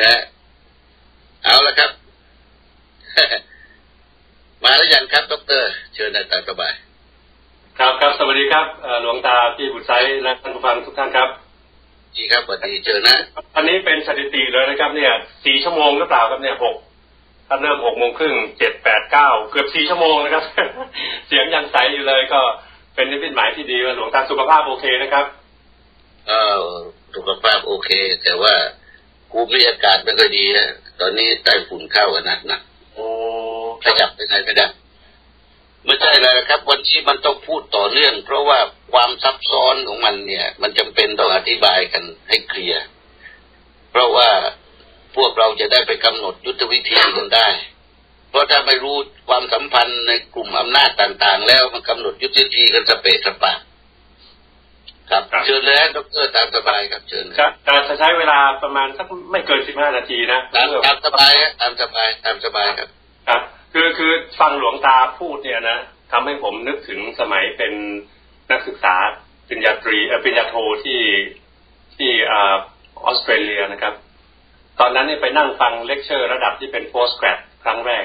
นะเอาละครับ มาแล้วยังครับดร.เชิญอาจารย์สบายครับครับสวัสดีครับหลวงตาพี่บุตรชัยและท่านผู้ฟังทุกท่านครับดีครับสวัสดีเจอนะอันนี้เป็นสถิติเลยนะครับเนี่ยสี่ชั่วโมงหรือเปล่าครับเนี่ยหกถ้าเริ่มหกโมงครึ่งเจ็ดแปดเก้าเกือบสี่ชั่วโมงนะครับ เสียงยังใสอยู่เลยก็เป็นนิมิตหมายที่ดีว่าหลวงตาสุขภาพโอเคนะครับเออ สุขภาพโอเคแต่ว่าภูมิอากาศไม่ค่อยดีฮะตอนนี้ไต้ฝุ่นเข้ากันหนักหนักโอ้ขยับไปไหนไม่ได้ไม่ใช่อะไรนะครับวันนี้มันต้องพูดต่อเนื่องเพราะว่าความซับซ้อนของมันเนี่ยมันจำเป็นต้องอธิบายกันให้เคลียร์เพราะว่าพวกเราจะได้ไปกำหนดยุทธวิธีกันได้เพราะถ้าไม่รู้ความสัมพันธ์ในกลุ่มอำนาจต่างๆแล้วมันกำหนดยุทธวิธีกันสเปะสปะครับเชิญเลยดร.ตามสบายครับเชิญครับจะใช้เวลาประมาณสักไม่เกินสิบห้านาทีนะตามสบายตามสบายตามสบายครับครับคือคือฟังหลวงตาพูดเนี่ยนะทำให้ผมนึกถึงสมัยเป็นนักศึกษาปริญญาตรีปริญญาโทที่ที่ออสเตรเลียนะครับตอนนั้นเนี่ยไปนั่งฟังเลคเชอร์ระดับที่เป็นโพสต์แกรดครั้งแรก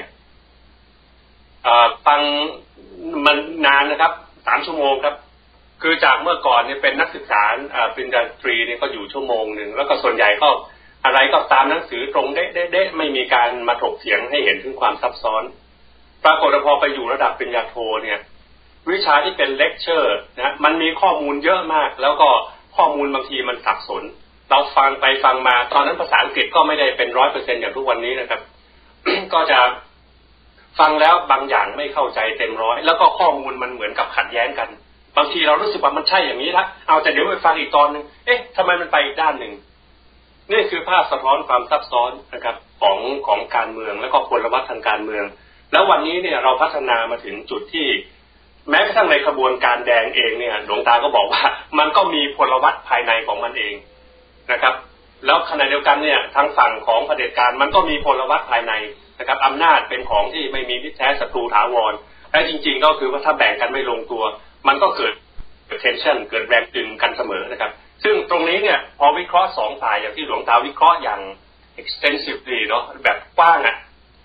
ฟังมันนานนะครับสามชั่วโมงครับคือจากเมื่อก่อนเนี่ยเป็นนักศึกษาปริญญาตรีเนี่ยก็อยู่ชั่วโมงหนึ่งแล้วก็ส่วนใหญ่ก็อะไรก็ตามหนังสือตรงเด๊ะๆไม่มีการมาถกเถียงให้เห็นถึงความซับซ้อนปรากฏพอไปอยู่ระดับปริญญาโทเนี่ยวิชาที่เป็นเลคเชอร์นะมันมีข้อมูลเยอะมากแล้วก็ข้อมูลบางทีมันสับสนเราฟังไปฟังมาตอนนั้นภาษาอังกฤษก็ไม่ได้เป็น ร้อยเปอร์เซ็นต์ อย่างทุกวันนี้นะครับ ก็จะฟังแล้วบางอย่างไม่เข้าใจเต็มร้อยแล้วก็ข้อมูลมันเหมือนกับขัดแย้งกันบางทีเรารู้สึกว่ามันใช่อย่างนี้ละเอาแต่เดี๋ยวไปฟังอีกตอนนึงเอ๊ะทำไมมันไปอีกด้านหนึ่งนี่คือภาพสะท้อนความซับซ้อนนะครับของของการเมืองและก็พลวัตทางการเมืองแล้ววันนี้เนี่ยเราพัฒนามาถึงจุดที่แม้กระทั่งในขบวนการแดงเองเนี่ยหลวงตาก็บอกว่ามันก็มีพลวัตภายในของมันเองนะครับแล้วขณะเดียวกันเนี่ยทางฝั่งของเผด็จการมันก็มีพลวัตภายในนะครับอำนาจเป็นของที่ไม่มีมิตรแท้ศัตรูถาวรและจริงๆก็คือว่าถ้าแบ่งกันไม่ลงตัวมันก็เกิด tension เกิดแรงตึงกันเสมอนะครับซึ่งตรงนี้เนี่ยพอวิเคราะห์สองฝ่ายอย่างที่หลวงตาวิเคราะห์อย่าง extensively เนาะแบบกว้างอ่ะ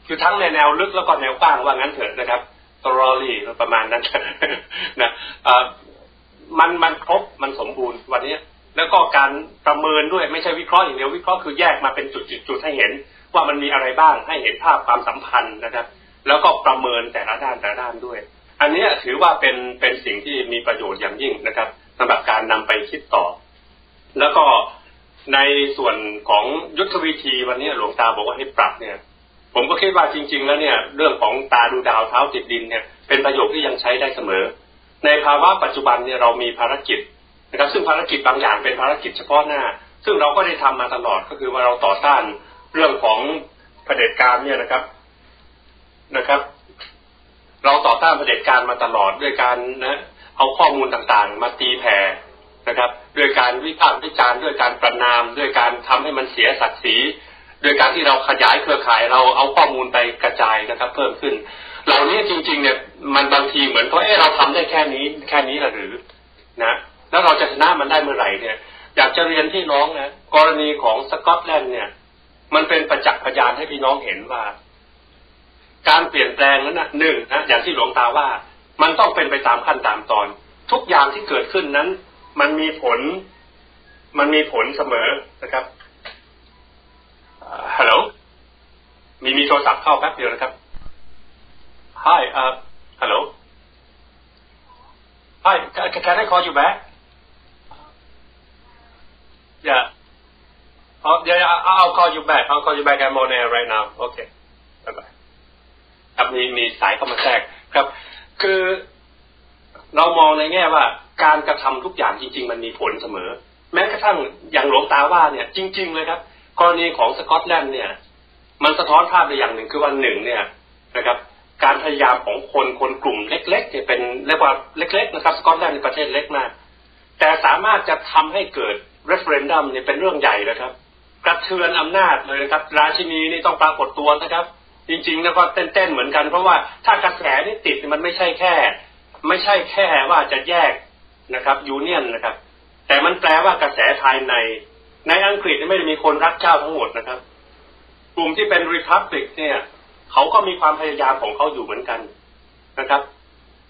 คือทั้งในแนวลึกแล้วก็แนวกว้างว่างั้นเถิดนะครับตรอรี่ประมาณนั้นนะมันมันครบมันสมบูรณ์วันนี้แล้วก็การประเมินด้วยไม่ใช่วิเคราะห์อย่างเดียววิเคราะห์คือแยกมาเป็นจุดๆให้เห็นว่ามันมีอะไรบ้างให้เห็นภาพความสัมพันธ์นะครับแล้วก็ประเมินแต่ละด้านแต่ละด้านด้วยอันนี้ถือว่าเป็นเป็นสิ่งที่มีประโยชน์อย่างยิ่งนะครับสำหรับการนำไปคิดต่อแล้วก็ในส่วนของยุทธวิธีวันนี้หลวงตาบอกว่าให้ปรับเนี่ยผมก็คิดว่าจริงๆแล้วเนี่ยเรื่องของตาดูดาวเท้าติดดินเนี่ยเป็นประโยคที่ยังใช้ได้เสมอในภาวะปัจจุบันเนี่ยเรามีภารกิจนะครับซึ่งภารกิจบางอย่างเป็นภารกิจเฉพาะหน้าซึ่งเราก็ได้ทำมาตลอดก็คือว่าเราต่อต้านเรื่องของเผด็จการเนี่ยนะครับนะครับเราต่อต้านเผด็จการมาตลอดด้วยการนะเอาข้อมูลต่างๆมาตีแผ่นะครับด้วยการวิพากษ์วิจารณ์ด้วยการประณามด้วยการทำให้มันเสียศักดิ์ศรีด้วยการที่เราขยายเครือข่ายเราเอาข้อมูลไปกระจายนะครับเพิ่มขึ้นเหล่านี้จริงๆเนี่ยมันบางทีเหมือนเพราะเอ้เราทำได้แค่นี้แค่นี้หรือนะแล้วเราจะชนะมันได้เมื่อไหร่เนี่ยอยากจะเรียนพี่น้องนะกรณีของสกอตแลนด์เนี่ยมันเป็นประจักษ์พยานให้พี่น้องเห็นว่าการเปลี่ยนแปลงนั้นนะหนึ่งนะอย่างที่หลวงตาว่ามันต้องเป็นไปตามขั้นตามตอนทุกอย่างที่เกิดขึ้นนั้นมันมีผลมันมีผลเสมอนะครับฮัลโหลมีมีโทรศัพท์เข้าแป๊บเดียวนะครับไฮเอ่อฮัลโหลไฮ can I call you back yeah oh yeah I'll call you back I'll call you back I'm on air right now okay bye byeครับมีมีสายเข้ามาแทรกครับคือเรามองในแง่ว่าการกระทำทุกอย่างจริงๆมันมีผลเสมอแม้กระทั่งอย่างหลวงตาว่าเนี่ยจริงๆเลยครับกรณีของสกอตแลนด์เนี่ยมันสะท้อนภาพในอย่างหนึ่งคือวันหนึ่งเนี่ยนะครับการพยายามของคนคนกลุ่มเล็กๆเนี่ยเป็นเรียกว่าเล็กๆนะครับสกอตแลนด์เป็นประเทศเล็กมากแต่สามารถจะทำให้เกิดเรฟเฟรนดัมเนี่ยเป็นเรื่องใหญ่เลยครับกระเทือนอำนาจเลยนะครับราชินีนี่ต้องปรากฏตัวนะครับจริงๆนะก็เต้นๆเหมือนกันเพราะว่าถ้ากระแสนี่ติดมันไม่ใช่แค่ไม่ใช่แค่ว่าจะแยกนะครับยูเนี่ยนนะครับแต่มันแปลว่ากระแสภายในในอังกฤษไม่ได้มีคนรักเจ้าทั้งหมดนะครับกลุ่มที่เป็นรีพับลิกเนี่ยเขาก็มีความพยายามของเขาอยู่เหมือนกันนะครับ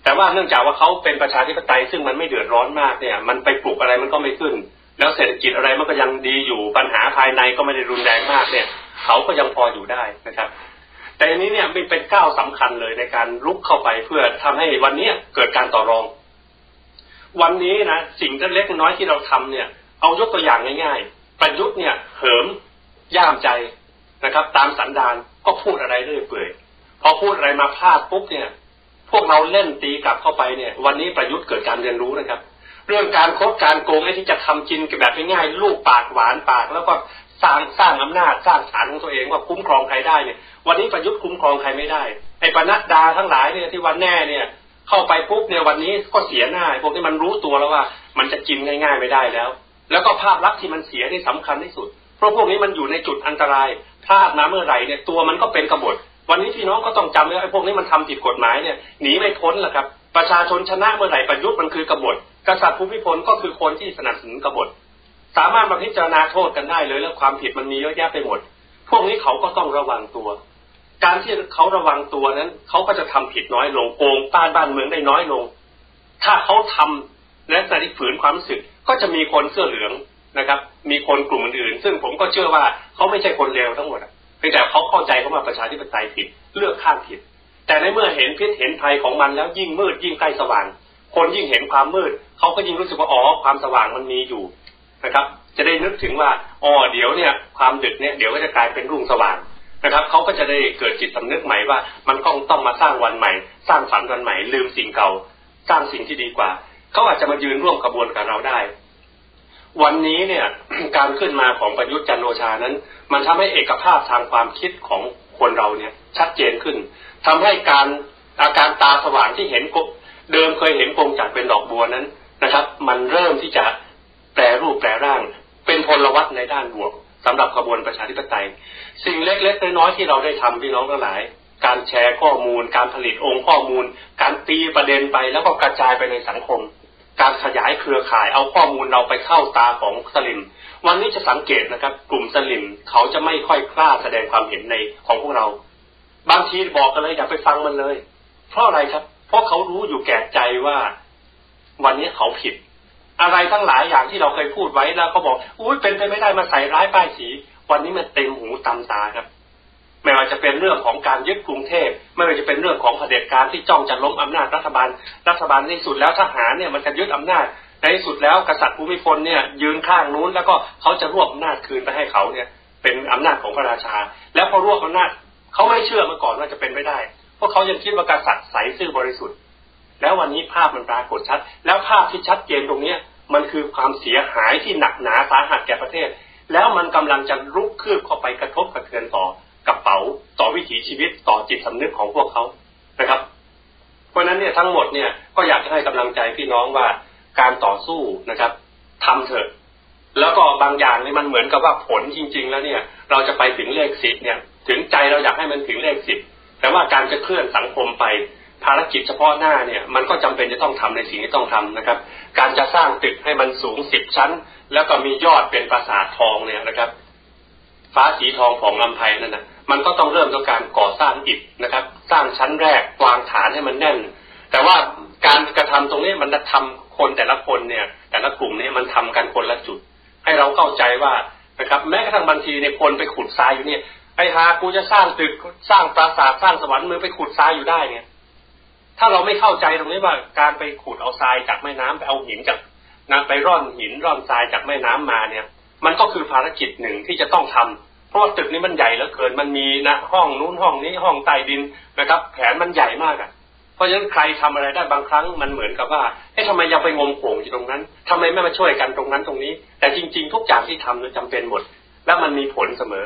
แต่ว่าเนื่องจากว่าเขาเป็นประชาธิปไตยซึ่งมันไม่เดือดร้อนมากเนี่ยมันไปปลุกอะไรมันก็ไม่ขึ้นแล้วเศรษฐกิจอะไรมันก็ยังดีอยู่ปัญหาภายในก็ไม่ได้รุนแรงมากเนี่ยเขาก็ยังพออยู่ได้นะครับแต่อันนี้เนี่ยเป็นก้าวสำคัญเลยในการลุกเข้าไปเพื่อทำให้วันนี้เกิดการต่อรองวันนี้นะสิ่งเล็กน้อยที่เราทำเนี่ย เอายกตัวอย่างง่ายๆประยุทธ์เนี่ยเหิมย่ามใจนะครับตามสันดานก็พูดอะไรเรื่อยเปื่อยพอพูดอะไรมาพลาดปุ๊บเนี่ยพวกเราเล่นตีกลับเข้าไปเนี่ยวันนี้ประยุทธ์เกิดการเรียนรู้นะครับเรื่องการคดการโกงไอ้ที่จะทำกินแบบง่ายๆลูกปากหวานปากแล้วก็สร้างสร้างอำนาจสร้างฐานของตัวเองว่าคุ้มครองใครได้เนี่ยวันนี้ประยุทธ์คุ้มครองใครไม่ได้ไอ้ปนัดดาทั้งหลายเนี่ยที่วันแน่เนี่ยเข้าไปปุ๊บเนี่ยวันนี้ก็เสียหน้าพวกนี้มันรู้ตัวแล้วว่ามันจะกินง่ายๆไม่ได้แล้วแล้วก็ภาพลักษณ์ที่มันเสียนี่สำคัญที่สุดเพราะพวกนี้มันอยู่ในจุดอันตรายพลาดมาเมื่อไหร่เนี่ยตัวมันก็เป็นกบฏวันนี้พี่น้องก็ต้องจำไว้ไอ้พวกนี้มันทำผิดกฎหมายเนี่ยหนีไม่พ้นแหละครับประชาชนชนะเมื่อไหร่ประยุทธ์มันคือกบฏกษัตริย์ภูมิพลก็คือคนที่สนับสนุนกบฏสามารถมาพิจารณาโทษกันได้เลยแล้วความผิดมันมีเยอะแยะไปหมดพวกนี้เขาก็ต้องระวังตัวการที่เขาระวังตัวนั้นเขาก็จะทำผิดน้อยลงโกงป้านบ้านเมืองได้น้อยลงถ้าเขาทำและสนับสนุนความรู้สึกก็จะมีคนเสื้อเหลืองนะครับมีคนกลุ่มอื่นซึ่งผมก็เชื่อว่าเขาไม่ใช่คนเลวทั้งหมดเพียงแต่เขาเข้าใจเขามาประชาธิปไตยผิดเลือกข้างผิดแต่ในเมื่อเห็นพิษเห็นภัยของมันแล้วยิ่งมืดยิ่งใกล้สว่างคนยิ่งเห็นความมืดเขาก็ยิ่งรู้สึกว่าอ๋อความสว่างมันมีอยู่นะครับจะได้นึกถึงว่าอ๋อเดี๋ยวเนี่ยความดึกเนี่ยเดี๋ยวก็จะกลายเป็นรุ่งสว่างนะครับเขาก็จะได้เกิดจิตสำนึกใหม่ว่ามันก็ต้องมาสร้างวันใหม่สร้างฝันวันใหม่ลืมสิ่งเก่าสร้างสิ่งที่ดีกว่าเขาอาจจะมายืนร่วมกระบวนการเราได้วันนี้เนี่ยการขึ้นมาของประยุทธ์จันทร์โอชานั้นมันทำให้เอกภาพทางความคิดของคนเราเนี่ยชัดเจนขึ้นทำให้การอาการตาสว่างที่เห็นกบเดิมเคยเห็นกงจักรเป็นดอกบัวนั้นนะครับมันเริ่มที่จะแปรรูปแปรร่างเป็นพลวัตในด้านบวกสำหรับกระบวนประชาธิปไตยสิ่งเล็กๆน้อยๆที่เราได้ทำพี่น้องทั้งหลายการแชร์ข้อมูลการผลิตองค์ข้อมูลการตีประเด็นไปแล้วก็กระจายไปในสังคมการขยายเครือข่ายเอาข้อมูลเราไปเข้าตาของสลิ่มวันนี้จะสังเกตนะครับกลุ่มสลิ่มเขาจะไม่ค่อยกล้าแสดงความเห็นในของพวกเราบางทีบอกกันเลยอย่าไปฟังมันเลยเพราะอะไรครับเพราะเขารู้อยู่แก่ใจว่าวันนี้เขาผิดอะไรทั้งหลายอย่างที่เราเคยพูดไว้แล้วเขาบอกอุ้ยเป็นไปไม่ได้มาใส่ร้ายป้ายสีวันนี้มันเต็มหูตำตาครับไม่ว่าจะเป็นเรื่องของการยึดกรุงเทพไม่ว่าจะเป็นเรื่องของเผด็จการที่จ้องจะล้มอำนาจรัฐบาลรัฐบาลในสุดแล้วทหารเนี่ยมันจะยึดอำนาจในสุดแล้วกษัตริย์ภูมิพลเนี่ยยืนข้างนู้นแล้วก็เขาจะรวบอำนาจคืนไปให้เขาเนี่ยเป็นอำนาจของพระราชาแล้วพอรวบอำนาจเขาไม่เชื่อมาก่อนว่าจะเป็นไม่ได้เพราะเขายังคิดว่ากษัตริย์ใสซื่อบริสุทธิ์แล้ววันนี้ภาพมันปรากฏชัดแล้วภาพที่ชัดเจนตรงเนี้ยมันคือความเสียหายที่หนักหนาสาหัสแก่ประเทศแล้วมันกำลังจะลุกคืบเข้าไปกระทบกระเทือนต่อกระเป๋าต่อวิถีชีวิตต่อจิตสำนึกของพวกเขานะครับเพราะฉะนั้นเนี่ยทั้งหมดเนี่ยก็อยากจะให้กำลังใจพี่น้องว่าการต่อสู้นะครับทำเถอะแล้วก็บางอย่างเนี่ยมันเหมือนกับว่าผลจริงๆแล้วเนี่ยเราจะไปถึงเลขสิบเนี่ยถึงใจเราอยากให้มันถึงเลขสิบแต่ว่าการจะเคลื่อนสังคมไปภารกิจเฉพาะหน้าเนี่ยมันก็จำเป็นจะต้องทำในสิ่งที่ต้องทำนะครับการจะสร้างตึกให้มันสูงสิบชั้นแล้วก็มียอดเป็นปราสาททองเนี่ยนะครับฟ้าสีทองของลำไพนั่นนะมันก็ต้องเริ่มด้วยการก่อสร้างอิฐนะครับสร้างชั้นแรกวางฐานให้มันแน่นแต่ว่าการกระทำตรงนี้มันจะทำคนแต่ละคนเนี่ยแต่ละกลุ่มเนี่ยมันทำกันคนละจุดให้เราเข้าใจว่านะครับแม้กระทั่งบางทีเนี่ยคนไปขุดทรายอยู่เนี่ยไอ้ฮากูจะสร้างตึกสร้างปราสาทสร้างสวรรค์มือไปขุดทรายอยู่ได้เนี่ยถ้าเราไม่เข้าใจตรงนี้ว่าการไปขุดเอาทรายจากแม่น้ำไปเอาหินจากน้ำไปร่อนหินร่อนทรายจากแม่น้ำมาเนี่ยมันก็คือภารกิจหนึ่งที่จะต้องทำเพราะว่าตึกนี้มันใหญ่เหลือเกินมันมีนะห้องนู้นห้องนี้ห้องใต้ดินนะครับแผนมันใหญ่มากอ่ะเพราะฉะนั้นใครทำอะไรได้บางครั้งมันเหมือนกับว่าเอ๊ะทำไมยังไปงมโขงอยู่ตรงนั้นทำไมไม่มาช่วยกันตรงนั้นตรงนี้แต่จริงๆทุกอย่างที่ทำมันจำเป็นหมดแล้วมันมีผลเสมอ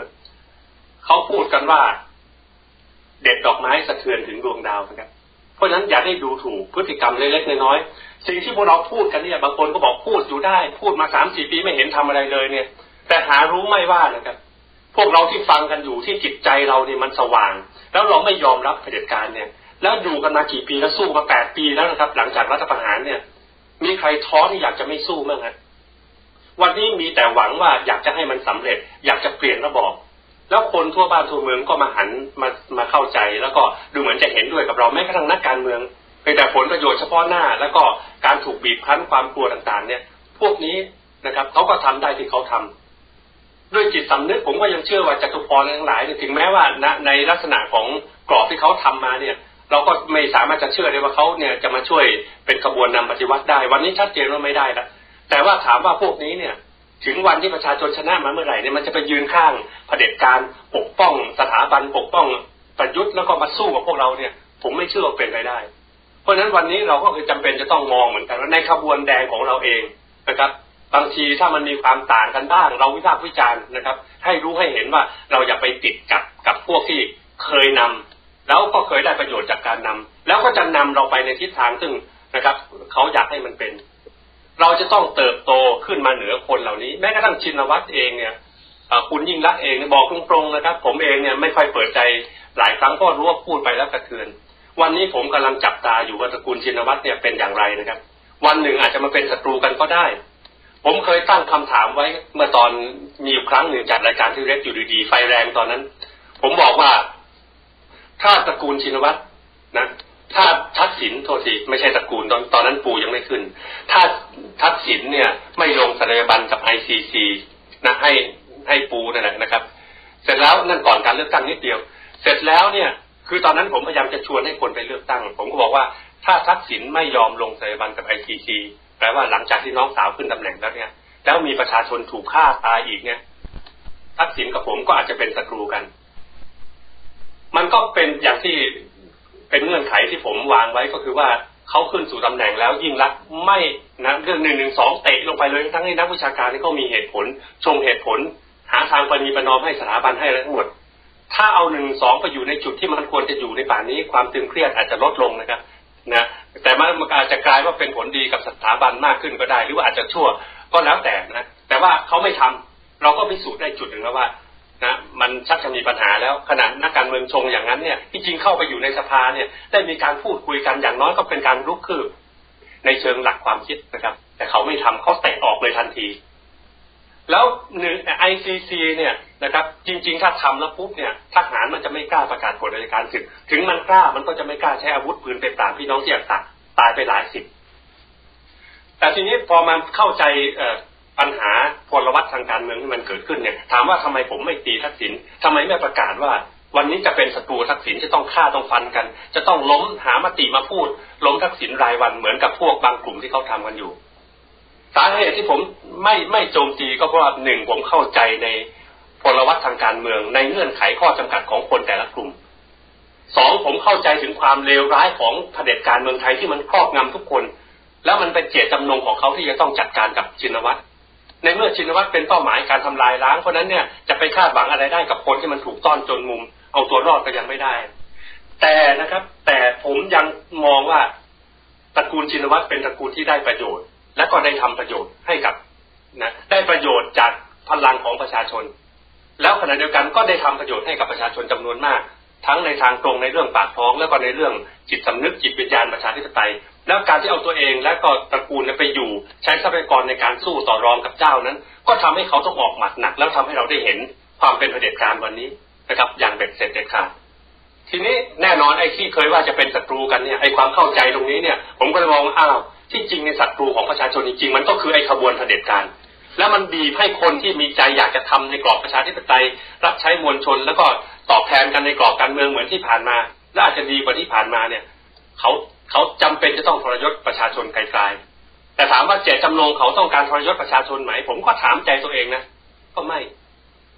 เขาพูดกันว่าเด็ดดอกไม้สะเทือนถึงดวงดาวนะครับเพราะฉะนั้นอย่าได้ดูถูกพฤติกรรมเล็กๆน้อยๆสิ่งที่พวกเราพูดกันเนี่ยบางคนก็บอกพูดอยู่ได้พูดมาสามสี่ปีไม่เห็นทำอะไรเลยเนี่ยแต่หารู้ไม่ว่านะครับพวกเราที่ฟังกันอยู่ที่จิตใจเราเนี่ยมันสว่างแล้วเราไม่ยอมรับเผด็จการเนี่ยแล้วอยู่กันมากี่ปีแล้วสู้มาแปดปีแล้วนะครับหลังจากรัฐประหารเนี่ยมีใครท้อที่อยากจะไม่สู้บ้างฮะวันนี้มีแต่หวังว่าอยากจะให้มันสำเร็จอยากจะเปลี่ยนระบอบแล้วคนทั่วบ้านทั่วเมืองก็มาหันมามาเข้าใจแล้วก็ดูเหมือนจะเห็นด้วยกับเราแม้กระทั่งนักการเมืองเป็นแต่ผลประโยชน์เฉพาะหน้าแล้วก็การถูกบีบคั้นความกลัวต่างๆเนี่ยพวกนี้นะครับเขาก็ทำได้ที่เขาทำด้วยจิตสำนึกผมก็ยังเชื่อว่าจตุพรทั้งหลายถึงแม้ว่าในลักษณะของกรอบที่เขาทำมาเนี่ยเราก็ไม่สามารถจะเชื่อได้ว่าเขาเนี่ยจะมาช่วยเป็นขบวนนำปฏิวัติได้วันนี้ชัดเจนว่าไม่ได้ละแต่ว่าถามว่าพวกนี้เนี่ย ถึงวันที่ประชาชนชนะมาเมื่อไหร่เนี่ยมันจะไปยืนข้างเผด็จการปกป้องสถาบันปกป้องประยุทธ์แล้วก็มาสู้กับพวกเราเนี่ยผมไม่เชื่อว่าเป็นไปได้เพราะฉะนั้นวันนี้เราก็คือจำเป็นจะต้องมองเหมือนกันว่าในขบวนแดงของเราเองนะครับบางทีถ้ามันมีความต่างกันบ้างเราวิพากษ์วิจารณ์นะครับให้รู้ให้เห็นว่าเราอย่าไปติดกับกับพวกที่เคยนำแล้วก็เคยได้ประโยชน์จากการนำแล้วก็จะนำเราไปในทิศทางซึ่งนะครับเขาอยากให้มันเป็นเราจะต้องเติบโตขึ้นมาเหนือคนเหล่านี้แม้กระทั่งชินวัตรเองเนี่ยคุณยิ่งรักเองบอกตรงๆนะครับผมเองเนี่ยไม่ค่อยเปิดใจหลายครั้งก็รู้ว่าพูดไปแล้วกระเทือนวันนี้ผมกำลังจับตาอยู่ว่าตระกูลชินวัตรเนี่ยเป็นอย่างไรนะครับวันหนึ่งอาจจะมาเป็นศัตรูกันก็ได้ผมเคยตั้งคำถามไว้เมื่อตอนมีอยู่ครั้งหนึ่งจัดรายการที่เล็กอยู่ดีๆไฟแรงตอนนั้นผมบอกว่าถ้าตระกูลชินวัตรนะถ้าทักษิณโทษทีไม่ใช่ตระกูลตอนตอนนั้นปู่ยังไม่ขึ้นถ้าทักษิณเนี่ยไม่ลงสัญญาบัตรกับ ไอ ซี ซี นะให้ให้ปู่นั่นแหละนะครับเสร็จแล้วนั่นก่อนการเลือกตั้งนิดเดียวเสร็จแล้วเนี่ยคือตอนนั้นผมพยายามจะชวนให้คนไปเลือกตั้งผมก็บอกว่าถ้าทักษิณไม่ยอมลงสัญญาบัตรกับ ไอ ซี ซี แปลว่าหลังจากที่น้องสาวขึ้นตำแหน่งแล้วเนี่ยแล้วมีประชาชนถูกฆ่าตายอีกเนี่ยทักษิณกับผมก็อาจจะเป็นศัตรูกันมันก็เป็นอย่างที่เป็นเงื่อนไขที่ผมวางไว้ก็คือว่าเขาขึ้นสู่ตำแหน่งแล้วยิ่งรักไม่นะเรื่องหนึ่งหนึ่งสองเตะลงไปเลยทั้งที่นักวิชาการนี่ก็มีเหตุผลชงเหตุผลหาทางปณีประนอมให้สถาบันให้และทั้งหมดถ้าเอาหนึ่งสองไปอยู่ในจุดที่มันควรจะอยู่ในป่านนี้ความตึงเครียดอาจจะลดลงนะครับนะแต่มันอาจจะกลายว่าเป็นผลดีกับสถาบันมากขึ้นก็ได้หรือว่าอาจจะชั่วก็แล้วแต่นะแต่ว่าเขาไม่ทำเราก็พิสูจน์ได้จุดหนึ่งแล้วว่านะมันชักจะมีปัญหาแล้วขณะนักการเมืองชงอย่างนั้นเนี่ยที่จริงเข้าไปอยู่ในสภาเนี่ยได้มีการพูดคุยกันอย่างน้อยก็เป็นการลุกคืบในเชิงหลักความคิดนะครับแต่เขาไม่ทำเขาแตะออกเลยทันทีแล้วไอซีซีเนี่ยนะครับจริงๆถ้าทำแล้วปุ๊บเนี่ยทหารมันจะไม่กล้าประกาศผลราชการศึกถึงมันกล้ามันก็จะไม่กล้าใช้อาวุธปืนไปตามพี่น้องที่ตายตายไปหลายสิบแต่ทีนี้พอมันเข้าใจปัญหาพลวัตทางการเมืองที่มันเกิดขึ้นเนี่ยถามว่าทำไมผมไม่ตีทักษิณทำไมไม่ประกาศว่าวันนี้จะเป็นศัตรูทักษิณจะต้องฆ่าต้องฟันกันจะต้องล้มหามติมาพูดล้มทักษิณรายวันเหมือนกับพวกบางกลุ่มที่เขาทำกันอยู่สาเหตุที่ผมไม่ไม่โจมตีก็เพราะว่าหนึ่งผมเข้าใจในพลวัตทางการเมืองในเงื่อนไขข้อจำกัดของคนแต่ละกลุ่มสองผมเข้าใจถึงความเลวร้ายของเผด็จการเมืองไทยที่มันครอบงำทุกคนแล้วมันเป็นเจตจำนงของเขาที่จะต้องจัดการกับชินวัตรในเมื่อชินวัตรเป็นเป้าหมายการทำลายล้างเพราะนั้นเนี่ยจะไปคาดหวังอะไรได้กับคนที่มันถูกต้อนจนมุมเอาตัวรอดก็ยังไม่ได้แต่นะครับแต่ผมยังมองว่าตระกูลชินวัตรเป็นตระกูลที่ได้ประโยชน์และก็ได้ทำประโยชน์ให้กับนะได้ประโยชน์จากพลังของประชาชนแล้วขณะเดียวกันก็ได้ทำประโยชน์ให้กับประชาชนจำนวนมากทั้งในทางตรงในเรื่องปากท้องแล้วก็ในเรื่องจิตสำนึกจิตวิญญาณประชาธิปไตยแล้วการที่เอาตัวเองและก็ตระกูลไปอยู่ใช้ทรัพยากรในการสู้ต่อรองกับเจ้านั้นก็ทำให้เขาต้องออกหมัดหนักแล้วทำให้เราได้เห็นความเป็นเผด็จการวันนี้นะครับอย่างเบ็ดเสร็จเด็ดขาดทีนี้แน่นอนไอ้ที่เคยว่าจะเป็นศัตรูกันเนี่ยไอ้ความเข้าใจตรงนี้เนี่ยผมก็มองอ้าวที่จริงในศัตรูของประชาชนจริงๆมันก็คือไอ้ขบวนเผด็จการแล้วมันบีบให้คนที่มีใจอยากจะทำในกรอบประชาธิปไตยรับใช้มวลชนแล้วก็ตอบแทนกันในกรอบการเมืองเหมือนที่ผ่านมาและอาจจะดีกว่าที่ผ่านมาเนี่ยเขาเขาจำเป็นจะต้องทรยศประชาชนไกลๆแต่ถามว่าเจตจำนงเขาต้องการทรยศประชาชนไหมผมก็ถามใจตัวเองนะก็ไม่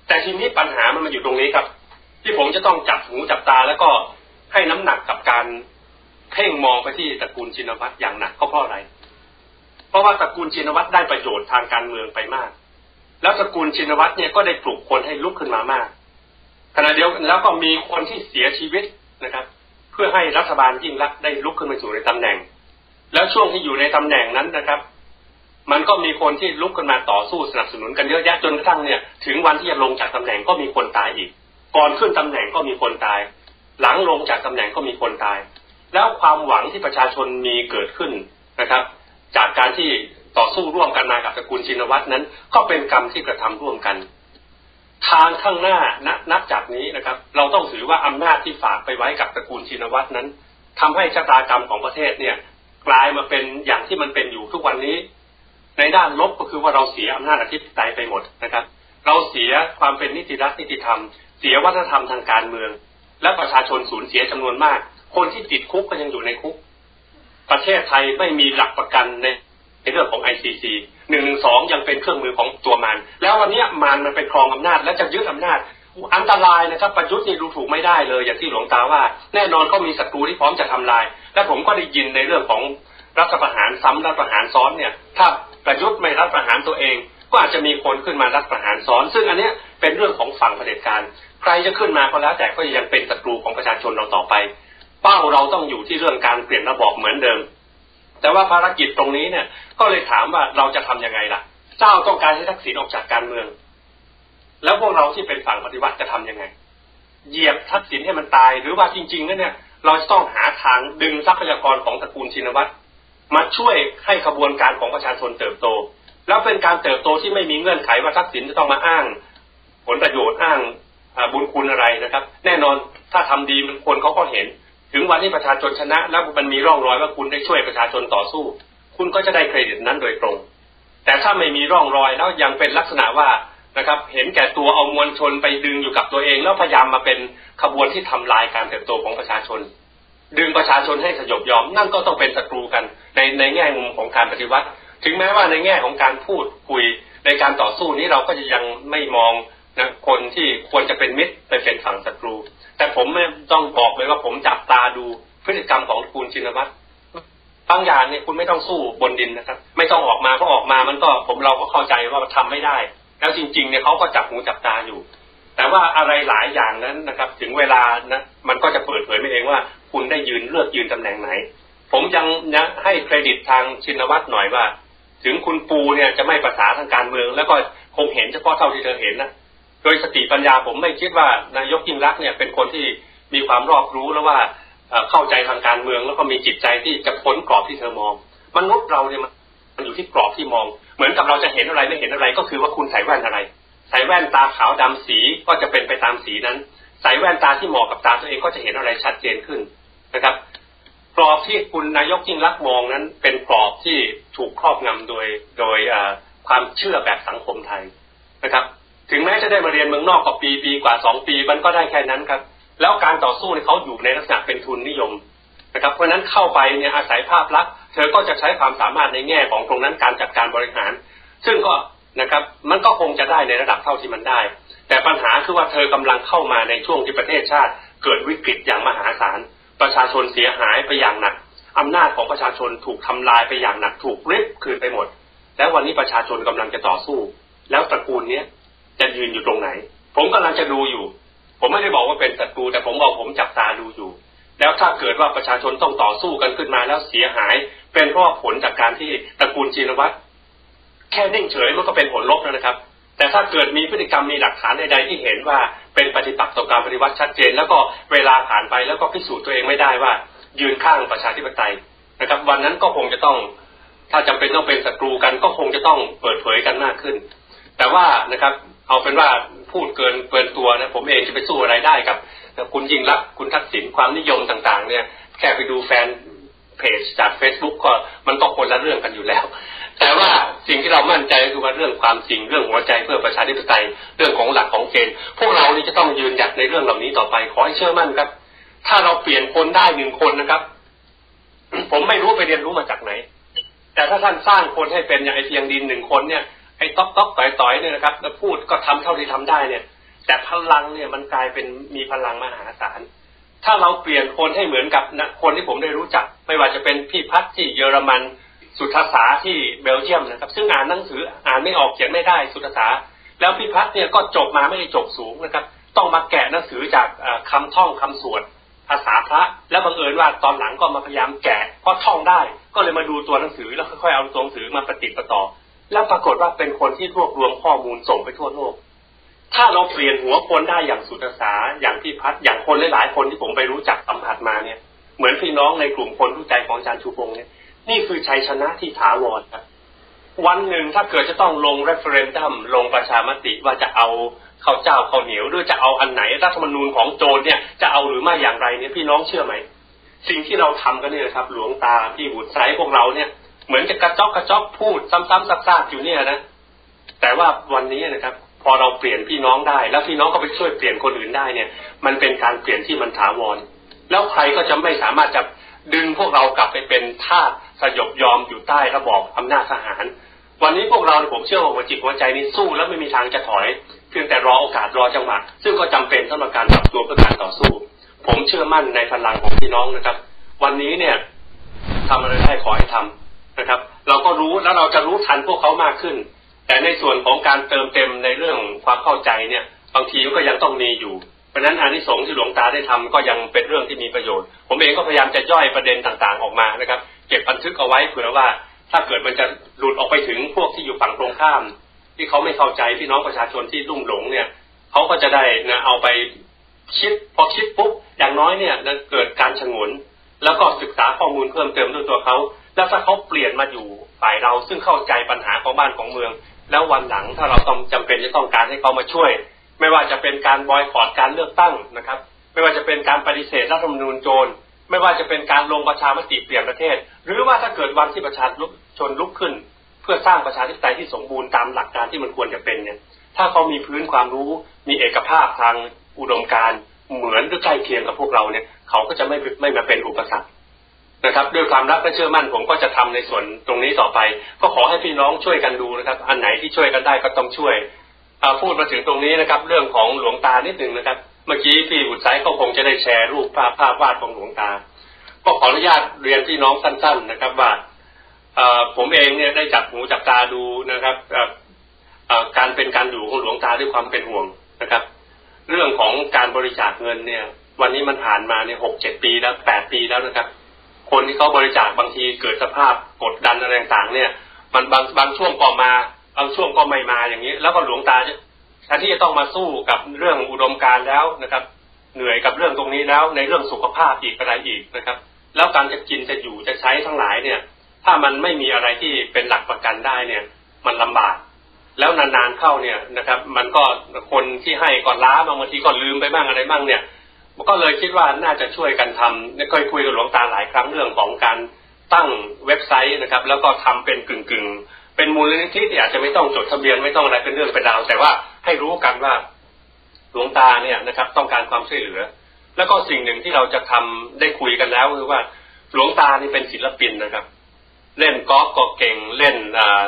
แต่ทีนี้ปัญหามันมาอยู่ตรงนี้ครับที่ผมจะต้องจับหูจับตาแล้วก็ให้น้ำหนักกับการเพ่งมองไปที่ตระกูลชินวัตรอย่างหนักก็เพราะอะไรเพราะว่าตระกูลชินวัตรได้ประโยชน์ทางการเมืองไปมากแล้วตระกูลชินวัตรเนี่ยก็ได้ปลุกคนให้ลุกขึ้นมามากขณะเดียวกันแล้วก็มีคนที่เสียชีวิตนะครับเพื่อให้รัฐบาลยิ่งรักได้ลุกขึ้นมาอยู่ในตำแหน่งแล้วช่วงที่อยู่ในตำแหน่งนั้นนะครับมันก็มีคนที่ลุกขึ้นมาต่อสู้สนับสนุนกันเยอะแยะจนกระทั่งเนี่ยถึงวันที่จะลงจากตำแหน่งก็มีคนตายอีกก่อนขึ้นตำแหน่งก็มีคนตายหลังลงจากตำแหน่งก็มีคนตายแล้วความหวังที่ประชาชนมีเกิดขึ้นนะครับจากการที่ต่อสู้ร่วมกันมากับตระกูลชินวัตรนั้นก็เป็นกรรมที่กระทำร่วมกันทางข้างหน้านับจากนี้นะครับเราต้องถือว่าอำนาจที่ฝากไปไว้กับตระกูลชินวัตรนั้นทำให้ชะตากรรมของประเทศเนี่ยกลายมาเป็นอย่างที่มันเป็นอยู่ทุกวันนี้ในด้านลบก็คือว่าเราเสียอำนาจอธิปไตยไปหมดนะครับเราเสียความเป็นนิติรัฐนิติธรรมเสียวัฒนธรรมทางการเมืองและประชาชนสูญเสียจำนวนมากคนที่ติดคุกก็ยังอยู่ในคุกประเทศไทยไม่มีหลักประกันในเรื่องของ ไอ ซี ซี หนึ่งหนึ่งสองยังเป็นเครื่องมือของตัวมันแล้ววันนี้มันมันไปครองอำนาจและจะยึดอำนาจอันตรายนะครับประยุทธ์นี่ดูถูกไม่ได้เลยอย่างที่หลวงตาว่าแน่นอนก็มีศัตรูที่พร้อมจะทำลายและผมก็ได้ยินในเรื่องของรัฐประหารซ้ำรัฐประหารซ้อนเนี่ยถ้าประยุทธ์ไม่รัฐประหารตัวเองก็อาจจะมีคนขึ้นมารัฐประหารซ้อนซึ่งอันเนี้ยเป็นเรื่องของฝั่งเผด็จการใครจะขึ้นมาก็แล้วแต่ก็ยังเป็นศัตรูของประชาชนเราต่อไปเป้าเราต้องอยู่ที่เรื่องการเปลี่ยนระบอบเหมือนเดิมแต่ว่าภารกิจตรงนี้เนี่ยก็เลยถามว่าเราจะทํำยังไงล่ะเจ้าต้องการให้ทักษิณออกจากการเมืองแล้วพวกเราที่เป็นฝั่งปฏิวัติจะทํำยังไงเหยียบทักษิณให้มันตายหรือว่าจริงๆนั่นเนี่ยเราจะต้องหาทางดึงทรัพยากรของตระกูลชินวัตรมาช่วยให้ขบวนการของประชาชนเติบโตแล้วเป็นการเติบโตที่ไม่มีเงื่อนไขว่าทักษิณจะต้องมาอ้างผลประโยชน์อ้างบุญคุณอะไรนะครับแน่นอนถ้าทำดีมันคนเขาก็เห็นถึงวันที่ประชาชนชนะแล้วมันมีร่องรอยว่าคุณได้ช่วยประชาชนต่อสู้คุณก็จะได้เครดิตนั้นโดยตรงแต่ถ้าไม่มีร่องรอยแล้วยังเป็นลักษณะว่านะครับเห็นแก่ตัวเอามวลชนไปดึงอยู่กับตัวเองแล้วพยายามมาเป็นขบวนที่ทำลายการเติบโตของประชาชนดึงประชาชนให้สยบยอมนั่นก็ต้องเป็นศัตรูกันในในแง่มุมของการปฏิวัติถึงแม้ว่าในแง่ของการพูดคุยในการต่อสู้นี้เราก็จะยังไม่มองนะคนที่ควรจะเป็นมิตรไปเป็นฝั่งศัตรูแต่ผมไม่ต้องบอกเลยว่าผมจับตาดูพฤติกรรมของคุณชินวัตรบางอย่างเนี่ยคุณไม่ต้องสู้บนดินนะครับไม่ต้องออกมาเพราะออกมามันก็ผมเราก็เข้าใจว่าทำไม่ได้แล้วจริงๆเนี่ยเขาก็จับหูจับตาอยู่แต่ว่าอะไรหลายอย่างนั้นนะครับถึงเวลานะมันก็จะเปิดเผยมาเองว่าคุณได้ยืนเลือกยืนตำแหน่งไหนผมยังนะให้เครดิตทางชินวัตรหน่อยว่าถึงคุณปูเนี่ยจะไม่ประสาทางการเมืองแล้วก็คงเห็นเฉพาะเท่าที่เธอเห็นนะโดยสติปัญญาผมไม่คิดว่านายกยิ่งลักษณ์เนี่ยเป็นคนที่มีความรอบรู้แล้วว่าเข้าใจทางการเมืองแล้วก็มีจิตใจที่จะพ้นกรอบที่เธอมองมนุษย์เราเนี่ยมันอยู่ที่กรอบที่มองเหมือนกับเราจะเห็นอะไรไม่เห็นอะไรก็คือว่าคุณใส่แว่นอะไรใส่แว่นตาขาวดำสีก็จะเป็นไปตามสีนั้นใส่แว่นตาที่เหมาะกับตาตัวเองก็จะเห็นอะไรชัดเจนขึ้นนะครับกรอบที่คุณนายกยิ่งลักษณ์มองนั้นเป็นกรอบที่ถูกครอบงำโดยโดยความเชื่อแบบสังคมไทยนะครับถึงแม้จะได้มาเรียนเมืองนอกกว่าปีปีกว่าสองปีมันก็ได้แค่นั้นครับแล้วการต่อสู้เนี่ยเขาอยู่ในลักษณะเป็นทุนนิยมนะครับเพราะฉะนั้นเข้าไปเนี่ยอาศัยภาพลักษณ์เธอก็จะใช้ความสามารถในแง่ของตรงนั้นการจัดการบริหารซึ่งก็นะครับมันก็คงจะได้ในระดับเท่าที่มันได้แต่ปัญหาคือว่าเธอกำลังเข้ามาในช่วงที่ประเทศชาติเกิดวิกฤตอย่างมหาศาลประชาชนเสียหายไปอย่างหนักอำนาจของประชาชนถูกทำลายไปอย่างหนักถูกริบคืนไปหมดแล้ววันนี้ประชาชนกำลังจะต่อสู้แล้วตระกูลเนี้ยจะยืนอยู่ตรงไหนผมกำลังจะดูอยู่ผมไม่ได้บอกว่าเป็นศัตรูแต่ผมบอกผมจับตาดูอยู่แล้วถ้าเกิดว่าประชาชนต้องต่อสู้กันขึ้นมาแล้วเสียหายเป็นเพราะผลจากการที่ตระกูลชินวัตรแค่นิ่งเฉยมันก็เป็นผลลบแล้วนะครับแต่ถ้าเกิดมีพฤติกรรมมีหลักฐานใดๆที่เห็นว่าเป็นปฏิปักษ์ต่อการปฏิวัติชัดเจนแล้วก็เวลาผ่านไปแล้วก็พิสูจน์ตัวเองไม่ได้ว่ายืนข้างประชาธิปไตยนะครับวันนั้นก็คงจะต้องถ้าจำเป็นต้องเป็นศัตรูกันก็คงจะต้องเปิดเผยกันมากขึ้นแต่ว่านะครับเอาเป็นว่าพูดเกินเกินตัวนะผมเองจะไปสู้อะไรได้กับคุณยิ่งรักคุณทักษิณความนิยมต่างๆเนี่ยแค่ไปดูแฟนเพจจาก เฟซบุ๊ก ก็มันก็คนละเรื่องกันอยู่แล้วแต่ว่าสิ่งที่เรามั่นใจคือว่าเรื่องความจริงเรื่องหัวใจเพื่อประชาธิปไตยเรื่องของหลักของเกณฑ์พวกเรานี่จะต้องยืนหยัดในเรื่องเหล่านี้ต่อไปขอให้เชื่อมั่นครับถ้าเราเปลี่ยนคนได้หนึ่งคนนะครับผมไม่รู้ไปเรียนรู้มาจากไหนแต่ถ้าท่านสร้างคนให้เป็นอย่างไอเพียงดินหนึ่งคนเนี่ยไอ้ต๊อกต๊อกต่อยต่อยเนี่ยนะครับแล้วพูดก็ทำเท่าที่ทำได้เนี่ยแต่พลังเนี่ยมันกลายเป็นมีพลังมหาศาลถ้าเราเปลี่ยนคนให้เหมือนกับนะคนที่ผมได้รู้จักไม่ว่าจะเป็นพี่พัฒน์ที่เยอรมันสุทธสาที่เบลเยียมนะครับซึ่งอ่านหนังสืออ่านไม่ออกเขียนไม่ได้สุทธสาแล้วพี่พัฒน์เนี่ยก็จบมาไม่ได้จบสูงนะครับต้องมาแกะหนังสือจากคำท่องคำสวดภาษาพระแล้วบังเอิญว่าตอนหลังก็มาพยายามแกะเพราะท่องได้ก็เลยมาดูตัวหนังสือแล้วค่อยๆเอาตัวหนังสือมาประติดประต่อแล้วปรากฏว่าเป็นคนที่รวบรวมข้อมูลส่งไปทั่วโลกถ้าเราเปลี่ยนหัวคนได้อย่างสุทธสาอย่างพี่พัฒน์อย่างคนหลายๆคนที่ผมไปรู้จักสัมผัสมาเนี่ยเหมือนพี่น้องในกลุ่มคนรู้ใจของอาจารย์ชูพงษ์เนี่ยนี่คือชัยชนะที่ถาวรครับวันหนึ่งถ้าเกิดจะต้องลงเรฟเฟอเรนดัมลงประชามติว่าจะเอาข้าวเจ้าข้าวเหนียวหรือจะเอาอันไหนรัฐธรรมนูญของโจรเนี่ยจะเอาหรือไม่อย่างไรเนี่ยพี่น้องเชื่อไหมสิ่งที่เราทำกันเนี่ยครับหลวงตาพี่บุตรไซพวกเราเนี่ยเหมือนจะกระจอกกระจอกพูดซ้ำๆซากๆอยู่เนี่ยนะแต่ว่าวันนี้นะครับพอเราเปลี่ยนพี่น้องได้แล้วพี่น้องก็ไปช่วยเปลี่ยนคนอื่นได้เนี่ยมันเป็นการเปลี่ยนที่มันถาวรแล้วใครก็จะไม่สามารถจะดึงพวกเรากลับไปเป็นทาสสยบยอมอยู่ใต้ระบอบอำนาจทหาร วันนี้พวกเราผมเชื่อว่าหัวจิตหัวใจนี้สู้แล้วไม่มีทางจะถอยเพียงแต่รอโอกาสรอจังหวะซึ่งก็จำเป็นสำหรับการปรับตัวเพื่อการต่อสู้ผมเชื่อมั่นในพลังของพี่น้องนะครับวันนี้เนี่ยทำอะไรได้ขอให้ทำนะครับเราก็รู้แล้วเราจะรู้ทันพวกเขามากขึ้นแต่ในส่วนของการเติมเต็มในเรื่องความเข้าใจเนี่ยบางทีก็ยังต้องมีอยู่เพราะฉะนั้นอานิสงส์ที่หลวงตาได้ทำก็ยังเป็นเรื่องที่มีประโยชน์ผมเองก็พยายามจะย่อยประเด็นต่างๆออกมานะครับเก็บบันทึกเอาไว้เผื่อว่าถ้าเกิดมันจะหลุดออกไปถึงพวกที่อยู่ฝั่งตรงข้ามที่เขาไม่เข้าใจพี่น้องประชาชนที่ลุ่มหลงเนี่ยเขาก็จะได้นะเอาไปคิดพอคิดปุ๊บอย่างน้อยเนี่ยเกิดการฉงนแล้วก็ศึกษาข้อมูลเพิ่มเติมด้วยตัวเขาแล้วถ้าเขาเปลี่ยนมาอยู่ฝ่ายเราซึ่งเข้าใจปัญหาของบ้านของเมืองแล้ววันหลังถ้าเราต้องจำเป็นจะต้องการให้เขามาช่วยไม่ว่าจะเป็นการบอยคอตการเลือกตั้งนะครับไม่ว่าจะเป็นการปฏิเสธรัฐธรรมนูญโจรไม่ว่าจะเป็นการลงประชามติเปลี่ยนประเทศหรือว่าถ้าเกิดวันที่ประชาชนลุกขึ้นเพื่อสร้างประชาธิปไตยที่สมบูรณ์ตามหลักการที่มันควรจะเป็นเนี่ยถ้าเขามีพื้นความรู้มีเอกภาพทางอุดมการณ์เหมือนหรือใกล้เคียงกับพวกเราเนี่ยเขาก็จะไม่ไม่มาเป็นอุปสรรคนะครับด้วยความรักและเชื่อมั่นผมก็จะทำในส่วนตรงนี้ต่อไปก็ขอให้พี่น้องช่วยกันดูนะครับอันไหนที่ช่วยกันได้ก็ต้องช่วยพูดมาถึงตรงนี้นะครับเรื่องของหลวงตานิดหนึ่งนะครับเมื่อกี้พี่บุตรไซก็คงจะได้แชร์รูปภาพภาพวาดของหลวงตาก็ขออนุญาตเรียนพี่น้องสั้นๆนะครับว่าผมเองเนี่ยได้จับหูจับตาดูนะครับการเป็นการอยู่ของหลวงตาด้วยความเป็นห่วงนะครับเรื่องของการบริจาคเงินเนี่ยวันนี้มันผ่านมาเนี่ยหกเจ็ดปีแล้วแปดปีแล้วนะครับคนที่เขาบริจาคบางทีเกิดสภาพกดดันอะไรต่างๆเนี่ยมันบางบางช่วงก็มาบางช่วงก็ไม่มาอย่างนี้แล้วก็หลวงตาแทนที่จะต้องมาสู้กับเรื่องอุดมการแล้วนะครับเหนื่อยกับเรื่องตรงนี้แล้วในเรื่องสุขภาพอีกอะไรอีกนะครับแล้วการจะกินจะอยู่จะใช้ทั้งหลายเนี่ยถ้ามันไม่มีอะไรที่เป็นหลักประกันได้เนี่ยมันลำบากแล้วนานๆเข้าเนี่ยนะครับมันก็คนที่ให้ก่อนล้าบางทีก็ลืมไปบ้างอะไรบ้างเนี่ยก็เลยคิดว่าน่าจะช่วยกันทำเคยคุยกับหลวงตาหลายครั้งเรื่องของการตั้งเว็บไซต์นะครับแล้วก็ทำเป็นกึ่งๆเป็นมูลนิธิอาจจะไม่ต้องจดทะเบียนไม่ต้องอะไรเป็นเรื่องเป็นราวแต่ว่าให้รู้กันว่าหลวงตาเนี่ยนะครับต้องการความช่วยเหลือแล้วก็สิ่งหนึ่งที่เราจะทำได้คุยกันแล้วคือว่าหลวงตานี่เป็นศิลปินนะครับเล่นกอล์ฟก็เก่งเล่นอ่า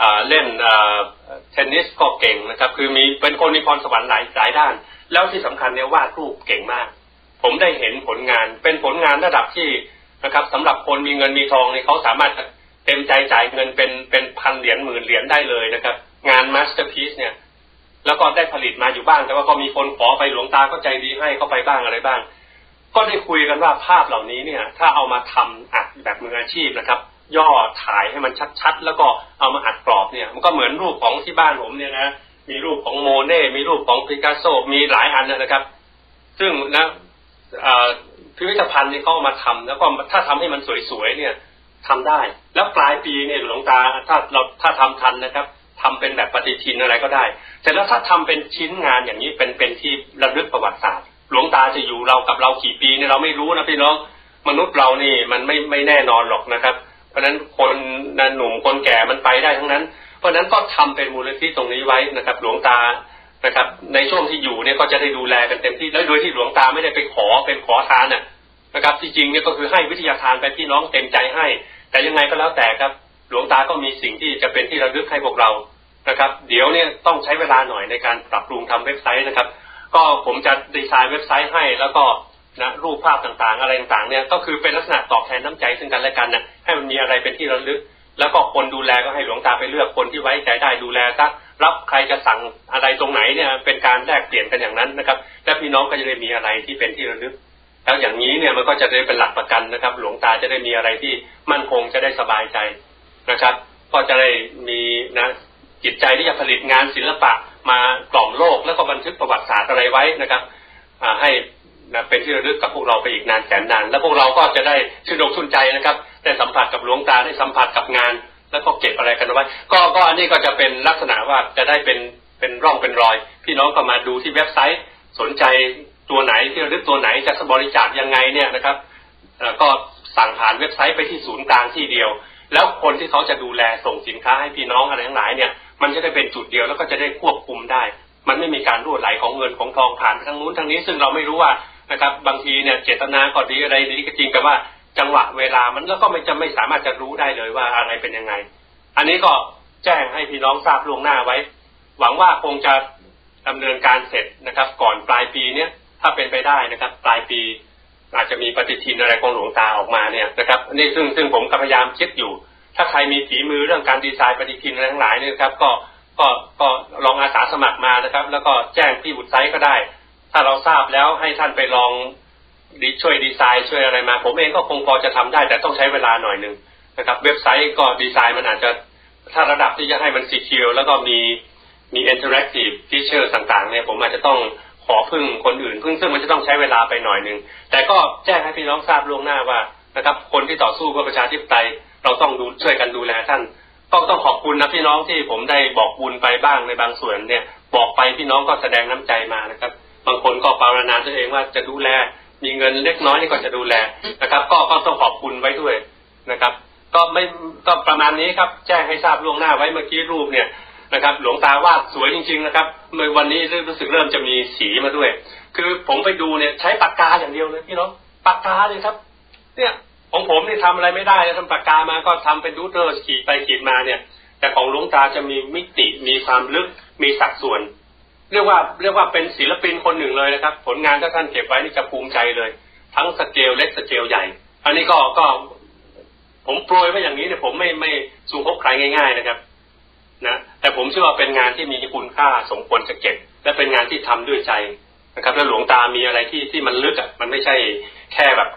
อ่าเล่นอ่าเทนนิสก็เก่งนะครับคือมีเป็นคนมีพรสวรรค์หลายสายด้านแล้วที่สำคัญเนี่ยวาดรูปเก่งมากผมได้เห็นผลงานเป็นผลงานระดับที่นะครับสำหรับคนมีเงินมีทองเนี่ยเขาสามารถเต็มใจจ่ายเงินเป็นเป็นพันเหรียญหมื่นเหรียญได้เลยนะครับงานมาสเตอร์พีซเนี่ยแล้วก็ได้ผลิตมาอยู่บ้างแต่ว่าก็มีคนขอไปหลวงตาก็ใจดีให้เขาไปบ้างอะไรบ้างก็ได้คุยกันว่าภาพเหล่านี้เนี่ยถ้าเอามาทำอัดแบบมืออาชีพนะครับย่อถ่ายให้มันชัดๆแล้วก็เอามาอัดกรอบเนี่ยมันก็เหมือนรูปของที่บ้านผมเนี่ยนะมีรูปของโมเน่มีรูปของพิกัสโซมีหลายอันนะครับซึ่งนะพิพิธภัณฑ์นี่เขามาทำแล้วก็ถ้าทำให้มันสวยๆเนี่ยทำได้แล้วปลายปีเนี่ยหลวงตาถ้าเราถ้าทำทันนะครับทำเป็นแบบปฏิทินอะไรก็ได้แต่แล้วถ้าทำเป็นชิ้นงานอย่างนี้เป็นเป็นที่ระลึกประวัติศาสตร์หลวงตาจะอยู่เรากับเรากี่ปีเนี่ยเราไม่รู้นะพี่น้องมนุษย์เรานี่มันไม่ไม่แน่นอนหรอกนะครับเพราะฉะนั้นคนหนุ่มคนแก่มันไปได้ทั้งนั้นเพราะนั้นก็ทำเป็นมูลนิธิตรงนี้ไว้นะครับหลวงตานะครับในช่วงที่อยู่เนี่ยก็จะได้ดูแลกันเต็มที่แล้วโดยที่หลวงตาไม่ได้ไปขอเป็นขอทานเนี่ยนะครับจริงๆเนี่ยก็คือให้วิทยาทานไปพี่น้องเต็มใจให้แต่ยังไงก็แล้วแต่ครับหลวงตาก็มีสิ่งที่จะเป็นที่ระลึกให้พวกเรานะครับเดี๋ยวเนี่ยต้องใช้เวลาหน่อยในการปรับปรุงทำเว็บไซต์นะครับก็ผมจะดีไซน์เว็บไซต์ให้แล้วก็นะรูปภาพต่างๆอะไรต่างๆเนี่ยก็คือเป็นลักษณะตอบแทนน้ำใจซึ่งกันและกันนะให้มันมีอะไรเป็นที่ระลึกแล้วก็คนดูแลก็ให้หลวงตาไปเลือกคนที่ไว้ใจได้ดูแลซะรับใครจะสั่งอะไรตรงไหนเนี่ยเป็นการแลกเปลี่ยนกันอย่างนั้นนะครับและพี่น้องก็จะได้มีอะไรที่เป็นที่ระลึกแล้วอย่างนี้เนี่ยมันก็จะได้เป็นหลักประกันนะครับหลวงตาจะได้มีอะไรที่มั่นคงจะได้สบายใจนะครับก็จะได้มีนะจิตใจที่จะผลิตงานศิลปะมากล่อมโลกแล้วก็บันทึกประวัติศาสตร์อะไรไว้นะครับให้นะเป็นที่ระลึกกับพวกเราไปอีกนานแสนนานแล้วพวกเราก็จะได้ชื่นอกชื่นใจนะครับได้สัมผัสกับหลวงตาได้สัมผัสกับงานแล้วก็เก็บอะไรกันไว้ก็ก็อันนี้ก็จะเป็นลักษณะว่าจะได้เป็นเป็นร่องเป็นรอยพี่น้องก็มาดูที่เว็บไซต์สนใจตัวไหนที่ระลึกตัวไหนจะบริจาคยังไงเนี่ยนะครับก็สั่งผ่านเว็บไซต์ไปที่ศูนย์กลางที่เดียวแล้วคนที่เขาจะดูแลส่งสินค้าให้พี่น้องอะไรทั้งหลายเนี่ยมันจะได้เป็นจุดเดียวแล้วก็จะได้ควบคุมได้มันไม่มีการรั่วไหลของเงินของทองผ่านทางนู้นทางนี้ซึ่งเราไม่รู้ว่านะครับบางทีเนี่ยเจตนาก็ดีอะไรนี่ก็จริงแต่ว่าจังหวะเวลามันแล้วก็ไม่จะไม่สามารถจะรู้ได้เลยว่าอะไรเป็นยังไงอันนี้ก็ แจ้งให้พี่น้องทราบล่วงหน้าไว้หวังว่าคงจะดำเนินการเสร็จนะครับก่อนปลายปีเนี้ยถ้าเป็นไปได้นะครับปลายปีอาจจะมีปฏิทินอะไรของหลวงตาออกมาเนี่ยนะครับนี่ซึ่งซึ่งผมก็พยายามคิดอยู่ถ้าใครมีฝีมือเรื่องการดีไซน์ปฏิทินอะไรทั้งหลายเนี่ยครับก็ก็ก็ลองอาสาสมัครมานะครับแล้วก็แจ้งที่บุตรไซต์ก็ได้ถ้าเราทราบแล้วให้ท่านไปลองช่วยดีไซน์ช่วยอะไรมาผมเองก็คงพอจะทำได้แต่ต้องใช้เวลาหน่อยนึงนะครับเว็บไซต์ก็ดีไซน์มันอาจจะถ้าระดับที่จะให้มัน secure แล้วก็มีมี interactive feature ต่างๆเนี่ยผมอาจจะต้องขอพึ่งคนอื่นพึ่งซึ่งมันจะต้องใช้เวลาไปหน่อยนึงแต่ก็แจ้งให้พี่น้องทราบล่วงหน้าว่านะครับคนที่ต่อสู้เพื่อประชาธิปไตยเราต้องดูช่วยกันดูแลท่านต้องต้องขอบคุณนะพี่น้องที่ผมได้บอกบุญไปบ้างในบางส่วนเนี่ยบอกไปพี่น้องก็แสดงน้ำใจมานะครับบางคนก็ปรารถนาตัวเองว่าจะดูแลมีเงินเล็กน้อยนี่ก็จะดูแลนะครับก็ก็ต้องขอบคุณไว้ด้วยนะครับก็ไม่ก็ประมาณนี้ครับแจ้งให้ทราบล่วงหน้าไว้เมื่อกี้รูปเนี่ยนะครับหลวงตาวาดสวยจริงๆนะครับเมื่อวันนี้รู้สึกเริ่มจะมีสีมาด้วยคือผมไปดูเนี่ยใช้ปากกาอย่างเดียวเลยพี่น้องปากกาเลยครับเนี่ยของผมนี่ทำอะไรไม่ได้ทำปากกามาก็ทำเป็นรูเตอร์ขีดไปขีดมาเนี่ยแต่ของหลวงตาจะมีมิติมีความลึกมีสัดส่วนเรียกว่าเรียกว่าเป็นศิลปินคนหนึ่งเลยนะครับผลงานถ้าท่านเก็บไว้นี่จะภูมิใจเลยทั้งสเกลเล็กสเกลใหญ่อันนี้ก็ก็ผมโปรยไว้อย่างนี้เนี่ยผมไม่ไม่สู้พบใครง่ายๆนะครับนะแต่ผมเชื่อว่าเป็นงานที่มีคุณค่าสมควรจะเก็บและเป็นงานที่ทำด้วยใจนะครับแล้วหลวงตามีอะไรที่ที่มันลึกอ่ะมันไม่ใช่แค่แบบ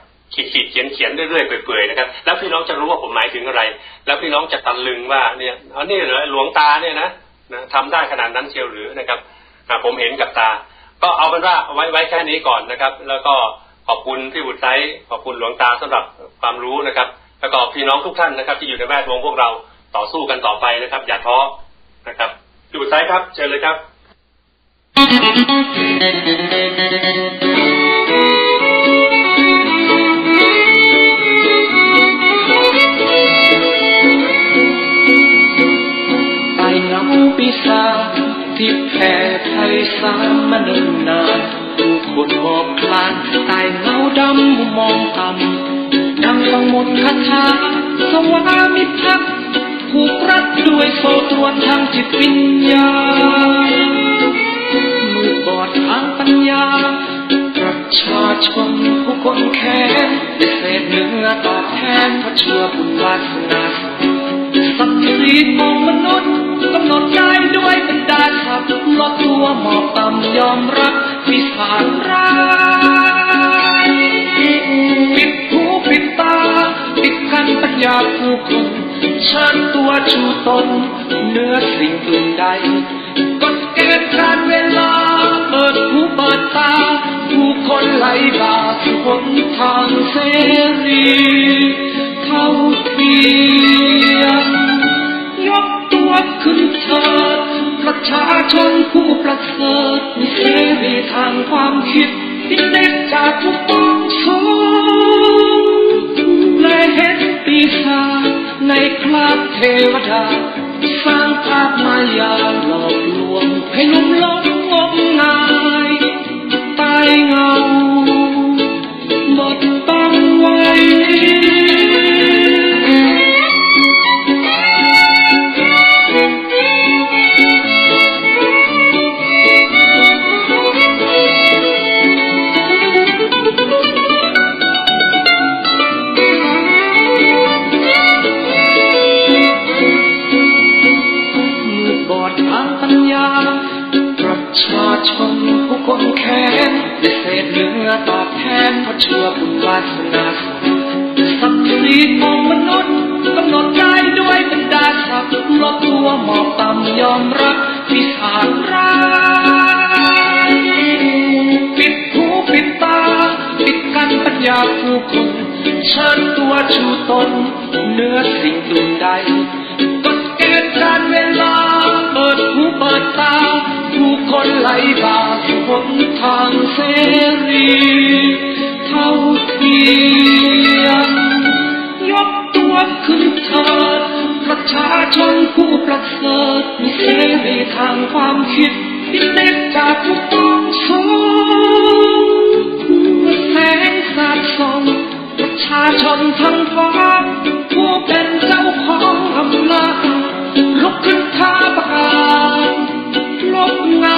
ขีดๆเขียนๆเรื่อยๆเปื่อยๆนะครับแล้วพี่น้องจะรู้ว่าผมหมายถึงอะไรแล้วพี่น้องจะตะลึงว่าเนี่ยเอานี่เหรอหลวงตาเนี่ยนะนะทำได้ขนาดนั้นเชียวหรือนะครับผมเห็นกับตาก็เอาเป็นว่าไว้ไว้แค่นี้ก่อนนะครับแล้วก็ขอบคุณพี่บุตรไซต์ขอบคุณหลวงตาสำหรับความรู้นะครับแล้วก็พี่น้องทุกท่านนะครับที่อยู่ในแวดวงพวกเราต่อสู้กันต่อไปนะครับอย่าท้อนะครับพี่บุตรไซต์ครับเชิญเลยครับปีศาจที่แผ่ไพศาลมานานนานผู้คนหมอบคลานตายเงาดำมุมมองต่ำดังฟังหมดคาถาสวามิภักดิ์ผูกรัดด้วยโซ่ตรวนทางจิตวิญญาณมือบอดทางปัญญาประชาชนผู้คนแค้นเศษเนื้อตอบแทนพระชั่วบุญวาสนาสัตว์รีดมองมนุษย์กำหนดกายด้วยเป็นดาทับลดตัวหมอบต่ำยอมรับปีศาจร้ายปิดหูปิดตาปิดกันปัญญาผู้คนเชิญตัวชูตนเนื้อสิ่งอื่นใดกฎเกณฑ์การเวลาเปิดหูเปิดตาผู้คนไหลบ่าสู่หนทางเสรีเท่าเทียมยกตัวขึ้นเถิดประชาชนผู้ประเสริฐมีเสรีทางความคิดที่เด็กจากทุกองค์สูงในเฮตปีศาจในคราบเทวดาสร้างภาพมายาหลอกลวงให้ลุ่มหลงงมงายตายเงาหมดบังไว้ชนผู้คนแค้นได้เศษเนื้อตอบแทนพระชั่วบุญวาสนาสัตว์รีดมองมนุษย์กำหนดกายด้วยเป็นดาทับลดตัวหมอบต่ำยอมรับปีศาจร้ายปิดหูปิดตาปิดกันปัญญาผู้คนเชิญตัวชูตนเนื้อสิ่งอื่นใดกฎเกณฑ์การเวลาเปิดหูเปิดตาผู้คนไหลบ่าสู่หนทางเสรีเท่าเทียมยกตัวขึ้นเถิดประชาชนผู้ประเสริฐมีเสรีทางความคิดที่เด็กจากทุกองค์สูงแสงสาดส่องประชาชนทั้งฟ้าผู้เป็นเจ้าของอำนาจ ลุกขึ้นท้าประกาศลบเงา